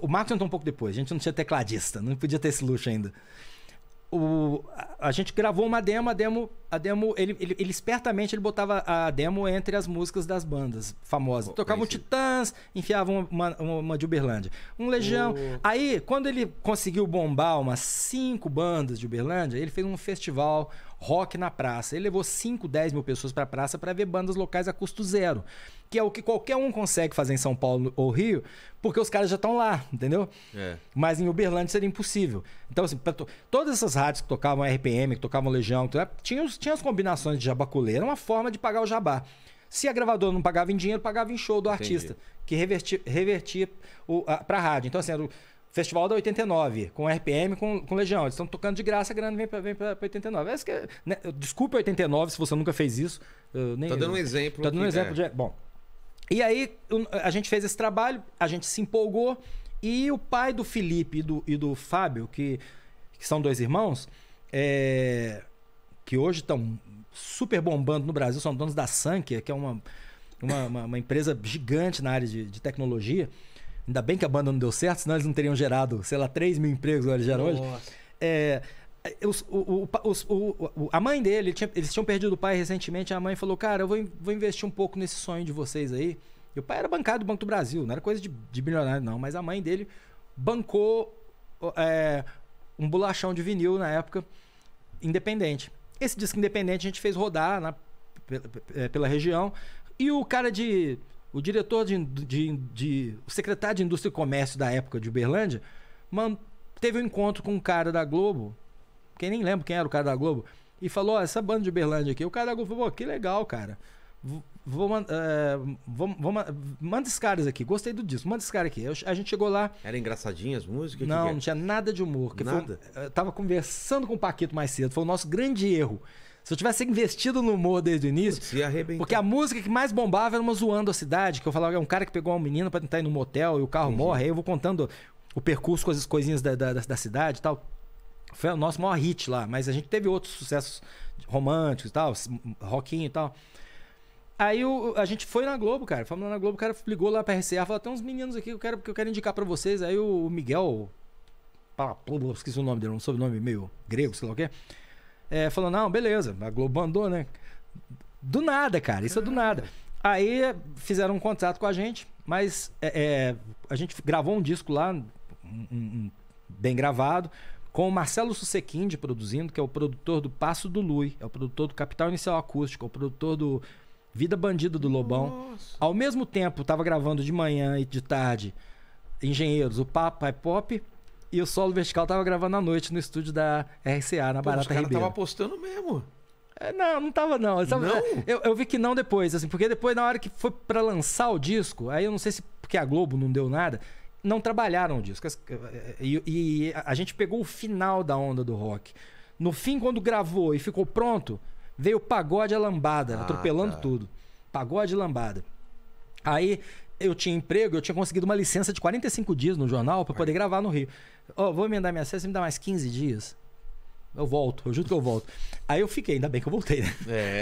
O Marcos entrou um pouco depois. A gente não tinha tecladista. Não podia ter esse luxo ainda. A gente gravou uma demo, ele espertamente ele botava a demo entre as músicas das bandas famosas. Tocavam Titãs, enfiavam uma de Uberlândia, um Legião. Aí, quando ele conseguiu bombar umas 5 bandas de Uberlândia, ele fez um festival rock na praça. Ele levou 5, 10 mil pessoas para a praça para ver bandas locais a custo zero, que é o que qualquer um consegue fazer em São Paulo ou Rio, porque os caras já estão lá, entendeu? É. Mas em Uberlândia seria impossível. Então, assim, todas essas rádios que tocavam RPM, que tocavam Legião, tinha as combinações de jabaculê, era uma forma de pagar o jabá. Se a gravadora não pagava em dinheiro, pagava em show do artista, que revertia para a rádio. Então, assim, era o Festival da 89, com RPM, com Legião. Eles estão tocando de graça, a grana vem para 89. Essa que é, né? Desculpa 89, se você nunca fez isso. Estou dando um exemplo. Estou dando um exemplo. É. Bom, e aí a gente fez esse trabalho, a gente se empolgou, e o pai do Felipe e do Fábio, que são dois irmãos, que hoje estão super bombando no Brasil, são donos da Sankia, que é uma empresa gigante na área de tecnologia. Ainda bem que a banda não deu certo, senão eles não teriam gerado, sei lá, 3 mil empregos, igual eles geram hoje. A mãe dele, eles tinham perdido o pai recentemente, a mãe falou, cara, eu vou investir um pouco nesse sonho de vocês aí. E o pai era bancário do Banco do Brasil, não era coisa de bilionário não, mas a mãe dele bancou um bolachão de vinil na época, independente. Esse disco independente a gente fez rodar pela região, e o cara de... O diretor o secretário de Indústria e Comércio da época de Uberlândia teve um encontro com um cara da Globo, quem nem lembro quem era o cara da Globo, e falou, ó, essa banda de Uberlândia aqui. O cara da Globo falou, pô, que legal, cara. Manda esses caras aqui, gostei do disco, manda esses caras aqui. A gente chegou lá... Era engraçadinha as músicas? Não, não tinha nada de humor. Nada? Eu tava conversando com o Paquito mais cedo, foi o nosso grande erro. Se eu tivesse investido no humor desde o início... Porque a música que mais bombava era uma zoando a cidade, que eu falava, é um cara que pegou uma menina pra tentar ir no motel e o carro morre, aí eu vou contando o percurso com as coisinhas da cidade e tal. Foi o nosso maior hit lá, mas a gente teve outros sucessos românticos e tal, rockinho e tal. Aí a gente foi na Globo, cara. Fomos lá na Globo, o cara ligou lá pra RCA, falou, tem uns meninos aqui que eu quero indicar pra vocês. Aí o Miguel... Esqueci o nome dele, um sobrenome meio grego, sei lá o quê. Falou, não, beleza, a Globo mandou, né? Do nada, cara, isso é do nada. Aí fizeram um contrato com a gente, mas a gente gravou um disco lá, bem gravado, com o Marcelo Susequinde produzindo, que é o produtor do Passo do Lui, é o produtor do Capital Inicial Acústico, é o produtor do Vida Bandida do Lobão. Nossa. Ao mesmo tempo, tava gravando de manhã e de tarde, Engenheiros, o Papai Pop... E o Solo Vertical tava gravando à noite no estúdio da RCA, na Barata Ribeiro. Os caras tava apostando mesmo. Não tava não. Não? Eu vi que não depois, assim, porque depois, na hora que foi pra lançar o disco, aí eu não sei se porque a Globo não deu nada, não trabalharam o disco. E a gente pegou o final da onda do rock. No fim, quando gravou e ficou pronto, veio o pagode à lambada, atropelando tudo. Pagode e lambada. Aí... Eu tinha emprego, eu tinha conseguido uma licença de 45 dias no jornal para poder gravar no Rio. Ó, vou emendar minha licença, me dá mais 15 dias. Eu volto, eu juro que eu volto. Aí eu fiquei, ainda bem que eu voltei, né?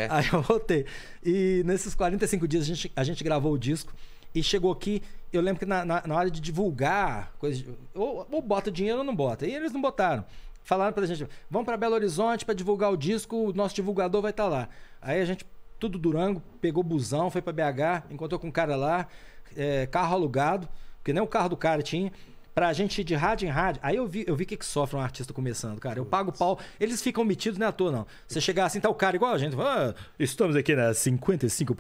Aí eu voltei. E nesses 45 dias a gente gravou o disco e chegou aqui. Eu lembro que na hora de divulgar, ou bota dinheiro ou não bota. E eles não botaram. Falaram pra gente, vamos para Belo Horizonte para divulgar o disco, o nosso divulgador vai estar lá. Aí a gente, tudo Durango, pegou busão, foi para BH, encontrou com um cara lá. Carro alugado, porque nem o carro do cara tinha, pra gente ir de rádio em rádio. Aí eu vi que sofre um artista começando, cara. Eu pago o pau, eles ficam metidos, não é à toa, não. Você chegar assim, tá o cara igual a gente, ah, estamos aqui na 55,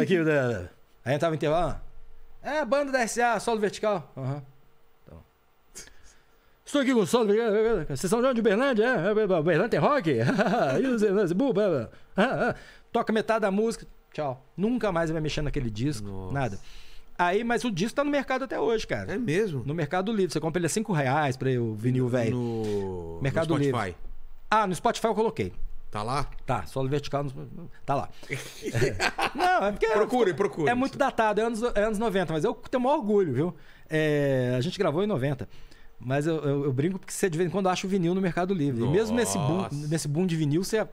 aqui, né? Aí eu tava intervalo, banda da RCA, Solo Vertical. Aham. Então. Estou aqui com o Solo Vertical. Vocês são de Uberlândia? Uberlândia tem rock? Toca metade da música, tchau. Nunca mais vai mexer naquele disco, nada. Aí, mas o disco tá no mercado até hoje, cara. É mesmo? No Mercado Livre. Você compra ele a R$5 pra o vinil velho. No Mercado Livre. No Spotify. Ah, no Spotify eu coloquei. Tá lá? Tá, Solo Vertical. Tá lá. Não, é porque... Procure. É muito datado, é anos 90, mas eu tenho o maior orgulho, viu? A gente gravou em 90. Mas eu brinco porque você de vez em quando acha o vinil no Mercado Livre. Nossa. E mesmo nesse boom de vinil, você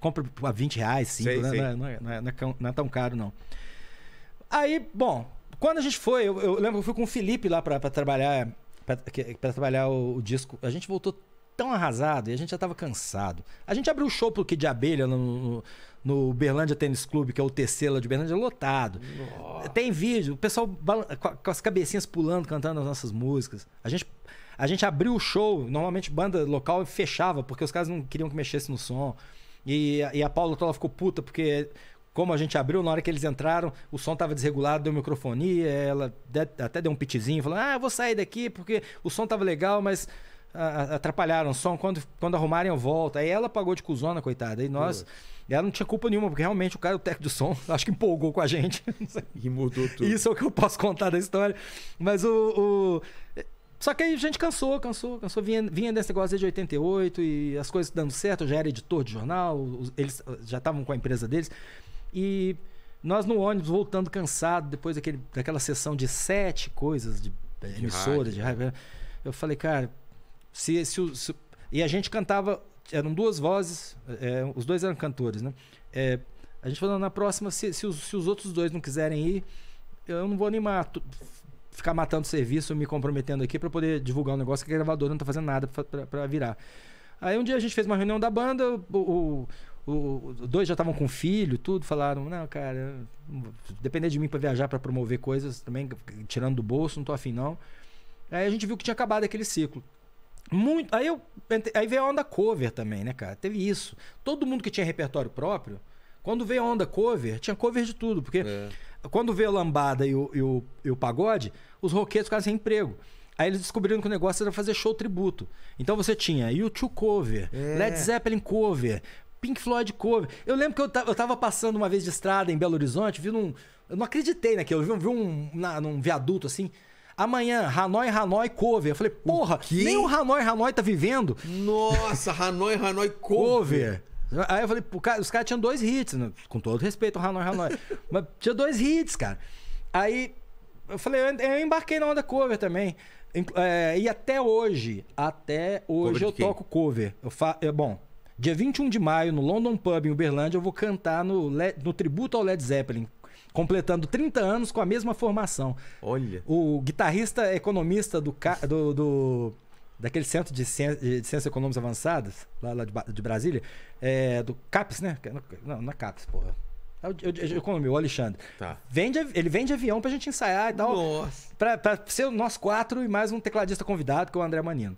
compra a R$20, 5, sei, né? Sei. Não é tão caro, não. Aí, bom... Quando a gente foi, eu lembro que eu fui com o Felipe lá pra trabalhar o disco. A gente voltou tão arrasado e a gente já tava cansado. A gente abriu o show pro Kid de Abelha no Uberlândia Tênis Clube, que é o TC lá de Uberlândia, lotado. Nossa. Tem vídeo, o pessoal com as cabecinhas pulando, cantando as nossas músicas. A gente abriu o show, normalmente banda local fechava, porque os caras não queriam que mexesse no som. E a Paula Tola ficou puta, porque como a gente abriu, na hora que eles entraram, o som estava desregulado, deu microfonia, ela até deu um pitizinho, falou, ah, eu vou sair daqui porque o som estava legal, mas atrapalharam o som, quando arrumarem eu volto. Aí ela pagou de cuzona, coitada. E nós... Ela não tinha culpa nenhuma, porque realmente o cara, o técnico de som, acho que empolgou com a gente. E mudou tudo. Isso é o que eu posso contar da história. Mas Só que aí a gente cansou. Vinha desse negócio desde 88 e as coisas dando certo. Eu já era editor de jornal, eles já estavam com a empresa deles. E nós no ônibus, voltando cansado, depois daquela sessão de 7 coisas, de emissoras, de rádio. Eu falei, cara, se... E a gente cantava... Eram duas vozes, os dois eram cantores, né? A gente falando, na próxima, se os outros dois não quiserem ir, eu não vou animar, ficar matando serviço, me comprometendo aqui para poder divulgar um negócio que a gravadora não tá fazendo nada para virar. Aí um dia a gente fez uma reunião da banda, os dois já estavam com filho, tudo, falaram, não, cara, depender de mim para viajar, para promover coisas também, tirando do bolso, não tô afim não. Aí a gente viu que tinha acabado aquele ciclo. Aí veio a onda cover também, né, cara? Teve isso. Todo mundo que tinha repertório próprio, quando veio a onda cover, tinha cover de tudo. Porque quando veio a lambada e o pagode, os roqueiros ficaram sem emprego. Aí eles descobriram que o negócio era fazer show tributo. Então você tinha U2 cover, Led Zeppelin cover, Pink Floyd cover. Eu lembro que eu tava passando uma vez de estrada em Belo Horizonte, eu não acreditei naquilo, eu vi num viaduto assim... Amanhã, Hanoi cover. Eu falei, porra, nem o Hanoi tá vivendo. Nossa, Hanoi cover. Aí eu falei, os caras tinham 2 hits, né? Com todo respeito ao Hanoi. Mas tinha 2 hits, cara. Aí eu falei, eu embarquei na onda cover também. E até hoje eu toco cover. Dia 21 de maio, no London Pub, em Uberlândia, eu vou cantar no tributo ao Led Zeppelin. Completando 30 anos com a mesma formação. Olha. O guitarrista economista daquele centro de ciências econômicas avançadas, lá de Brasília, do CAPES, né? Não é CAPES, porra. O Alexandre. Tá. Ele vende avião pra gente ensaiar e tal. Nossa. Pra ser nós 4 e mais um tecladista convidado, que é o André Manino.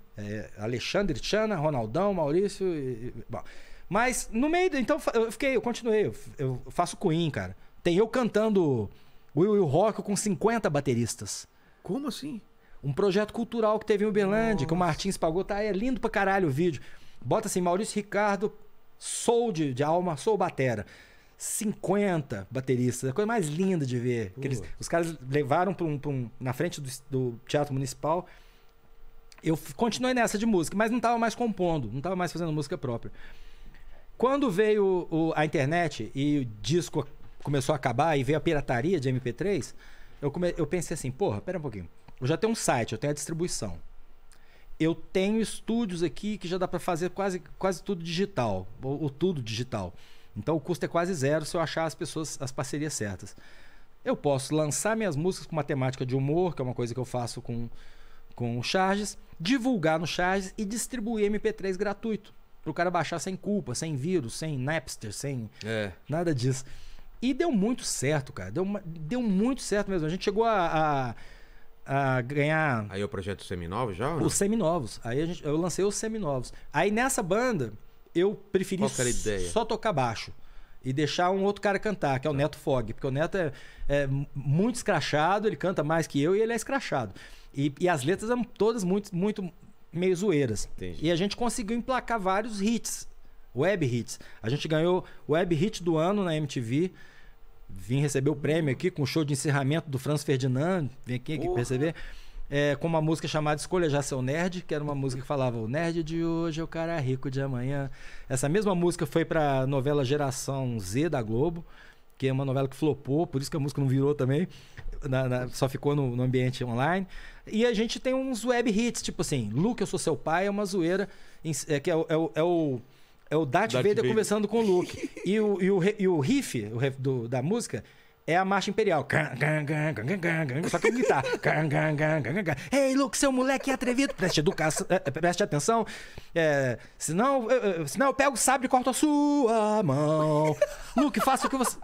Alexandre, Tiana, Ronaldão, Maurício. Mas no meio. Então eu continuei. Eu faço Queen, cara. Tem eu cantando Will Rock com 50 bateristas. Como assim? Um projeto cultural que teve em Uberlândia, que o Martins pagou. Tá, é lindo pra caralho o vídeo. Bota assim, Maurício Ricardo, soul de alma, soul batera. 50 bateristas. É a coisa mais linda de ver. Os caras levaram na frente do Teatro Municipal. Eu continuei nessa de música, mas não tava mais compondo. Não tava mais fazendo música própria. Quando veio a internet e o disco... começou a acabar e veio a pirataria de MP3, eu pensei assim, porra, pera um pouquinho. Eu já tenho um site, eu tenho a distribuição. Eu tenho estúdios aqui que já dá para fazer quase tudo digital, ou tudo digital. Então o custo é quase zero se eu achar as parcerias certas. Eu posso lançar minhas músicas com uma temática de humor, que é uma coisa que eu faço com o Charges, divulgar no Charges e distribuir MP3 gratuito. Pro cara baixar sem culpa, sem vírus, sem Napster, sem nada disso. E deu muito certo, cara. Deu muito certo mesmo. A gente chegou a ganhar... Aí o projeto Seminovos já? Os Seminovos. Aí eu lancei os Seminovos. Aí nessa banda, eu preferi só tocar baixo. E deixar um outro cara cantar, que é o Neto Fogg. Porque o Neto é muito escrachado, ele canta mais que eu e ele é escrachado. E as letras eram todas muito meio zoeiras. Entendi. E a gente conseguiu emplacar vários hits. Web Hits. A gente ganhou o Web Hit do ano na MTV. Vim receber o prêmio aqui com o show de encerramento do Franz Ferdinand. Vim aqui receber. Com uma música chamada Escolha Já Seu Nerd, que era uma música que falava o nerd de hoje é o cara rico de amanhã. Essa mesma música foi pra novela Geração Z da Globo, que é uma novela que flopou, por isso que a música não virou também. Só ficou no ambiente online. E a gente tem uns Web Hits, tipo assim, Luke, Eu Sou Seu Pai, é uma zoeira, que é o Darth Vader conversando com o Luke. E o riff da música é a marcha imperial. Só que é guitarra. Ei, Luke, seu moleque é atrevido. Preste atenção. Senão eu pego o sabre e corto a sua mão. Luke, faça o que você...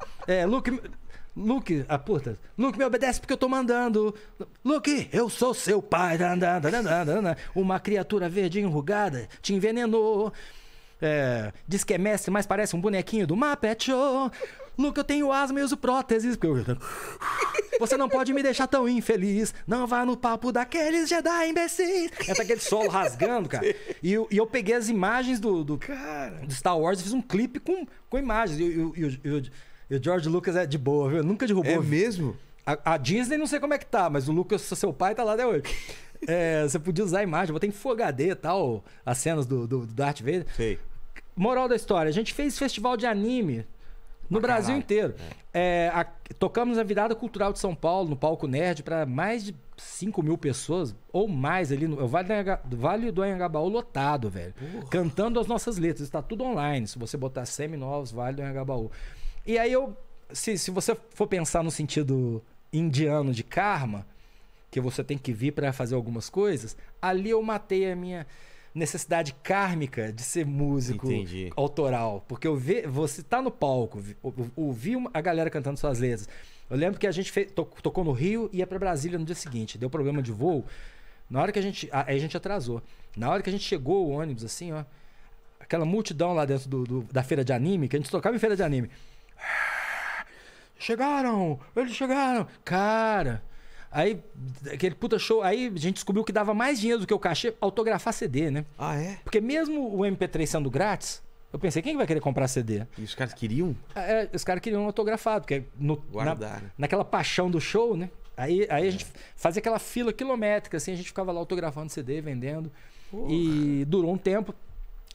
Luke, a puta. Luke, me obedece porque eu tô mandando. Luke, eu sou seu pai. Uma criatura verde enrugada te envenenou. diz que é mestre, mas parece um bonequinho do Muppet Show. Luke, eu tenho asma e uso próteses. Você não pode me deixar tão infeliz. Não vá no papo daqueles Jedi imbecis. É aquele solo rasgando, cara. E eu peguei as imagens do Star Wars e fiz um clipe com imagens. E o George Lucas é de boa, viu? Nunca derrubou. É mesmo? A Disney não sei como é que tá, mas o Lucas, seu pai, tá lá até hoje. É, você podia usar a imagem, botar em Full HD e tal, as cenas do Darth Vader. Sei. Moral da história, a gente fez festival de anime no Brasil inteiro. Tocamos na Virada Cultural de São Paulo, no Palco Nerd, para mais de 5 mil pessoas ou mais ali no Vale do Anhangabaú lotado, velho. Cantando as nossas letras. Está tudo online, se você botar Seminovos, Vale do Anhangabaú. E aí eu... Se você for pensar no sentido indiano de karma, que você tem que vir para fazer algumas coisas, ali eu matei a minha necessidade kármica de ser músico autoral. Porque você tá no palco, ouvi a galera cantando suas letras. Eu lembro que a gente tocou no Rio e ia para Brasília no dia seguinte. Deu problema de voo. Na hora que a gente atrasou. Na hora que a gente chegou, o ônibus assim, ó. Aquela multidão lá dentro da feira de anime, que a gente tocava em feira de anime. Chegaram! Eles chegaram! Cara! Aí, aquele puta show... Aí a gente descobriu que dava mais dinheiro do que o cachê autografar CD, né? Ah, é? Porque mesmo o MP3 sendo grátis, eu pensei, quem vai querer comprar CD? E os caras queriam? É, os caras queriam autografado, porque naquela paixão do show, né? Aí a gente fazia aquela fila quilométrica, assim, a gente ficava lá autografando CD, vendendo. Porra. E durou um tempo.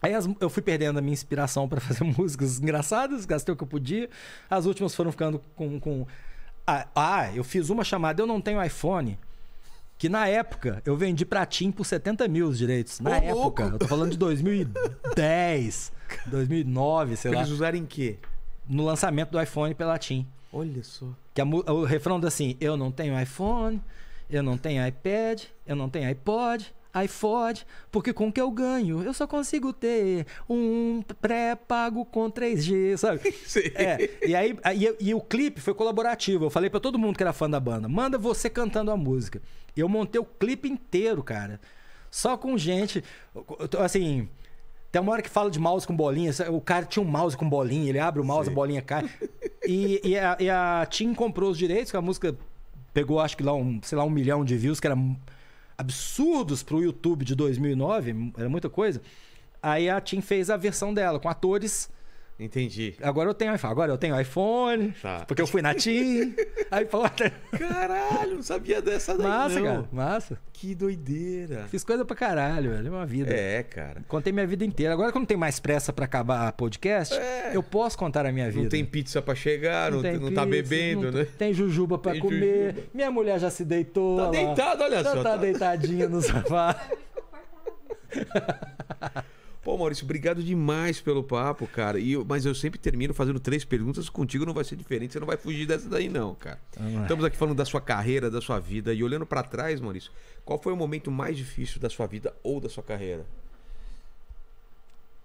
Aí eu fui perdendo a minha inspiração para fazer músicas engraçadas, gastei o que eu podia. As últimas foram ficando com... eu fiz uma chamada, eu não tenho iPhone, que na época eu vendi pra TIM por 70 mil os direitos. Na época, eu tô falando de 2010, 2009, sei lá. Eles usaram em quê? No lançamento do iPhone pela TIM. Olha só. Que o refrão é assim, eu não tenho iPhone, eu não tenho iPad, eu não tenho iPod... iPod, porque com o que eu ganho eu só consigo ter um pré-pago com 3G, sabe? Sim. E o clipe foi colaborativo. Eu falei pra todo mundo que era fã da banda, manda você cantando a música. E eu montei o clipe inteiro, cara, só com gente, assim... Tem uma hora que fala de mouse com bolinha. O cara tinha um mouse com bolinha, ele abre o mouse, a bolinha cai. E a TIM comprou os direitos, que a música pegou, acho que lá, sei lá, 1 milhão de views, que era... absurdos pro YouTube de 2009, era muita coisa. Aí a TIM fez a versão dela, com atores. Entendi. Agora eu tenho iPhone, tá. Porque eu fui na TIM. Caralho, não sabia dessa daí. Massa, não. Cara, massa. Que doideira. Fiz coisa pra caralho, velho, é uma vida. É, cara. Contei minha vida inteira. Agora que eu não tenho mais pressa pra acabar podcast, eu posso contar a minha vida. Não tem pizza pra chegar, não tá bebendo, né? Tem jujuba pra comer. Jujuba. Minha mulher já se deitou. Tá deitada, olha só. Já tá deitadinha no sofá. Pô, Maurício, obrigado demais pelo papo, cara. Mas eu sempre termino fazendo 3 perguntas. Contigo não vai ser diferente, você não vai fugir dessa daí não, cara. Estamos aqui falando da sua carreira, da sua vida. E olhando pra trás, Maurício, qual foi o momento mais difícil da sua vida ou da sua carreira?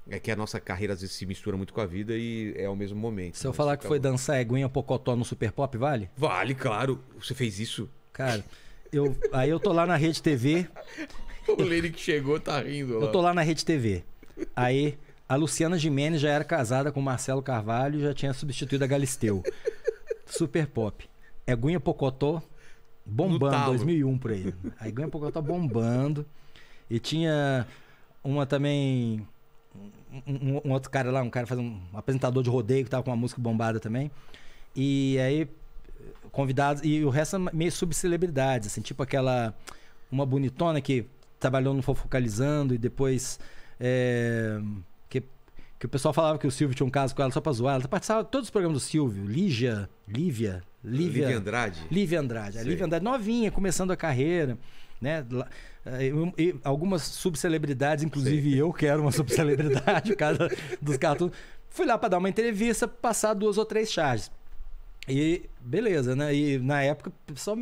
É que a nossa carreira às vezes se mistura muito com a vida e é ao mesmo momento. Se eu falar que foi dançar Eguinha Pocotó no Super Pop, vale? Vale, claro. Você fez isso? Cara, aí eu tô lá na Rede TV. O Lene que chegou tá rindo lá. Eu tô lá na Rede TV. Aí, a Luciana Gimenez já era casada com o Marcelo Carvalho e já tinha substituído a Galisteu. Super Pop. Eguinha Pocotó bombando, 2001 por aí. A Eguinha Pocotó bombando. E tinha uma também... Um outro cara lá, um cara fazendo um apresentador de rodeio que tava com uma música bombada também. E aí, convidados... E o resto meio subcelebridades, assim. Tipo aquela... Uma bonitona que trabalhou no Fofocalizando e depois... Que o pessoal falava que o Silvio tinha um caso com ela só pra zoar. Ela participava de todos os programas do Silvio. Lívia Andrade. Lívia Andrade. A Lívia Andrade novinha, começando a carreira, né? E algumas subcelebridades, inclusive eu que era uma subcelebridade, o caso dos cartuns. Fui lá pra dar uma entrevista, passar 2 ou 3 charges. E beleza, né? E na época o pessoal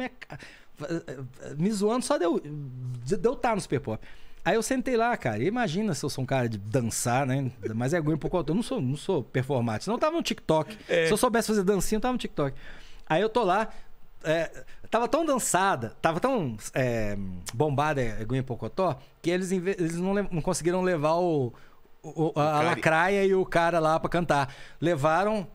me zoando só deu tá no Super Pop. Aí eu sentei lá, cara, e imagina se eu sou um cara de dançar, né? Mas é ruim por conta. Eu não sou performático. Não tava no TikTok. É. Se eu soubesse fazer dancinha, eu tava no TikTok. Aí eu tô lá. Tava tão dançada, tava tão bombada a Eguinha Pocotó, que eles não conseguiram levar o, a lacraia e o cara lá pra cantar. Levaram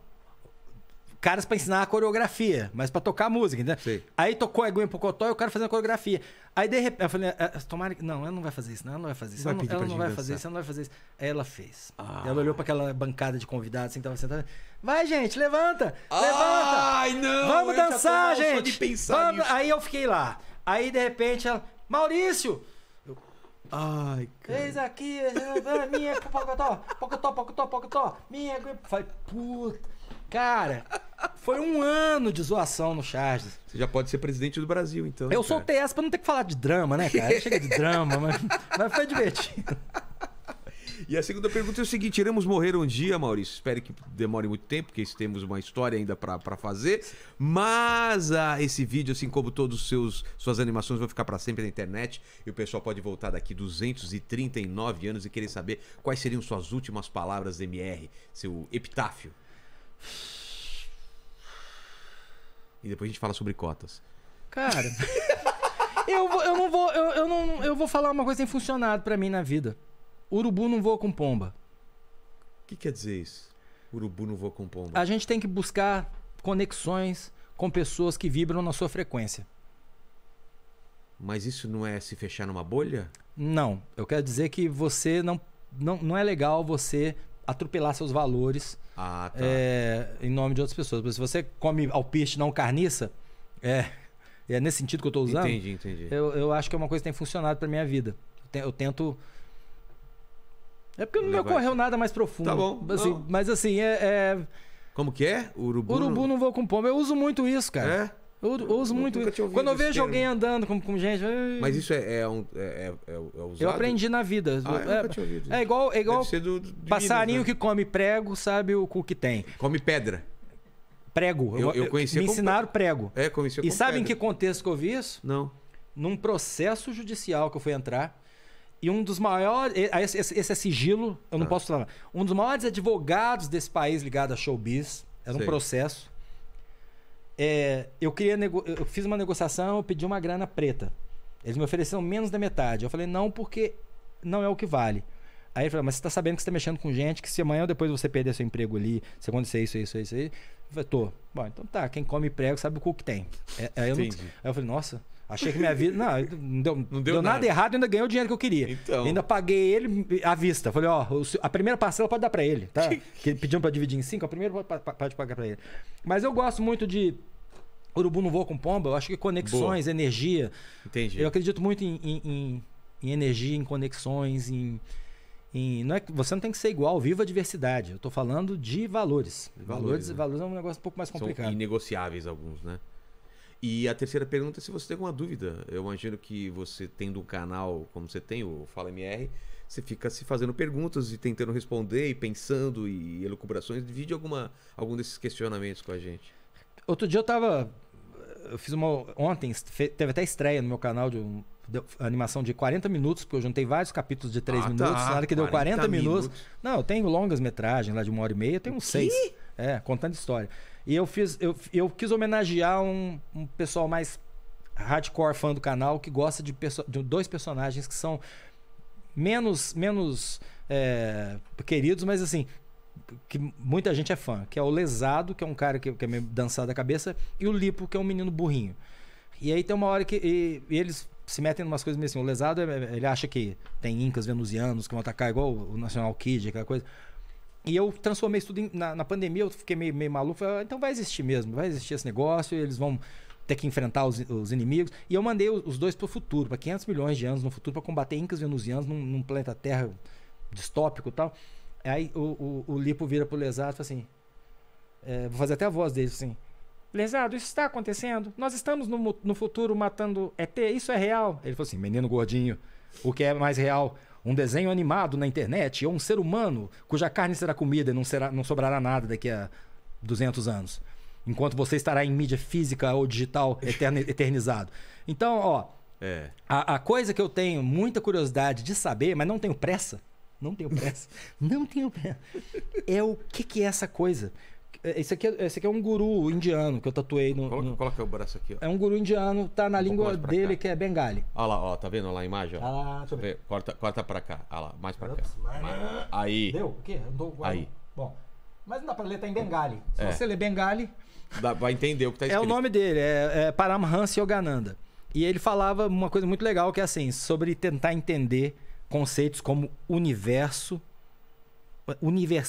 caras pra ensinar a coreografia, mas pra tocar música, entendeu? Sim. Aí tocou a Guinha Pocotó e o cara fazendo a coreografia. Aí de repente eu falei, tomara que... Não, ela não vai fazer isso, não, ela não vai fazer isso, ela não vai fazer isso, ela não vai fazer isso. Aí ela fez. Ah. Ela olhou pra aquela bancada de convidados assim que tava sentada. Vai, gente, levanta! Levanta! Ai, não! Vamos dançar, gente! Só de pensar nisso. Aí eu fiquei lá. Aí de repente ela... Maurício! Ai, cara. Fez aqui, minha Pocotó, Pocotó, Pocotó, Pocotó, minha... Falei, puta... Cara, foi um ano de zoação no Charges. Você já pode ser presidente do Brasil, então. Eu soltei essa pra não ter que falar de drama, né, cara? Chega de drama, mas foi divertido. E a segunda pergunta é o seguinte: iremos morrer um dia, Maurício. Espero que demore muito tempo, porque temos uma história ainda pra fazer. Mas esse vídeo, assim como todas suas animações, vão ficar pra sempre na internet. E o pessoal pode voltar daqui 239 anos e querer saber quais seriam suas últimas palavras, MR, seu epitáfio. E depois a gente fala sobre cotas. Cara, eu vou falar uma coisa que tem funcionado pra mim na vida. Urubu não voa com pomba. O que quer dizer isso? Urubu não voa com pomba. A gente tem que buscar conexões com pessoas que vibram na sua frequência. Mas isso não é se fechar numa bolha? Não, eu quero dizer que você não é legal você atropelar seus valores. Ah, tá. Em nome de outras pessoas. Porque se você come alpiste, não carniça, é nesse sentido que eu tô usando. Entendi, entendi. Eu acho que é uma coisa que tem funcionado pra minha vida. Eu tento... É porque não me ocorreu nada mais profundo. Tá bom. Assim, não. Mas assim, Como que é? Urubu? Urubu não vou com pomba. Eu uso muito isso, cara. É? Eu uso muito isso. Quando eu vejo alguém andando com gente... Mas isso é usado? Eu aprendi na vida. Ah, eu nunca tinha ouvido. É igual passarinho, né? Que come prego, sabe o cu que tem. Come pedra. Prego. Eu conheci. Me ensinaram prego. É, conheci como pedra. E sabe em que contexto que eu vi isso? Não. Num processo judicial que eu fui entrar. E um dos maiores... Esse é sigilo, eu não posso falar. Um dos maiores advogados desse país ligado a showbiz. Era um processo. Eu fiz uma negociação, eu pedi uma grana preta. Eles me ofereceram menos da metade. Eu falei, não, porque não é o que vale. Aí ele falou, mas você tá sabendo que você tá mexendo com gente, que se amanhã ou depois você perder seu emprego ali, se acontecer isso aí... Eu falei, tô. Bom, então tá, quem come prego sabe o cu que tem. Aí eu falei, nossa, achei que minha vida... Não deu nada errado, ainda ganhei o dinheiro que eu queria. Então... Ainda paguei ele à vista. Eu falei, ó, a primeira parcela pode dar pra ele, tá? Que pediram pra dividir em 5, a primeira pode pagar pra ele. Mas eu gosto muito de... Urubu não voa com pomba, eu acho que conexões, boa. Energia. Entendi. Eu acredito muito em energia, em conexões, você não tem que ser igual, viva a diversidade. Eu tô falando de valores. Valores é um negócio um pouco mais complicado. São inegociáveis alguns, né? E a terceira pergunta é se você tem alguma dúvida. Eu imagino que você tendo um canal como você tem, o Fala MR, você fica se fazendo perguntas e tentando responder e pensando e elucubrações. Divide algum desses questionamentos com a gente. Outro dia eu fiz uma... Ontem teve até estreia no meu canal de animação de 40 minutos, porque eu juntei vários capítulos de 3 minutos, nada que deu 40 minutos. Não, eu tenho longas metragens lá de 1h30, eu tenho uns 6. Contando história. E eu quis homenagear um pessoal mais hardcore fã do canal, que gosta de dois personagens que são menos queridos, mas assim... que muita gente é fã, que é o Lesado, que é um cara que é meio dançado da cabeça, e o Lipo, que é um menino burrinho. E aí tem uma hora que eles se metem em umas coisas meio assim. O Lesado, ele acha que tem incas venusianos que vão atacar igual o National Kid, aquela coisa. E eu transformei isso tudo na pandemia, eu fiquei meio maluco. Falei, então vai existir mesmo, vai existir esse negócio, eles vão ter que enfrentar os inimigos. E eu mandei os dois pro futuro, para 500 milhões de anos no futuro, para combater incas venusianos num planeta Terra distópico e tal. Aí o Lipo vira pro Lesado e fala assim... vou fazer até a voz dele, assim... Lesado, isso está acontecendo? Nós estamos no futuro matando ET? Isso é real? Ele falou assim... Menino gordinho, o que é mais real? Um desenho animado na internet ou um ser humano cuja carne será comida e não sobrará nada daqui a 200 anos? Enquanto você estará em mídia física ou digital eternizado. Então, ó... A coisa que eu tenho muita curiosidade de saber, mas não tenho pressa... Não tenho pressa. É o que é essa coisa? Esse aqui é um guru indiano que eu tatuei no... Coloca o braço aqui, ó. É um guru indiano, tá na língua dele, que é bengali. Olha lá, ó, tá vendo lá a imagem? Ó. Ah, deixa eu ver. Corta pra cá, olha lá, mais pra cá. Mais... Aí. Deu? O quê? Aí. Bom, mas não dá pra ler, tá em bengali. Se você ler bengali... Vai entender o que tá escrito. É o nome dele, é Paramahansa Yogananda. E ele falava uma coisa muito legal, que é assim, sobre tentar entender conceitos como universo,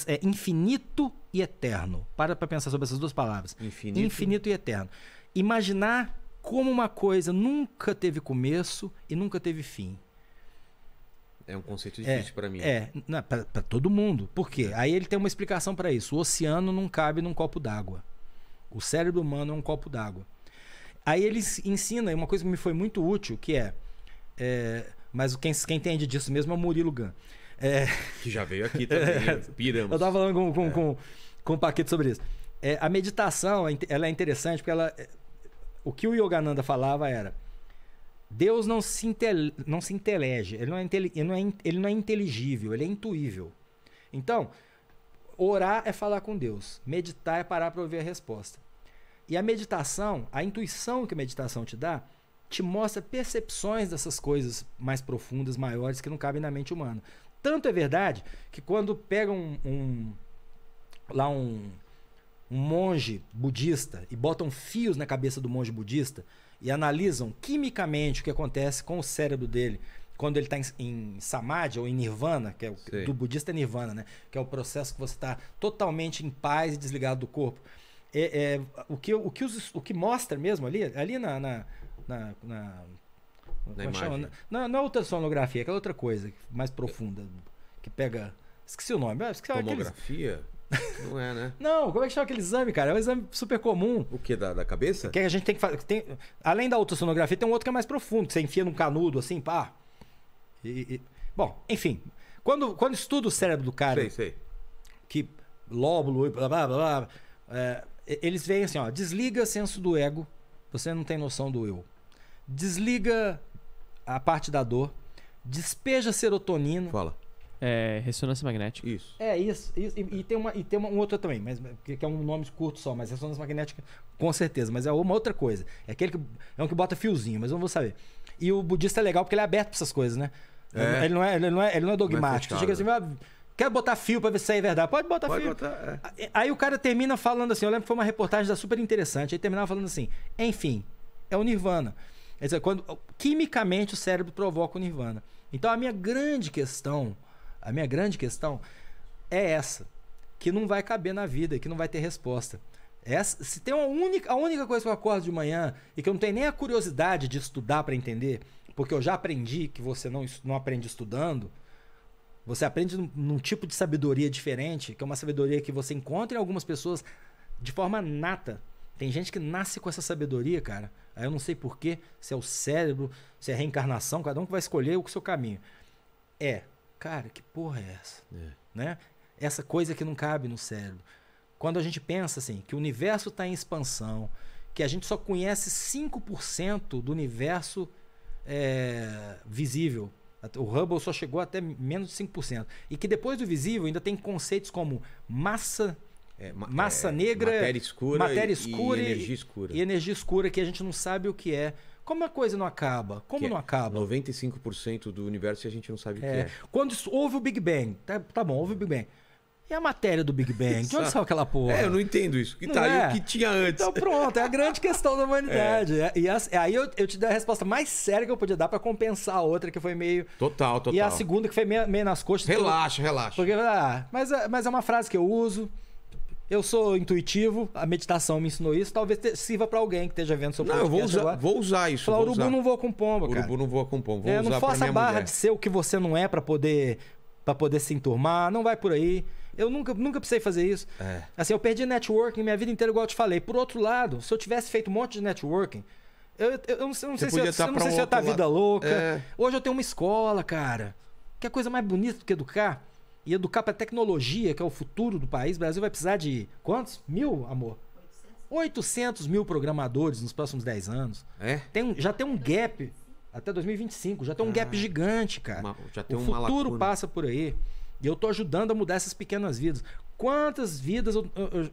é infinito e eterno. Para pensar sobre essas duas palavras. Infinito e eterno. Imaginar como uma coisa nunca teve começo e nunca teve fim. É um conceito difícil para mim. É, para todo mundo. Por quê? Aí ele tem uma explicação para isso. O oceano não cabe num copo d'água. O cérebro humano é um copo d'água. Aí ele ensina uma coisa que me foi muito útil, que mas quem entende disso mesmo é o Murilo Gun. Que já veio aqui também, piramos. Eu estava falando com o Paquito sobre isso. A meditação, ela é interessante porque o que o Yogananda falava era: Deus não se intelege, ele não é inteligível, ele é intuível. Então, orar é falar com Deus, meditar é parar para ouvir a resposta. E a meditação, a intuição que a meditação te dá, te mostra percepções dessas coisas mais profundas, maiores, que não cabem na mente humana. Tanto é verdade que quando pega um monge budista e botam fios na cabeça do monge budista e analisam quimicamente o que acontece com o cérebro dele quando ele está em samadhi ou em nirvana, que do budista é nirvana, né? Que é o processo que você está totalmente em paz e desligado do corpo. O que mostra mesmo ali na imagem. Não é ultrassonografia, é aquela outra coisa mais profunda, que pega... Esqueci o nome. Tomografia? Aqueles... Não é, né? Não, como é que chama aquele exame, cara? É um exame super comum. O quê? Da cabeça? Que a gente tem que fazer... Além da ultrassonografia, tem um outro que é mais profundo, que você enfia num canudo, assim, pá. Bom, enfim. Quando estuda o cérebro do cara... Sei. Que lóbulo, blá, blá, blá, blá... Eles veem assim, ó, desliga senso do ego, você não tem noção do eu. Desliga a parte da dor, despeja serotonina. Fala. Ressonância magnética. Isso. Isso. E tem um outro também, mas que é um nome curto só, mas ressonância magnética com certeza, mas é uma outra coisa. É aquele que é um que bota fiozinho, mas eu não vou saber. E o budista é legal porque ele é aberto para essas coisas, né? Ele não é dogmático. Chega assim, quero botar fio pra ver se isso é verdade. Pode botar fio. Botar, Aí o cara termina falando assim, eu lembro que foi uma reportagem super interessante, aí terminava falando assim, enfim, é o nirvana. Quer dizer, quando quimicamente o cérebro provoca o nirvana. Então a minha grande questão é essa, que não vai caber na vida, que não vai ter resposta. Se tem a única coisa que eu acordo de manhã e que eu não tenho nem a curiosidade de estudar pra entender, porque eu já aprendi que você não aprende estudando. Você aprende num tipo de sabedoria diferente, que é uma sabedoria que você encontra em algumas pessoas de forma nata. Tem gente que nasce com essa sabedoria, cara. Aí eu não sei porquê, se é o cérebro, se é a reencarnação, cada um que vai escolher o seu caminho. Cara, que porra é essa? Né? Essa coisa que não cabe no cérebro. Quando a gente pensa assim, que o universo está em expansão, que a gente só conhece 5% do universo visível. O Hubble só chegou até menos de 5%. E que depois do visível ainda tem conceitos como massa, massa negra, matéria escura e energia escura. E energia escura, que a gente não sabe o que é. Como a coisa não acaba? Como não acaba? 95% do universo e a gente não sabe o que é. Quando houve o Big Bang. Tá bom, houve o Big Bang. E a matéria do Big Bang? De onde saiu aquela porra? Eu não entendo isso. Que tá aí o que tinha antes. Então pronto, é a grande questão da humanidade. E aí eu te dei a resposta mais séria que eu podia dar pra compensar a outra, que foi meio... Total. E a segunda que foi meio nas coxas. Relaxa. Porque, mas é uma frase que eu uso. Eu sou intuitivo, a meditação me ensinou isso. Talvez sirva pra alguém que esteja vendo seu podcast. Não, eu vou usar isso. Falar, urubu não voa com pomba, cara. Urubu não voa com pomba. Vou usar não faça a barra mulher. De ser o que você não é pra poder se enturmar. Não vai por aí. Eu nunca precisei fazer isso. Assim, eu perdi networking minha vida inteira, igual eu te falei. Por outro lado, se eu tivesse feito um monte de networking, eu não sei se eu tá vida louca. Hoje eu tenho uma escola, cara. Que é coisa mais bonita do que educar. E educar pra tecnologia, que é o futuro do país. O Brasil vai precisar de quantos? 1.000, amor? 800 mil programadores nos próximos 10 anos. Já tem um gap. Até 2025. Já tem um gap gigante, cara. Já tem o futuro lacuna. Passa por aí. E eu tô ajudando a mudar essas pequenas vidas. Quantas vidas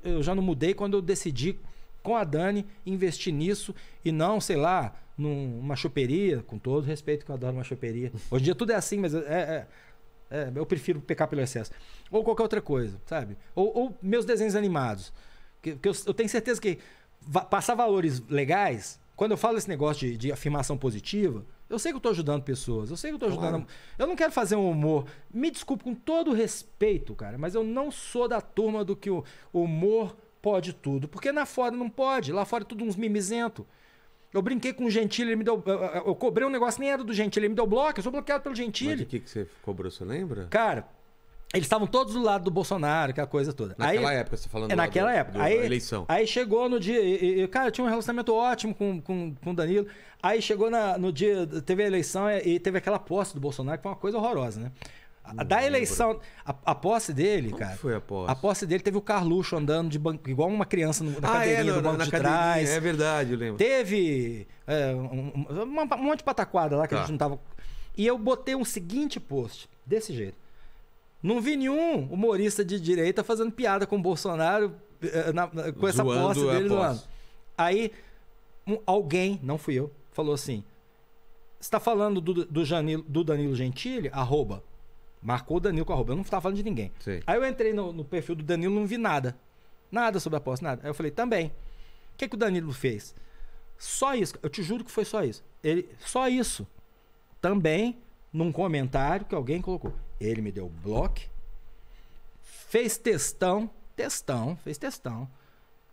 eu já não mudei quando eu decidi com a Dani investir nisso e não, sei lá, numa choperia, com todo respeito que eu adoro uma choperia. Hoje em dia tudo é assim, mas eu prefiro pecar pelo excesso. Ou qualquer outra coisa, sabe? Ou meus desenhos animados. Que eu tenho certeza que passar valores legais, quando eu falo esse negócio de afirmação positiva, eu sei que eu estou ajudando pessoas, eu sei que eu estou ajudando... Eu não quero fazer um humor... Me desculpe com todo respeito, cara, mas eu não sou da turma do que o humor pode tudo. Porque lá fora não pode, lá fora é tudo uns mimizento. Eu brinquei com o Gentili, ele me deu... Eu cobrei um negócio, nem era do Gentili, ele me deu bloco, eu sou bloqueado pelo Gentili. Mas o que você cobrou, você lembra? Cara... Eles estavam todos do lado do Bolsonaro, aquela coisa toda. Naquela época, você falando. É, naquela época. Aí, eleição. Aí chegou no dia... cara, eu tinha um relacionamento ótimo com o Danilo. Aí chegou no dia... Teve a eleição e teve aquela posse do Bolsonaro, que foi uma coisa horrorosa, né? Da eleição... A posse dele, cara... Como foi a posse? A posse dele teve o Carluxo andando de banco... Igual uma criança na cadeirinha do banco de trás. É verdade, eu lembro. Teve um monte de pataquada lá que a gente não tava... E eu botei um seguinte post, desse jeito. Não vi nenhum humorista de direita fazendo piada com o Bolsonaro com essa posse dele do ano. Aí alguém, não fui eu, falou assim: você está falando do Danilo Gentili? @ Marcou o Danilo com @. Eu não estava falando de ninguém. Sim. Aí eu entrei no perfil do Danilo e não vi nada. Nada sobre a posse, nada. Aí eu falei: também. O que o Danilo fez? Só isso. Eu te juro que foi só isso. Só isso. Também num comentário que alguém colocou. Ele me deu bloco, fez textão.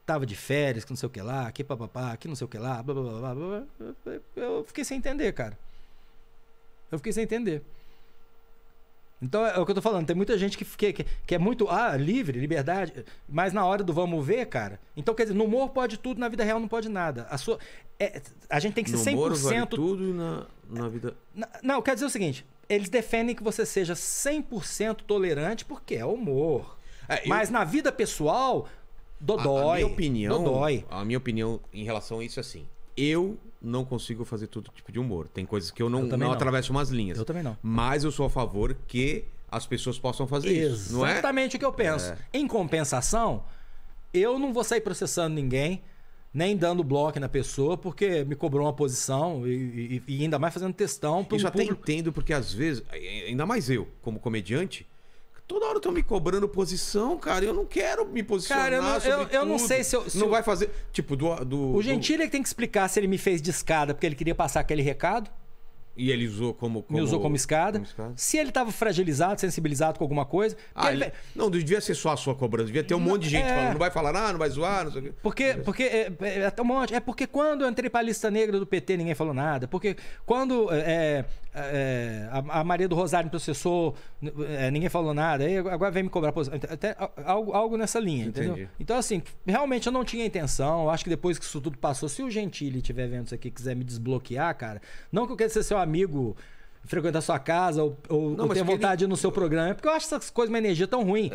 Tava de férias, que não sei o que lá, que papapá, que não sei o que lá, blá, blá, blá, blá, blá. Eu fiquei sem entender, cara. Eu fiquei sem entender. Então, é o que eu tô falando. Tem muita gente que é muito, livre, liberdade, mas na hora do vamos ver, cara... Então, quer dizer, no humor pode tudo, na vida real não pode nada. A gente tem que ser 100%... No humor vale tudo na vida... Não, quer dizer o seguinte... Eles defendem que você seja 100% tolerante, porque é humor. Mas na vida pessoal, dodói. A minha opinião em relação a isso é assim. Eu não consigo fazer todo tipo de humor. Tem coisas que eu não atravesso umas linhas. Eu também não. Mas eu sou a favor que as pessoas possam fazer isso. Não é? Exatamente o que eu penso. Em compensação, eu não vou sair processando ninguém, nem dando bloco na pessoa, porque me cobrou uma posição e ainda mais fazendo textão. Isso até entendo, porque às vezes, ainda mais eu, como comediante, toda hora estão me cobrando posição, cara. Eu não quero me posicionar. Cara, eu não sei se eu... Não vai fazer... Tipo, o Gentili que tem que explicar se ele me fez de escada porque ele queria passar aquele recado. E ele usou como... Me usou como escada. Se ele estava fragilizado, sensibilizado com alguma coisa... Não devia ser só a sua cobrança. Devia ter um monte de gente falando. Não vai falar nada, não vai zoar, não sei o quê. Porque um monte. É porque quando eu entrei para a lista negra do PT, ninguém falou nada. Porque quando a Maria do Rosário processou, ninguém falou nada. Aí agora vem me cobrar até algo nessa linha, entendeu? Entendi. Então, assim, realmente eu não tinha intenção. Eu acho que depois que isso tudo passou, se o Gentili estiver vendo isso aqui e quiser me desbloquear, cara... Não que eu queira ser seu amigo, frequentar sua casa ou ter vontade no seu programa. É porque eu acho essas coisas, uma energia tão ruim.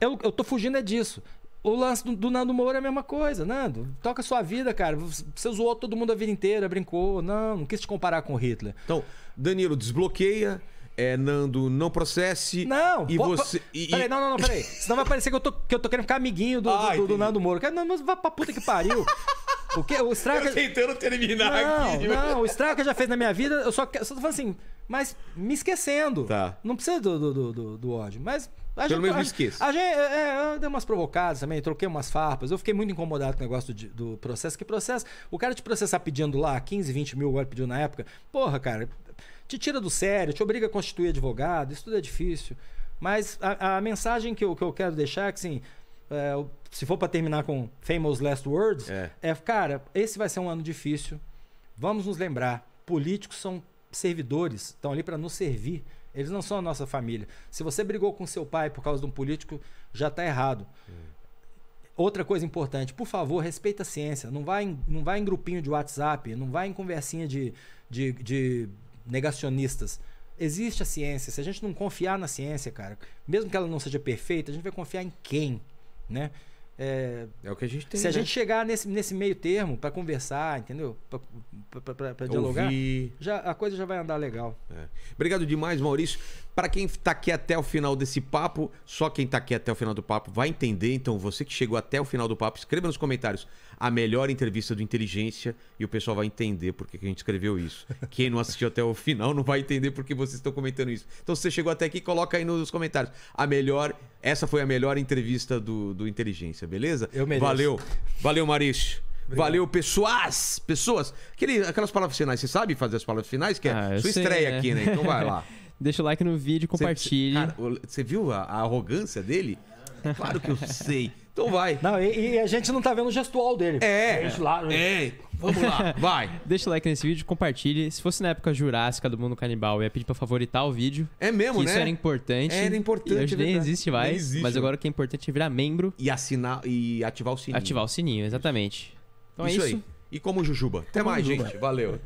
Eu tô fugindo disso. O lance do Nando Moura é a mesma coisa. Nando, toca a sua vida, cara. Você zoou todo mundo a vida inteira, brincou. Não quis te comparar com o Hitler. Então, Danilo, desbloqueia. Nando, não processe. Não, e você... Peraí, não, peraí. Senão vai parecer que eu tô querendo ficar amiguinho do Nando Moura. Não, mas vai pra puta que pariu. O Straca... Eu tentando terminar aqui. Não, o Straca já fez na minha vida. Eu só tô falando assim, mas me esquecendo. Tá. Não precisa do ódio. Mas pelo menos me esqueço. Eu dei umas provocadas também, troquei umas farpas. Eu fiquei muito incomodado com o negócio do processo. Que processo? O cara te processar pedindo lá 15, 20 mil, agora pediu na época. Porra, cara, te tira do sério, te obriga a constituir advogado. Isso tudo é difícil. Mas a mensagem que eu quero deixar é que, assim... se for para terminar com famous last words, cara, esse vai ser um ano difícil. Vamos nos lembrar, políticos são servidores, estão ali para nos servir. Eles não são a nossa família. Se você brigou com seu pai por causa de um político, já está errado. Outra coisa importante, por favor, respeita a ciência. Não vai em grupinho de WhatsApp, não vai em conversinha de negacionistas. Existe a ciência. Se a gente não confiar na ciência, cara, mesmo que ela não seja perfeita, a gente vai confiar em quem? Né? É o que a gente tem. Se a gente chegar nesse meio termo para conversar, entendeu? Para dialogar, a coisa já vai andar legal. É. Obrigado demais, Maurício. Para quem está aqui até o final desse papo, só quem está aqui até o final do papo vai entender. Então, você que chegou até o final do papo, escreva nos comentários a melhor entrevista do Inteligência e o pessoal vai entender porque que a gente escreveu isso. Quem não assistiu até o final não vai entender porque vocês estão comentando isso. Então, se você chegou até aqui, coloca aí nos comentários. Essa foi a melhor entrevista do Inteligência, beleza? Eu mereço. Valeu. Valeu, Maurício. Obrigado. Valeu, pessoas. Aquelas palavras finais, você sabe fazer as palavras finais? Que é sua estreia aqui, né? Então vai lá. Deixa o like no vídeo, compartilha. Você viu a arrogância dele? Claro que eu sei. Então vai. Não, e a gente não tá vendo o gestual dele. Vamos lá, vai. Deixa o like nesse vídeo, compartilhe. Se fosse na época jurássica do Mundo Canibal, eu ia pedir pra favoritar o vídeo. É mesmo, né? Isso era importante. Era importante. Hoje nem existe mais. Mas agora o que é importante é virar membro. E assinar e ativar o sininho. Ativar o sininho, exatamente. Então é isso aí. E como Jujuba. Até mais, gente. Valeu.